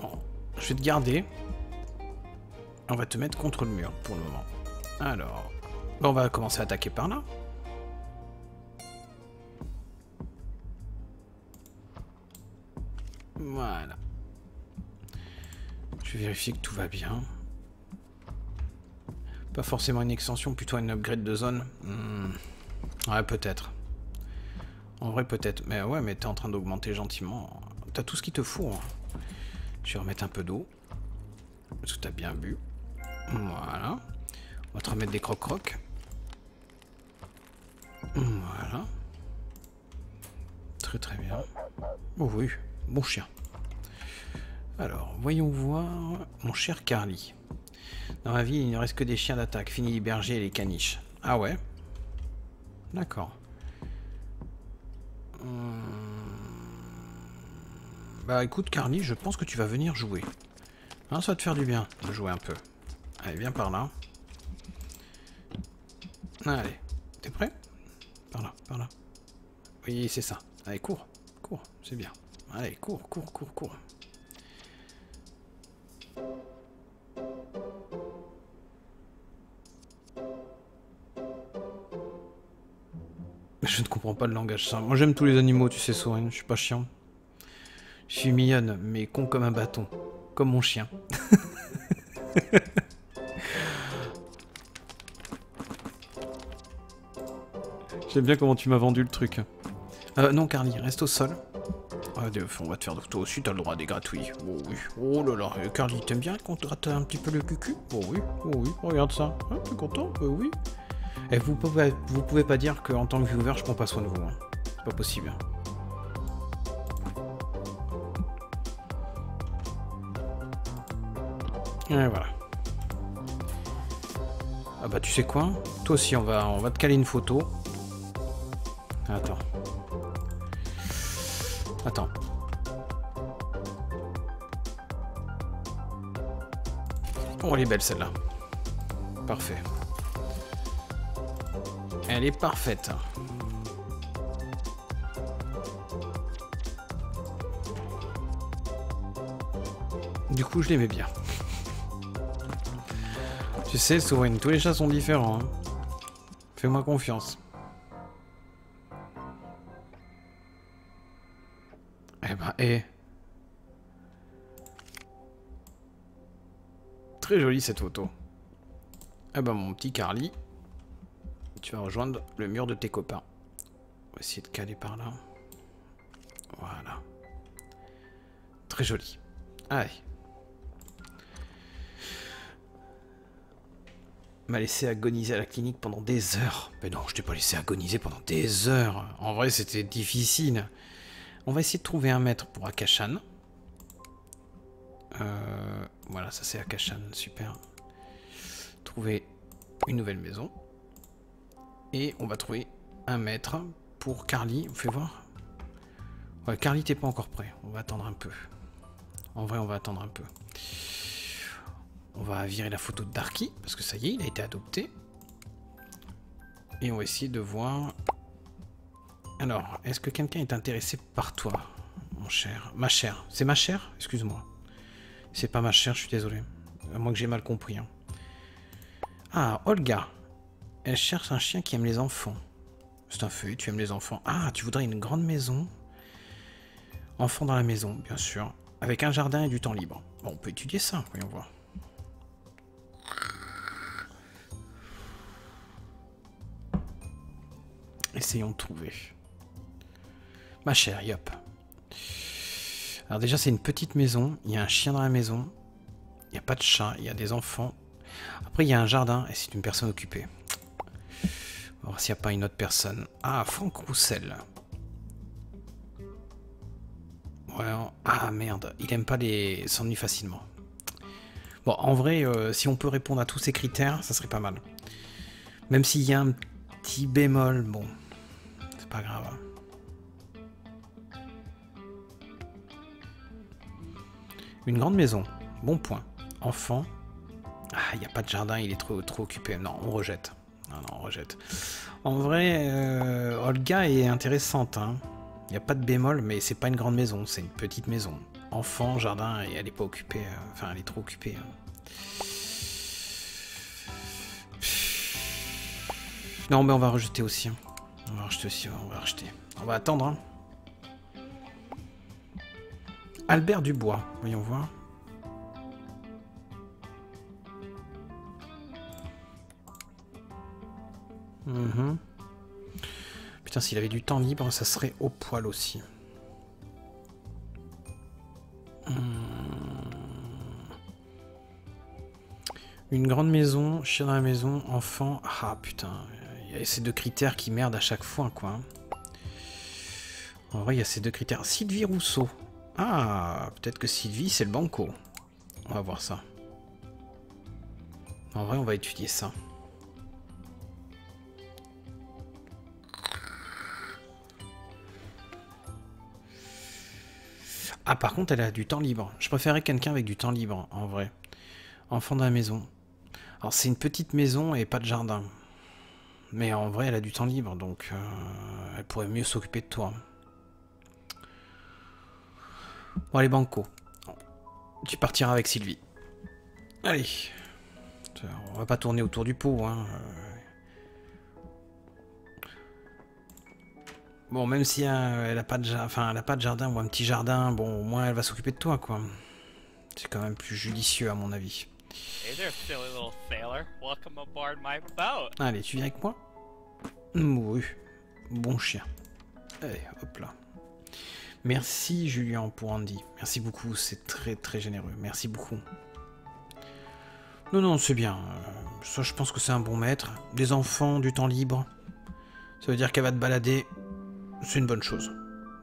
Bon, je vais te garder. On va te mettre contre le mur pour le moment. Alors, on va commencer à attaquer par là. Voilà. Je vais vérifier que tout va bien. Pas forcément une extension, plutôt un upgrade de zone. Ouais, peut-être. En vrai, peut-être. Mais ouais, mais t'es en train d'augmenter gentiment. T'as tout ce qu'il te faut. Hein. Je vais remettre un peu d'eau. Parce que t'as bien bu. Voilà. On va te remettre des crocs-crocs. Voilà. Très très bien. Oh oui, bon chien. Alors, voyons voir mon cher Carly. Dans ma ville, il ne reste que des chiens d'attaque. Fini les bergers et les caniches. Ah ouais? D'accord. Bah écoute Carly, je pense que tu vas venir jouer. Hein, ça va te faire du bien de jouer un peu. Allez, viens par là. Allez, t'es prêt? Par là, par là. Oui, c'est ça. Allez, cours, cours, c'est bien. Allez, cours, cours, cours, cours. Je ne comprends pas le langage ça. Moi j'aime tous les animaux, tu sais Sorin, je suis pas chiant. Je suis mignonne, mais con comme un bâton. Comme mon chien. J'aime bien comment tu m'as vendu le truc. Non Carly, reste au sol. Ah, on va te faire toi aussi, t'as le droit à des gratouilles. Oh oui, oh là là, Carly, t'aimes bien qu'on te gratte un petit peu le cucu? Oh oui, regarde ça. Hein, t'es content? Oui. Et vous pouvez pas dire qu'en tant que viewer, je prends pas soin de vous. Hein. C'est pas possible. Et voilà. Ah bah tu sais quoi? Toi aussi, on va te caler une photo. Attends. Attends. Oh, elle est belle celle-là. Parfait. Elle est parfaite. Du coup, je l'aimais bien. Tu sais, Sorin, tous les chats sont différents. Hein. Fais-moi confiance. Eh ben, eh. Très jolie cette photo. Eh ben, mon petit Carly. Tu vas rejoindre le mur de tes copains. On va essayer de caler par là. Voilà. Très joli. Allez. M'a laissé agoniser à la clinique pendant des heures. Mais non, je t'ai pas laissé agoniser pendant des heures. En vrai, c'était difficile. On va essayer de trouver un maître pour Akashan. Voilà, ça c'est Akashan. Super. Trouver une nouvelle maison. Et on va trouver un maître pour Carly. On fait voir. Ouais, Carly, t'es pas encore prêt. On va attendre un peu. En vrai, on va attendre un peu. On va virer la photo de Darky. Parce que ça y est, il a été adopté. Et on va essayer de voir... Alors, est-ce que quelqu'un est intéressé par toi, mon cher? Ma chère. C'est ma chère? Excuse-moi. C'est pas ma chère, je suis désolé. À moins que j'ai mal compris. Hein. Ah, Olga. Elle cherche un chien qui aime les enfants. C'est un feuillet, tu aimes les enfants. Ah, tu voudrais une grande maison. Enfants dans la maison, bien sûr. Avec un jardin et du temps libre. Bon, on peut étudier ça, voyons voir. Et essayons de trouver. Ma chère, yop. Alors déjà, c'est une petite maison. Il y a un chien dans la maison. Il n'y a pas de chat. Il y a des enfants. Après, il y a un jardin et c'est une personne occupée. On va voir s'il n'y a pas une autre personne. Ah, Franck Roussel. Voilà. Ah, merde. Il aime pas les... s'ennuie facilement. Bon, en vrai, si on peut répondre à tous ces critères, ça serait pas mal. Même s'il y a un petit bémol, bon, c'est pas grave. Hein. Une grande maison. Bon point. Enfant. Ah, il n'y a pas de jardin, il est trop occupé. Non, on rejette. Non, on rejette. En vrai, Olga est intéressante. Hein. Il n'y a pas de bémol, mais c'est pas une grande maison, c'est une petite maison. Enfant, jardin, et elle n'est pas occupée. Enfin, elle est trop occupée. Non, mais on va rejeter aussi. On va rejeter aussi, on va rejeter. On va attendre. Hein. Albert Dubois, voyons voir. Mmh. Putain, s'il avait du temps libre, ça serait au poil aussi. Une grande maison, chien dans la maison, enfant... Ah putain, il y a ces deux critères qui merdent à chaque fois, quoi. En vrai, il y a ces deux critères. Sylvie Rousseau. Ah, peut-être que Sylvie, c'est le banco. On va voir ça. En vrai, on va étudier ça. Ah, par contre, elle a du temps libre. Je préférais quelqu'un avec du temps libre, en vrai. Enfant de la maison. Alors, c'est une petite maison et pas de jardin. Mais en vrai, elle a du temps libre, donc elle pourrait mieux s'occuper de toi. Bon, allez, banco. Tu partiras avec Sylvie. Allez. On va pas tourner autour du pot, hein. Bon, même si elle a pas de jardin, enfin, elle a pas de jardin ou un petit jardin, bon, au moins, elle va s'occuper de toi, quoi. C'est quand même plus judicieux, à mon avis. Allez, tu viens avec moi? Mouru. Bon chien. Allez, hop là. Merci Julien pour Andy. Merci beaucoup, c'est très généreux. Merci beaucoup. Non, c'est bien. Ça, je pense que c'est un bon maître. Des enfants, du temps libre. Ça veut dire qu'elle va te balader. C'est une bonne chose.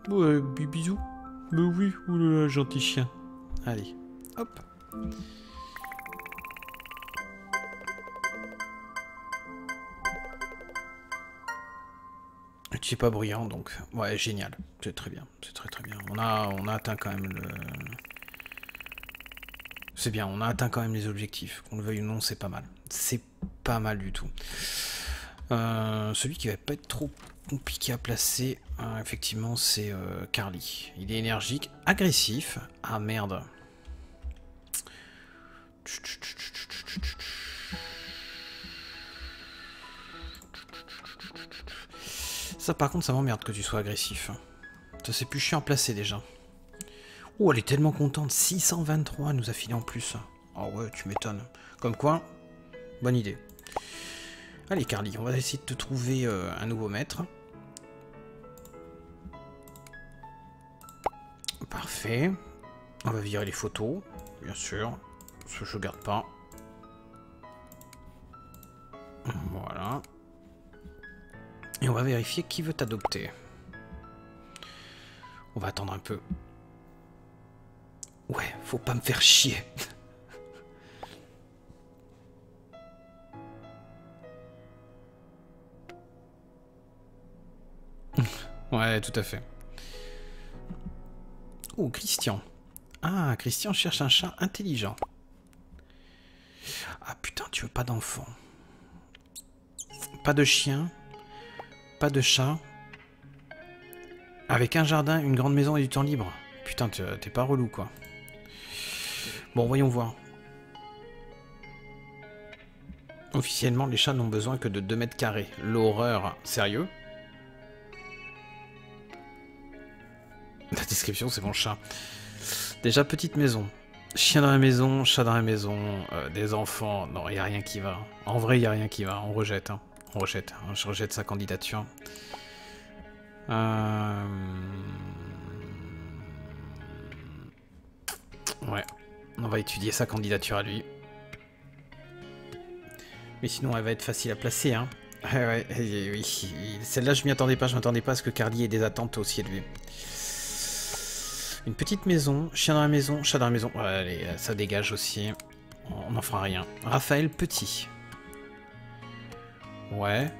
Ouais, bisous. Mais oui, oulala, gentil chien. Allez, hop. C'est pas bruyant, donc ouais, génial, c'est très bien, c'est très bien. On a atteint quand même le... C'est bien, on a atteint quand même les objectifs, qu'on le veuille ou non, c'est pas mal. C'est pas mal du tout. Celui qui va pas être trop compliqué à placer, hein, effectivement, c'est Carly. Il est énergique, agressif. Ah merde. Ça par contre ça m'emmerde que tu sois agressif. Ça c'est plus chiant à placer déjà. Oh, elle est tellement contente. 623 nous a filé en plus. Oh ouais, tu m'étonnes. Comme quoi, bonne idée. Allez Carly, on va essayer de te trouver un nouveau maître. Parfait. On va virer les photos, bien sûr. Parce que je garde pas. Voilà. Et on va vérifier qui veut t'adopter. On va attendre un peu. Ouais, faut pas me faire chier. Ouais, tout à fait. Oh, Christian. Ah, Christian cherche un chat intelligent. Ah putain, tu veux pas d'enfant. Pas de chien. Pas de chat. Avec un jardin, une grande maison et du temps libre. Putain, t'es pas relou, quoi. Bon, voyons voir. Officiellement, les chats n'ont besoin que de 2 mètres carrés. L'horreur. Sérieux? La description, c'est mon chat. Déjà, petite maison. Chien dans la maison, chat dans la maison, des enfants. Non, il n'y a rien qui va. En vrai, il n'y a rien qui va. On rejette, hein. Je rejette sa candidature. Ouais, on va étudier sa candidature à lui. Mais sinon, elle va être facile à placer, hein. Ouais, oui. Celle-là, je m'y attendais pas. Je m'attendais pas à ce que Carly ait des attentes aussi élevées. Une petite maison, chien dans la maison, chat dans la maison. Ouais, allez, ça dégage aussi. On n'en fera rien. Raphaël Petit. Ouais.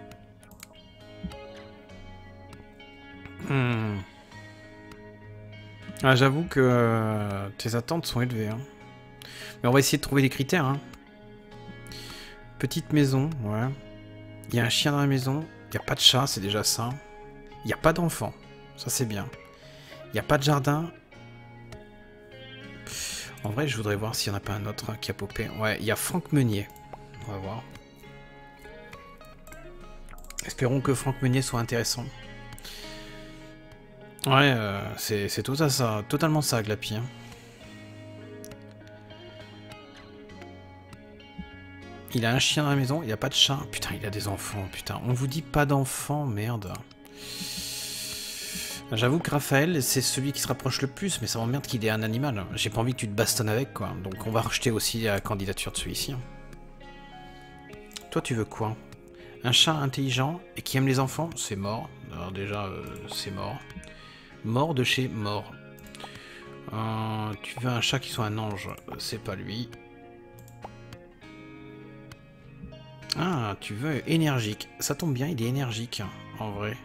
Ah, j'avoue que tes attentes sont élevées. Hein. Mais on va essayer de trouver des critères. Hein. Petite maison, ouais. Il y a un chien dans la maison. Il n'y a pas de chat, c'est déjà ça. Il n'y a pas d'enfant. Ça, c'est bien. Il n'y a pas de jardin. En vrai, je voudrais voir s'il n'y en a pas un autre qui a popé. Ouais, il y a Franck Meunier. On va voir. Espérons que Franck Meunier soit intéressant. Ouais, c'est tout ça, totalement ça, Glapi. Hein. Il a un chien dans la maison, il n'y a pas de chat. Putain, il a des enfants, putain. On vous dit pas d'enfants, merde. J'avoue que Raphaël, c'est celui qui se rapproche le plus, mais ça m'emmerde qu'il ait un animal. J'ai pas envie que tu te bastonnes avec, quoi. Donc on va rejeter aussi la candidature de celui-ci. Toi, tu veux quoi? Un chat intelligent et qui aime les enfants? C'est mort. Alors déjà, c'est mort. Mort de chez mort. Tu veux un chat qui soit un ange? C'est pas lui. Ah, tu veux énergique. Ça tombe bien, il est énergique, hein, en vrai.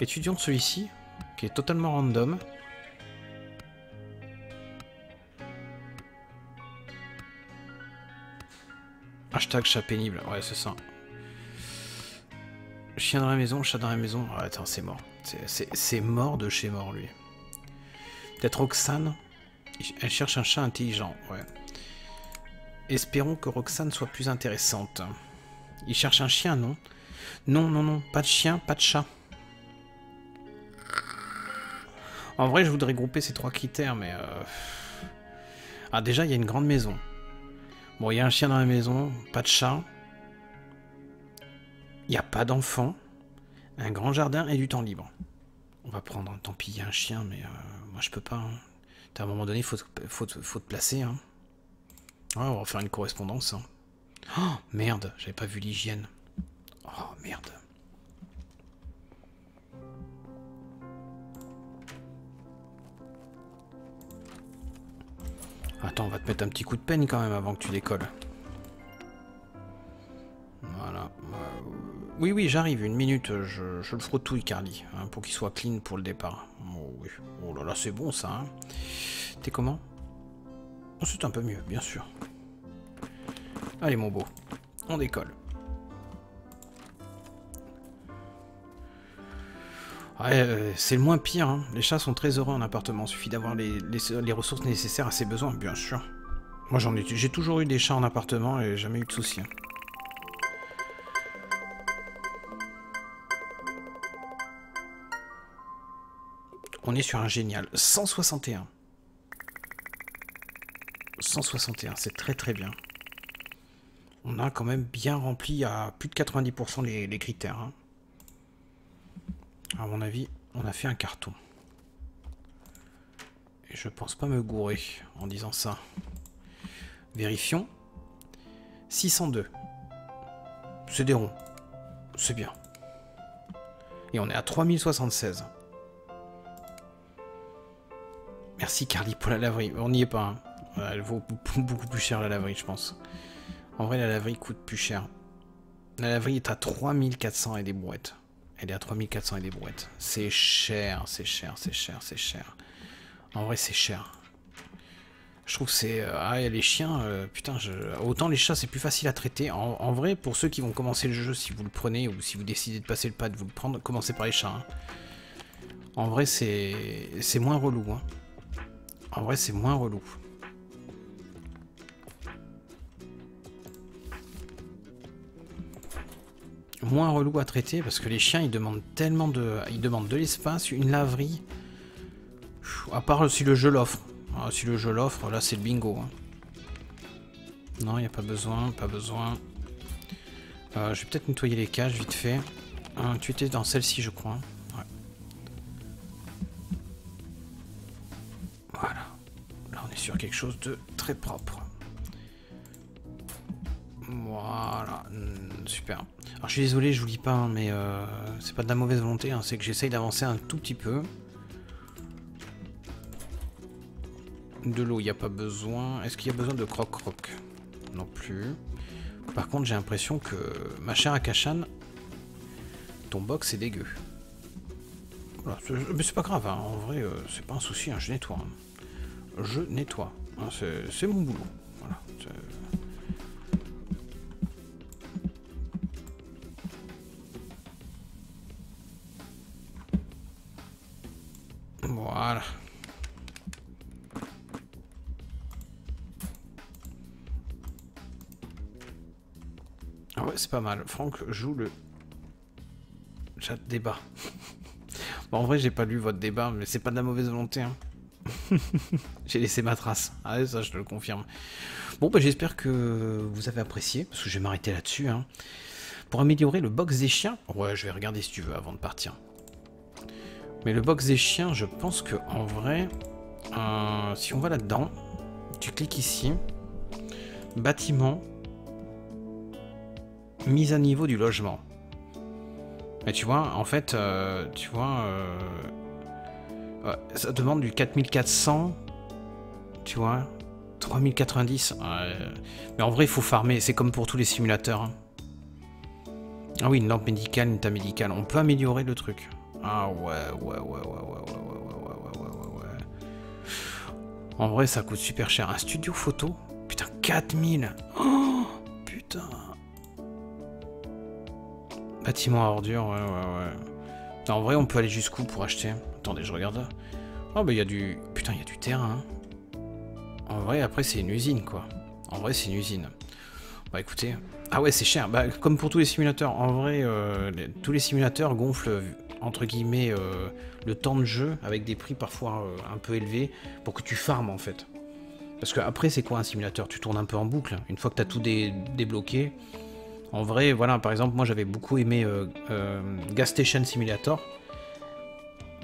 Étudions celui-ci, qui est totalement random. Hashtag chat pénible, ouais c'est ça. Chien dans la maison, chat dans la maison. Ah, attends, c'est mort. C'est mort de chez mort, lui. Peut-être Roxane. Elle cherche un chat intelligent, ouais. Espérons que Roxane soit plus intéressante. Il cherche un chien, non? Non, non, non, pas de chien, pas de chat. En vrai, je voudrais grouper ces trois critères, mais... Ah, déjà, il y a une grande maison. Bon, il y a un chien dans la maison, pas de chat. Il n'y a pas d'enfant. Un grand jardin et du temps libre. On va prendre, tant pis, il y a un chien, mais moi, je peux pas. Hein. À un moment donné, il faut te placer. Hein. Ouais, on va faire une correspondance. Hein. Oh, merde, j'avais pas vu l'hygiène. Oh, merde. Attends, on va te mettre un petit coup de peine quand même avant que tu décolles. Voilà. Oui, oui, j'arrive. Une minute, je le frotouille, Carly, hein, pour qu'il soit clean pour le départ. Oh, oui. Oh là là, c'est bon, ça. Hein. T'es comment? Oh, c'est un peu mieux, bien sûr. Allez, mon beau. On décolle. Ouais, c'est le moins pire, hein. Les chats sont très heureux en appartement, il suffit d'avoir les ressources nécessaires à ses besoins, bien sûr. Moi j'ai toujours eu des chats en appartement et jamais eu de soucis. Hein. On est sur un génial, 161. 161, c'est très très bien. On a quand même bien rempli à plus de 90% les critères. Hein. À mon avis, on a fait un carton. Et je pense pas me gourer en disant ça. Vérifions. 602. C'est des ronds. C'est bien. Et on est à 3076. Merci Carly pour la laverie. On n'y est pas. Hein. Elle vaut beaucoup plus cher la laverie, je pense. En vrai, la laverie coûte plus cher. La laverie est à 3400 et des brouettes. Elle est à 3400 et des brouettes. C'est cher, c'est cher, c'est cher, c'est cher. En vrai, c'est cher. Je trouve que c'est... Ah, les chiens, putain, autant les chats, c'est plus facile à traiter. En vrai, pour ceux qui vont commencer le jeu, si vous le prenez ou si vous décidez de passer le pas de vous le prendre, commencez par les chats. Hein. En vrai, c'est moins relou. Hein. En vrai, c'est moins relou. Moins relou à traiter parce que les chiens ils demandent tellement de l'espace, une laverie. À part si le jeu l'offre. Si le jeu l'offre, là c'est le bingo. Hein. Non, il n'y a pas besoin, pas besoin. Je vais peut-être nettoyer les cages vite fait. Tu étais dans celle-ci je crois. Hein. Ouais. sur quelque chose de très propre. Voilà, super. Alors je suis désolé, je vous lis pas, hein, mais c'est pas de la mauvaise volonté, hein, c'est que j'essaye d'avancer un tout petit peu. De l'eau, il n'y a pas besoin. Est-ce qu'il y a besoin de croc-croc? Non plus. Par contre, j'ai l'impression que, ma chère Akashan, ton box c'est dégueu. Voilà, mais c'est pas grave, hein, en vrai, c'est pas un souci, hein, je nettoie. Hein. Je nettoie, hein, c'est mon boulot. Voilà. Voilà. Ah ouais, c'est pas mal. Franck joue le chat débat. Bon, en vrai, j'ai pas lu votre débat, mais c'est pas de la mauvaise volonté. Hein. J'ai laissé ma trace. Ah, ça, je te le confirme. Bon, bah, j'espère que vous avez apprécié, parce que je vais m'arrêter là-dessus. Hein. Pour améliorer le box des chiens... Ouais, je vais regarder si tu veux avant de partir. Mais le box des chiens, je pense que en vrai... si on va là-dedans, tu cliques ici. Bâtiment. Mise à niveau du logement. Mais tu vois, en fait, tu vois, ça demande du 4400, tu vois, 3090. Mais en vrai, il faut farmer, c'est comme pour tous les simulateurs. Hein. Ah oui, une lampe médicale, une table médicale, on peut améliorer le truc. Ah ouais. En vrai, ça coûte super cher. Un studio photo, putain, 4000. Oh, putain. Bâtiment à ordures, ouais. Non, en vrai, on peut aller jusqu'où pour acheter? Attendez, je regarde. Oh, bah, il y a du... Putain, il y a du terrain. Hein. En vrai, après, c'est une usine, quoi. En vrai, c'est une usine. Bah, écoutez... Ah ouais, c'est cher. Bah, comme pour tous les simulateurs. En vrai, tous les simulateurs gonflent, entre guillemets, le temps de jeu avec des prix parfois un peu élevés pour que tu farmes, en fait. Parce que après, c'est quoi un simulateur? Tu tournes un peu en boucle. Une fois que tu as tout débloqué... En vrai, voilà, par exemple, moi j'avais beaucoup aimé Gas Station Simulator.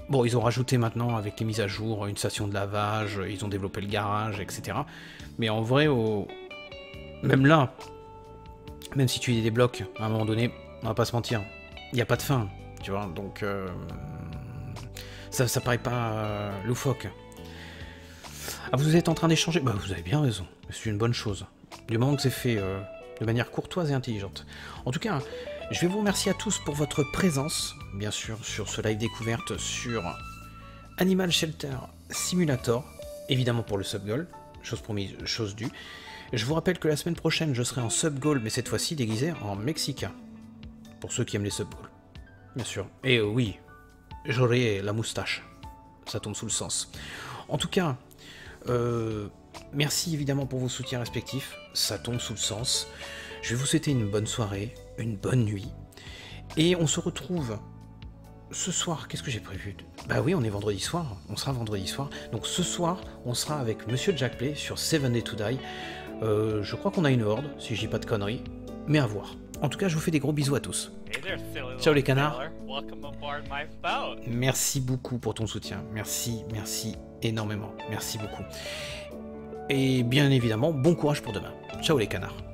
Bon, ils ont rajouté maintenant, avec les mises à jour, une station de lavage, ils ont développé le garage, etc. Mais en vrai, même là, même si tu les débloques, à un moment donné, on va pas se mentir, il n'y a pas de fin, tu vois, donc ça paraît pas loufoque. Ah, vous êtes en train d'échanger? Bah, vous avez bien raison, c'est une bonne chose. Du moment que c'est fait... de manière courtoise et intelligente. En tout cas, je vais vous remercier à tous pour votre présence, bien sûr, sur ce live découverte sur Animal Shelter Simulator, évidemment pour le sub-goal, chose promise, chose due. Je vous rappelle que la semaine prochaine, je serai en sub-goal, mais cette fois-ci déguisé en mexicain, pour ceux qui aiment les sub-goals, bien sûr. Et oui, j'aurai la moustache, ça tombe sous le sens. En tout cas, merci évidemment pour vos soutiens respectifs, ça tombe sous le sens. Je vais vous souhaiter une bonne soirée, une bonne nuit. Et on se retrouve ce soir, qu'est-ce que j'ai prévu? Bah oui, on est vendredi soir, on sera vendredi soir. Donc ce soir, on sera avec Monsieur Jack Play sur Seven Days to Die. Je crois qu'on a une horde, si je dis pas de conneries, mais à voir. En tout cas, je vous fais des gros bisous à tous. Ciao les canards. Merci beaucoup pour ton soutien, merci énormément, merci beaucoup. Et bien évidemment, bon courage pour demain. Ciao les canards.